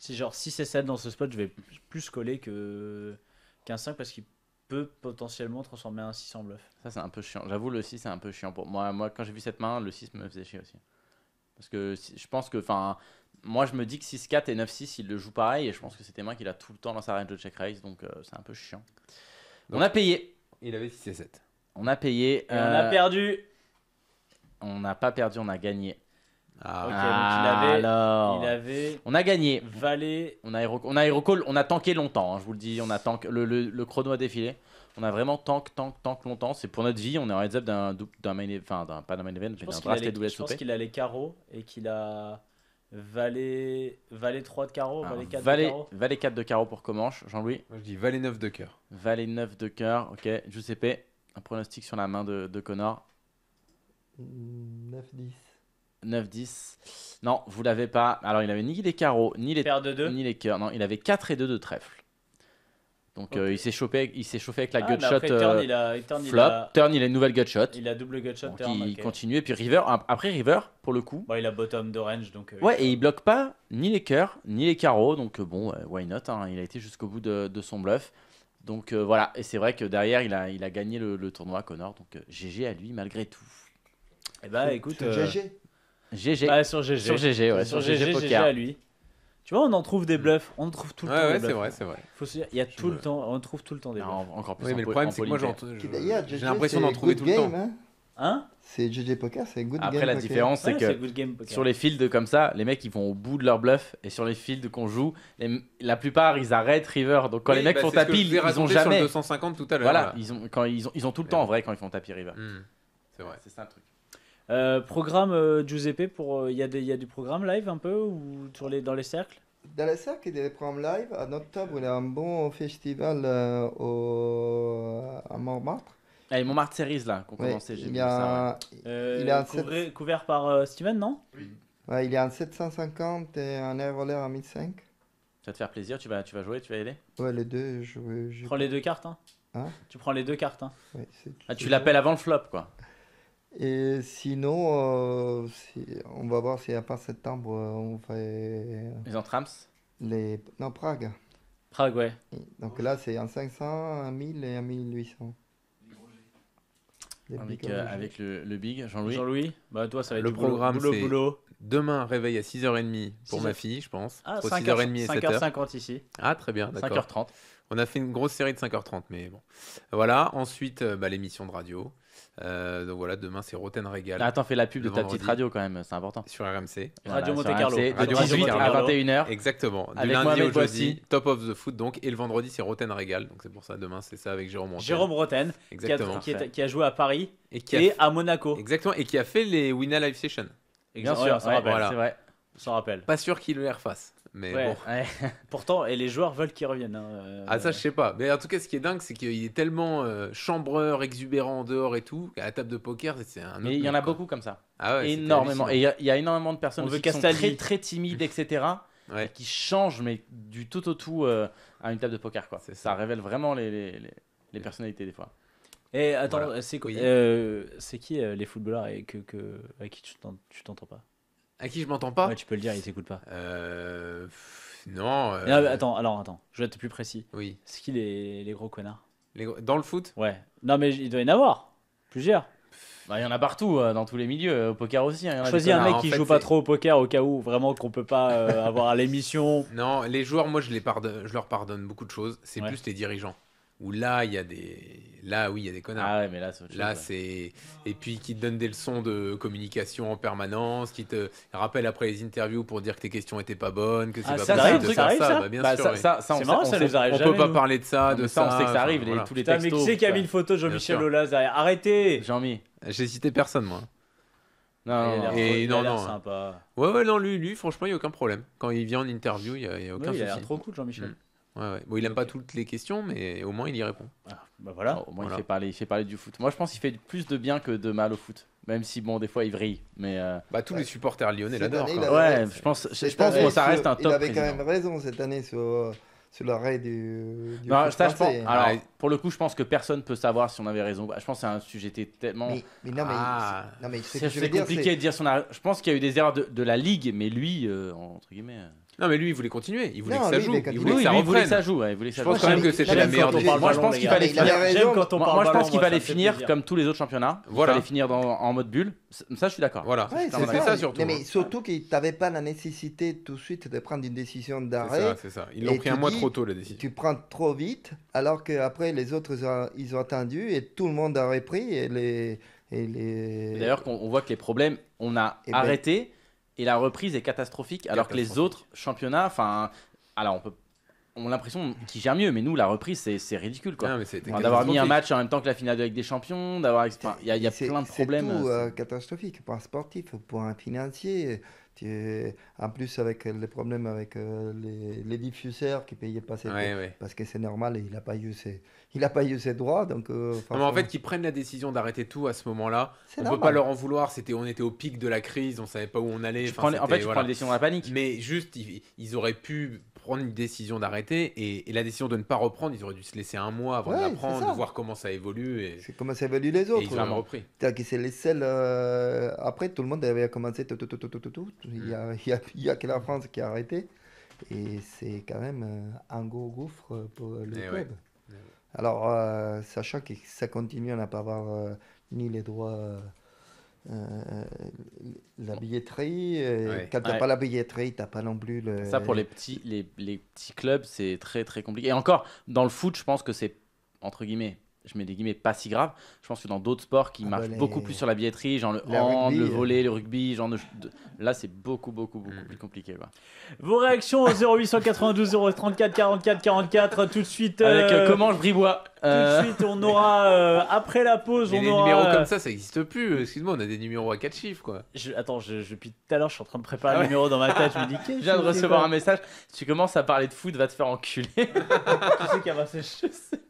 Si genre six et sept dans ce spot, je vais plus coller que qu'un cinq parce qu'il peut potentiellement transformer un six en bluff. Ça, c'est un peu chiant. J'avoue, le six, c'est un peu chiant pour moi. Moi, quand j'ai vu cette main, le six me faisait chier aussi. Parce que je pense que, enfin, moi, je me dis que six quatre et neuf six, il le joue pareil. Et je pense que c'est des mains qu'il a tout le temps dans sa range de check raise. Donc, euh, c'est un peu chiant. Donc, on a payé. Il avait six et sept. On a payé. Euh, on a perdu. On n'a pas perdu, on a gagné. Ah, okay, ah donc il avait, alors. Il avait on a gagné. Valet. On a hero, on a hero call, on a tanké longtemps. Hein, je vous le dis, on a tank, le, le, le chrono a défilé. On a vraiment tank, tank, tank longtemps. C'est pour notre vie. On est en heads up d'un d'un main enfin d'un pas d'un main event, mais d'un draft et W S O P. Je pense qu'il a les carreaux et qu'il a valet valet trois de carreau, alors, valet quatre valet, de carreau. Valet quatre de carreau pour Comanche, Jean-Louis. Moi je dis valet neuf de cœur. Valet neuf de cœur. OK, Giuseppe, un pronostic sur la main de de Connor. neuf dix. neuf dix. Non, vous l'avez pas. Alors, il avait ni les carreaux, ni les paires de deux, ni les cœurs. Non, il avait quatre et deux de trèfle. Donc, okay. euh, il s'est chopé, il s'est chauffé avec la ah, gut shot. Après, turn, euh, il a, turn, flop, il a... turn, il a une nouvelle gut shot. Il a double gut shot. Donc, turn, il okay. continue. Et puis river. Après river, pour le coup. Bon, il a bottom d'orange, donc. Euh, ouais, il... et il bloque pas ni les cœurs, ni les carreaux. Donc, euh, bon, why not hein. Il a été jusqu'au bout de, de son bluff. Donc euh, voilà. Et c'est vrai que derrière, il a, il a gagné le, le tournoi, Connor. Donc euh, G G à lui malgré tout. Eh bah écoute, euh... G G. G G. Bah, sur G G. Sur G G, ouais. Sur, sur G G, G G, Poker. G G à lui. Tu vois, on en trouve des bluffs. On en trouve tout le ouais, temps. Ouais, c'est vrai, c'est vrai. Faut se dire, il y a tout me... le temps, on trouve tout le temps des bluffs. Non, encore plus. Oui, mais le problème, c'est que moi, j'ai l'impression d'en trouver tout le temps. Hein, hein c'est G G Poker, c'est Good Après, Game Poker. Après, la différence, c'est ouais, que sur les fields comme ça, les mecs, ils vont au bout de leur bluff. Et sur les fields qu'on joue, les... la plupart, ils arrêtent river. Donc, quand les mecs font tapis, ils ont jamais. deux cent cinquante tout à l'heure. Voilà, ils ont tout le temps, en vrai, quand ils font tapis river. C'est vrai. C'est ça le truc. Euh, programme euh, Giuseppe, il euh, y, y a du programme live un peu ou sur les, dans les cercles? Dalla sera che deve prom live ad ottobre, il y a un bon festival euh, au... à Montmartre. Ah, les Montmartre Series là qu'on ouais, commençait, j'ai vu ça. Ouais. Euh, il est couvré, sept... couvert par euh, Steven, non? Oui. Ouais, il est en sept cent cinquante et un air roller en mille cinq cents. Ça va te faire plaisir, tu vas, tu vas jouer, tu vas y aller? Ouais, les deux, je vais... Prends les deux cartes, hein, hein? Tu prends les deux cartes, hein? Ouais, c'est... Ah, tu l'appelles avant le flop, quoi. Et sinon, euh, si, on va voir si à part septembre, on fait... Les entrams les... Non, Prague. Prague, ouais. Donc là, c'est en cinq cents, un mille et un mille huit cents. Avec, euh, avec le, le big, Jean-Louis. Jean-Louis, bah, toi, ça va être le programme, boulot, boulot, boulot. Demain, réveil à six heures trente pour six heures... ma fille, je pense. Ah, cinq heures cinquante ici. Ah, très bien, d'accord. cinq heures trente. On a fait une grosse série de cinq heures trente, mais bon. Voilà, ensuite, bah, l'émission de radio. Euh, donc voilà, demain c'est Roten Régal. Attends, fais la pub de ta petite radio quand même, c'est important. Sur R M C. Voilà, radio Monte-Carlo. Radio Monte-Carlo à vingt et une heures. Exactement. Du lundi au jeudi, Top of the Foot donc. Et le vendredi c'est Roten Régal. Donc c'est pour ça, demain c'est ça avec Jérôme Roten. Jérôme Roten, exactement. Qui a, qui, est, qui a joué à Paris et, qui a et fait, à Monaco. Exactement, et qui a fait les Winna Live Session. Bien sûr, on s'en rappelle, voilà. C'est vrai. On s'en rappelle. Pas sûr qu'il le refasse. Mais ouais, bon. Ouais. Pourtant, et les joueurs veulent qu'ils reviennent. Hein, euh... Ah ça, je sais pas. Mais en tout cas, ce qui est dingue, c'est qu'il est tellement euh, chambreur, exubérant en dehors et tout, qu'à la table de poker, c'est un. Mais il y en a beaucoup comme ça. Ah ouais, énormément. Et il y, y a énormément de personnes qui sont très très timides, et cetera. Ouais. Et qui changent mais du tout au tout euh, à une table de poker, quoi. Ça. ça révèle vraiment les les, les, les personnalités des fois. Et attends, voilà. c'est quoi euh, C'est qui euh, les footballeurs et que, que à qui tu t'entends pas? À qui je m'entends pas? Ouais, tu peux le dire, il t'écoute pas. Euh. Non. Euh... non attends, alors attends, je vais être plus précis. Oui. C'est qui les, les gros connards les gros... Dans le foot? Ouais. Non, mais il doit y en avoir. Plusieurs. Bah, il y en a partout, euh, dans tous les milieux. Au poker aussi. Hein, choisis un mec qui joue pas trop au poker au cas où, vraiment, qu'on peut pas euh, avoir à l'émission. Non, les joueurs, moi, je, les pardonne, je leur pardonne beaucoup de choses. C'est ouais. plus les dirigeants. Où là, il y a des. Là, oui, il y a des connards. Ah ouais, mais là, c'est autre chose. Là, c'est. Et puis, qui te donnent des leçons de communication en permanence, qui te rappellent après les interviews pour dire que tes questions étaient pas bonnes, que c'est ah, pas possible de faire ça. Ça, bah, bien bah, sûr. Ça, ça, ça, c'est marrant, ça les arrive. On jamais, peut pas nous. parler de ça, non, de ça. ça. On sait que ça arrive, enfin, voilà. Tous les textos. Mais qui c'est qui a mis une photo de Jean-Michel Aulas derrière? Arrêtez Jean-Mi. J'ai cité personne, moi. Non, non, et non, non. Sympa. Ouais, ouais, non, lui, lui, franchement, il n'y a aucun problème. Quand il vient en interview, il n'y a aucun souci. Il a l'air trop cool, Jean-Michel. Ouais, ouais. Bon, il n'aime pas toutes les questions, mais au moins il y répond. Ah, bah voilà. Alors, au moins voilà. Il, fait parler, il fait parler du foot. Moi je pense qu'il fait plus de bien que de mal au foot. Même si, bon, des fois il vrille. Mais, euh... bah, tous ouais. les supporters lyonnais l'adorent. Ouais, je pense, je pense que ça reste un top. Il avait président. quand même raison cette année sur, sur l'arrêt du. du non, ça, je pense, alors, ouais. pour le coup, je pense que personne ne peut savoir si on avait raison. Je pense que c'est un sujet tellement. Mais, mais non, mais. Ah, c'est ce compliqué de dire si on a. Je pense qu'il y a eu des erreurs de, de la ligue, mais lui, euh, entre guillemets. Non, mais lui, il voulait continuer. Il voulait non, que ça joue. Il, il voulait que ça reprenne. Il voulait que ça joue. Ouais, il je pense quand même que c'était la meilleure des choses. Moi, je pense qu'il fallait finir. Moi, je pense qu'il fallait finir comme tous les autres championnats. Voilà. Il fallait finir dans, en mode bulle. Ça, je suis d'accord. Voilà. Ouais, c'est ça, ça surtout. Mais, mais surtout qu'il n'avait pas la nécessité tout de suite de prendre une décision d'arrêt. C'est ça, c'est ça. Ils l'ont pris un mois trop tôt, la décision. Tu prends trop vite, alors qu'après, les autres, ils ont attendu et tout le monde a repris. Et les. D'ailleurs, on voit que les problèmes, on a arrêté. Et la reprise est catastrophique, catastrophique, alors que les autres championnats, enfin, alors on peut, on a l'impression qu'ils gèrent mieux, mais nous la reprise c'est ridicule quoi. Enfin, d'avoir mis un match en même temps que la finale de Ligue des Champions, d'avoir, il y a, y a plein de problèmes. C'est tout euh, catastrophique pour un sportif, pour un financier. Tu, en plus avec les problèmes avec euh, les, les diffuseurs qui payaient pas ses ouais, droits, ouais. parce que c'est normal, et il n'a pas eu ses, il a pas eu ses droits donc. Euh, non, mais en fait, qu'ils prennent la décision d'arrêter tout à ce moment-là, on ne peut pas leur en vouloir. C'était, on était au pic de la crise, on savait pas où on allait. Je prends, en fait, je voilà. prends la décision dans la panique. Mais juste, ils, ils auraient pu prendre une décision d'arrêter et, et la décision de ne pas reprendre, ils auraient dû se laisser un mois avant ouais, d'apprendre, de voir comment ça évolue et comment ça évolue les autres. Et ils ont repris. C'est les seuls. Euh, après, tout le monde avait commencé tout tout tout tout tout. tout. Il y, a, il, y a, il y a que la France qui a arrêté et c'est quand même un gros gouffre pour le et club. Ouais. Ouais. Alors, euh, sachant que ça continue à ne pas avoir euh, ni les droits, euh, la billetterie. Ouais. Quand tu n'as ouais. pas la billetterie, tu n'as pas non plus le. Ça, pour les petits, les, les petits clubs, c'est très très compliqué. Et encore, dans le foot, je pense que c'est entre guillemets je mets des guillemets, pas si grave. Je pense que dans d'autres sports qui ah marchent bah les... beaucoup plus sur la billetterie, genre le hand, le volley, le rugby, genre de... là c'est beaucoup, beaucoup, beaucoup plus compliqué. Bah. Vos réactions au zéro huit cent quatre-vingt-douze, zéro trente-quatre, quarante-quatre, quarante-quatre, tout de suite. Euh... Avec euh, comment je bribois. Euh... Tout de suite, on aura, euh, après la pause, mais on les aura... numéros comme ça, ça n'existe plus. Excuse-moi, on a des numéros à quatre chiffres, quoi. Je... Attends, je... depuis tout à l'heure, je suis en train de préparer ah ouais. le numéro dans ma tête. Je me dis, je viens de recevoir un message. Si tu commences à parler de foot, va te faire enculer. Tu sais qu'à passer, je sais.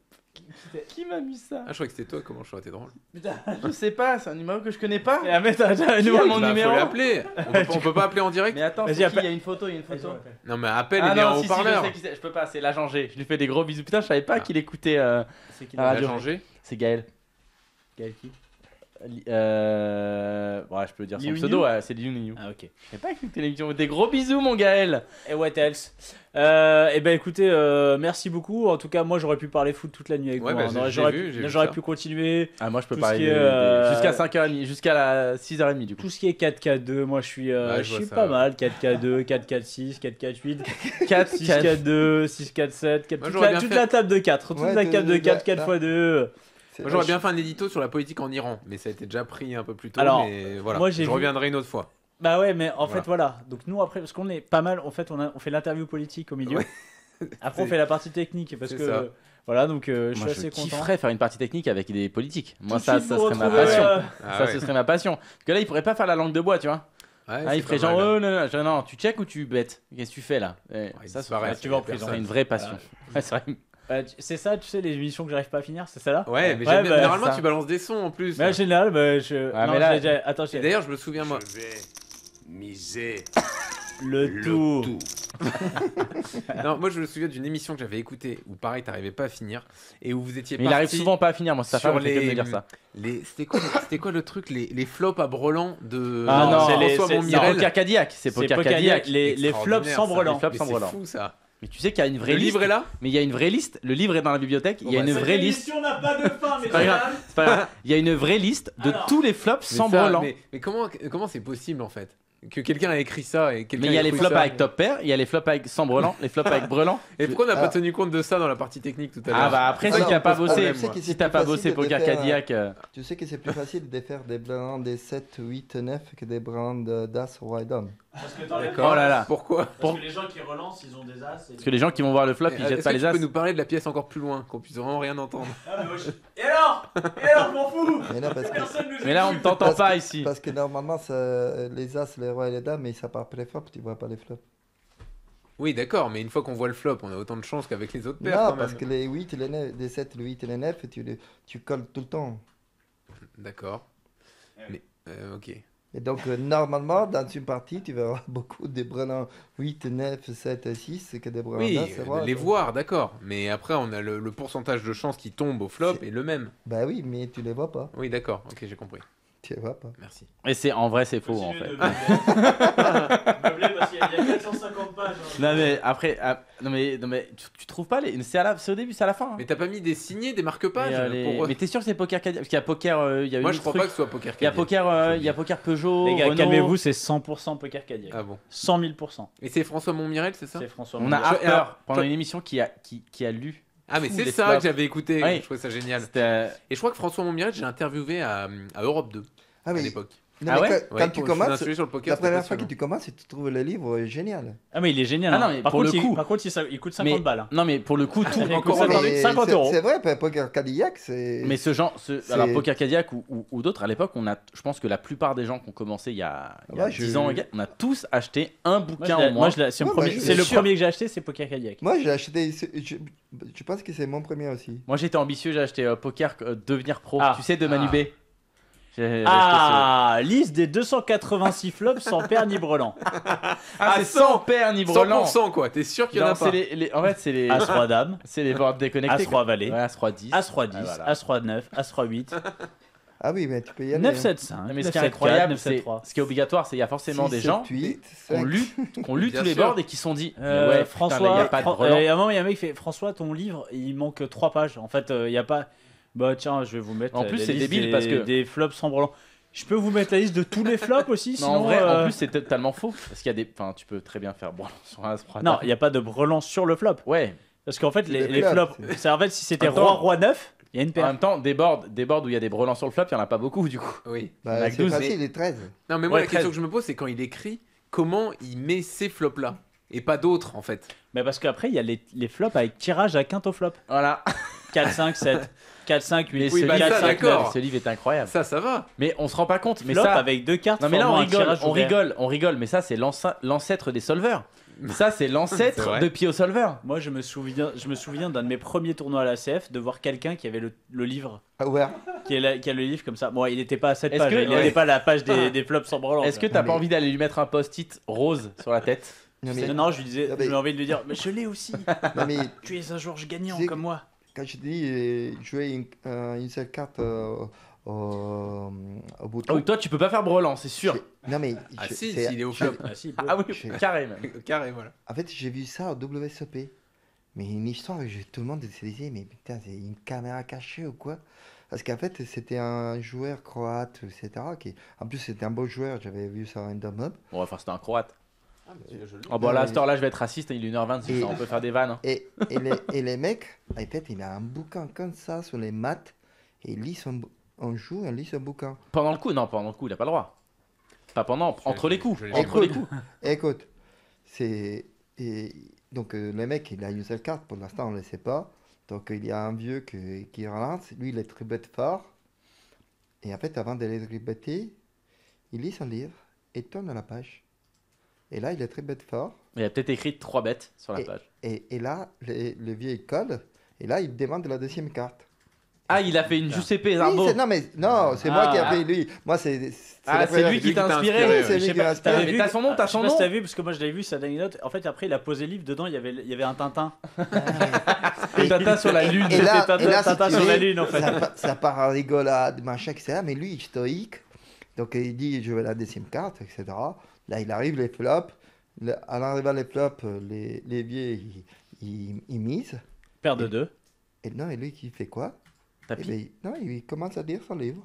Qui m'a mis ça? Ah, je crois que c'était toi, comment je crois, t'es drôle. Putain, je sais pas, c'est un numéro que je connais pas. Mais attends, attends, nous, mon bah, numéro. Faut l'appeler. On peut, on peut pas appeler en direct. Mais attends, il appel... y a une photo, il y a une photo. Non, mais appelle, ah, il est en si, haut-parleur. Si, je, je peux pas, c'est l'agent G. Je lui fais des gros bisous. Putain, je savais pas ah. qu'il écoutait euh, c'est qui, la radio. C'est Gaël. Gaël qui Euh. Ouais, je peux dire son pseudo, ouais, c'est Liu. Ah, ok. Je n'ai pas écouté l'émission. Des gros bisous, mon Gaël. Et what else? Euh, et ben écoutez, euh, merci beaucoup. En tout cas, moi j'aurais pu parler foot toute la nuit avec ouais, vous. Bah, j'aurais pu continuer. Ah, moi je peux parler euh, jusqu'à cinq heures trente, jusqu'à la six heures trente du coup. Tout ce qui est quatre quatre deux, moi je suis, euh, ouais, je je suis ça, pas ouais. mal. quatre quatre deux, quatre quatre six, quatre quatre huit, quatre six quatre deux, six quatre sept, toute la table de quatre. Toute la table de quatre, quatre fois deux. Moi j'aurais bien fait un édito sur la politique en Iran, mais ça a été déjà pris un peu plus tôt. Alors, mais voilà, moi, je vu... reviendrai une autre fois. Bah ouais, mais en voilà. fait voilà. Donc nous après, parce qu'on est pas mal, en fait on, a, on fait l'interview politique au milieu. Ouais. Après on fait la partie technique parce que ça. Voilà donc euh, je moi, suis assez content. Je kifferais faire une partie technique avec des politiques. Moi tout ça, ça serait ma passion. Euh... Ah, ça ouais. ce serait ma passion. Parce que là ils pourraient pas faire la langue de bois, tu vois. Ouais, ah, il ferait genre, oh, non, non, non, tu check ou tu bêtes? Qu'est-ce que tu fais là? Ça tu vas en prison. C'est une vraie passion. C'est vrai. Euh, c'est ça, tu sais, les émissions que j'arrive pas à finir, c'est ça là. Ouais, mais ouais, bah, généralement ça. Tu balances des sons en plus. Mais en général, bah, je. Ah, non, mais là, je déjà... Attends, et d'ailleurs, je me souviens moi. Je vais miser le, le tout. tout. Non, moi je me souviens d'une émission que j'avais écoutée où pareil, t'arrivais pas à finir et où vous étiez. Mais il arrive souvent pas à finir, moi, ça fait les... que de me dire ça. Les... C'était quoi, quoi le truc, les... les flops à Brelan de. Ah non, c'est Poker Cadillac. C'est Poker Cadillac. Les flops sans Brelan. C'est fou ça. Mais tu sais qu'il y a une vraie le liste. Le livre est là. Mais il y a une vraie liste. Le livre est dans la bibliothèque. Bon, il y a bah, une vraie liste. On n'a pas de fin, mais c'est pas grave. Il y a une vraie liste de alors, tous les flops sans brelan. Mais, mais comment comment c'est possible en fait que quelqu'un a écrit ça et quelqu'un. Mais il y a les flops avec Top Pair, il y a les flops avec sans brelan, les flops avec brelan. Et pourquoi on n'a ah. pas tenu compte de ça dans la partie technique tout à l'heure? Ah bah après si t'as pas bossé, si t'as pas bossé Poker Cadillac. Tu sais que c'est plus facile de faire des brelans des sept, huit, neuf que des brelans d'As Roi Dom. Parce que, dans les... oh là là. Pourquoi? Parce que les gens qui relancent, ils ont des as. Et... Parce que les gens qui vont voir le flop, ils jettent pas les as. Tu peux nous parler de la pièce encore plus loin, qu'on puisse vraiment rien entendre. Ah, mais je... Et alors? Et alors, je m'en fous. Mais, non, parce que... mais là, on ne t'entend pas que... ici. Parce que normalement, ça... les as, les rois et les dames, mais ça part après les flops, tu vois pas les flops. Oui, d'accord, mais une fois qu'on voit le flop, on a autant de chance qu'avec les autres paires. Non, quand même. Parce que les huit, les neuf, les sept, les huit et les neuf, tu, les... tu colles tout le temps. D'accord. Mais euh, ok. Et donc, euh, normalement, dans une partie, tu vas avoir beaucoup de brelans huit, neuf, sept, six, que des brelans oui, c'est vrai. Les donc. Voir, d'accord. Mais après, on a le, le pourcentage de chance qui tombe au flop est... est le même. Bah oui, mais tu les vois pas. Oui, d'accord. Ok, j'ai compris. Tu les vois pas. Merci. Et c'est en vrai, c'est faux, en fait. Meublé parce qu'il y a quatre cent cinquante pages. Hein. Non, mais après, euh, non, mais, non, mais tu, tu trouves pas les. C'est au début, c'est à la fin. Hein. Mais t'as pas mis des signés, des marque-pages euh, les... pour... Mais t'es sûr que c'est Poker Cadillac? Parce qu'il y a Poker. Euh, y a Moi, je crois truc. pas que ce soit Poker Cadillac. Il y a Poker, euh, y a Poker Peugeot. Les gars, calmez-vous, c'est cent pour cent Poker Cadillac. Ah bon? cent mille pour cent. Et c'est François Montmirel, c'est ça? C'est François Montmirel. On a Harper pendant une émission qui a, qui, qui a lu. Ah mais c'est ça flops. Que j'avais écouté, oui. Je trouvais ça génial. Euh... Et je crois que François Montmirel, j'ai interviewé à, à Europe deux ah, mais... à l'époque. Ah ouais, quand, ouais, quand tu commences, sur le poker, la première fois que tu commences, tu trouves le livre génial. Ah mais il est génial. Ah non, mais par, contre, coup, il, par contre, il coûte cinquante mais, balles. Hein. Non mais pour le coup, tout encore cinquante euros. C'est vrai, Poker Cadillac, c'est. Mais ce genre, ce, alors Poker Cadillac ou, ou, ou d'autres, à l'époque, on a, je pense que la plupart des gens qui ont commencé il y a, il y a ouais, dix ans, on a tous acheté un bouquin au moins. C'est le premier que j'ai acheté, c'est Poker Cadillac. Moi, j'ai acheté. Je pense que c'est mon premier aussi. Moi, j'étais ambitieux, j'ai acheté Poker Devenir Pro. Tu sais de Manu B. Ah, liste des deux cent quatre-vingt-six flops sans paire ni brelan. Ah, ah c'est sans paire ni brelan. cent pour cent quoi, t'es sûr qu'il y en a pas. Les, les, en fait, c'est les As-Roi Dame, c'est les boards déconnectés. As-Roi Valet, ouais, As-Roi dix, As-Roi dix, ah, voilà. As-Roi neuf, As-Roi huit. Ah oui, mais tu peux y aller. neuf sept cinq, mais ce qui est incroyable, c'est ce qui est obligatoire, c'est qu'il y a forcément six, des gens qui ont lu, qu'on lu tous les boards et qui se sont dit euh, ouais, François, il y a pas de brelan. Et à un moment, il y a un mec qui fait François, ton livre, il manque trois pages. En fait, il y a pas. Bah tiens, je vais vous mettre. En plus, c'est débile des, parce que des flops sans brelan. Je peux vous mettre la liste de tous les flops aussi. Sinon, non, en vrai, euh... en plus, c'est totalement faux parce qu'il y a des. Enfin, tu peux très bien faire brelan sur un As-Roi. Non, il n'y a pas de brelan sur le flop. Ouais. Parce qu'en fait, les, les flops, c'est en fait si c'était roi roi neuf. Il y a une paire. En même temps, des boards, des boards où il y a des brelans sur le flop, il n'y en a pas beaucoup du coup. Oui. Bah, c'est facile, il est treize. Non, mais moi, ouais, la question treize. Que je me pose, c'est quand il écrit, comment il met ces flops-là et pas d'autres en fait. Mais parce qu'après, il y a les, les flops avec tirage à quinte au flop. Voilà. quatre, cinq, sept. quatre, cinq, huit, oui, bah quatre, cinq, neuf. Ce livre est incroyable. Ça, ça va. Mais on se rend pas compte. Mais flop ça, avec deux cartes. Non, mais là, on rigole, on rigole, on rigole. Mais ça, c'est l'ancêtre des solveurs. Ça, c'est l'ancêtre de pied au solveur. Moi, je me souviens, je me souviens d'un de mes premiers tournois à la C F de voir quelqu'un qui avait le, le livre. Ah ouais. Qui a, la, qui a le livre comme ça. Bon, il n'était pas à cette page. Que, il n'était ouais. pas à la page des, des flops sans branlant. Est-ce que t'as pas envie d'aller lui mettre un post-it rose sur la tête? Non, mais... non, je lui disais, j'avais envie de lui dire, mais je l'ai aussi. Non, mais... Tu es un Georges gagnant comme moi. Quand je dis jouer une, euh, une seule carte euh, euh, au bout de oh, toi, tu peux pas faire brelan, c'est sûr. Non, mais. Ah, je, si, est... il est au flop. Ah, si, ah oui, je... carré même. Carré, voilà. En fait, j'ai vu ça au W S O P. Mais une histoire, je, tout le monde se disait, mais putain, c'est une caméra cachée ou quoi? Parce qu'en fait, c'était un joueur croate, et cetera. Qui... En plus, c'était un beau joueur, j'avais vu ça en Dom-Up. Bon, enfin, c'était un croate. Ah, oh, bon, là, à cette heure-là, je vais être raciste, il est une heure vingt, on peut faire des vannes. Hein. Et, et, les, et les mecs, en fait, il a un bouquin comme ça sur les maths, et il lit son, on joue, on lit son bouquin. Pendant le coup, non, pendant le coup, il n'a pas le droit. Pas pendant, entre les coups. Entre les coups. Écoute, c'est. Donc, euh, le mec, il a une seule carte, pour l'instant, on ne le sait pas. Donc, il y a un vieux que, qui relance, lui, il est très bête fort. Et en fait, avant de les tributer, il lit son livre et tourne la page. Et là, il est très bête fort. Il a peut-être écrit trois bêtes sur la et, page. Et, et là, le, le vieux, il colle. Et là, il demande la deuxième carte. Ah, il a fait une Giuseppe Zarbo. Oui, non, mais non, c'est ah, moi qui ai ah, fait lui. Moi, c'est ah, c'est lui qui t'a inspiré. C'est lui qui t'a inspiré. Mais t'as son nom, t'as son nom. Je sais pas si t'as vu, parce que moi, je l'avais vu, cette anecdote. En fait, après, il a posé le livre. Dedans, il y avait, il y avait un Tintin. Un Tintin sur la lune. Et là, Tintin sur la lune, en fait. Ça part en rigolade, machin, et cetera. Mais lui, il est stoïque. Donc, il dit, je veux la deuxième carte, et cetera. Là, il arrive les flops. Le, à l'arrivée des flops, les, les vieux, ils misent. Paire de deux. Et non, et lui, il fait quoi? Tapis. Ben, non, il commence à lire son livre.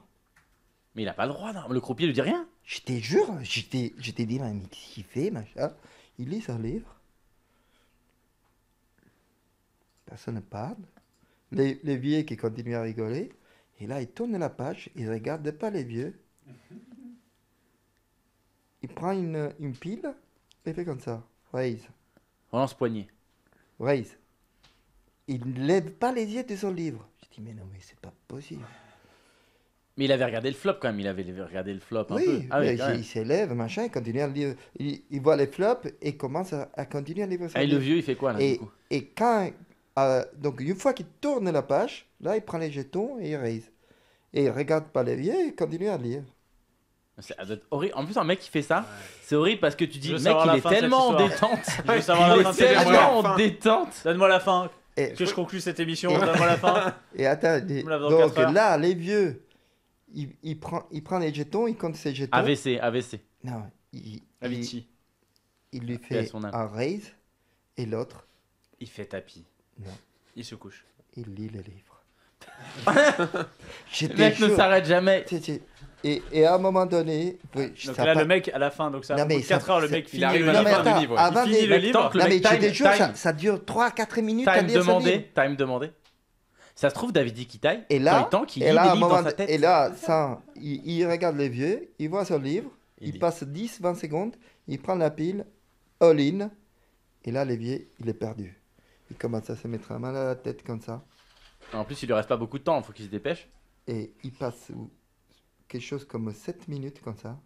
Mais il n'a pas le droit, non. Le croupier ne lui dit rien. Je te jure, je t'ai dit, mais qu'est-ce qu'il fait, machin? Il lit son livre. Personne ne parle. Les, les vieux qui continuent à rigoler. Et là, il tourne la page, il ne regarde pas les vieux. Il prend une, une pile et fait comme ça. Raise. Relance poignée. Raise. Il ne lève pas les yeux de son livre. Je dis, mais non, mais c'est pas possible. Mais il avait regardé le flop quand même. Il avait regardé le flop un oui, peu. Ah, oui, il s'élève, machin, il continue à lire. Il, il voit les flops et commence à, à continuer à lire son livre. Et le vieux, il fait quoi là et, du coup? Et quand. Euh, donc, une fois qu'il tourne la page, là, il prend les jetons et il raise. Et il ne regarde pas les vieux et continue à lire. En plus, un mec qui fait ça, ouais. C'est horrible parce que tu dis, mec, il est fin, tellement en détente. Je veux savoir la fin. Il est tellement en détente. Donne-moi la fin. Et que faut... je conclue cette émission. Donne-moi la fin. Et attends, des... donc là, les vieux, il, il, prend, il prend les jetons, il compte ses jetons. A V C, A V C. Non, il, il, il lui fait un raise et l'autre. Il fait tapis. Non. Il se couche. Il lit les livres. Le mec ne s'arrête jamais. Et, et à un moment donné, oui, donc là pas... le mec à la fin, donc ça non, mais quatre heures, le mec finit le livre. Avant les... le livre, non, mais time, time, jours, time. Ça, ça dure trois à quatre minutes. Time à lire demandé, time demandé. Ça se trouve David Iquitaille. Et là, temps, il et là, un moment, dans sa tête. Et là, ça, il, il regarde les vieux, il voit son livre, il, il passe dix, vingt secondes, il prend la pile, all in, et là les vieux, il est perdu. Il commence à se mettre un mal à la tête comme ça. En plus, il lui reste pas beaucoup de temps, il faut qu'il se dépêche. Et il passe. Quelque chose comme sept minutes comme ça,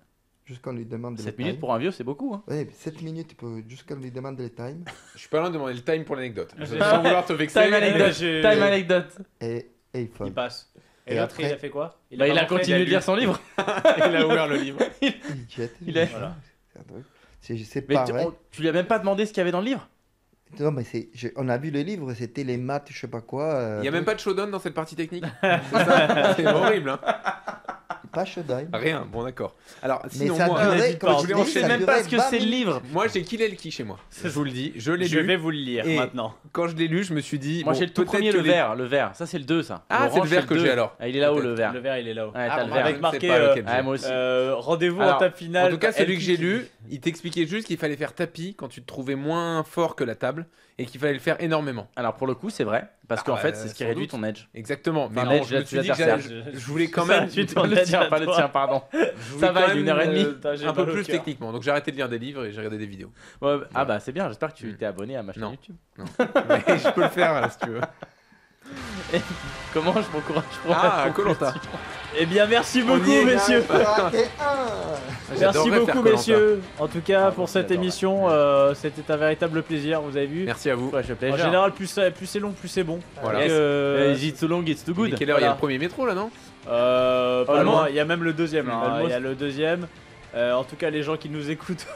jusqu'à lui demande le time. sept minutes pour un vieux, c'est beaucoup. Hein. Oui, sept minutes jusqu'à lui demande le time. Je suis pas loin de demander le time pour l'anecdote. Sans vouloir te vexer. Time anecdote. Je... Time anecdote. Et, et il, il passe. Et, et l'autre, après... il a fait quoi? Il a, bah, il a continué de lire son livre. Il a ouvert le livre. Il, il jette. Il a... voilà. C'est pas tu, vrai. On, tu lui as même pas demandé ce qu'il y avait dans le livre? Non, mais je, on a vu le livre, c'était les maths, je sais pas quoi. Euh... Il n'y a même pas de showdown dans cette partie technique. C'est horrible. Hein. Pas Shodaï. Rien, bon d'accord. Alors, sinon, mais ça moi, durait, quand je ne sais même pas ce que c'est le livre. Moi, j'ai qu'il est le qui chez moi. Je vous le dis, je l'ai lu. Je vais vous le lire maintenant. Quand je l'ai lu, je me suis dit. Moi, bon, j'ai le tout premier, le les... vert. Le vert, ça, c'est le deux, ça. Ah, c'est le vert que j'ai alors. Ah, il est là-haut, le vert. Le vert, il est là-haut. Ouais, ah, avec marqué euh, rendez-vous en table finale. En tout cas, celui que j'ai lu, il t'expliquait juste qu'il fallait faire tapis quand tu te trouvais moins fort que la table. et qu'il fallait le faire énormément. Alors pour le coup, c'est vrai, parce ah, qu'en euh, fait, c'est ce qui réduit doute. ton edge. Exactement. Mais enfin, non, edge, je, là, tu je, je voulais quand même tu le tir, pas le tir, pardon. Ça va, une heure et demie, un peu plus techniquement. Donc j'ai arrêté de lire des livres et j'ai regardé des vidéos. Ah bah c'est bien. J'espère que tu t'es abonné à ma chaîne YouTube. Non, je peux le faire si tu veux. Et comment je m'encourage pour ah, la Koh-Lanta. Eh bien, merci beaucoup, messieurs. Merci beaucoup, messieurs. En tout cas, ah, pour cette émission, euh, c'était un véritable plaisir. Vous avez vu. Merci à vous. En général, plus, plus c'est long, plus c'est bon. Voilà. Yes. Euh, is it too long, it's too good. Et quelle heure voilà. Il y a le premier métro là, non euh, pas oh, loin. Il y a même le deuxième. Il hein, y a le deuxième. Euh, en tout cas, les gens qui nous écoutent.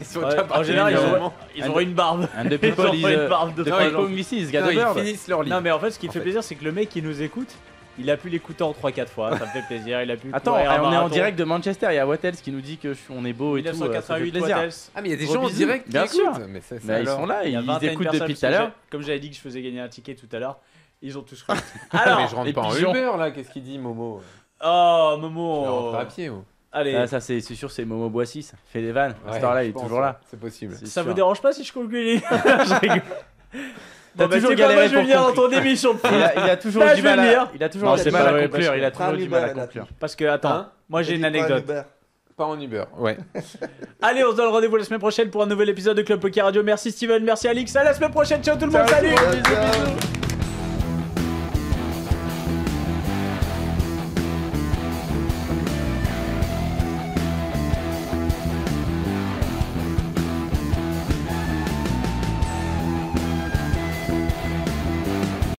Ils sont ouais, en général, ils, ont, ils auraient une barbe. Un de people, ils auraient une barbe de trois jours. Ils finissent leur livre. Non, mais en fait, ce qui me fait, fait plaisir, c'est que le mec qui nous écoute, il a pu l'écouter en trois quatre fois. Ça me fait plaisir. Il a pu. Attends, on est en direct de Manchester. Il y a Wattels qui nous dit que je, on est beau et tout. mille neuf cent quatre-vingt-huit Wattels. Ah, mais il y a des gens en direct. Bien sûr. Mais ça, ça, bah, ils sont là. Ils écoutent depuis tout à l'heure. Comme j'avais dit que je faisais gagner un ticket tout à l'heure, ils ont tous cru. Alors, mais je rentre pas en Uber là. Qu'est-ce qu'il dit, Momo? Oh, Momo. Je rentre à pied. Allez. Ah, ça c'est sûr, c'est Momo Boissy, ça fait des vannes. Ouais, à cette heure-là, il est toujours là. C'est possible. Ça sûr. Vous dérange pas si je conclue? Je rigole. T'as toujours galéré pour venir dans ton émission. Il a, il a toujours là, du mal à... Il a toujours non, du mal à conclure. Il a toujours du mal à conclure. Parce que, attends, hein, moi j'ai une anecdote. Pas en Uber, ouais. Allez, on se donne rendez-vous la semaine prochaine pour un nouvel épisode de Club Poker Radio. Merci Steven, merci Alix. À la semaine prochaine, ciao tout le monde, salut.